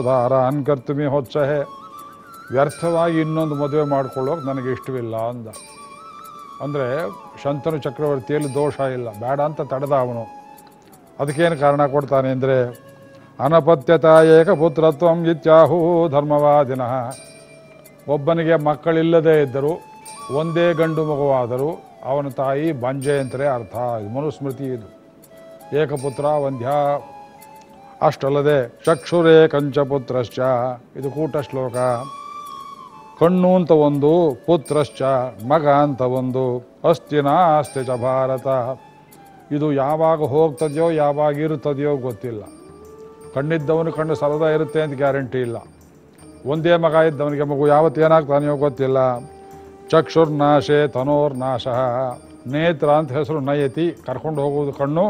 ದಾರಾನ್ ಕರ್ತುಮಿ ಹೊಚ್ಚಹೆ. ವ್ಯರ್ಥವಾಗಿ ಇನ್ನೊಂದು ಮದುವೆ ಮಾಡ್ಕೊಳ್ಳೋಕೆ ನನಗೆ ಇಷ್ಟವಿಲ್ಲ ಅಂದ. ಅಂದರೆ ಶಂತನು ಚಕ್ರವರ್ತಿಯಲ್ಲಿ ದೋಷ ಇಲ್ಲ, ಬೇಡ ಅಂತ ತಡೆದ ಅವನು. ಅದಕ್ಕೇನು ಕಾರಣ ಕೊಡ್ತಾನೆ ಅಂದರೆ ಅನಪತ್ಯತಾಯೇಕ ಪುತ್ರತ್ವಂ ಇತ್ಯಾಹು ಧರ್ಮವಾದಿನಃ. ಒಬ್ಬನಿಗೆ ಮಕ್ಕಳಿಲ್ಲದೇ ಇದ್ದರೂ ಒಂದೇ ಗಂಡು ಮಗುವಾದರೂ ಅವನ ತಾಯಿ ಬಂಜಯಂತರೇ ಅರ್ಥ. ಇದು ಮನುಸ್ಮೃತಿ. ಇದು ಏಕಪುತ್ರ ವಂದ್ಯ. ಅಷ್ಟಲ್ಲದೆ ಚಕ್ಷುರೇ ಕಂಚಪುತ್ರಶ್ಚ, ಇದು ಕೂಟ ಶ್ಲೋಕ. ಕಣ್ಣು ಅಂತ ಒಂದು, ಪುತ್ರಶ್ಚ ಮಗ ಅಂತ ಒಂದು, ಅಸ್ತಿನ ಆಸ್ತಿ ಚ ಭಾರತ. ಇದು ಯಾವಾಗ ಹೋಗ್ತದೆಯೋ ಯಾವಾಗ ಇರುತ್ತದೆಯೋ ಗೊತ್ತಿಲ್ಲ. ಕಣ್ಣಿದ್ದವನು ಕಣ್ಣು ಸರದಾ ಇರುತ್ತೆ ಅಂತ ಗ್ಯಾರಂಟಿ ಇಲ್ಲ. ಒಂದೇ ಮಗ ಇದ್ದವನಿಗೆ ಮಗು ಯಾವತ್ತೇನಾಗ್ತಾನೆಯೋ ಗೊತ್ತಿಲ್ಲ. ಚಕ್ಷುರ್ನಾಶೆ ತನೋರ್ನಾಶ. ನೇತ್ರ ಅಂತ ಹೆಸರು ನಯತಿ, ಕರ್ಕೊಂಡು ಹೋಗುವುದು ಕಣ್ಣು.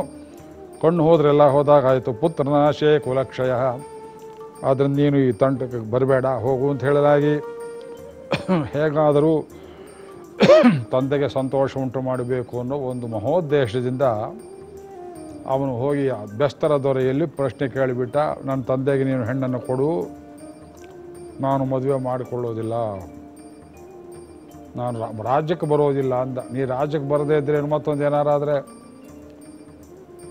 ಕಣ್ಣು ಹೋದ್ರೆಲ್ಲ ಹೋದಾಗಾಯಿತು. ಪುತ್ರನಾಶೆ ಕುಲಕ್ಷಯ. ಆದ್ದರಿಂದ ನೀನು ಈ ತಂಟಕ್ಕೆ ಬರಬೇಡ, ಹೋಗು ಅಂತ ಹೇಳಲಾಗಿ ಹೇಗಾದರೂ ತಂದೆಗೆ ಸಂತೋಷ ಉಂಟು ಮಾಡಬೇಕು ಅನ್ನೋ ಒಂದು ಮಹೋದ್ದೇಶದಿಂದ ಅವನು ಹೋಗಿ ಬೆಸ್ತರ ದೊರೆಯಲ್ಲಿ ಪ್ರಶ್ನೆ ಕೇಳಿಬಿಟ್ಟ. ನನ್ನ ತಂದೆಗೆ ನೀನು ಹೆಣ್ಣನ್ನು ಕೊಡು, ನಾನು ಮದುವೆ ಮಾಡಿಕೊಳ್ಳೋದಿಲ್ಲ, ನಾನು ರಾಜ್ಯಕ್ಕೆ ಬರೋದಿಲ್ಲ ಅಂದ. ನೀ ರಾಜ್ಯಕ್ಕೆ ಬರದೇ ಇದ್ರೇನು, ಮತ್ತೊಂದು ಏನಾರಾದರೆ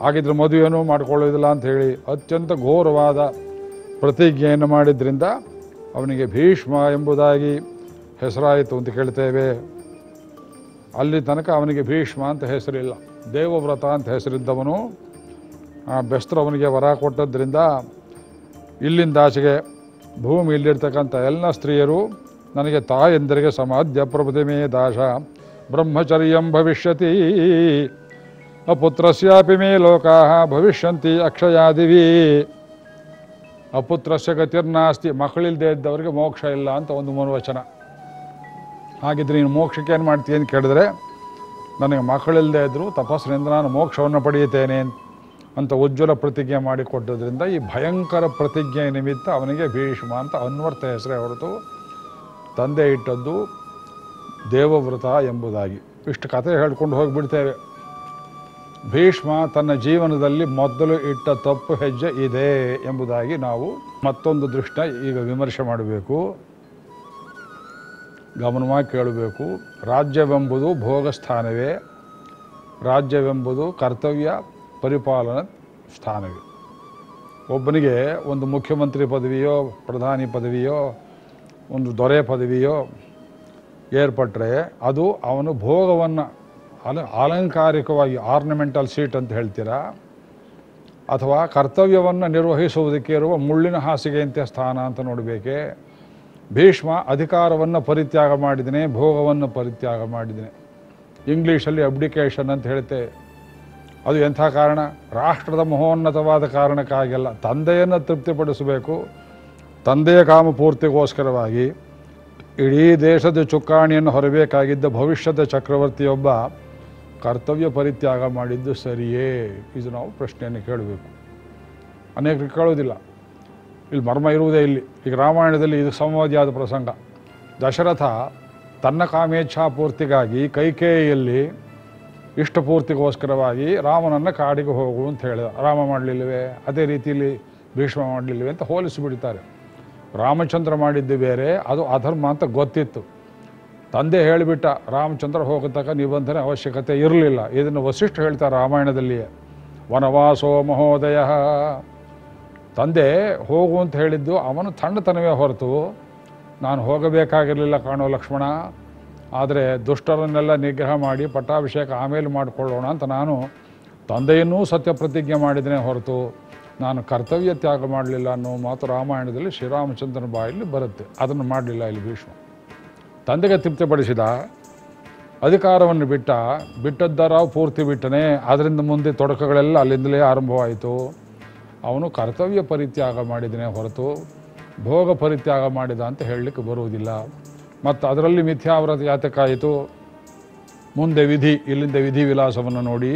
ಹಾಗಿದ್ರೆ ಮದುವೆಯೂ ಮಾಡಿಕೊಳ್ಳೋದಿಲ್ಲ ಅಂಥೇಳಿ ಅತ್ಯಂತ ಘೋರವಾದ ಪ್ರತಿಜ್ಞೆಯನ್ನು ಮಾಡಿದ್ರಿಂದ ಅವನಿಗೆ ಭೀಷ್ಮ ಎಂಬುದಾಗಿ ಹೆಸರಾಯಿತು ಅಂತ ಕೇಳ್ತೇವೆ. ಅಲ್ಲಿ ತನಕ ಅವನಿಗೆ ಭೀಷ್ಮ ಅಂತ ಹೆಸರಿಲ್ಲ, ದೇವವ್ರತ ಅಂತ ಹೆಸರಿದ್ದವನು. ಆ ಬೆಸ್ತ್ರ ಅವನಿಗೆ ವರ ಕೊಟ್ಟದ್ರಿಂದ ಇಲ್ಲಿಂದಾಚೆಗೆ ಭೂಮಿ ಇಲ್ಲಿರ್ತಕ್ಕಂಥ ಎಲ್ಲ ಸ್ತ್ರೀಯರು ನನಗೆ ತಾಯಂದರಿಗೆ ಸಮಾಧ್ಯ ಪ್ರಭುತಿಮೇ ದಾಶ ब्रह्मचर्यं भविष्यति अपुत्रस्यापि मे लोकाः भविष्यन्ति अक्षया दिवि अपुत्रस्य गतिर्नास्ति मक्कळिल्लदे इದ್ದವರಿಗೆ ಮೋಕ್ಷ ಇಲ್ಲ ಅಂತ ಒಂದು ಮನೋವಚನ. ಹಾಗಿದ್ರೆ ನೀನು ಮೋಕ್ಷಕ್ಕೆ ಏನು ಮಾಡ್ತೀಯ ಅಂತ ಕೇಳಿದ್ರೆ ನನಗೆ ಮಕ್ಕಳಿಲ್ಲದೆ ಇದ್ದರೂ ತಪಸ್ಸಿನಿಂದ ನಾನು ಮೋಕ್ಷವನ್ನು ಪಡೆಯುತ್ತೇನೆ ಅಂತ ಉಜ್ವಲ ಪ್ರತಿಜ್ಞೆ ಮಾಡಿಕೊಟ್ಟದ್ರಿಂದ ಈ ಭಯಂಕರ ಪ್ರತಿಜ್ಞೆ ನಿಮಿತ್ತ ಅವನಿಗೆ ಭೀಷ್ಮ ಅಂತ ಅನ್ವರ್ಥ ಹೆಸರೇ ಹೊರತು ತಂದೆ ಇಟ್ಟದ್ದು ದೇವವ್ರತ ಎಂಬುದಾಗಿ. ಇಷ್ಟು ಕಥೆ ಹೇಳ್ಕೊಂಡು ಹೋಗಿಬಿಡ್ತೇವೆ. ಭೀಷ್ಮ ತನ್ನ ಜೀವನದಲ್ಲಿ ಮೊದಲು ಇಟ್ಟ ತಪ್ಪು ಹೆಜ್ಜೆ ಇದೆ ಎಂಬುದಾಗಿ ನಾವು ಮತ್ತೊಂದು ದೃಷ್ಟಿ ಈಗ ವಿಮರ್ಶೆ ಮಾಡಬೇಕು, ಗಮನವಾಗಿ ಕೇಳಬೇಕು. ರಾಜ್ಯವೆಂಬುದು ಭೋಗಸ್ಥಾನವೇ, ರಾಜ್ಯವೆಂಬುದು ಕರ್ತವ್ಯ ಪರಿಪಾಲನಾ ಸ್ಥಾನವೇ. ಒಬ್ಬನಿಗೆ ಒಂದು ಮುಖ್ಯಮಂತ್ರಿ ಪದವಿಯೋ ಪ್ರಧಾನಿ ಪದವಿಯೋ ಒಂದು ದೊರೆ ಪದವಿಯೋ ಏರ್ಪಟ್ಟರೆ ಅದು ಅವನು ಭೋಗವನ್ನು ಅಲ ಅಲಂಕಾರಿಕವಾಗಿ ಆರ್ನಮೆಂಟಲ್ ಸೀಟ್ ಅಂತ ಹೇಳ್ತೀರಾ, ಅಥವಾ ಕರ್ತವ್ಯವನ್ನು ನಿರ್ವಹಿಸುವುದಕ್ಕೆ ಇರುವ ಮುಳ್ಳಿನ ಹಾಸಿಗೆಯಂತೆ ಸ್ಥಾನ ಅಂತ ನೋಡಬೇಕೇ? ಭೀಷ್ಮ ಅಧಿಕಾರವನ್ನು ಪರಿತ್ಯಾಗ ಮಾಡಿದನೇ, ಭೋಗವನ್ನು ಪರಿತ್ಯಾಗ ಮಾಡಿದನೇ. ಇಂಗ್ಲೀಷಲ್ಲಿ ಅಬ್ಡಿಕೇಶನ್ ಅಂತ ಹೇಳ್ತೇವೆ. ಅದು ಎಂಥ ಕಾರಣ? ರಾಷ್ಟ್ರದ ಮಹೋನ್ನತವಾದ ಕಾರಣಕ್ಕಾಗಲ್ಲ, ತಂದೆಯನ್ನು ತೃಪ್ತಿಪಡಿಸಬೇಕು. ತಂದೆಯ ಕಾಮಪೂರ್ತಿಗೋಸ್ಕರವಾಗಿ ಇಡೀ ದೇಶದ ಚುಕ್ಕಾಣಿಯನ್ನು ಹೊರಬೇಕಾಗಿದ್ದ ಭವಿಷ್ಯದ ಚಕ್ರವರ್ತಿಯೊಬ್ಬ ಕರ್ತವ್ಯ ಪರಿತ್ಯಾಗ ಮಾಡಿದ್ದು ಸರಿಯೇ? ಇದು ನಾವು ಪ್ರಶ್ನೆಯನ್ನು ಕೇಳಬೇಕು. ಅನೇಕರಿಗೆ ಕೇಳೋದಿಲ್ಲ, ಇಲ್ಲಿ ಮರ್ಮ ಇರುವುದೇ. ಇಲ್ಲಿ ಈಗ ರಾಮಾಯಣದಲ್ಲಿ ಇದು ಸಂವಾದಿಯಾದ ಪ್ರಸಂಗ. ದಶರಥ ತನ್ನ ಕಾಮೇಚ್ಛಾಪೂರ್ತಿಗಾಗಿ ಕೈಕೇಯಿಯಲ್ಲಿ ಇಷ್ಟಪೂರ್ತಿಗೋಸ್ಕರವಾಗಿ ರಾಮನನ್ನು ಕಾಡಿಗೆ ಹೋಗು ಅಂತ ಹೇಳಿದ. ರಾಮ ಮಾಡಲಿಲ್ಲವೇ? ಅದೇ ರೀತಿಯಲ್ಲಿ ಭೀಷ್ಮ ಮಾಡಲಿಲ್ಲವೇ ಅಂತ ಹೋಲಿಸಿಬಿಡ್ತಾರೆ. ರಾಮಚಂದ್ರ ಮಾಡಿದ್ದು ಬೇರೆ, ಅದು ಅಧರ್ಮ ಅಂತ ಗೊತ್ತಿತ್ತು. ತಂದೆ ಹೇಳಿಬಿಟ್ಟ, ರಾಮಚಂದ್ರ ಹೋಗತಕ್ಕ ನಿಬಂಧನೆ ಅವಶ್ಯಕತೆ ಇರಲಿಲ್ಲ. ಇದನ್ನು ವಸಿಷ್ಠ ಹೇಳ್ತಾರೆ ರಾಮಾಯಣದಲ್ಲಿಯೇ. ವನವಾಸೋ ಮಹೋದಯ, ತಂದೆ ಹೋಗು ಅಂತ ಹೇಳಿದ್ದು ಅವನು ತಣ್ಣತನವೇ ಹೊರತು ನಾನು ಹೋಗಬೇಕಾಗಿರಲಿಲ್ಲ ಕಾಣೋ ಲಕ್ಷ್ಮಣ, ಆದರೆ ದುಷ್ಟರನ್ನೆಲ್ಲ ನಿಗ್ರಹ ಮಾಡಿ ಪಟ್ಟಾಭಿಷೇಕ ಆಮೇಲೆ ಮಾಡಿಕೊಳ್ಳೋಣ ಅಂತ ನಾನು ತಂದೆಯನ್ನೂ ಸತ್ಯ ಪ್ರತಿಜ್ಞೆ ಮಾಡಿದನೇ ಹೊರತು ನಾನು ಕರ್ತವ್ಯ ತ್ಯಾಗ ಮಾಡಲಿಲ್ಲ ಅನ್ನೋ ಮಾತು ರಾಮಾಯಣದಲ್ಲಿ ಶ್ರೀರಾಮಚಂದ್ರನ ಬಾಯಲ್ಲಿ ಬರುತ್ತೆ. ಅದನ್ನು ಮಾಡಲಿಲ್ಲ ಇಲ್ಲಿ ಭೀಷ್ಮ. ತಂದೆಗೆ ತೃಪ್ತಿಪಡಿಸಿದ, ಅಧಿಕಾರವನ್ನು ಬಿಟ್ಟ, ಬಿಟ್ಟದ್ದರ ಪೂರ್ತಿ ಬಿಟ್ಟನೇ. ಅದರಿಂದ ಮುಂದೆ ತೊಡಕಗಳೆಲ್ಲ ಅಲ್ಲಿಂದಲೇ ಆರಂಭವಾಯಿತು. ಅವನು ಕರ್ತವ್ಯ ಪರಿತ್ಯಾಗ ಮಾಡಿದನೇ ಹೊರತು ಭೋಗ ಪರಿತ್ಯಾಗ ಮಾಡಿದ ಅಂತ ಹೇಳಲಿಕ್ಕೆ ಬರುವುದಿಲ್ಲ. ಮತ್ತು ಅದರಲ್ಲಿ ಮಿಥ್ಯಾವ್ರತ ಯಾತಕ್ಕಾಯಿತು. ಮುಂದೆ ವಿಧಿ, ಇಲ್ಲಿಂದ ವಿಧಿವಿಲಾಸವನ್ನು ನೋಡಿ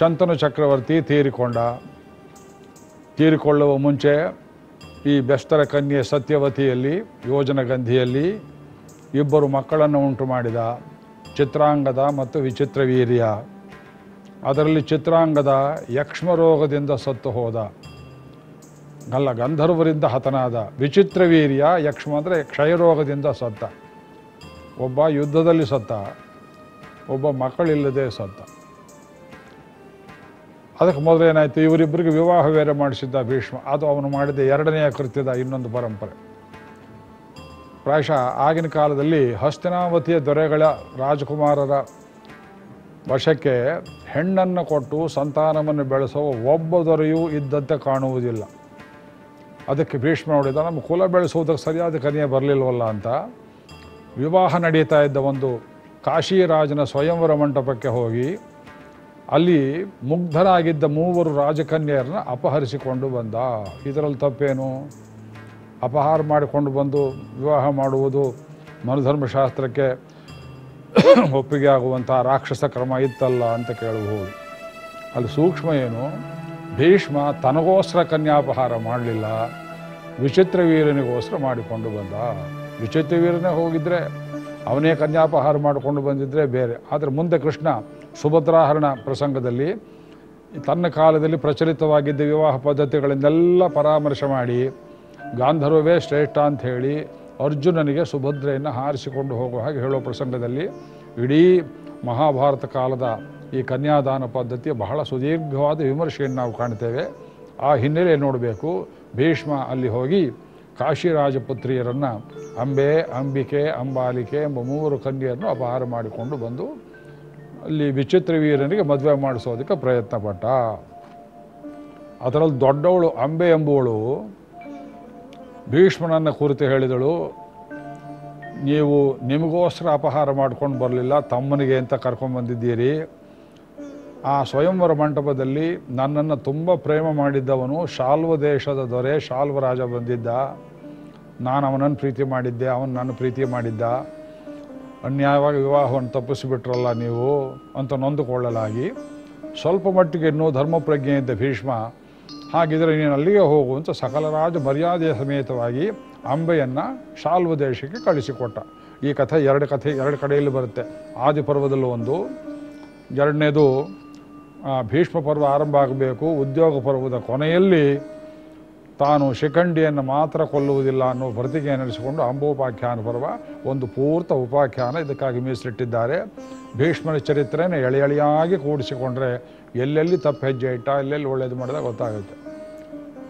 ಶಂತನು ಚಕ್ರವರ್ತಿ ತೀರಿಕೊಂಡ. ತೀರಿಕೊಳ್ಳುವ ಮುಂಚೆ ಈ ಬೆಸ್ತರ ಕನ್ಯೆ ಸತ್ಯವತಿಯಲ್ಲಿ ಯೋಜನಗಂಧಿಯಲ್ಲಿ ಇಬ್ಬರು ಮಕ್ಕಳನ್ನು ಉಂಟು ಮಾಡಿದ, ಚಿತ್ರಾಂಗದ ಮತ್ತು ವಿಚಿತ್ರವೀರ್ಯ. ಅದರಲ್ಲಿ ಚಿತ್ರಾಂಗದ ಯಕ್ಷ್ಮ ರೋಗದಿಂದ ಸತ್ತು ಹೋದ, ಅಲ್ಲ ಗಂಧರ್ವರಿಂದ ಹತನಾದ. ವಿಚಿತ್ರವೀರ್ಯ ಯಕ್ಷ್ಮ ಅಂದರೆ ಕ್ಷಯರೋಗದಿಂದ ಸತ್ತ. ಒಬ್ಬ ಯುದ್ಧದಲ್ಲಿ ಸತ್ತ, ಒಬ್ಬ ಮಕ್ಕಳಿಲ್ಲದೆ ಸತ್ತ. ಅದಕ್ಕೆ ಮೊದಲೇನಾಯಿತು, ಇವರಿಬ್ಬರಿಗೆ ವಿವಾಹ ಬೇರೆ ಮಾಡಿಸಿದ್ದ ಭೀಷ್ಮ. ಅದು ಅವನು ಮಾಡಿದ ಎರಡನೆಯ ಕೃತ್ಯದ ಇನ್ನೊಂದು ಪರಂಪರೆ. ಪ್ರಾಯಶಃ ಆಗಿನ ಕಾಲದಲ್ಲಿ ಹಸ್ತಿನಾವತಿಯ ದೊರೆಗಳ ರಾಜಕುಮಾರರ ವಶಕ್ಕೆ ಹೆಣ್ಣನ್ನು ಕೊಟ್ಟು ಸಂತಾನವನ್ನು ಬೆಳೆಸುವ ಒಬ್ಬ ದೊರೆಯೂ ಇದ್ದಂತೆ ಕಾಣುವುದಿಲ್ಲ. ಅದಕ್ಕೆ ಭೀಷ್ಮ ನೋಡಿದ, ನಮ್ಮ ಕುಲ ಬೆಳೆಸುವುದಕ್ಕೆ ಸರಿಯಾದ ಕನ್ಯೆ ಬರಲಿಲ್ವಲ್ಲ ಅಂತ ವಿವಾಹ ನಡೀತಾ ಇದ್ದ ಒಂದು ಕಾಶಿರಾಜನ ಸ್ವಯಂವರ ಮಂಟಪಕ್ಕೆ ಹೋಗಿ ಅಲ್ಲಿ ಮುಗ್ಧರಾಗಿದ್ದ ಮೂವರು ರಾಜಕನ್ಯರನ್ನ ಅಪಹರಿಸಿಕೊಂಡು ಬಂದ. ಇದರಲ್ಲಿ ತಪ್ಪೇನು? ಅಪಹಾರ ಮಾಡಿಕೊಂಡು ಬಂದು ವಿವಾಹ ಮಾಡುವುದು ಮನುಧರ್ಮಶಾಸ್ತ್ರಕ್ಕೆ ಒಪ್ಪಿಗೆ ಆಗುವಂಥ ರಾಕ್ಷಸ ಕ್ರಮ ಇತ್ತಲ್ಲ ಅಂತ ಕೇಳಬಹುದು. ಅಲ್ಲಿ ಸೂಕ್ಷ್ಮ ಏನು? ಭೀಷ್ಮ ತನಗೋಸ್ಕರ ಕನ್ಯಾಪಹಾರ ಮಾಡಲಿಲ್ಲ, ವಿಚಿತ್ರವೀರನಿಗೋಸ್ಕರ ಮಾಡಿಕೊಂಡು ಬಂದ. ವಿಚಿತ್ರವೀರನೇ ಹೋಗಿದ್ದರೆ ಅವನೇ ಕನ್ಯಾಪಹಾರ ಮಾಡಿಕೊಂಡು ಬಂದಿದ್ದರೆ ಬೇರೆ. ಆದರೆ ಮುಂದೆ ಕೃಷ್ಣ ಸುಭದ್ರಾಹರಣ ಪ್ರಸಂಗದಲ್ಲಿ ತನ್ನ ಕಾಲದಲ್ಲಿ ಪ್ರಚಲಿತವಾಗಿದ್ದ ವಿವಾಹ ಪದ್ಧತಿಗಳಿಂದೆಲ್ಲ ಪರಾಮರ್ಶೆ ಮಾಡಿ ಗಾಂಧರ್ವವೇ ಶ್ರೇಷ್ಠ ಅಂತ ಹೇಳಿ ಅರ್ಜುನನಿಗೆ ಸುಭದ್ರೆಯನ್ನು ಹಾರಿಸಿಕೊಂಡು ಹೋಗುವ ಹಾಗೆ ಹೇಳೋ ಪ್ರಸಂಗದಲ್ಲಿ ಇಡೀ ಮಹಾಭಾರತ ಕಾಲದ ಈ ಕನ್ಯಾದಾನ ಪದ್ಧತಿಯ ಬಹಳ ಸುದೀರ್ಘವಾದ ವಿಮರ್ಶೆಯನ್ನು ನಾವು ಕಾಣ್ತೇವೆ. ಆ ಹಿನ್ನೆಲೆ ನೋಡಬೇಕು. ಭೀಷ್ಮ ಅಲ್ಲಿ ಹೋಗಿ ಕಾಶಿರಾಜಪುತ್ರಿಯರನ್ನು ಅಂಬೆ, ಅಂಬಿಕೆ, ಅಂಬಾಲಿಕೆ ಎಂಬ ಮೂವರು ಕನ್ಯೆಯನ್ನು ಅಪಹಾರ ಮಾಡಿಕೊಂಡು ಬಂದು ಅಲ್ಲಿ ವಿಚಿತ್ರವೀರನಿಗೆ ಮದುವೆ ಮಾಡಿಸೋದಕ್ಕೆ ಪ್ರಯತ್ನ ಪಟ್ಟ. ಅದರಲ್ಲಿ ದೊಡ್ಡವಳು ಅಂಬೆ ಎಂಬುವಳು ಭೀಷ್ಮನನ್ನು ಕುರಿತು ಹೇಳಿದಳು, ನೀವು ನಿಮಗೋಸ್ಕರ ಅಪಹಾರ ಮಾಡ್ಕೊಂಡು ಬರಲಿಲ್ಲ, ತಮ್ಮನಿಗೆ ಅಂತ ಕರ್ಕೊಂಡು ಬಂದಿದ್ದೀರಿ. ಆ ಸ್ವಯಂವರ ಮಂಟಪದಲ್ಲಿ ನನ್ನನ್ನು ತುಂಬ ಪ್ರೇಮ ಮಾಡಿದ್ದವನು ಶಾಲ್ವ ದೇಶದ ದೊರೆ ಶಾಲ್ವ ರಾಜ ಬಂದಿದ್ದ. ನಾನು ಅವನನ್ನು ಪ್ರೀತಿ ಮಾಡಿದ್ದೆ, ಅವನು ನನ್ನ ಪ್ರೀತಿ ಮಾಡಿದ್ದ. ಅನ್ಯಾಯವಾಗಿ ವಿವಾಹವನ್ನು ತಪ್ಪಿಸಿಬಿಟ್ರಲ್ಲ ನೀವು ಅಂತ ನೊಂದುಕೊಳ್ಳಲಾಗಿ ಸ್ವಲ್ಪ ಮಟ್ಟಿಗೆ ಇನ್ನೂ ಧರ್ಮಪ್ರಜ್ಞೆ ಇದ್ದ ಭೀಷ್ಮ, ಹಾಗಿದ್ರೆ ನೀನು ಅಲ್ಲಿಗೆ ಹೋಗು ಅಂತ ಸಕಲ ರಾಜ ಮರ್ಯಾದೆಯ ಸಮೇತವಾಗಿ ಅಂಬೆಯನ್ನು ಶಾಲ್ವ ದೇಶಕ್ಕೆ ಕಳಿಸಿಕೊಟ್ಟ. ಈ ಕಥೆ ಎರಡು ಕಥೆ ಎರಡು ಕಡೆಯಲ್ಲಿ ಬರುತ್ತೆ. ಆದಿಪರ್ವದಲ್ಲಿ ಒಂದು, ಎರಡನೇದು ಭೀಷ್ಮ ಪರ್ವ ಆರಂಭ ಆಗಬೇಕು ಉದ್ಯೋಗ ಪರ್ವದ ಕೊನೆಯಲ್ಲಿ ತಾನು ಶಿಖಂಡಿಯನ್ನು ಮಾತ್ರ ಕೊಲ್ಲುವುದಿಲ್ಲ ಅನ್ನೋ ವ್ರತಿಗೆ ನಡೆಸಿಕೊಂಡು ಅಂಬೋಪಾಖ್ಯಾನ ಪರ್ವ ಒಂದು ಪೂರ್ತ ಉಪಾಖ್ಯಾನ ಇದಕ್ಕಾಗಿ ಮೀಸಲಿಟ್ಟಿದ್ದಾರೆ. ಭೀಷ್ಮನ ಚರಿತ್ರೆಯನ್ನು ಎಳೆ ಎಳೆಯಾಗಿ ಕೂಡಿಸಿಕೊಂಡ್ರೆ ಎಲ್ಲೆಲ್ಲಿ ತಪ್ಪು ಹೆಜ್ಜೆ ಇಟ್ಟ, ಎಲ್ಲೆಲ್ಲಿ ಒಳ್ಳೇದು ಮಾಡಿದ ಗೊತ್ತಾಗುತ್ತೆ.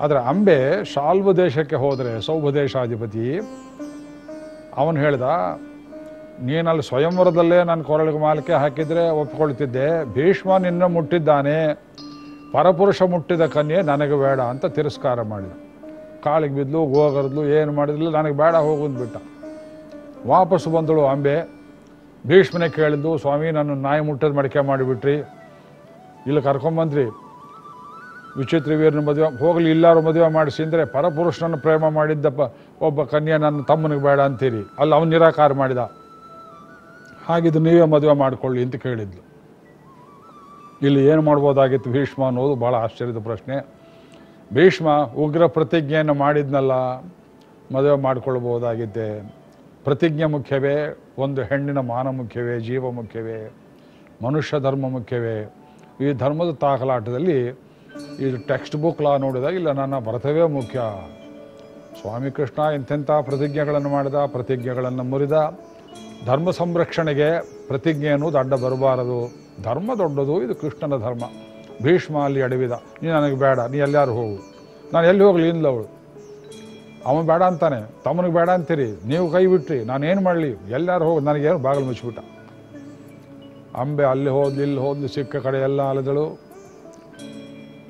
ಆದರೆ ಅಂಬೆ ಶಾಲ್ವ ದೇಶಕ್ಕೆ ಹೋದರೆ ಸೌಭ ದೇಶಾಧಿಪತಿ ಅವನು ಹೇಳ್ದ, ನೀನಲ್ಲಿ ಸ್ವಯಂವರದಲ್ಲೇ ನಾನು ಕೊರಳಿಗೆ ಮಾಲಿಕೆ ಹಾಕಿದರೆ ಒಪ್ಪಿಕೊಳ್ತಿದ್ದೆ, ಭೀಷ್ಮ ನಿನ್ನ ಮುಟ್ಟಿದ್ದಾನೆ, ಪರಪುರುಷ ಮುಟ್ಟಿದ ಕನ್ಯೆ ನನಗೆ ಬೇಡ ಅಂತ ತಿರಸ್ಕಾರ ಮಾಡಿದ. ಕಾಳಿಗೆ ಬಿದ್ದಲು, ಗೋಗರದ್ಲು, ಏನು ಮಾಡಿದ್ಲು, ನನಗೆ ಬೇಡ ಹೋಗುಂದ್ಬಿಟ್ಟ. ವಾಪಸ್ಸು ಬಂದಳು ಅಂಬೆ, ಭೀಷ್ಮನೇ ಕೇಳಿದ್ದು, ಸ್ವಾಮಿ ನಾನು ನಾಯಿ ಮುಟ್ಟದ ಮಡಿಕೆ ಮಾಡಿಬಿಟ್ರಿ, ಇಲ್ಲಿ ಕರ್ಕೊಂಬಂದ್ರಿ, ವಿಚಿತ್ರ ವೀರನ ಮದುವೆ ಹೋಗಲಿ, ಎಲ್ಲರೂ ಮದುವೆ ಮಾಡಿಸಿ ಅಂದರೆ ಪರಪುರುಷನನ್ನು ಪ್ರೇಮ ಮಾಡಿದ್ದಪ್ಪ ಒಬ್ಬ ಕನ್ಯೆ ನನ್ನ ತಮ್ಮನಿಗೆ ಬೇಡ ಅಂತೀರಿ, ಅಲ್ಲಿ ಅವನು ನಿರಾಕಾರ ಮಾಡಿದ, ಹಾಗಿದ್ದು ನೀವೇ ಮದುವೆ ಮಾಡಿಕೊಳ್ಳಿ ಅಂತ ಕೇಳಿದ್ಲು. ಇಲ್ಲಿ ಏನು ಮಾಡ್ಬೋದಾಗಿತ್ತು ಭೀಷ್ಮ ಅನ್ನೋದು ಭಾಳ ಆಶ್ಚರ್ಯದ ಪ್ರಶ್ನೆ. ಭೀಷ್ಮ ಉಗ್ರ ಪ್ರತಿಜ್ಞೆಯನ್ನು ಮಾಡಿದ್ನಲ್ಲ, ಮದುವೆ ಮಾಡಿಕೊಳ್ಬೋದಾಗಿತ್ತೆ. ಪ್ರತಿಜ್ಞೆ ಮುಖ್ಯವೇ? ಒಂದು ಹೆಣ್ಣಿನ ಮಾನ ಮುಖ್ಯವೇ? ಜೀವ ಮುಖ್ಯವೇ? ಮನುಷ್ಯ ಧರ್ಮ ಮುಖ್ಯವೇ? ಈ ಧರ್ಮದ ತಾಕಲಾಟದಲ್ಲಿ ಇದು ಟೆಕ್ಸ್ಟ್ ಬುಕ್ ಲಾ ನೋಡಿದಾಗ ಇಲ್ಲ, ನನ್ನ ವ್ರತವೇ ಮುಖ್ಯ. ಸ್ವಾಮಿ ಕೃಷ್ಣ ಇಂಥೆಂಥ ಪ್ರತಿಜ್ಞೆಗಳನ್ನು ಮಾಡಿದ, ಪ್ರತಿಜ್ಞೆಗಳನ್ನು ಮುರಿದ. ಧರ್ಮ ಸಂರಕ್ಷಣೆಗೆ ಪ್ರತಿಜ್ಞೆ ಅನ್ನೋದು ಅಡ್ಡ ಬರಬಾರದು. ಧರ್ಮ ದೊಡ್ಡದು, ಇದು ಕೃಷ್ಣನ ಧರ್ಮ. ಭೀಷ್ಮ ಅಲ್ಲಿ ಅಡವಿದ, ನೀ ನನಗೆ ಬೇಡ, ನೀ ಎಲ್ಲಾರು ಹೋಗು, ನಾನು ಎಲ್ಲಿ ಹೋಗಲಿ ಇಂದವಳು, ಅವನು ಬೇಡ ಅಂತಾನೆ, ತಮ್ಮನಿಗೆ ಬೇಡ ಅಂತೀರಿ, ನೀವು ಕೈ ಬಿಟ್ರಿ, ನಾನೇನು ಮಾಡಲಿ, ಎಲ್ಲರೂ ಹೋಗಿ ನನಗೇನು ಬಾಗಿಲು ಮುಚ್ಚಿಬಿಟ್ಟ. ಅಂಬೆ ಅಲ್ಲಿ ಹೋದ್ಲಿ ಇಲ್ಲಿ ಹೋದ್ಲಿ, ಸಿಕ್ಕ ಕಡೆ ಎಲ್ಲ ಅಲೆದಳು.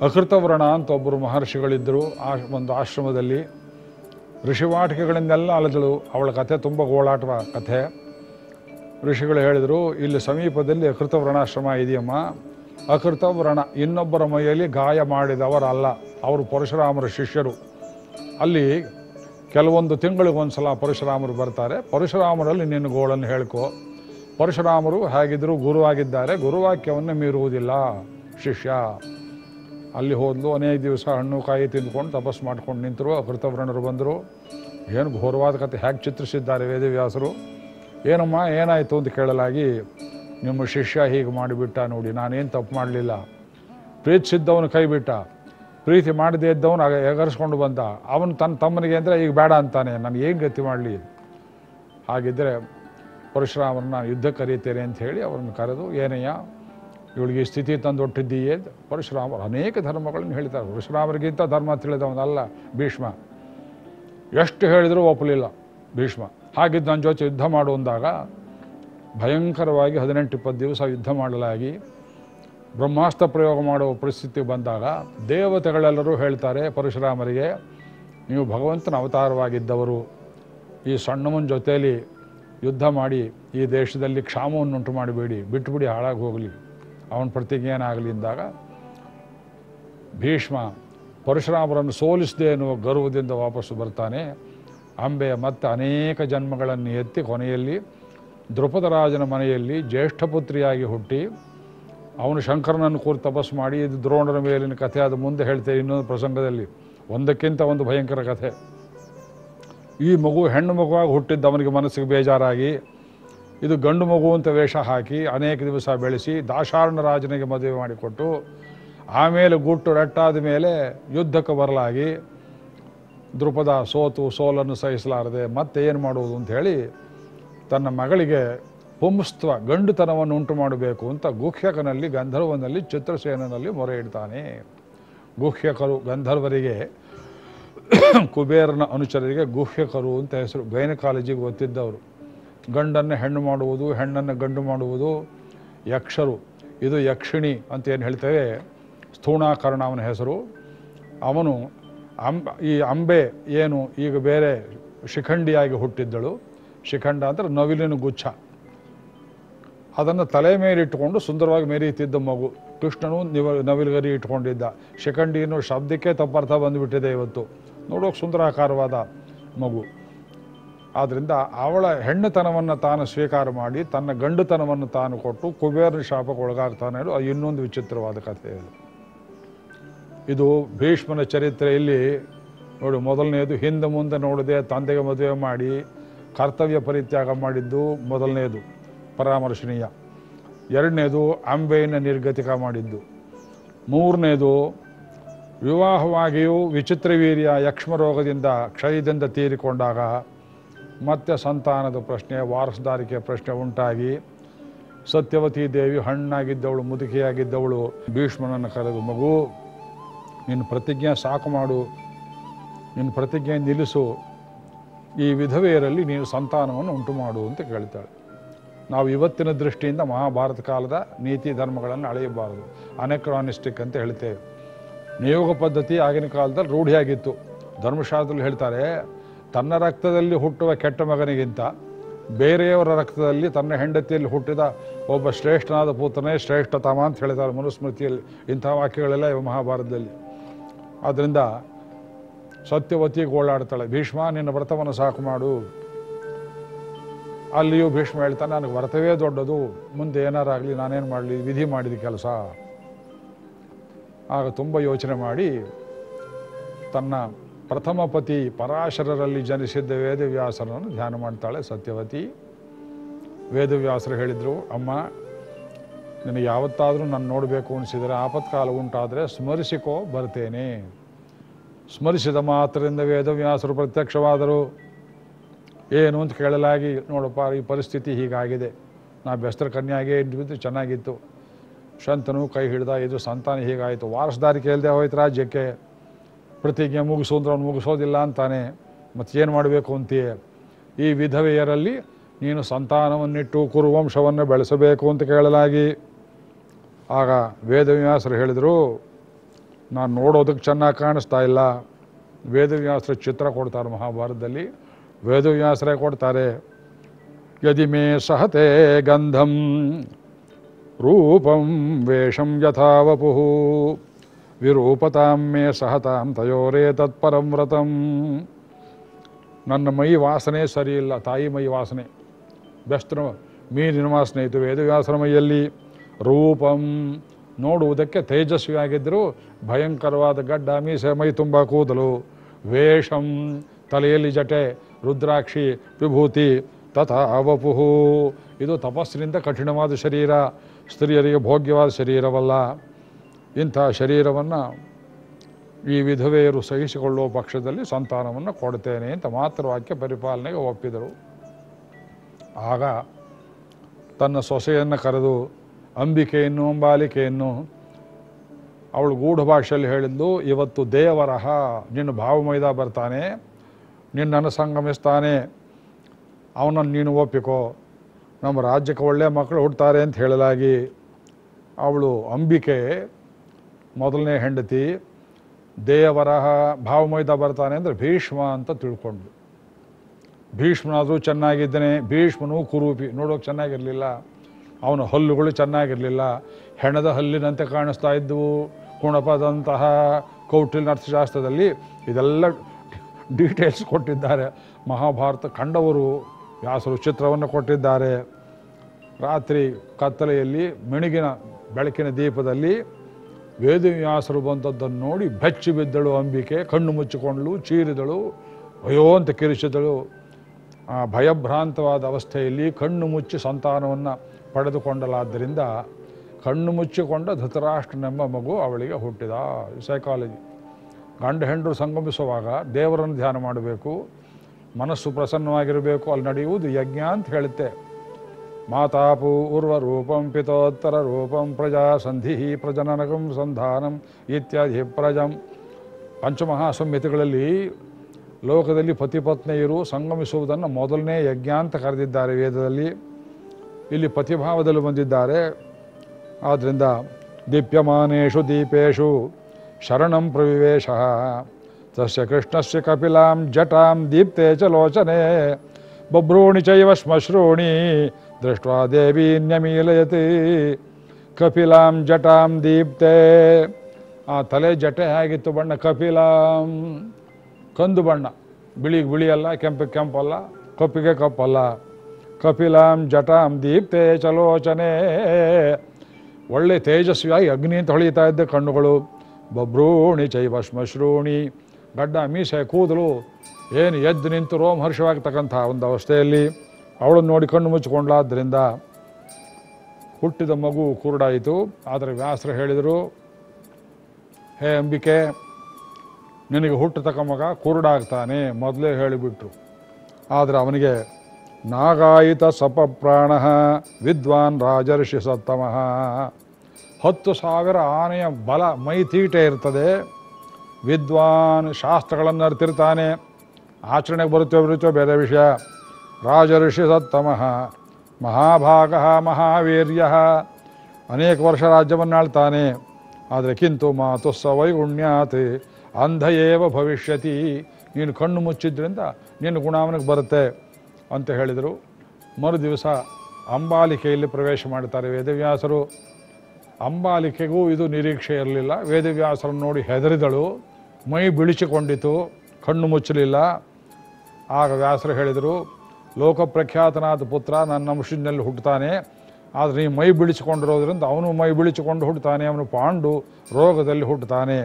ಅಕೃತವ್ರಣ ಅಂತ ಒಬ್ಬರು ಮಹರ್ಷಿಗಳಿದ್ದರು ಆ ಒಂದು ಆಶ್ರಮದಲ್ಲಿ, ಋಷಿವಾಟಿಕೆಗಳಿಂದೆಲ್ಲ ಅಲೆದಳು. ಅವಳ ಕಥೆ ತುಂಬ ಗೋಳಾಟವ ಕಥೆ. ಋಷಿಗಳು ಹೇಳಿದರು, ಇಲ್ಲಿ ಸಮೀಪದಲ್ಲಿ ಅಕೃತವ್ರಣಾಶ್ರಮ ಇದೆಯಮ್ಮ, ಅಕೃತವ್ರಣ ಇನ್ನೊಬ್ಬರ ಮೈಯಲ್ಲಿ ಗಾಯ ಮಾಡಿದವರಲ್ಲ, ಅವರು ಪರಶುರಾಮರ ಶಿಷ್ಯರು. ಅಲ್ಲಿ ಕೆಲವೊಂದು ತಿಂಗಳಿಗೊಂದು ಸಲ ಪರಶುರಾಮರು ಬರ್ತಾರೆ, ಪರಶುರಾಮರಲ್ಲಿ ನಿನ್ನ ಗೋಳನ್ನು ಹೇಳ್ಕೊ. ಪರಶುರಾಮರು ಹೇಗಿದ್ದರೂ ಗುರುವಾಗಿದ್ದಾರೆ, ಗುರುವಾಕ್ಯವನ್ನು ಮೀರುವುದಿಲ್ಲ ಶಿಷ್ಯ. ಅಲ್ಲಿ ಹೋದ್ಲು, ಅನೇಕ ದಿವಸ ಹಣ್ಣು ಕಾಯಿ ತಿಂದ್ಕೊಂಡು ತಪಸ್ಸು ಮಾಡ್ಕೊಂಡು ನಿಂತರು. ಅಕೃತವ್ರಣರು ಬಂದರು, ಏನು ಘೋರವಾದ ಕಥೆ ಹೇಗೆ ಚಿತ್ರಿಸಿದ್ದಾರೆ ವೇದವ್ಯಾಸರು. ಏನಮ್ಮ ಏನಾಯಿತು ಅಂತ ಕೇಳಲಾಗಿ, ನಿಮ್ಮ ಶಿಷ್ಯ ಹೀಗೆ ಮಾಡಿಬಿಟ್ಟ ನೋಡಿ, ನಾನೇನು ತಪ್ಪು ಮಾಡಲಿಲ್ಲ, ಪ್ರೀತಿಸಿದ್ದವನು ಕೈ ಬಿಟ್ಟ, ಪ್ರೀತಿ ಮಾಡದೇ ಇದ್ದವನು ಎಗರಿಸ್ಕೊಂಡು ಬಂದ, ಅವನು ತನ್ನ ತಮ್ಮನಿಗೆ ಅಂದರೆ ಈಗ ಬೇಡ ಅಂತಾನೆ, ನಾನು ಏನು ಗತಿ ಮಾಡಲಿ, ಹಾಗಿದ್ದರೆ ಪರಶುರಾಮರನ್ನು ನಾನು ಯುದ್ಧ ಕರೀತೇನೆ ಅಂತ ಹೇಳಿ ಅವ್ರನ್ನ ಕರೆದು, ಏನಯ್ಯ ಇವಳಿಗೆ ಈ ಸ್ಥಿತಿ ತಂದೊಟ್ಟಿದ್ದೀಯೇ. ಪರಶುರಾಮರು ಅನೇಕ ಧರ್ಮಗಳನ್ನು ಹೇಳ್ತಾರೆ, ಪರಶುರಾಮರಿಗಿಂತ ಧರ್ಮ ತಿಳಿದವನಲ್ಲ ಭೀಷ್ಮ. ಎಷ್ಟು ಹೇಳಿದರೂ ಒಪ್ಪಲಿಲ್ಲ ಭೀಷ್ಮ. ಹಾಗಿದ್ದು ನನ್ನ ಜೊತೆ ಯುದ್ಧ ಮಾಡುವಂದಾಗ ಭಯಂಕರವಾಗಿ ಹದಿನೆಂಟು ಇಪ್ಪತ್ತು ದಿವಸ ಯುದ್ಧ ಮಾಡಲಾಗಿ ಬ್ರಹ್ಮಾಸ್ತ್ರ ಪ್ರಯೋಗ ಮಾಡುವ ಪರಿಸ್ಥಿತಿ ಬಂದಾಗ ದೇವತೆಗಳೆಲ್ಲರೂ ಹೇಳ್ತಾರೆ ಪರಶುರಾಮರಿಗೆ, ನೀವು ಭಗವಂತನ ಅವತಾರವಾಗಿದ್ದವರು, ಈ ಸಣ್ಣವನ ಜೊತೆಯಲ್ಲಿ ಯುದ್ಧ ಮಾಡಿ ಈ ದೇಶದಲ್ಲಿ ಕ್ಷಾಮವನ್ನುಂಟು ಮಾಡಬೇಡಿ, ಬಿಟ್ಟುಬಿಡಿ, ಹಾಳಾಗಿ ಹೋಗಲಿ, ಅವನ ಪ್ರತಿಜ್ಞೆಯನ್ನಾಗಲಿ ಎಂದಾಗ ಭೀಷ್ಮ ಪರಶುರಾಮರನ್ನು ಸೋಲಿಸದೆ ಎನ್ನುವ ಗರ್ವದಿಂದ ವಾಪಸ್ಸು ಬರ್ತಾನೆ. ಅಂಬೆ ಮತ್ತು ಅನೇಕ ಜನ್ಮಗಳನ್ನು ಎತ್ತಿ ಕೊನೆಯಲ್ಲಿ ದ್ರುಪದರಾಜನ ಮನೆಯಲ್ಲಿ ಜ್ಯೇಷ್ಠ ಪುತ್ರಿಯಾಗಿ ಹುಟ್ಟಿ ಅವನು ಶಂಕರನನ್ನು ಕೂರು ತಪಸ್ಸು ಮಾಡಿ, ಇದು ದ್ರೋಣರ ಮೇಲಿನ ಕಥೆ, ಅದು ಮುಂದೆ ಹೇಳ್ತೇವೆ ಇನ್ನೊಂದು ಪ್ರಸಂಗದಲ್ಲಿ, ಒಂದಕ್ಕಿಂತ ಒಂದು ಭಯಂಕರ ಕಥೆ. ಈ ಮಗು ಹೆಣ್ಣು ಮಗುವಾಗಿ ಹುಟ್ಟಿದ್ದು ಅವನಿಗೆ ಮನಸ್ಸಿಗೆ ಬೇಜಾರಾಗಿ ಇದು ಗಂಡು ಮಗು ಅಂತ ವೇಷ ಹಾಕಿ ಅನೇಕ ದಿವಸ ಬೆಳೆಸಿ ದಾಶಾರ್ಣ ರಾಜನಿಗೆ ಮದುವೆ ಮಾಡಿಕೊಟ್ಟು ಆಮೇಲೆ ಗುಟ್ಟು ರಟ್ಟಾದ ಮೇಲೆ ಯುದ್ಧಕ್ಕೆ ಬರಲಾಗಿ ದ್ರುಪದ ಸೋತು ಸೋಲನ್ನು ಸಹಿಸಲಾರದೆ ಮತ್ತೆ ಏನು ಮಾಡುವುದು ಅಂಥೇಳಿ ತನ್ನ ಮಗಳಿಗೆ ಪುಂಸ್ತ್ವ ಗಂಡುತನವನ್ನು ಉಂಟು ಮಾಡಬೇಕು ಅಂತ ಗುಹ್ಯಕನಲ್ಲಿ ಗಂಧರ್ವನಲ್ಲಿ ಚಿತ್ರಸೇನಲ್ಲಿ ಮೊರೆ ಇಡ್ತಾನೆ. ಗುಹ್ಯಕರು ಗಂಧರ್ವರಿಗೆ, ಕುಬೇರನ ಅನುಚರರಿಗೆ ಗುಹ್ಯಕರು ಅಂತ ಹೆಸರು, ಗೈನಕಾಲಜಿಗೆ ಒತ್ತಿದ್ದವರು. ಗಂಡನ್ನು ಹೆಣ್ಣು ಮಾಡುವುದು, ಹೆಣ್ಣನ್ನು ಗಂಡು ಮಾಡುವುದು. ಯಕ್ಷರು, ಇದು ಯಕ್ಷಿಣಿ ಅಂತ ಏನು ಹೇಳ್ತೇವೆ, ಸ್ಥೂಣಾಕರ್ಣ ಅವನ ಹೆಸರು. ಅವನು ಅಂಬ ಈ ಅಂಬೆ ಏನು ಈಗ ಬೇರೆ ಶಿಖಂಡಿಯಾಗಿ ಹುಟ್ಟಿದ್ದಳು, ಶಿಖಂಡಾಂತರ ನವಿಲಿನ ಗುಚ್ಛ. ಅದನ್ನು ತಲೆ ಮೇಲೆ ಇಟ್ಕೊಂಡು ಸುಂದರವಾಗಿ ಮೆರೆಯುತ್ತಿದ್ದ ಮಗು. ಕೃಷ್ಣನು ನಿವ ನವಿಲುಗರಿ ಇಟ್ಕೊಂಡಿದ್ದ. ಶಿಖಂಡಿ ಅನ್ನೋ ಶಬ್ದಕ್ಕೆ ತಪ್ಪರ್ಥ ಬಂದುಬಿಟ್ಟಿದೆ ಇವತ್ತು. ನೋಡೋಕೆ ಸುಂದರಾಕಾರವಾದ ಮಗು. ಆದ್ದರಿಂದ ಅವಳ ಹೆಣ್ಣುತನವನ್ನು ತಾನು ಸ್ವೀಕಾರ ಮಾಡಿ ತನ್ನ ಗಂಡುತನವನ್ನು ತಾನು ಕೊಟ್ಟು ಕುಬೇರನ ಶಾಪಕ್ಕೆ ಒಳಗಾಗ್ತಾನೆ. ಅದು ಇನ್ನೊಂದು ವಿಚಿತ್ರವಾದ ಕಥೆ. ಇದು ಭೀಷ್ಮನ ಚರಿತ್ರೆಯಲ್ಲಿ ನೋಡಿ, ಮೊದಲನೆಯದು ಹಿಂದೆ ಮುಂದೆ ನೋಡದೆ ತಂದೆಗೆ ಮದುವೆ ಮಾಡಿ ಕರ್ತವ್ಯ ಪರಿತ್ಯಾಗ ಮಾಡಿದ್ದು ಮೊದಲನೆಯದು ಪರಾಮರ್ಶನೀಯ. ಎರಡನೇದು ಅಂಬೆಯನ್ನು ನಿರ್ಗತಿಕ ಮಾಡಿದ್ದು. ಮೂರನೇದು ವಿವಾಹವಾಗಿಯೂ ವಿಚಿತ್ರವೀರ್ಯ ಯಕ್ಷ್ಮರೋಗದಿಂದ ಕ್ಷಯದಿಂದ ತೀರಿಕೊಂಡಾಗ ಮತ್ತೆ ಸಂತಾನದ ಪ್ರಶ್ನೆ, ವಾರಸದಾರಿಕೆ ಪ್ರಶ್ನೆ ಉಂಟಾಗಿ ಸತ್ಯವತಿ ದೇವಿ ಹಣ್ಣಾಗಿದ್ದವಳು, ಮುದುಕಿಯಾಗಿದ್ದವಳು ಭೀಷ್ಮನನ್ನು ಕರೆದು, ಮಗು ನಿನ್ನ ಪ್ರತಿಜ್ಞೆ ಸಾಕು ಮಾಡು, ನಿನ್ನ ಪ್ರತಿಜ್ಞೆ ನಿಲ್ಲಿಸು, ಈ ವಿಧವೆಯರಲ್ಲಿ ನೀನು ಸಂತಾನವನ್ನು ಉಂಟು ಮಾಡು ಅಂತ ಕೇಳ್ತಾಳೆ. ನಾವು ಇವತ್ತಿನ ದೃಷ್ಟಿಯಿಂದ ಮಹಾಭಾರತ ಕಾಲದ ನೀತಿ ಧರ್ಮಗಳನ್ನು ಅಳೆಯಬಾರದು, ಅನೆಕ್ರಾನಿಸ್ಟಿಕ್ ಅಂತ ಹೇಳ್ತೇವೆ. ನಿಯೋಗ ಪದ್ಧತಿ ಆಗಿನ ಕಾಲದಲ್ಲಿ ರೂಢಿಯಾಗಿತ್ತು. ಧರ್ಮಶಾಸ್ತ್ರದಲ್ಲಿ ಹೇಳ್ತಾರೆ, ತನ್ನ ರಕ್ತದಲ್ಲಿ ಹುಟ್ಟುವ ಕೆಟ್ಟ ಮಗನಿಗಿಂತ ಬೇರೆಯವರ ರಕ್ತದಲ್ಲಿ ತನ್ನ ಹೆಂಡತಿಯಲ್ಲಿ ಹುಟ್ಟಿದ ಒಬ್ಬ ಶ್ರೇಷ್ಠನಾದ ಪುತ್ರನೇ ಶ್ರೇಷ್ಠತಮ ಅಂತ ಹೇಳ್ತಾರೆ ಮನುಸ್ಮೃತಿಯಲ್ಲಿ. ಇಂಥ ವಾಕ್ಯಗಳೆಲ್ಲ ಇವು ಮಹಾಭಾರತದಲ್ಲಿ. ಆದ್ದರಿಂದ ಸತ್ಯವತಿ ಗೋಳಾಡ್ತಾಳೆ, ಭೀಷ್ಮ ನಿನ್ನ ವ್ರತವನ್ನು ಸಾಕು ಮಾಡು. ಅಲ್ಲಿಯೂ ಭೀಷ್ಮ ಹೇಳ್ತಾನೆ, ನನಗೆ ವ್ರತವೇ ದೊಡ್ಡದು, ಮುಂದೆ ಏನಾರಾಗಲಿ ನಾನೇನು ಮಾಡಲಿ, ವಿಧಿ ಮಾಡಿದ ಕೆಲಸ. ಆಗ ತುಂಬ ಯೋಚನೆ ಮಾಡಿ ತನ್ನ ಪ್ರಥಮ ಪತಿ ಪರಾಶರರಲ್ಲಿ ಜನಿಸಿದ್ದ ವೇದವ್ಯಾಸರನ್ನು ಧ್ಯಾನ ಮಾಡ್ತಾಳೆ ಸತ್ಯವತಿ. ವೇದವ್ಯಾಸರು ಹೇಳಿದರು, ಅಮ್ಮ ನಿನಗೆ ಯಾವತ್ತಾದರೂ ನಾನು ನೋಡಬೇಕು ಅನಿಸಿದರೆ ಆಪತ್ಕಾಲ ಉಂಟಾದರೆ ಸ್ಮರಿಸಿಕೋ, ಬರ್ತೇನೆ. ಸ್ಮರಿಸಿದ ಮಾತ್ರದಿಂದ ವೇದವ್ಯಾಸರು ಪ್ರತ್ಯಕ್ಷವಾದರು. ಏನು ಅಂತ ಕೇಳಲಾಗಿ, ನೋಡಪ್ಪ ಈ ಪರಿಸ್ಥಿತಿ ಹೀಗಾಗಿದೆ, ನಾ ಬೆಸ್ತರ ಕನ್ಯಾಗೆ ಇದ್ದು ಚೆನ್ನಾಗಿತ್ತು, ಶಂತನು ಕೈ ಹಿಡ್ದ, ಇದು ಸಂತಾನ ಹೀಗಾಯಿತು, ವಾರಸದಾರಿಕೆ ಇಲ್ಲದೆ ಹೋಯ್ತು ರಾಜ್ಯಕ್ಕೆ, ಪ್ರತಿಜ್ಞೆ ಮುಗಿಸು ಅಂದ್ರೆ ಅವ್ನು ಮುಗಿಸೋದಿಲ್ಲ ಅಂತಾನೆ, ಮತ್ತೇನು ಮಾಡಬೇಕು ಅಂತೀಯೇ, ಈ ವಿಧವೆಯರಲ್ಲಿ ನೀನು ಸಂತಾನವನ್ನಿಟ್ಟು ಕುರುವಂಶವನ್ನು ಬೆಳೆಸಬೇಕು ಅಂತ ಕೇಳಲಾಗಿ ಆಗ ವೇದವ್ಯಾಸರು ಹೇಳಿದರು, ನಾನು ನೋಡೋದಕ್ಕೆ ಚೆನ್ನಾಗಿ ಕಾಣಿಸ್ತಾ ಇಲ್ಲ. ವೇದವ್ಯಾಸರು ಚಿತ್ರ ಕೊಡ್ತಾರೆ ಮಹಾಭಾರತದಲ್ಲಿ, ವೇದವ್ಯಾಸರೇ ಕೊಡ್ತಾರೆ. ಯದಿ ಮೇ ಸಹತೆ ಗಂಧಂ ರೂಪಂ ವೇಷಂ ಯಥಾ ವಪುಃ ವಿರೂಪತಾಂ ಮೇ ಸಹತಾಂ ತಯೋರೇ ತತ್ಪರಂ ವ್ರತಂ. ನನ್ನ ಮೈ ವಾಸನೆ ಸರಿಯಿಲ್ಲ, ತಾಯಿ ಮೈ ವಾಸನೆ, ಬೆಸ್ತ್ರ ಮೀನಿನ ವಾಸನೆ ಇತ್ತು ವೇದವ್ಯಾಸರ ಮೈಯಲ್ಲಿ. ರೂಪಂ ನೋಡುವುದಕ್ಕೆ ತೇಜಸ್ವಿಯಾಗಿದ್ದರು, ಭಯಂಕರವಾದ ಗಡ್ಡ ಮೀಸೆ ಮೈ ತುಂಬ ಕೂದಲು. ವೇಷಂ ತಲೆಯಲ್ಲಿ ಜಟೆ, ರುದ್ರಾಕ್ಷಿ, ವಿಭೂತಿ. ತಥಾ ವಪುಹು ಇದು ತಪಸ್ಸಿನಿಂದ ಕಠಿಣವಾದ ಶರೀರ, ಸ್ತ್ರೀಯರಿಗೆ ಭೋಗ್ಯವಾದ ಶರೀರವಲ್ಲ. ಇಂಥ ಶರೀರವನ್ನು ಈ ವಿಧವೆಯರು ಸಹಿಸಿಕೊಳ್ಳುವ ಪಕ್ಷದಲ್ಲಿ ಸಂತಾನವನ್ನು ಕೊಡ್ತೇನೆ ಅಂತ ಮಾತ್ರವಾಕ್ಯ ಪರಿಪಾಲನೆಗೆ ಒಪ್ಪಿದರು. ಆಗ ತನ್ನ ಸೊಸೆಯನ್ನು ಕರೆದು ಅಂಬಿಕೆಯನ್ನು ಅಂಬಾಲಿಕೆಯನ್ನು ಅವಳು ಗೂಢ ಭಾಷೆಯಲ್ಲಿ ಹೇಳಿದ್ದು, ಇವತ್ತು ದೇವರಹ ನಿನ್ನ ಭಾವಮೈದ ಬರ್ತಾನೆ, ನಿನ್ನನ್ನು ಸಂಗಮಿಸ್ತಾನೆ, ಅವನನ್ನು ನೀನು ಒಪ್ಪಿಕೋ, ನಮ್ಮ ರಾಜ್ಯಕ್ಕೆ ಒಳ್ಳೆಯ ಮಕ್ಕಳು ಹುಡ್ತಾರೆ ಅಂತ ಹೇಳಲಾಗಿ ಅವಳು ಅಂಬಿಕೆ ಮೊದಲನೇ ಹೆಂಡತಿ ದೇವರಹ ಭಾವಮೈದ ಬರ್ತಾನೆ ಅಂದರೆ ಭೀಷ್ಮ ಅಂತ ತಿಳ್ಕೊಂಡ್ಳು. ಭೀಷ್ಮನಾದರೂ ಚೆನ್ನಾಗಿದ್ದಾನೆ, ಭೀಷ್ಮನು ಕುರೂಪಿ, ನೋಡೋಕೆ ಚೆನ್ನಾಗಿರಲಿಲ್ಲ, ಅವನ ಹಲ್ಲುಗಳು ಚೆನ್ನಾಗಿರಲಿಲ್ಲ, ಹೆಣದ ಹಲ್ಲಿನಂತೆ ಕಾಣಿಸ್ತಾ ಇದ್ದವು. ಕುಣಪದಂತಹ ಕೌಟಿಲ್ಯ ಅರ್ಥಶಾಸ್ತ್ರದಲ್ಲಿ ಇದೆಲ್ಲ ಡೀಟೇಲ್ಸ್ ಕೊಟ್ಟಿದ್ದಾರೆ. ಮಹಾಭಾರತ ಕಂಡವರು ವ್ಯಾಸರು ಚಿತ್ರವನ್ನು ಕೊಟ್ಟಿದ್ದಾರೆ. ರಾತ್ರಿ ಕತ್ತಲೆಯಲ್ಲಿ ಮಿಣಿಗಿನ ಬೆಳಕಿನ ದೀಪದಲ್ಲಿ ವೇದವ್ಯಾಸರು ಬಂದದ್ದನ್ನು ನೋಡಿ ಬೆಚ್ಚಿ ಬಿದ್ದಳು ಅಂಬಿಕೆ, ಕಣ್ಣು ಮುಚ್ಚಿಕೊಂಡಳು, ಚೀರಿದಳು, ಅಯ್ಯೋ ಅಂತ ಕಿರಿಚಿದಳು. ಆ ಭಯಭ್ರಾಂತವಾದ ಅವಸ್ಥೆಯಲ್ಲಿ ಕಣ್ಣು ಮುಚ್ಚಿ ಸಂತಾನವನ್ನು ಪಡೆದುಕೊಂಡಲಾದ್ದರಿಂದ ಕಣ್ಣು ಮುಚ್ಚಿಕೊಂಡ ಧೃತರಾಷ್ಟ್ರನೆಂಬ ಮಗು ಅವಳಿಗೆ ಹುಟ್ಟಿದ. ಸೈಕಾಲಜಿ. ಗಂಡ ಹೆಂಡರು ಸಂಗಮಿಸುವಾಗ ದೇವರನ್ನು ಧ್ಯಾನ ಮಾಡಬೇಕು, ಮನಸ್ಸು ಪ್ರಸನ್ನವಾಗಿರಬೇಕು, ಅಲ್ಲಿ ನಡೆಯುವುದು ಯಜ್ಞ ಅಂತ ಹೇಳುತ್ತೆ. ಮಾತಾಪು ಉರ್ವ ರೂಪಂ ಪಿತೋತ್ತರ ರೂಪಂ ಪ್ರಜಾ ಸಂಧಿ ಪ್ರಜನನಗಂ ಸಂಧಾನಂ ಇತ್ಯಾದಿ ಪ್ರಜಂ. ಪಂಚಮಹಾಸಂಹಿತೆಗಳಲ್ಲಿ ಲೋಕದಲ್ಲಿ ಪತಿಪತ್ನಿಯರು ಸಂಗಮಿಸುವುದನ್ನು ಮೊದಲನೇ ಯಜ್ಞ ಅಂತ ಕರೆದಿದ್ದಾರೆ ವೇದದಲ್ಲಿ. ಇಲ್ಲಿ ಪತಿಭಾವದಲ್ಲಿ ಬಂದಿದ್ದಾರೆ. ಆದ್ದರಿಂದ ದೀಪ್ಯಮಾನೇಶು ದೀಪೇಶು ಶರಣಂ ಪ್ರವಿವೇಶ ತಸ್ಯ ಕೃಷ್ಣಸ್ಯ ಕಪಿಲಾಂ ಜಟಾಂ ದೀಪ್ತೇ ಚ ಲೋಚನೆ बभ्रूणि चैव श्मश्रूणि दृष्ट्वा देवी न्यमीलयति कपिलां जटां दीप्ते आ तले जटे ಆಗಿತ್ತು ಬಣ್ಣ ಕಪಿಲಾಂ ಕಂದು ಬಣ್ಣ ಬಿಳಿಗೆ ಬಿಳಿ ಅಲ್ಲ ಕೆಂಪಿಗೆ ಕೆಂಪಲ್ಲ ಕಪ್ಪಿಗೆ ಕಪ್ಪಲ್ಲ ಕಪಿಲಾಂ ಜಟಾಂ ದೀಪ್ತೆ ಚಲೋಚನೆ ಒಳ್ಳೆ ತೇಜಸ್ವಿಯಾಗಿ ಅಗ್ನಿ ಅಂತ ಹೊಳಿತಾ ಇದ್ದ ಕಣ್ಣುಗಳು ಬಭ್ರೂಣಿ ಚೈವ ಶ್ಮಶ್ರೂಣಿ ಗಡ್ಡ ಮೀಸೆ ಕೂದಲು ಏನು ಎದ್ದು ನಿಂತು ರೋಮ ಹರ್ಷವಾಗ್ತಕ್ಕಂಥ ಒಂದು ಅವಸ್ಥೆಯಲ್ಲಿ ಅವಳನ್ನು ನೋಡಿ ಕಣ್ಣು ಮುಚ್ಚಿಕೊಂಡ್ಲಾದ್ದರಿಂದ ಹುಟ್ಟಿದ ಮಗು ಕುರುಡಾಯಿತು. ಆದರೆ ವ್ಯಾಸರು ಹೇಳಿದರು, ಹೇ ಅಂಬಿಕೆ, ನಿನಗೆ ಹುಟ್ಟತಕ್ಕ ಮಗ ಕುರುಡಾಗ್ತಾನೆ ಮೊದಲೇ ಹೇಳಿಬಿಟ್ರು. ಆದರೆ ಅವನಿಗೆ ನಾಗಾಯಿತ ಸಪ ಪ್ರಾಣ ವಿದ್ವಾನ್ ರಾಜರ್ಷಿ ಸತ್ತಮಃ, ಹತ್ತು ಸಾವಿರ ಆನೆಯ ಬಲ ಮೈ ತೀಟೆ ಇರ್ತದೆ, ವಿದ್ವಾನ್ ಶಾಸ್ತ್ರಗಳನ್ನು ಅರ್ತಿರ್ತಾನೆ, ಆಚರಣೆಗೆ ಬರುತ್ತೋ ಬರುತ್ತೋ ಬೇರೆ ವಿಷಯ. ರಾಜರ್ಷಿ ಸತ್ತಮಃ ಮಹಾಭಾಗ ಮಹಾವೀರ್ಯ, ಅನೇಕ ವರ್ಷ ರಾಜ್ಯವನ್ನಾಳ್ತಾನೆ. ಆದರೆ ಕಿಂತು ಮಾತು ಸ ವೈಗುಣ್ಯಾತ್ ಅಂಧಯೇವ ಭವಿಷ್ಯತಿ, ನೀನು ಕಣ್ಣು ಮುಚ್ಚಿದ್ರಿಂದ ನಿನ್ನ ಗುಣ ಅವನಿಗೆ ಬರುತ್ತೆ ಅಂತ ಹೇಳಿದರು. ಮರು ದಿವಸ ಅಂಬಾಲಿಕೆಯಲ್ಲಿ ಪ್ರವೇಶ ಮಾಡ್ತಾರೆ ವೇದವ್ಯಾಸರು. ಅಂಬಾಲಿಕೆಗೂ ಇದು ನಿರೀಕ್ಷೆ ಇರಲಿಲ್ಲ. ವೇದವ್ಯಾಸರನ್ನು ನೋಡಿ ಹೆದರಿದಳು, ಮೈ ಬಿಳಿಸಿಕೊಂಡಿತು, ಕಣ್ಣು ಮುಚ್ಚಲಿಲ್ಲ. ಆಗ ವ್ಯಾಸರು ಹೇಳಿದರು, ಲೋಕಪ್ರಖ್ಯಾತನಾದ ಪುತ್ರ ನನ್ನ ವಂಶದಲ್ಲಿ ಹುಟ್ಟುತ್ತಾನೆ, ಆದರೆ ನೀ ಮೈ ಬಿಳಿಸಿಕೊಂಡಿರೋದ್ರಿಂದ ಅವನು ಮೈ ಬಿಳಿಸಿಕೊಂಡು ಹುಟ್ಟುತ್ತಾನೆ, ಅವನು ಪಾಂಡು ರೋಗದಲ್ಲಿ ಹುಟ್ಟುತ್ತಾನೆ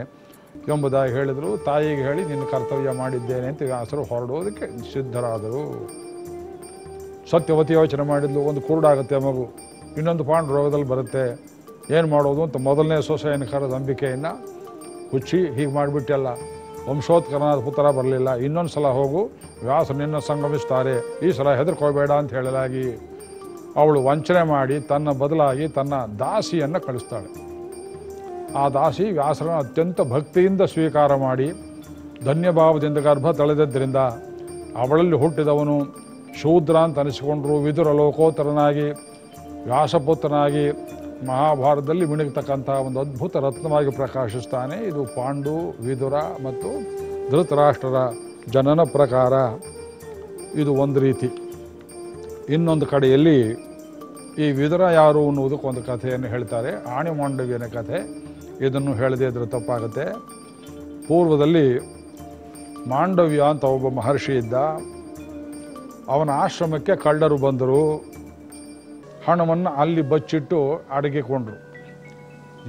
ಎಂಬುದಾಗಿ ಹೇಳಿದರು. ತಾಯಿಗೆ ಹೇಳಿ ನಿನ್ನ ಕರ್ತವ್ಯ ಮಾಡಿದ್ದೇನೆ ಅಂತ ವ್ಯಾಸರು ಹೊರಡೋದಕ್ಕೆ ಸಿದ್ಧರಾದರು. ಸತ್ಯವತಿ ಯೋಚನೆ ಮಾಡಿದ್ಲು, ಒಂದು ಕುರುಡಾಗುತ್ತೆ ಮಗು, ಇನ್ನೊಂದು ಪಾಂಡು ರೋಗದಲ್ಲಿ ಬರುತ್ತೆ, ಏನು ಮಾಡೋದು ಅಂತ ಮೊದಲನೇ ಸೊಸೆಯನ್ನು ಕರೆದ ಅಂಬಿಕೆಯನ್ನು ಹುಚ್ಚಿ ಹೀಗೆ ಮಾಡಿಬಿಟ್ಟೆಲ್ಲ, ವಂಶೋತ್ಕರ್ನಾದ ಪುತ್ರ ಬರಲಿಲ್ಲ, ಇನ್ನೊಂದು ಸಲ ಹೋಗು, ವ್ಯಾಸರು ನಿನ್ನ ಸಂಗಮಿಸ್ತಾರೆ, ಈ ಸಲ ಹೆದರ್ಕೋಬೇಡ ಅಂತ ಹೇಳಲಾಗಿ ಅವಳು ವಂಚನೆ ಮಾಡಿ ತನ್ನ ಬದಲಾಗಿ ತನ್ನ ದಾಸಿಯನ್ನು ಕಳಿಸ್ತಾಳೆ. ಆ ದಾಸಿ ವ್ಯಾಸರನ್ನು ಅತ್ಯಂತ ಭಕ್ತಿಯಿಂದ ಸ್ವೀಕಾರ ಮಾಡಿ ಧನ್ಯಭಾವದಿಂದ ಗರ್ಭ ತಳೆದದ್ದರಿಂದ ಅವಳಲ್ಲಿ ಹುಟ್ಟಿದವನು ಶೂದ್ರ ಅಂತ ಅನಿಸಿಕೊಂಡ್ರು, ವಿದುರ ಲೋಕೋತ್ತರನಾಗಿ ವ್ಯಾಸಪುತ್ರನಾಗಿ ಮಹಾಭಾರತದಲ್ಲಿ ಮಿಣುಗತಕ್ಕಂತಹ ಒಂದು ಅದ್ಭುತ ರತ್ನವಾಗಿ ಪ್ರಕಾಶಿಸ್ತಾನೆ. ಇದು ಪಾಂಡು, ವಿದುರ ಮತ್ತು ಧೃತರಾಷ್ಟ್ರರ ಜನನ ಪ್ರಕಾರ. ಇದು ಒಂದು ರೀತಿ. ಇನ್ನೊಂದು ಕಡೆಯಲ್ಲಿ ಈ ವಿದುರ ಯಾರು ಅನ್ನುವುದಕ್ಕೊಂದು ಕಥೆಯನ್ನು ಹೇಳ್ತಾರೆ, ಆಣಿಮಾಂಡವ್ಯನ ಕಥೆ. ಇದನ್ನು ಹೇಳದೇ ಇದ್ರೂ ತಪ್ಪಾಗುತ್ತೆ. ಪೂರ್ವದಲ್ಲಿ ಮಾಂಡವ್ಯ ಅಂತ ಒಬ್ಬ ಮಹರ್ಷಿ ಇದ್ದ. ಅವನ ಆಶ್ರಮಕ್ಕೆ ಕಳ್ಳರು ಬಂದರು, ಹಣವನ್ನು ಅಲ್ಲಿ ಬಚ್ಚಿಟ್ಟು ಅಡಗಿಕೊಂಡ್ರು,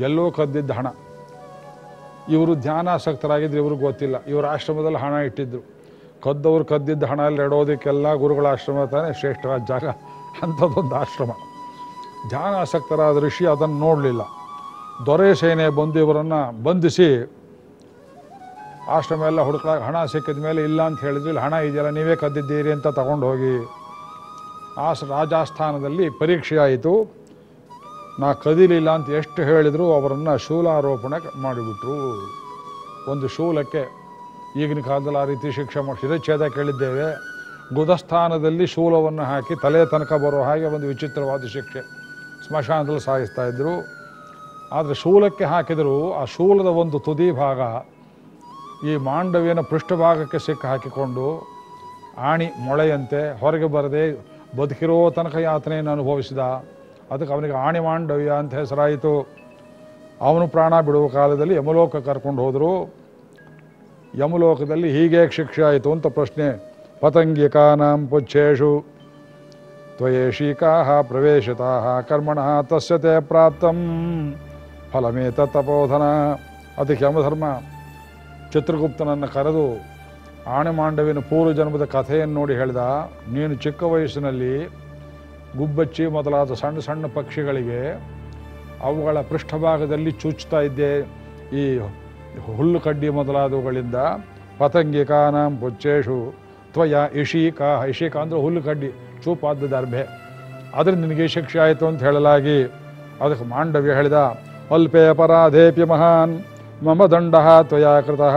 ಎಲ್ಲೋ ಕದ್ದಿದ್ದ ಹಣ. ಇವರು ಧ್ಯಾನಾಸಕ್ತರಾಗಿದ್ದರು, ಇವ್ರಿಗೆ ಗೊತ್ತಿಲ್ಲ, ಇವರು ಆಶ್ರಮದಲ್ಲಿ ಹಣ ಇಟ್ಟಿದ್ದರು. ಕದ್ದವ್ರು ಕದ್ದಿದ್ದ ಹಣ ಅಲ್ಲಿ ಇಡೋದಕ್ಕೆಲ್ಲ ಗುರುಗಳ ಆಶ್ರಮ ತಾನೇ ಶ್ರೇಷ್ಠವಾದ ಜಾಗ, ಅಂಥದ್ದೊಂದು ಆಶ್ರಮ. ಧ್ಯಾನಾಸಕ್ತರಾದ ಋಷಿ ಅದನ್ನು ನೋಡಲಿಲ್ಲ. ದೊರೆ ಸೇನೆ ಬಂದು ಇವರನ್ನು ಬಂಧಿಸಿ ಆಶ್ರಮ ಎಲ್ಲ ಹುಡುಕಾಗ ಹಣ ಸಿಕ್ಕಿದ ಮೇಲೆ ಇಲ್ಲ ಅಂತ ಹೇಳಿದ್ರು. ಇಲ್ಲಿ ಹಣ ಇದೆಯಲ್ಲ, ನೀವೇ ಕದ್ದಿದ್ದೀರಿ ಅಂತ ತಗೊಂಡು ಹೋಗಿ. ಆಸ್ ರಾಜಸ್ಥಾನದಲ್ಲಿ ಪರೀಕ್ಷೆ ಆಯಿತು. ನಾ ಕದೀಲಿಲ್ಲ ಅಂತ ಎಷ್ಟು ಹೇಳಿದ್ರು ಅವರನ್ನು ಶೂಲಾರೋಪಣೆ ಮಾಡಿಬಿಟ್ರು. ಒಂದು ಶೂಲಕ್ಕೆ ಈಗಿನ ಕಾಲದಲ್ಲಿ ಆ ರೀತಿ ಶಿಕ್ಷೆ ಮಾಡಿ ಶಿರಚ್ಛೇದ ಕೇಳಿದ್ದೇವೆ. ಗುದಸ್ಥಾನದಲ್ಲಿ ಶೂಲವನ್ನು ಹಾಕಿ ತಲೆ ತನಕ ಬರೋ ಹಾಗೆ ಒಂದು ವಿಚಿತ್ರವಾದ ಶಿಕ್ಷೆ, ಸ್ಮಶಾನದಲ್ಲಿ ಸಾಯಿಸ್ತಾ ಇದ್ದರು. ಆದರೆ ಶೂಲಕ್ಕೆ ಹಾಕಿದರೂ ಆ ಶೂಲದ ಒಂದು ತುದಿ ಭಾಗ ಈ ಮಾಂಡವ್ಯನ ಪೃಷ್ಠಭಾಗಕ್ಕೆ ಸಿಕ್ಕ ಹಾಕಿಕೊಂಡು ಆಣಿ ಮೊಳೆಯಂತೆ ಹೊರಗೆ ಬರದೆ ಬದುಕಿರೋ ತನಕ ಯಾತನೆಯನ್ನು ಅನುಭವಿಸಿದ. ಅದಕ್ಕೆ ಅವನಿಗೆ ಆಣಿ ಮಾಂಡವ್ಯ ಅಂತ ಹೆಸರಾಯಿತು. ಅವನು ಪ್ರಾಣ ಬಿಡುವ ಕಾಲದಲ್ಲಿ ಯಮಲೋಕ ಕರ್ಕೊಂಡು ಹೋದರು. ಯಮಲೋಕದಲ್ಲಿ ಹೀಗೆ ಶಿಕ್ಷೆ ಆಯಿತು ಅಂತ ಪ್ರಶ್ನೆ. ಪತಂಗಿಕಾನಾಂ ಪುಚ್ಛೇಷು ತ್ವಯೇಷಿಕಾ ಪ್ರವೇಶಿತಾ ಕರ್ಮಣ ತಸ್ಯತೆ ಪ್ರಾಪ್ತಂ ಫಲಮೇತ ತಪೋಧನ. ಅದಕ್ಕೆ ಯಮಧರ್ಮ ಚಿತ್ರಗುಪ್ತನನ್ನು ಕರೆದು ಆಣೆಮಾಂಡವಿನ ಪೂರ್ವಜನ್ಮದ ಕಥೆಯನ್ನು ನೋಡಿ ಹೇಳಿದ, ನೀನು ಚಿಕ್ಕ ವಯಸ್ಸಿನಲ್ಲಿ ಗುಬ್ಬಚ್ಚಿ ಮೊದಲಾದ ಸಣ್ಣ ಸಣ್ಣ ಪಕ್ಷಿಗಳಿಗೆ ಅವುಗಳ ಪೃಷ್ಠಭಾಗದಲ್ಲಿ ಚುಚ್ಚುತ್ತಾ ಇದ್ದೆ ಈ ಹುಲ್ಲು ಕಡ್ಡಿ ಮೊದಲಾದವುಗಳಿಂದ. ಪತಂಗಿಕಾನಾಂ ಪುಚ್ಚೇಷು ತ್ವಯ ಇಶೀಕಾ, ಇಶೀಕಾ ಅಂದರೆ ಹುಲ್ಲು ಕಡ್ಡಿ, ಚೂಪಾದ ದರ್ಭೆ, ಆದರೆ ನಿನಗೆ ಶಿಕ್ಷೆ ಆಯಿತು ಅಂತ ಹೇಳಲಾಗಿ ಅದಕ್ಕೆ ಮಾಂಡವ್ಯ ಹೇಳಿದ, ಅಲ್ಪೇ ಅಪರಾಧೇಪಿ ಮಹಾನ್ ಮಮ ದಂಡ ತ್ವಯಾ ಕೃತಃ.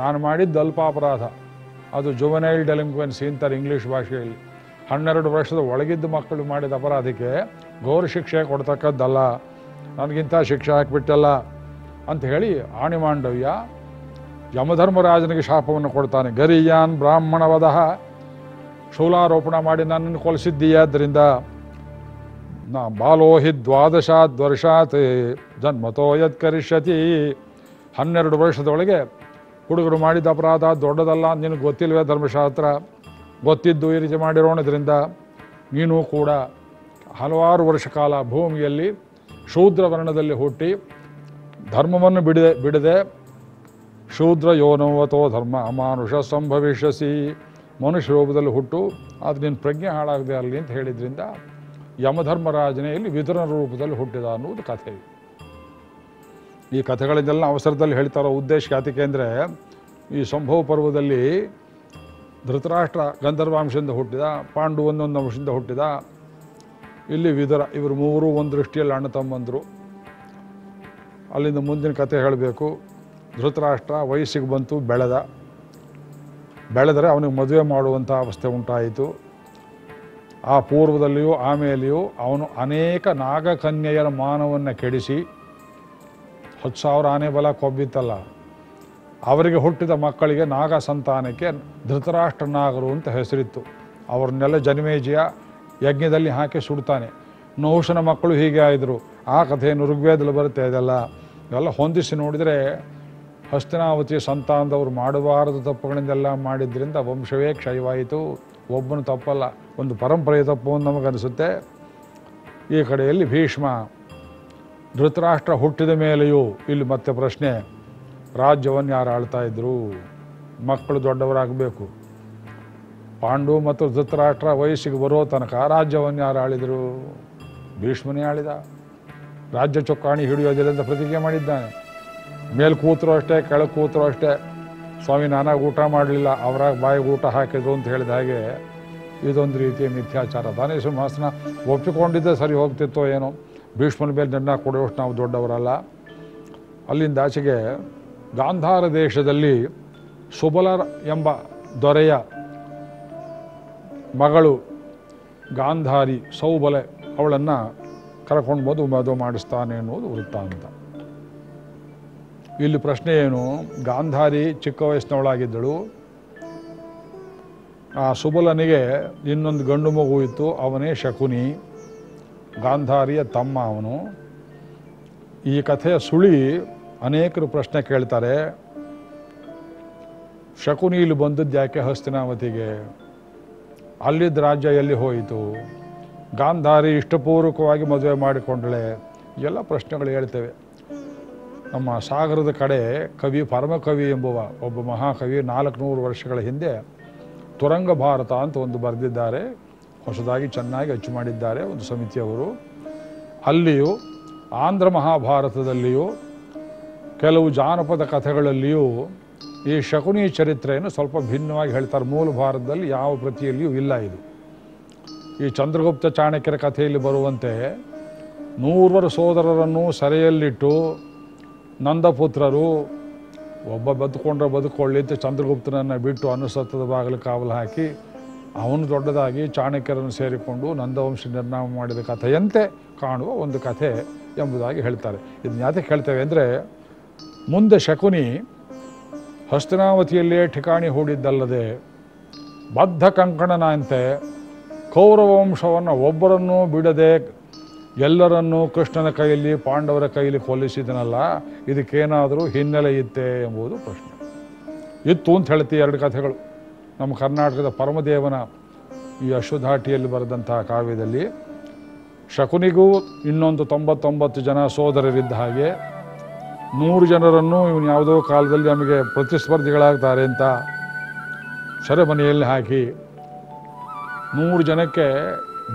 ನಾನು ಮಾಡಿದ್ದು ಅಲ್ಪ ಅಪರಾಧ, ಅದು ಜುವನೈಲ್ ಡೆಲಿಂಕ್ವೆನ್ಸಿ ಅಂತಾರೆ ಇಂಗ್ಲೀಷ್ ಭಾಷೆಯಲ್ಲಿ. ಹನ್ನೆರಡು ವರ್ಷದ ಒಳಗಿದ್ದ ಮಕ್ಕಳು ಮಾಡಿದ ಅಪರಾಧಕ್ಕೆ ಗೌರ ಶಿಕ್ಷೆ ಕೊಡ್ತಕ್ಕದ್ದಲ್ಲ, ನನಗಿಂಥ ಶಿಕ್ಷೆ ಹಾಕಿಬಿಟ್ಟಲ್ಲ ಅಂತ ಹೇಳಿ ಆಣಿಮಾಂಡವ್ಯ ಯಮಧರ್ಮರಾಜನಿಗೆ ಶಾಪವನ್ನು ಕೊಡ್ತಾನೆ. ಗರೀಯಾನ್ ಬ್ರಾಹ್ಮಣವದಃ ಶೂಲಾರೋಪಣ ಮಾಡಿ ನನ್ನನ್ನು ಕೊಲಿಸಿದ್ದೀಯಾದ್ದರಿಂದ ನಾ ಬಾಲೋಹಿ ದ್ವಾದಶಾತ್ ವರ್ಷಾತ್ ಜನ್ಮತೋ ಯತ್ ಕರಿಷ್ಯತಿ, ಹನ್ನೆರಡು ವರ್ಷದೊಳಗೆ ಹುಡುಗರು ಮಾಡಿದ ಅಪರಾಧ ದೊಡ್ಡದಲ್ಲ, ನಿನಗೆ ಗೊತ್ತಿಲ್ವೇ ಧರ್ಮಶಾಸ್ತ್ರ, ಗೊತ್ತಿದ್ದು ಈ ರೀತಿ ಮಾಡಿರೋಣದ್ರಿಂದ ನೀನು ಕೂಡ ಹಲವಾರು ವರ್ಷ ಕಾಲ ಭೂಮಿಯಲ್ಲಿ ಶೂದ್ರ ವರ್ಣದಲ್ಲಿ ಹುಟ್ಟಿ ಧರ್ಮವನ್ನು ಬಿಡದೆ ಬಿಡದೆ ಶೂದ್ರ ಯೋನವತೋ ಧರ್ಮ ಅಮಾನುಷ ಸಂಭವಿಷ್ಯಸಿ, ಮನುಷ್ಯ ರೂಪದಲ್ಲಿ ಹುಟ್ಟು ಅದು ನಿನ್ನ ಪ್ರಜ್ಞೆ ಹಾಳಾಗದೆ ಅಲ್ಲಿ ಅಂತ ಹೇಳಿದ್ರಿಂದ ಯಮಧರ್ಮರಾಜನೆಯಲ್ಲಿ ವಿದುರನ ರೂಪದಲ್ಲಿ ಹುಟ್ಟಿದ ಅನ್ನೋದು ಕಥೆ. ಈ ಕಥೆಗಳಿಂದೆಲ್ಲ ಅವಸರದಲ್ಲಿ ಹೇಳ್ತಾ ಇರೋ ಉದ್ದೇಶ ಯಾತಕ್ಕೆ ಅಂದರೆ, ಈ ಸಂಭವ ಪರ್ವದಲ್ಲಿ ಧೃತರಾಷ್ಟ್ರ ಗಂಧರ್ವಾಂಶದಿಂದ ಹುಟ್ಟಿದ, ಪಾಂಡು ಒಂದೊಂದು ಅಂಶದಿಂದ ಹುಟ್ಟಿದ, ಇಲ್ಲಿ ವಿದುರ, ಇವರು ಮೂವರು ಒಂದು ದೃಷ್ಟಿಯಲ್ಲಿ ಅಣ್ಣ ತಮ್ಮಂದರು. ಅಲ್ಲಿಂದ ಮುಂದಿನ ಕಥೆ ಹೇಳಬೇಕು. ಧೃತರಾಷ್ಟ್ರ ವಯಸ್ಸಿಗೆ ಬಂತು, ಬೆಳೆದ, ಬೆಳೆದರೆ ಅವನಿಗೆ ಮದುವೆ ಮಾಡುವಂಥ ಅವಸ್ಥೆ ಉಂಟಾಯಿತು. ಆ ಪೂರ್ವದಲ್ಲಿಯೂ ಆಮೇಲೆಯೂ ಅವನು ಅನೇಕ ನಾಗಕನ್ಯೆಯರ ಮಾನವನ್ನು ಕೆಡಿಸಿ, ಹತ್ತು ಸಾವಿರ ಆನೆ ಬಲ ಕೊಬ್ಬಿತ್ತಲ್ಲ, ಅವರಿಗೆ ಹುಟ್ಟಿದ ಮಕ್ಕಳಿಗೆ ನಾಗ ಸಂತಾನಕ್ಕೆ ಧೃತರಾಷ್ಟ್ರ ನಾಗರು ಅಂತ ಹೆಸರಿತ್ತು. ಅವ್ರನ್ನೆಲ್ಲ ಜನ್ಮೇಜಯ ಯಜ್ಞದಲ್ಲಿ ಹಾಕಿ ಸುಡ್ತಾನೆ. ನಹುಶನ ಮಕ್ಕಳು ಹೀಗೆ ಆಯಿದ್ರು, ಆ ಕಥೆಯನ್ನು ಋಗ್ವೇದದಲ್ಲಿ ಬರುತ್ತೆ. ಇದೆಲ್ಲ ಇವೆಲ್ಲ ಹೊಂದಿಸಿ ನೋಡಿದರೆ ಹಸ್ತಿನಾವತಿ ಸಂತಾನದವರು ಮಾಡಬಾರದು ತಪ್ಪುಗಳಿಂದೆಲ್ಲ ಮಾಡಿದ್ದರಿಂದ ವಂಶವೇ ಕ್ಷಯವಾಯಿತು. ಒಬ್ಬನು ತಪ್ಪಲ್ಲ, ಒಂದು ಪರಂಪರೆಯ ತಪ್ಪು ಅಂತ ನಮಗನ್ನಿಸುತ್ತೆ. ಈ ಕಡೆಯಲ್ಲಿ ಭೀಷ್ಮ ಧೃತರಾಷ್ಟ್ರ ಹುಟ್ಟಿದ ಮೇಲೆಯೂ ಇಲ್ಲಿ ಮತ್ತೆ ಪ್ರಶ್ನೆ, ರಾಜ್ಯವನ್ನು ಯಾರು ಆಳ್ತಾ ಇದ್ರು? ಮಕ್ಕಳು ದೊಡ್ಡವರಾಗಬೇಕು. ಪಾಂಡು ಮತ್ತು ಧೃತರಾಷ್ಟ್ರ ವಯಸ್ಸಿಗೆ ಬರೋ ತನಕ ರಾಜ್ಯವನ್ನು ಯಾರು ಆಳಿದರು? ಭೀಷ್ಮನೇ ಆಳಿದ. ರಾಜ್ಯ ಚುಕ್ಕಾಣಿ ಹಿಡಿಯೋದಿಲ್ಲ ಅಂತ ಪ್ರತಿಜ್ಞೆ ಮಾಡಿದ್ದಾನೆ. ಮೇಲೆ ಕೂತರು ಅಷ್ಟೇ, ಕೆಳಗೆ ಕೂತರು ಅಷ್ಟೇ. ಸ್ವಾಮಿ ನಾನಾಗ ಊಟ ಮಾಡಲಿಲ್ಲ, ಅವರಾಗ ಬಾಯಿಗೆ ಊಟ ಹಾಕಿದ್ರು ಅಂತ ಹೇಳಿದ ಹಾಗೆ ಇದೊಂದು ರೀತಿಯ ಮಿಥ್ಯಾಚಾರ ತಾನೇ. ಸಿಂಹಾಸನ ಒಪ್ಪಿಕೊಂಡಿದ್ದೆ ಸರಿ ಹೋಗ್ತಿತ್ತೋ ಏನೋ, ಭೀಷ್ಮನ ಮೇಲೆ ದಂಡ ಕೊಡುವಷ್ಟು ನಾವು ದೊಡ್ಡವರಲ್ಲ. ಅಲ್ಲಿಂದ ಆಚೆಗೆ ಗಾಂಧಾರ ದೇಶದಲ್ಲಿ ಸುಬಲ ಎಂಬ ದೊರೆಯ ಮಗಳು ಗಾಂಧಾರಿ ಸೌಬಲೆ, ಅವಳನ್ನು ಕರ್ಕೊಂಡು ಮದು ಮದುವೆ ಮಾಡಿಸ್ತಾನೆ ಅನ್ನೋದು ವೃತ್ತಾಂತ. ಇಲ್ಲಿ ಪ್ರಶ್ನೆ ಏನು, ಗಾಂಧಾರಿ ಚಿಕ್ಕ ವಯಸ್ಸಿನವಳಾಗಿದ್ದಳು, ಆ ಸುಬಲನಿಗೆ ಇನ್ನೊಂದು ಗಂಡು ಮಗು ಇತ್ತು, ಅವನೇ ಶಕುನಿ, ಗಾಂಧಾರಿಯ ತಮ್ಮ ಅವನು. ಈ ಕಥೆಯ ಸುಳಿ ಅನೇಕರು ಪ್ರಶ್ನೆ ಕೇಳ್ತಾರೆ, ಶಕುನಿ ಇಲ್ಲಿ ಬಂದದ್ದು ಯಾಕೆ ಹಸ್ತಿನಾವತಿಗೆ? ಅಲ್ಲಿದ್ದ ರಾಜ್ಯ ಎಲ್ಲಿ ಹೋಯಿತು? ಗಾಂಧಾರಿ ಇಷ್ಟಪೂರ್ವಕವಾಗಿ ಮದುವೆ ಮಾಡಿಕೊಂಡಳೆ? ಎಲ್ಲ ಪ್ರಶ್ನೆಗಳು ಹೇಳ್ತೇವೆ. ನಮ್ಮ ಸಾಗರದ ಕಡೆ ಕವಿ ಪರಮಕವಿ ಎಂಬುವ ಒಬ್ಬ ಮಹಾಕವಿ ನಾಲ್ಕು ನೂರು ವರ್ಷಗಳ ಹಿಂದೆ ತುರಂಗ ಭಾರತ ಅಂತ ಒಂದು ಬರೆದಿದ್ದಾರೆ, ಹೊಸದಾಗಿ ಚೆನ್ನಾಗಿ ಅಚ್ಚು ಮಾಡಿದ್ದಾರೆ ಒಂದು ಸಮಿತಿಯವರು. ಅಲ್ಲಿಯೂ ಆಂಧ್ರ ಮಹಾಭಾರತದಲ್ಲಿಯೂ ಕೆಲವು ಜಾನಪದ ಕಥೆಗಳಲ್ಲಿಯೂ ಈ ಶಕುನಿ ಚರಿತ್ರೆಯನ್ನು ಸ್ವಲ್ಪ ಭಿನ್ನವಾಗಿ ಹೇಳ್ತಾರೆ. ಮೂಲ ಭಾರತದಲ್ಲಿ ಯಾವ ಪ್ರತಿಯಲ್ಲಿಯೂ ಇಲ್ಲ ಇದು. ಈ ಚಂದ್ರಗುಪ್ತ ಚಾಣಕ್ಯರ ಕಥೆಯಲ್ಲಿ ಬರುವಂತೆ ನೂರವರು ಸೋದರರನ್ನು ಸೆರೆಯಲ್ಲಿಟ್ಟು ನಂದಪುತ್ರರು ಒಬ್ಬ ಬದುಕೊಂಡ್ರೆ ಬದುಕೊಳ್ಳಿ ಅಂತ ಚಂದ್ರಗುಪ್ತನನ್ನು ಬಿಟ್ಟು ಅನುಸತ್ತದ ಬಾಗಿಲು ಕಾವಲು ಹಾಕಿ ಅವನು ದೊಡ್ಡದಾಗಿ ಚಾಣಕ್ಯರನ್ನು ಸೇರಿಕೊಂಡು ನಂದವಂಶ ನಿರ್ನಾಮ ಮಾಡಿದ ಕಥೆಯಂತೆ ಕಾಣುವ ಒಂದು ಕಥೆ ಎಂಬುದಾಗಿ ಹೇಳ್ತಾರೆ. ಇದನ್ನ ಯಾತಕ್ಕೆ ಹೇಳ್ತೇವೆ ಅಂದರೆ, ಮುಂದೆ ಶಕುನಿ ಹಸ್ತಿನಾವತಿಯಲ್ಲೇ ಠಿಕಾಣಿ ಹೂಡಿದ್ದಲ್ಲದೆ ಬದ್ಧ ಕಂಕಣನಂತೆ ಕೌರವಂಶವನ್ನು ಒಬ್ಬರನ್ನೂ ಬಿಡದೆ ಎಲ್ಲರನ್ನೂ ಕೃಷ್ಣನ ಕೈಯಲ್ಲಿ ಪಾಂಡವರ ಕೈಯಲ್ಲಿ ಕೊಲ್ಲಿಸಿದನಲ್ಲ, ಇದಕ್ಕೇನಾದರೂ ಹಿನ್ನೆಲೆ ಇತ್ತೇ ಎಂಬುದು ಪ್ರಶ್ನೆ. ಇತ್ತು ಅಂತ ಹೇಳ್ತೀವಿ ಎರಡು ಕಥೆಗಳು. ನಮ್ಮ ಕರ್ನಾಟಕದ ಪರಮದೇವನ ಈ ಅಶ್ವಧಾಟಿಯಲ್ಲಿ ಬರೆದಂತಹ ಕಾವ್ಯದಲ್ಲಿ ಶಕುನಿಗೂ ಇನ್ನೊಂದು ತೊಂಬತ್ತೊಂಬತ್ತು ಜನ ಸೋದರರಿದ್ದ ಹಾಗೆ ನೂರು ಜನರನ್ನು ಇವನು ಯಾವುದೋ ಕಾಲದಲ್ಲಿ ನಮಗೆ ಪ್ರತಿಸ್ಪರ್ಧಿಗಳಾಗ್ತಾರೆ ಅಂತ ಸೆರೆಮನೆಯಲ್ಲಿ ಹಾಕಿ ನೂರು ಜನಕ್ಕೆ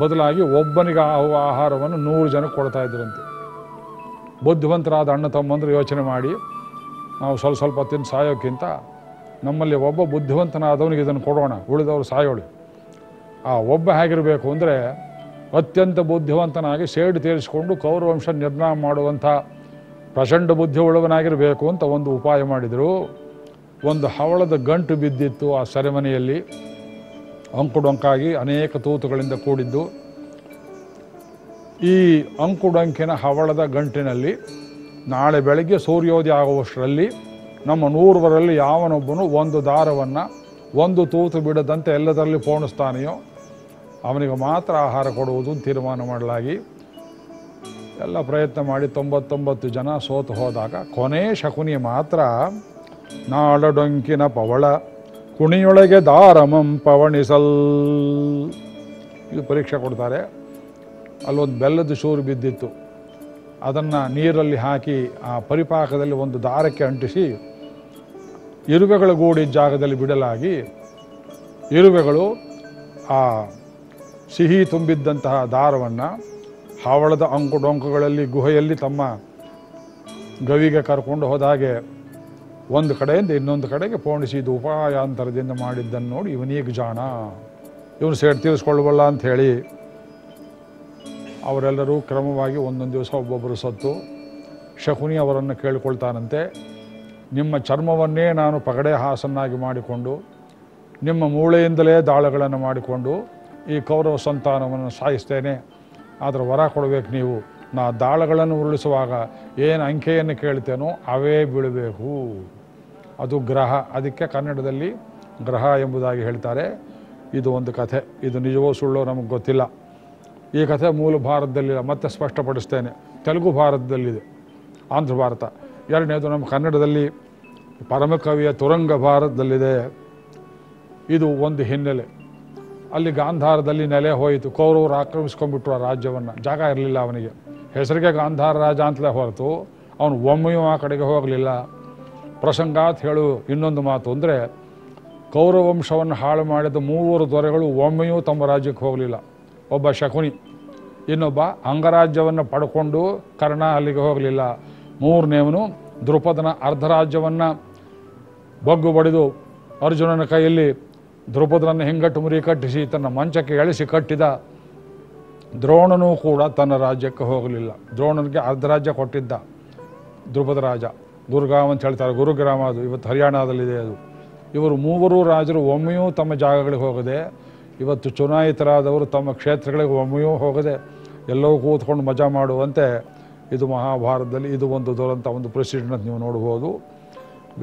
ಬದಲಾಗಿ ಒಬ್ಬನಿಗೆ ಆಗುವ ಆಹಾರವನ್ನು ನೂರು ಜನಕ್ಕೆ ಕೊಡ್ತಾಯಿದ್ರಂತೆ. ಬುದ್ಧಿವಂತರಾದ ಅಣ್ಣ ತಮ್ಮಂದರು ಯೋಚನೆ ಮಾಡಿ, ನಾವು ಸ್ವಲ್ಪ ಸ್ವಲ್ಪ ತಿಂದು ಸಾಯೋಕ್ಕಿಂತ ನಮ್ಮಲ್ಲಿ ಒಬ್ಬ ಬುದ್ಧಿವಂತನಾದವನಿಗೆ ಇದನ್ನು ಕೊಡೋಣ, ಉಳಿದವರು ಸಾಯೋಳಿ. ಆ ಒಬ್ಬ ಹೇಗಿರಬೇಕು ಅಂದರೆ ಅತ್ಯಂತ ಬುದ್ಧಿವಂತನಾಗಿ ಸೇಡು ತೀರಿಸಿಕೊಂಡು ಕೌರವಂಶ ನಿರ್ನಾಮ ಮಾಡುವಂಥ ಪ್ರಚಂಡ ಬುದ್ಧಿ ಉಳ್ಳವನಾಗಿರಬೇಕು ಅಂತ ಒಂದು ಉಪಾಯ ಮಾಡಿದರು. ಒಂದು ಹವಳದ ಗಂಟು ಬಿದ್ದಿತ್ತು ಆ ಸೆರೆಮನೆಯಲ್ಲಿ, ಅಂಕುಡೊಂಕಾಗಿ ಅನೇಕ ತೂತುಗಳಿಂದ ಕೂಡಿದ್ದು. ಈ ಅಂಕುಡೊಂಕಿನ ಹವಳದ ಗಂಟಿನಲ್ಲಿ ನಾಳೆ ಬೆಳಗ್ಗೆ ಸೂರ್ಯೋದಯ ಆಗುವಷ್ಟರಲ್ಲಿ ನಮ್ಮ ನೂರವರಲ್ಲಿ ಯಾವನೊಬ್ಬನು ಒಂದು ದಾರವನ್ನು ಒಂದು ತೂತು ಬಿಡದಂತೆ ಎಲ್ಲದರಲ್ಲಿ ಪೋಣಿಸ್ತಾನೆಯೋ ಅವನಿಗೆ ಮಾತ್ರ ಆಹಾರ ಕೊಡುವುದು ತೀರ್ಮಾನ ಮಾಡಲಾಗಿ ಎಲ್ಲ ಪ್ರಯತ್ನ ಮಾಡಿ ತೊಂಬತ್ತೊಂಬತ್ತು ಜನ ಸೋತು ಹೋದಾಗ ಕೊನೆ ಶಕುನಿ ಮಾತ್ರ ನಾಳಡೊಂಕಿನ ಪವಳ ಕುಣಿಯೊಳಗೆ ದಾರಮಂ ಪವಣಿಸಲ್ ಇದು ಪರೀಕ್ಷೆ ಕೊಡ್ತಾರೆ. ಅಲ್ಲೊಂದು ಬೆಲ್ಲದ ಶೂರು ಬಿದ್ದಿತ್ತು, ಅದನ್ನು ನೀರಲ್ಲಿ ಹಾಕಿ ಆ ಪರಿಪಾಕದಲ್ಲಿ ಒಂದು ದಾರಕ್ಕೆ ಅಂಟಿಸಿ ಇರುವೆಗಳ ಗೂಡಿದ ಜಾಗದಲ್ಲಿ ಬಿಡಲಾಗಿ ಇರುವೆಗಳು ಆ ಸಿಹಿ ತುಂಬಿದ್ದಂತಹ ದಾರವನ್ನು ಹಾವಳದ ಅಂಕು ಡೊಂಕುಗಳಲ್ಲಿ ಗುಹೆಯಲ್ಲಿ ತಮ್ಮ ಗವಿಗೆ ಕರ್ಕೊಂಡು ಹೋದ ಹಾಗೆ ಒಂದು ಕಡೆಯಿಂದ ಇನ್ನೊಂದು ಕಡೆಗೆ ಪೋಣಿಸಿ ಇದು ಉಪಾಯಾಂತರದಿಂದ ಮಾಡಿದ್ದನ್ನು ನೋಡಿ ಇವನೀಗ ಜಾಣ, ಇವನು ಸೇಡ್ ತೀರಿಸ್ಕೊಳ್ಳಬಲ್ಲ ಅಂಥೇಳಿ ಅವರೆಲ್ಲರೂ ಕ್ರಮವಾಗಿ ಒಂದೊಂದು ದಿವಸ ಒಬ್ಬೊಬ್ಬರು ಸತ್ತು ಶಕುನಿ ಅವರನ್ನು ಕೇಳಿಕೊಳ್ತಾನಂತೆ, ನಿಮ್ಮ ಚರ್ಮವನ್ನೇ ನಾನು ಪಗಡೆ ಹಾಸನ್ನಾಗಿ ಮಾಡಿಕೊಂಡು ನಿಮ್ಮ ಮೂಳೆಯಿಂದಲೇ ದಾಳಗಳನ್ನು ಮಾಡಿಕೊಂಡು ಈ ಕೌರವ ಸಂತಾನವನ್ನು ಸಾಯಿಸ್ತೇನೆ, ಆದರೆ ವರ ಕೊಡಬೇಕು ನೀವು, ನಾ ದಾಳಗಳನ್ನು ಉರುಳಿಸುವಾಗ ಏನು ಅಂಕೆಯನ್ನು ಕೇಳ್ತೇನೋ ಅವೇ ಬೀಳಬೇಕು, ಅದು ಗ್ರಹ, ಅದಕ್ಕೆ ಕನ್ನಡದಲ್ಲಿ ಗ್ರಹ ಎಂಬುದಾಗಿ ಹೇಳ್ತಾರೆ. ಇದು ಒಂದು ಕಥೆ, ಇದು ನಿಜವೋ ಸುಳ್ಳೋ ನಮಗೆ ಗೊತ್ತಿಲ್ಲ. ಈ ಕಥೆ ಮೂಲ ಭಾರತದಲ್ಲಿಲ್ಲ, ಮತ್ತೆ ಸ್ಪಷ್ಟಪಡಿಸ್ತೇನೆ. ತೆಲುಗು ಭಾರತದಲ್ಲಿದೆ, ಆಂಧ್ರ ಭಾರತ. ಎರಡನೇದು ನಮ್ಮ ಕನ್ನಡದಲ್ಲಿ ಪರಮಕವಿಯ ತುರಂಗ ಭಾರತದಲ್ಲಿದೆ. ಇದು ಒಂದು ಹಿನ್ನೆಲೆ. ಅಲ್ಲಿ ಗಾಂಧಾರದಲ್ಲಿ ನೆಲೆ ಹೋಯಿತು, ಕೌರವರು ಆಕ್ರಮಿಸ್ಕೊಂಡ್ಬಿಟ್ರು ಆ ರಾಜ್ಯವನ್ನು, ಜಾಗ ಇರಲಿಲ್ಲ ಅವನಿಗೆ. ಹೆಸರಿಗೆ ಗಾಂಧಾರ ರಾಜ ಅಂತಲೇ ಹೊರತು ಅವನು ಒಮ್ಮೆಯೂ ಆ ಕಡೆಗೆ ಹೋಗಲಿಲ್ಲ. ಪ್ರಸಂಗಾತ್ ಹೇಳು ಇನ್ನೊಂದು ಮಾತು ಅಂದರೆ, ಕೌರವಂಶವನ್ನು ಹಾಳು ಮಾಡಿದ ಮೂವರು ದೊರೆಗಳು ಒಮ್ಮೆಯೂ ತಮ್ಮ ರಾಜ್ಯಕ್ಕೆ ಹೋಗಲಿಲ್ಲ. ಒಬ್ಬ ಶಕುನಿ, ಇನ್ನೊಬ್ಬ ಅಂಗರಾಜ್ಯವನ್ನು ಪಡ್ಕೊಂಡು ಕರ್ಣ ಅಲ್ಲಿಗೆ ಹೋಗಲಿಲ್ಲ, ಮೂರನೇವನು ದ್ರುಪದನ ಅರ್ಧ ರಾಜ್ಯವನ್ನು ಬಗ್ಗು ಬಡಿದು ಅರ್ಜುನನ ಕೈಯಲ್ಲಿ ದ್ರುಪದನನ್ನು ಹಿಂಗಟ್ಟು ಮುರಿ ಕಟ್ಟಿಸಿ ತನ್ನ ಮಂಚಕ್ಕೆ ಎಳಿಸಿ ಕಟ್ಟಿದ ದ್ರೋಣನೂ ಕೂಡ ತನ್ನ ರಾಜ್ಯಕ್ಕೆ ಹೋಗಲಿಲ್ಲ. ದ್ರೋಣನಿಗೆ ಅರ್ಧ ರಾಜ್ಯ ಕೊಟ್ಟಿದ್ದ ದ್ರುಪದ ರಾಜ, ಗುರುಗ್ರಾಮ್ ಅಂತ ಹೇಳ್ತಾರೆ, ಗುರುಗ್ರಾಮ ಅದು ಇವತ್ತು ಹರಿಯಾಣದಲ್ಲಿದೆ ಅದು. ಇವರು ಮೂವರು ರಾಜರು ಒಮ್ಮೆಯೂ ತಮ್ಮ ಜಾಗಗಳಿಗೆ ಹೋಗದೆ, ಇವತ್ತು ಚುನಾಯಿತರಾದವರು ತಮ್ಮ ಕ್ಷೇತ್ರಗಳಿಗೆ ಒಮ್ಮೆಯೂ ಹೋಗದೆ ಎಲ್ಲವೂ ಕೂತ್ಕೊಂಡು ಮಜಾ ಮಾಡುವಂತೆ ಇದು ಮಹಾಭಾರತದಲ್ಲಿ ಇದು ಒಂದು ದುರಂತ, ಒಂದು ಪ್ರೆಸಿಡೆಂಟ್ ಅಂತ ನೀವು ನೋಡ್ಬೋದು.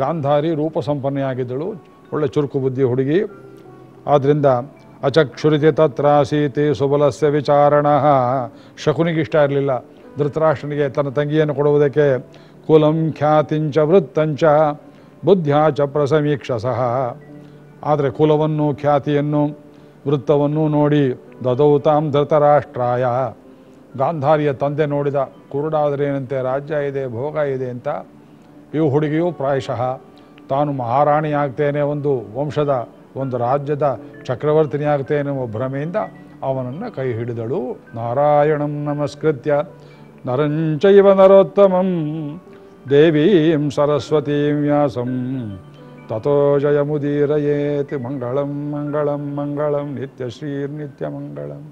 ಗಾಂಧಾರಿ ರೂಪಸಂಪನ್ನೆಯಾಗಿದ್ದಳು, ಒಳ್ಳೆ ಚುರುಕು ಬುದ್ಧಿ ಹುಡುಗಿ. ಆದ್ದರಿಂದ ಅಚಕ್ಷುರಿತಿ ತತ್ರಾಸೀತಿ ಸುಬಲಸ್ಯ ವಿಚಾರಣ, ಶಕುನಿಗಿಷ್ಟ ಇರಲಿಲ್ಲ ಧೃತರಾಷ್ಟ್ರನಿಗೆ ತನ್ನ ತಂಗಿಯನ್ನು ಕೊಡುವುದಕ್ಕೆ. ಕುಲಂ ಖ್ಯಾತಿಂಚ ವೃತ್ತಂಚ ಬುದ್ಧ್ಯಾ ಚ ಪ್ರಸಮೀಕ್ಷಸ, ಆದರೆ ಕುಲವನ್ನು ಖ್ಯಾತಿಯನ್ನು ವೃತ್ತವನ್ನು ನೋಡಿ ದದೌ ತಾಂ ಧೃತರಾಷ್ಟ್ರಾಯ, ಗಾಂಧಾರಿಯ ತಂದೆ ನೋಡಿದ, ಕುರುಡಾದರೆ ಏನಂತೆ ರಾಜ್ಯ ಇದೆ ಭೋಗ ಇದೆ ಅಂತ. ಇವು ಹುಡುಗಿಯು ಪ್ರಾಯಶಃ ತಾನು ಮಹಾರಾಣಿಯಾಗ್ತೇನೆ, ಒಂದು ವಂಶದ ಒಂದು ರಾಜ್ಯದ ಚಕ್ರವರ್ತಿನಿಯಾಗ್ತೇನೆ ಒಬ್ಬ ಭ್ರಮೆಯಿಂದ ಅವನನ್ನು ಕೈ ಹಿಡಿದಳು. ನಾರಾಯಣಂ ನಮಸ್ಕೃತ್ಯ ನರಂಚೈವ ನರೋತ್ತಮಂ ದೇವೀಂ ಸರಸ್ವತೀಂ ವ್ಯಾಸಂ ತಥೋ ಜಯಮುದೀರಯೇತಿ. ಮಂಗಳಂ ಮಂಗಳಂ ಮಂಗಳಂ ನಿತ್ಯಶ್ರೀರ್ನಿತ್ಯಮಂಗಳಂ.